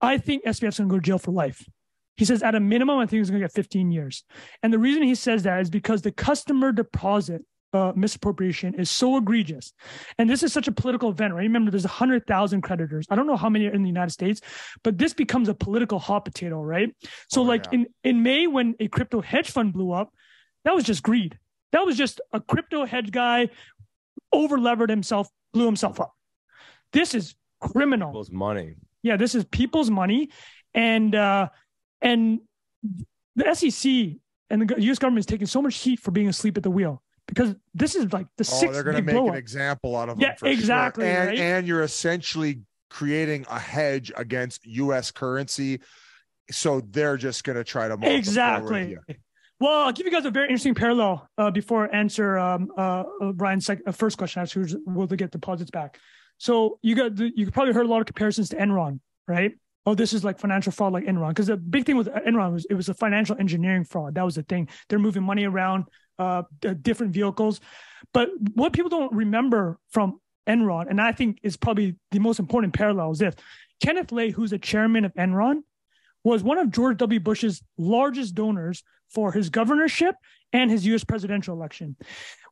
I think S B F's going to go to jail for life. He says, at a minimum, I think he's going to get fifteen years. And the reason he says that is because the customer deposit uh, misappropriation is so egregious. And this is such a political event, right? Remember, there's one hundred thousand creditors. I don't know how many are in the United States, but this becomes a political hot potato, right? So oh, like yeah. in, in May, when a crypto hedge fund blew up, that was just greed. That was just a crypto hedge guy over-levered himself, blew himself up. This is criminal. People's money. Yeah, this is people's money. And, uh, and the S E C and the U S government is taking so much heat for being asleep at the wheel. Because this is like the sixth. Oh, they're going to make an example out of them. Yeah, exactly. Sure. And, right? and you're essentially creating a hedge against U S currency. So they're just going to try to multiply. Exactly. Well, I'll give you guys a very interesting parallel uh, before I answer um, uh, Brian's uh, first question, actually, which is, will they get deposits back? So you got the, you probably heard a lot of comparisons to Enron, right? Oh, this is like financial fraud like Enron. Because the big thing with Enron was it was a financial engineering fraud. That was the thing. They're moving money around uh, different vehicles. But what people don't remember from Enron, and I think is probably the most important parallel, is this. Kenneth Lay, who's the chairman of Enron, was one of George W. Bush's largest donors for his governorship and his U S presidential election.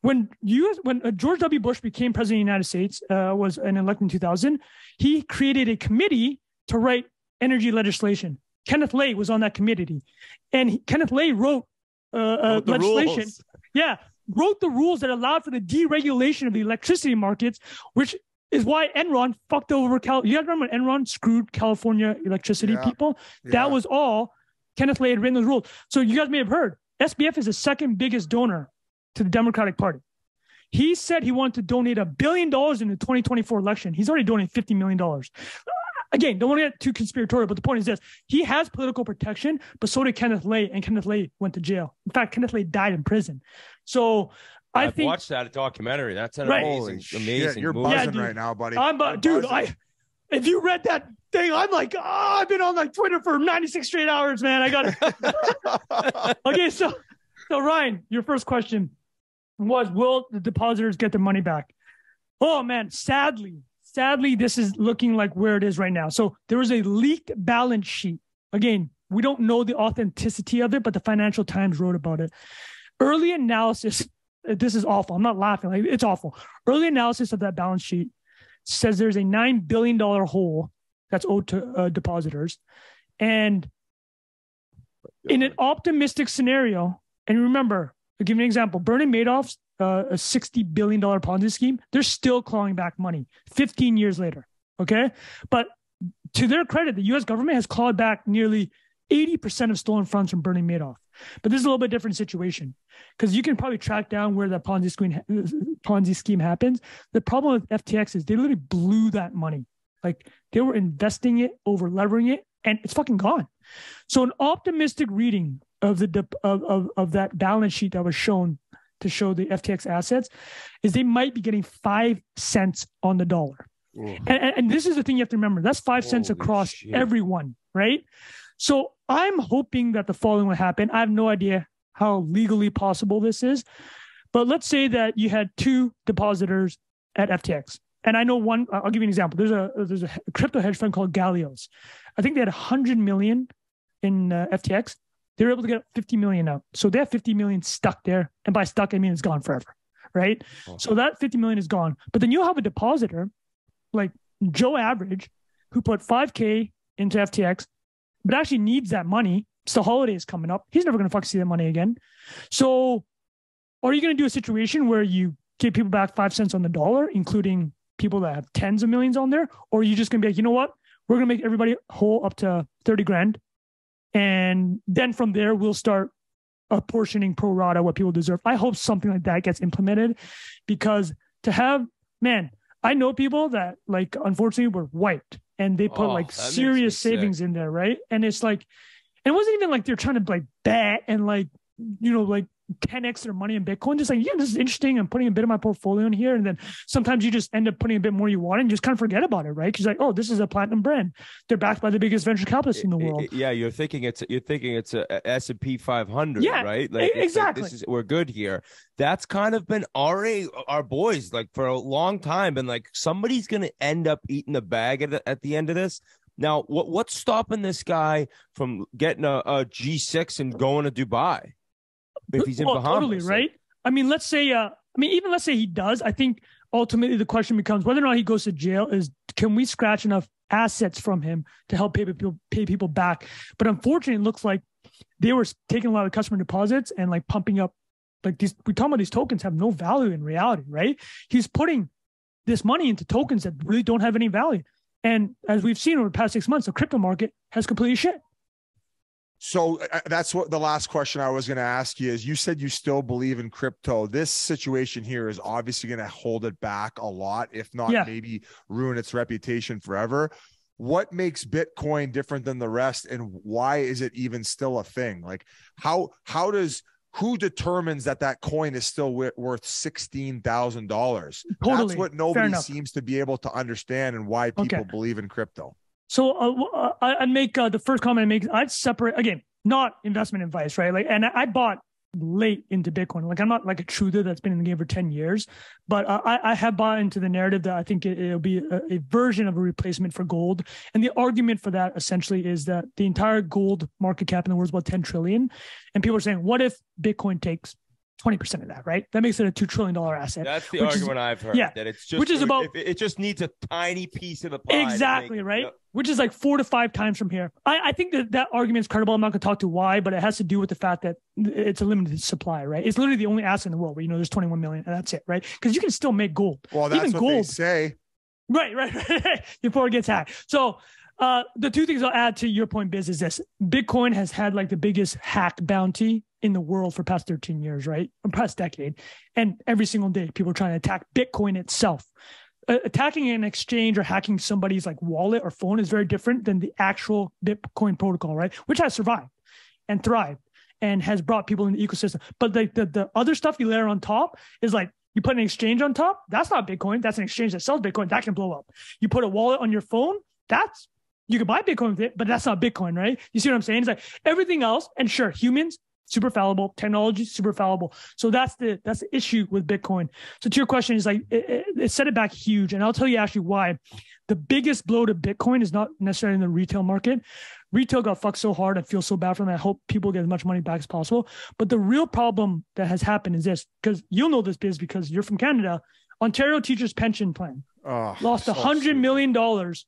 When U S, when George W. Bush became president of the United States, uh, was an elected in two thousand, he created a committee to write energy legislation. Kenneth Lay was on that committee, and he, Kenneth Lay wrote uh, uh, legislation. Rules. Yeah, wrote the rules that allowed for the deregulation of the electricity markets, which is why Enron fucked over California. You guys remember when Enron screwed California electricity yeah. people? Yeah. That was all Kenneth Lay had written those rules. So you guys may have heard, S B F is the second biggest donor to the Democratic Party. He said he wanted to donate a billion dollars in the twenty twenty-four election. He's already donated fifty million dollars. Again, don't want to get too conspiratorial, but the point is this. He has political protection, but so did Kenneth Lay, and Kenneth Lay went to jail. In fact, Kenneth Lay died in prison. So I I've think, watched that documentary. That's an right. amazing, amazing You're movie. buzzing yeah, right now, buddy. I'm, uh, I'm dude, buzzing. I, if you read that thing, I'm like, oh, I've been on like Twitter for ninety-six straight hours, man. I got it. Okay, so, so Ryan, your first question was, will the depositors get their money back? Oh, man, sadly. Sadly, this is looking like where it is right now. So there was a leaked balance sheet. Again, we don't know the authenticity of it, but the Financial Times wrote about it. Early analysis, this is awful. I'm not laughing. Like, it's awful. Early analysis of that balance sheet says there's a nine billion dollars hole that's owed to uh, depositors. And in an optimistic scenario, and remember, I'll give you an example, Bernie Madoff's Uh, a sixty billion dollars Ponzi scheme, they're still clawing back money fifteen years later, okay? But to their credit, the U S government has clawed back nearly eighty percent of stolen funds from Bernie Madoff. But this is a little bit different situation because you can probably track down where that Ponzi scheme, Ponzi scheme happens. The problem with F T X is they literally blew that money. Like they were investing it, over-levering it, and it's fucking gone. So an optimistic reading of the of of, of that balance sheet that was shown to show the F T X assets is they might be getting five cents on the dollar. And, and this is the thing you have to remember. That's five Holy cents across shit. everyone, right? So I'm hoping that the following will happen. I have no idea how legally possible this is, but let's say that you had two depositors at F T X. And I know one, I'll give you an example. There's a, there's a crypto hedge fund called Gallios. I think they had one hundred million in uh, F T X. They were able to get fifty million out. So they have fifty million stuck there. And by stuck, I mean it's gone forever, right? Oh. So that fifty million is gone. But then you'll have a depositor like Joe Average who put five K into F T X, but actually needs that money. It's the holidays coming up. He's never going to fucking see that money again. So are you going to do a situation where you give people back five cents on the dollar, including people that have tens of millions on there? Or are you just going to be like, you know what? We're going to make everybody whole up to thirty grand. And then from there, we'll start apportioning pro rata what people deserve. I hope something like that gets implemented because to have, man, I know people that like, unfortunately were wiped and they put oh, like serious savings sick. in there. Right. And it's like, it wasn't even like they're trying to like bet and like, you know, like ten X their money in Bitcoin. Just like, yeah, this is interesting. I'm putting a bit of my portfolio in here. And then sometimes you just end up putting a bit more you want and just kind of forget about it. Right. Cause like, oh, this is a platinum brand. They're backed by the biggest venture capitalists in the world. Yeah. You're thinking it's, you're thinking it's a, a S and P five hundred, yeah, right? Like exactly. Like, this is, we're good here. That's kind of been already our boys like for a long time. And like, somebody's going to end up eating the bag at the, at the end of this. Now, what what's stopping this guy from getting a, a G six and going to Dubai if he's in well, Bahamas? Totally, right? I mean, let's say, uh, I mean, even let's say he does. I think ultimately the question becomes whether or not he goes to jail is, can we scratch enough assets from him to help pay people, pay people back? But unfortunately, it looks like they were taking a lot of customer deposits and like pumping up, like these, we're talking about these tokens have no value in reality, right? He's putting this money into tokens that really don't have any value. And as we've seen over the past six months, the crypto market has completely shit. So uh, that's what the last question I was going to ask you is, you said you still believe in crypto. This situation here is obviously going to hold it back a lot, if not yeah. maybe ruin its reputation forever. What makes Bitcoin different than the rest? And why is it even still a thing? Like how, how does, who determines that that coin is still worth sixteen thousand dollars? Totally. That's what nobody seems to be able to understand and why people okay. believe in crypto. So uh, I'd make uh, the first comment I make, I'd separate, again, not investment advice, right? Like, and I bought late into Bitcoin. Like I'm not like a truther that's been in the game for ten years, but uh, I, I have bought into the narrative that I think it, it'll be a, a version of a replacement for gold. And the argument for that essentially is that the entire gold market cap in the world is about ten trillion. And people are saying, what if Bitcoin takes twenty percent of that, right? That makes it a two trillion dollars asset. That's the argument is, I've heard. Yeah, that it's just, which is about, it just needs a tiny piece of the pie. Exactly, right? Yep. Which is like four to five times from here. I, I think that that argument is credible. I'm not going to talk to why, but it has to do with the fact that it's a limited supply, right? It's literally the only asset in the world where, you know, there's twenty-one million and that's it, right? Because you can still make gold. Well, that's even what gold, they say. Right, right, right. Before it gets hacked. So, Uh, the two things I'll add to your point, Biz, is this. Bitcoin has had like the biggest hack bounty in the world for past thirteen years, right? Or past decade. And every single day, people are trying to attack Bitcoin itself. Uh, attacking an exchange or hacking somebody's like wallet or phone is very different than the actual Bitcoin protocol, right? Which has survived and thrived and has brought people in the ecosystem. But like the, the other stuff you layer on top is like, you put an exchange on top, that's not Bitcoin. That's an exchange that sells Bitcoin. That can blow up. You put a wallet on your phone, that's, you can buy Bitcoin with it, but that's not Bitcoin, right? You see what I'm saying? It's like everything else, and sure, humans, super fallible, technology, super fallible. So that's the that's the issue with Bitcoin. So to your question, it's like it, it set it back huge, and I'll tell you actually why. The biggest blow to Bitcoin is not necessarily in the retail market. Retail got fucked so hard, I feel so bad for them. I hope people get as much money back as possible. But the real problem that has happened is this, because you'll know this, Biz, because you're from Canada. Ontario Teachers Pension Plan oh, lost one hundred million dollars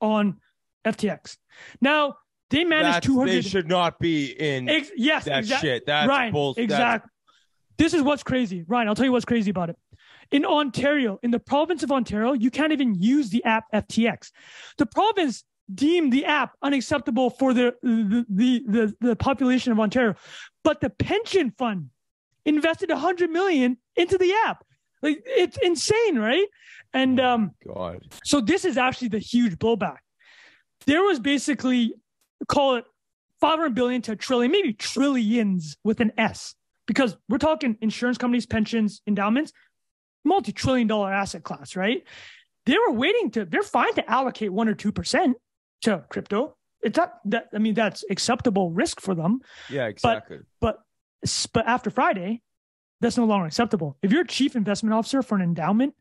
on F T X. Now they manage that's, two hundred. They should not be in ex, yes, that exact, shit. That's Ryan, bull, exactly. That's... This is what's crazy. Ryan, I'll tell you what's crazy about it. In Ontario, in the province of Ontario, you can't even use the app F T X. The province deemed the app unacceptable for the, the, the, the, the population of Ontario, but the pension fund invested one hundred million into the app. Like, it's insane, right? And um, oh God. So this is actually the huge blowback. There was basically, call it five hundred billion to a trillion, maybe trillions with an S, because we're talking insurance companies, pensions, endowments, multi-trillion dollar asset class, right? They were waiting to, they're fine to allocate one or two percent to crypto. It's not that, I mean, that's acceptable risk for them. Yeah, exactly. But, but, but after Friday, that's no longer acceptable. If you're a chief investment officer for an endowment,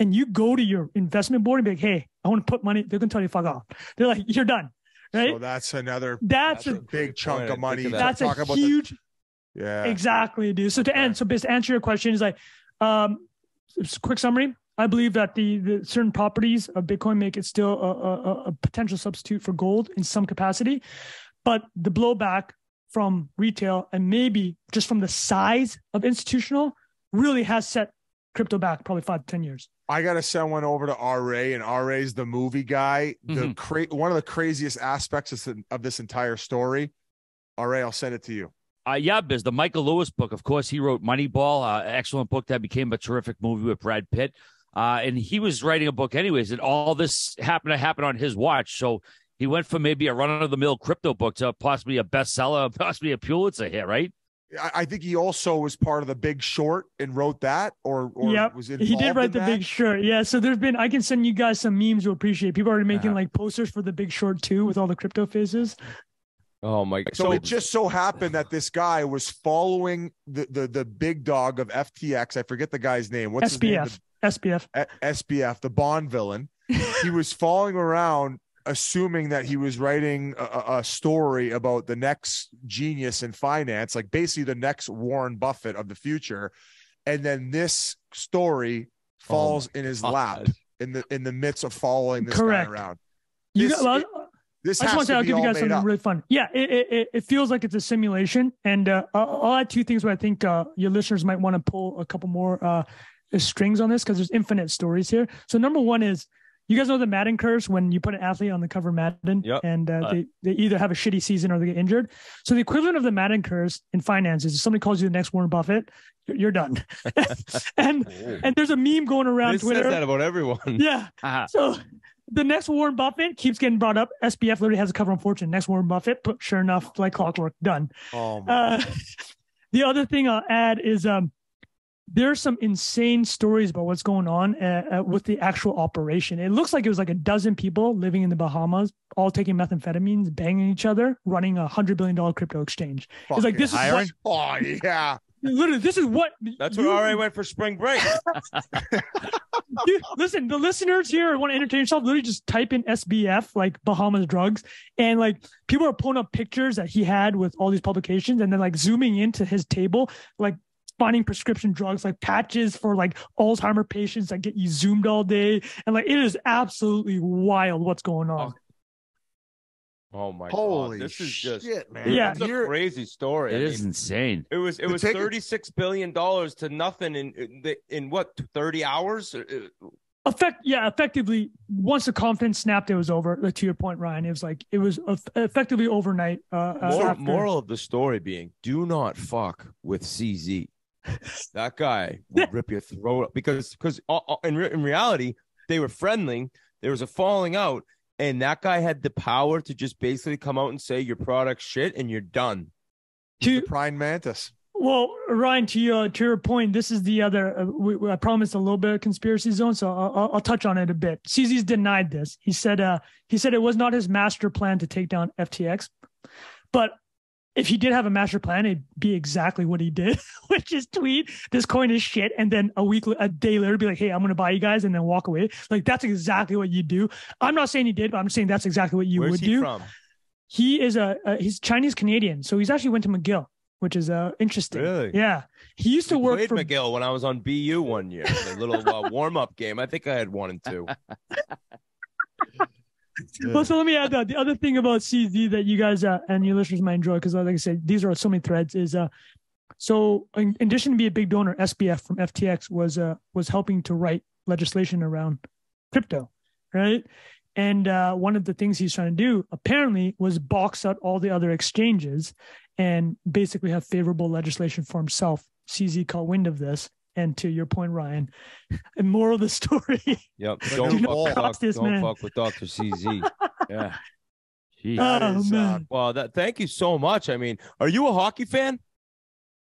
and you go to your investment board and be like, hey, I want to put money, they're going to tell you, fuck off. They're like, you're done, right? So that's another that's, that's a, a big chunk of money. Of that. That's Talk a about huge, the... yeah. Exactly, dude. So okay. to end, so based to answer your question is like, um, quick summary. I believe that the, the certain properties of Bitcoin make it still a, a, a potential substitute for gold in some capacity, but the blowback from retail and maybe just from the size of institutional really has set crypto back probably five to ten years. I gotta send one over to R A, and R A's the movie guy. Mm-hmm. The cra one of the craziest aspects of, of this entire story. R A, I'll send it to you. Uh, yeah, Biz, the Michael Lewis book. Of course, he wrote Moneyball, uh, excellent book that became a terrific movie with Brad Pitt. Uh, and he was writing a book anyways, and all this happened to happen on his watch. So he went from maybe a run-of-the-mill crypto book to possibly a bestseller, possibly a Pulitzer here, right? I think he also was part of The Big Short and wrote that, or, or yep. was involved. He did write in The that. Big Short, yeah. So there's been, I can send you guys some memes you'll appreciate. People are making uh -huh. like posters for The Big Short too with all the crypto faces. Oh my God! So, so it just so happened that this guy was following the the the big dog of F T X. I forget the guy's name. What's S B F? His name? The, S B F. S B F, the Bond villain. He was following around, assuming that he was writing a, a story about the next genius in finance, like basically the next Warren Buffett of the future. And then this story falls oh in his God. lap in the, in the midst of following this Correct. guy around. You this, got, well, it, this I just want to, to I'll give you guys something up. really fun. Yeah. It, it, it feels like it's a simulation. And uh, I'll add two things where I think uh, your listeners might want to pull a couple more uh, strings on this, because there's infinite stories here. So number one is, you guys know the Madden curse when you put an athlete on the cover of Madden yep. and uh, they, they either have a shitty season or they get injured. So the equivalent of the Madden curse in finance is if somebody calls you the next Warren Buffett, you're done. and oh. and there's a meme going around this Twitter. Says that about everyone. Yeah. Uh-huh. So the next Warren Buffett keeps getting brought up. S B F literally has a cover on Fortune. Next Warren Buffett, but sure enough, like clockwork, done. Oh my uh, the other thing I'll add is um, there are some insane stories about what's going on at, at, with the actual operation. It looks like it was like a dozen people living in the Bahamas, all taking methamphetamines, banging each other, running a hundred billion dollar crypto exchange. Fuck, it's like this hiring? is what, oh yeah, literally this is what. That's where R A went for spring break. Dude, listen, the listeners here want to entertain yourself. Literally, just type in S B F like Bahamas drugs, and like people are pulling up pictures that he had with all these publications, and then like zooming into his table, like. Finding prescription drugs like patches for like Alzheimer's patients that get you zoomed all day. And like, it is absolutely wild what's going on. Oh my Holy God. This is just shit, man. Yeah. It's a crazy story. It I is mean, insane. It was, it the was thirty-six billion dollars to nothing in, in what, thirty hours? Effect, yeah, effectively, once the confidence snapped, it was over. Like, to your point, Ryan, it was like it was effectively overnight. Uh, Mor- moral of the story being: do not fuck with C Z. That guy will rip your throat up because because in re- in reality they were friendly. There was a falling out, and that guy had the power to just basically come out and say your product's shit and you're done. To- the prime mantis. Well, Ryan, to your, to your point, this is the other, uh, we, we, I promised a little bit of conspiracy zone, so I'll, I'll, I'll touch on it a bit. C Z's denied this. He said uh, he said it was not his master plan to take down F T X. But if he did have a master plan, it'd be exactly what he did, which is tweet, this coin is shit, and then a week, a day later, be like, hey, I'm going to buy you guys, and then walk away. Like, that's exactly what you do. I'm not saying he did, but I'm saying that's exactly what you Where's would he do. From? He is a, a, he's Chinese-Canadian, so he's actually went to McGill. Which is uh, interesting. Really? Yeah. He used to I work played for McGill when I was on B U one year, a little uh, warm-up game. I think I had one and two. Well, so let me add that. The other thing about C Z that you guys uh, and your listeners might enjoy, because like I said, these are so many threads, is uh, so in addition to be a big donor, S B F from F T X was uh, was helping to write legislation around crypto, right? And uh, one of the things he's trying to do apparently was box out all the other exchanges and basically have favorable legislation for himself. C Z caught wind of this. And to your point, Ryan, and moral of the story. Yep. Don't, fuck, fuck, this, don't fuck with Doctor C Z. Yeah. Oh, is, man. Uh, well, that, thank you so much. I mean, are you a hockey fan?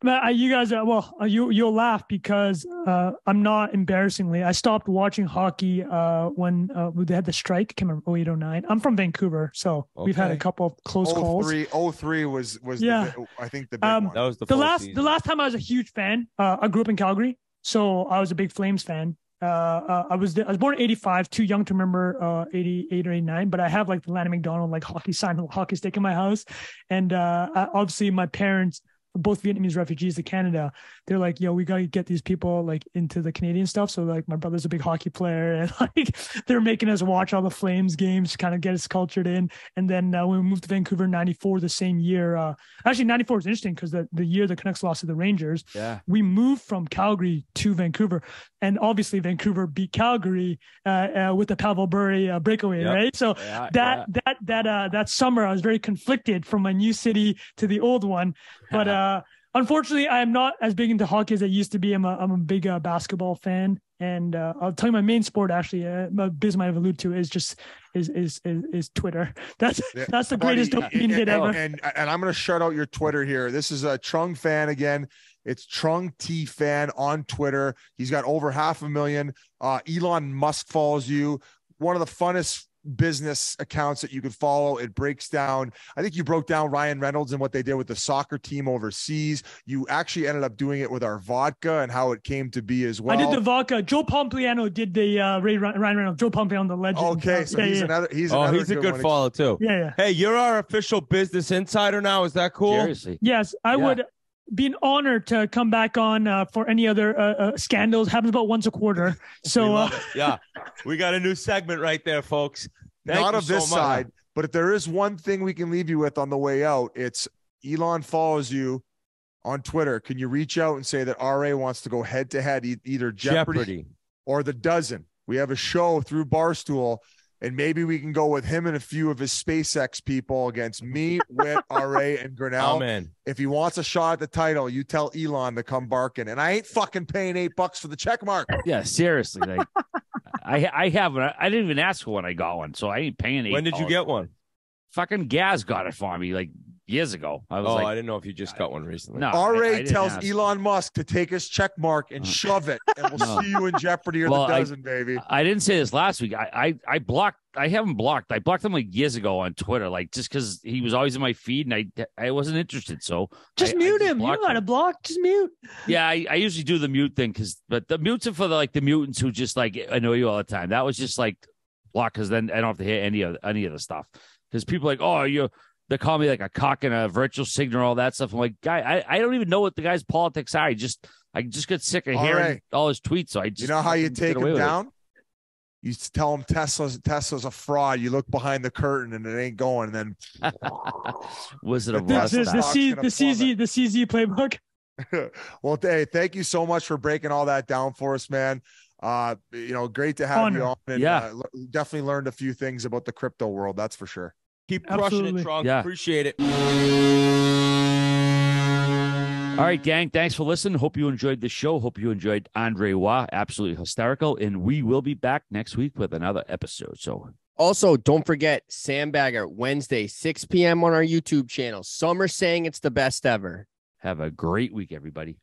Man, you guys, are, well, you, you'll laugh because uh, I'm not embarrassingly. I stopped watching hockey uh, when uh, they had the strike. Came in oh eight oh nine. I'm from Vancouver, so okay. We've had a couple of close calls. oh three was was yeah. the, I think the big um, one. That was the, the last season. The last time I was a huge fan. Uh, I grew up in Calgary, so I was a big Flames fan. Uh, uh, I was I was born in eighty-five, too young to remember uh, eighty-eight or eighty-nine, but I have like the Lanny McDonald like hockey sign, hockey stick in my house, and uh, I, obviously my parents. Both Vietnamese refugees to Canada, they're like, yo, we got to get these people like into the Canadian stuff. So like my brother's a big hockey player and like they're making us watch all the Flames games to kind of get us cultured in. And then uh, when we moved to Vancouver in ninety-four, the same year, uh, actually ninety-four is interesting because the, the year the Canucks lost to the Rangers, yeah. we moved from Calgary to Vancouver. And obviously Vancouver beat Calgary uh, uh, with the Pavel Bure uh, breakaway, yep. right? So yeah, that, yeah. that, that, uh, that summer I was very conflicted from my new city to the old one. But uh, Uh, unfortunately, I'm not as big into hockey as I used to be. I'm a, I'm a big uh, basketball fan, and uh, I'll tell you my main sport actually. Uh, Biz might have alluded to is just is is is, is Twitter. That's yeah, that's the buddy, greatest dopamine hit ever. And and I'm gonna shout out your Twitter here. This is a Trung fan again. It's Trung T fan on Twitter. He's got over half a million. Uh, Elon Musk follows you. One of the funnest business accounts that you could follow. It breaks down. I think you broke down Ryan Reynolds and what they did with the soccer team overseas. You actually ended up doing it with our vodka and how it came to be as well. I did the vodka. Joe Pompliano did the uh, Ray, Ryan Reynolds. Joe Pompliano, the legend. Okay, so yeah, he's yeah. another. He's oh, another he's good a good one. Follow too. Yeah, yeah. Hey, you're our official business insider now. Is that cool? Seriously. Yes, I yeah. would. Be an honor to come back on uh, for any other uh, uh, scandals. Happens about once a quarter. So uh... yeah, we got a new segment right there, folks. Thank Not of so this much. Side, but if there is one thing we can leave you with on the way out, it's Elon follows you on Twitter. Can you reach out and say that R A wants to go head to head, either Jeopardy, Jeopardy or The Dozen? We have a show through Barstool. And maybe we can go with him and a few of his SpaceX people against me, Whit, R A, and Grinnell. Oh, if he wants a shot at the title, you tell Elon to come barking. And I ain't fucking paying eight bucks for the check mark. Yeah, seriously. Like, I I haven't. I didn't even ask for one. I got one, so I ain't paying eight. When did you get one? Fucking Gaz got it for me like years ago. I was oh, like, I didn't know if you just got one recently. No, R A I, I tells ask. Elon Musk to take his check mark and shove it, and we'll no. see you in Jeopardy or well, the dozen, I, baby. I didn't say this last week. I, I I blocked. I haven't blocked. I blocked him like years ago on Twitter, like just because he was always in my feed, and I I wasn't interested. So just I, mute I just him. You got to block. Just mute. Yeah, I, I usually do the mute thing because, but the mutes are for the, like the mutants who just like annoy you all the time. That was just like block because then I don't have to hear any of any of the stuff because people are like, oh, you. They call me like a cock and a virtual signal, all that stuff. I'm like, guy, I, I don't even know what the guy's politics are. I just I just got sick of all hearing right. all his tweets. So I just you know how you take him down? It. You tell him Tesla's Tesla's a fraud. You look behind the curtain and it ain't going. And then was it a this is the C the CZ the CZ playbook? Well, hey, thank you so much for breaking all that down for us, man. Uh, you know, great to have Honor. you on. And, yeah, uh, definitely learned a few things about the crypto world. That's for sure. Keep crushing it, Tron. Yeah. Appreciate it. All right, gang. Thanks for listening. Hope you enjoyed the show. Hope you enjoyed Andre Wah. Absolutely hysterical. And we will be back next week with another episode. So, also, don't forget Sam Bagger, Wednesday, six p m on our YouTube channel. Some are saying it's the best ever. Have a great week, everybody.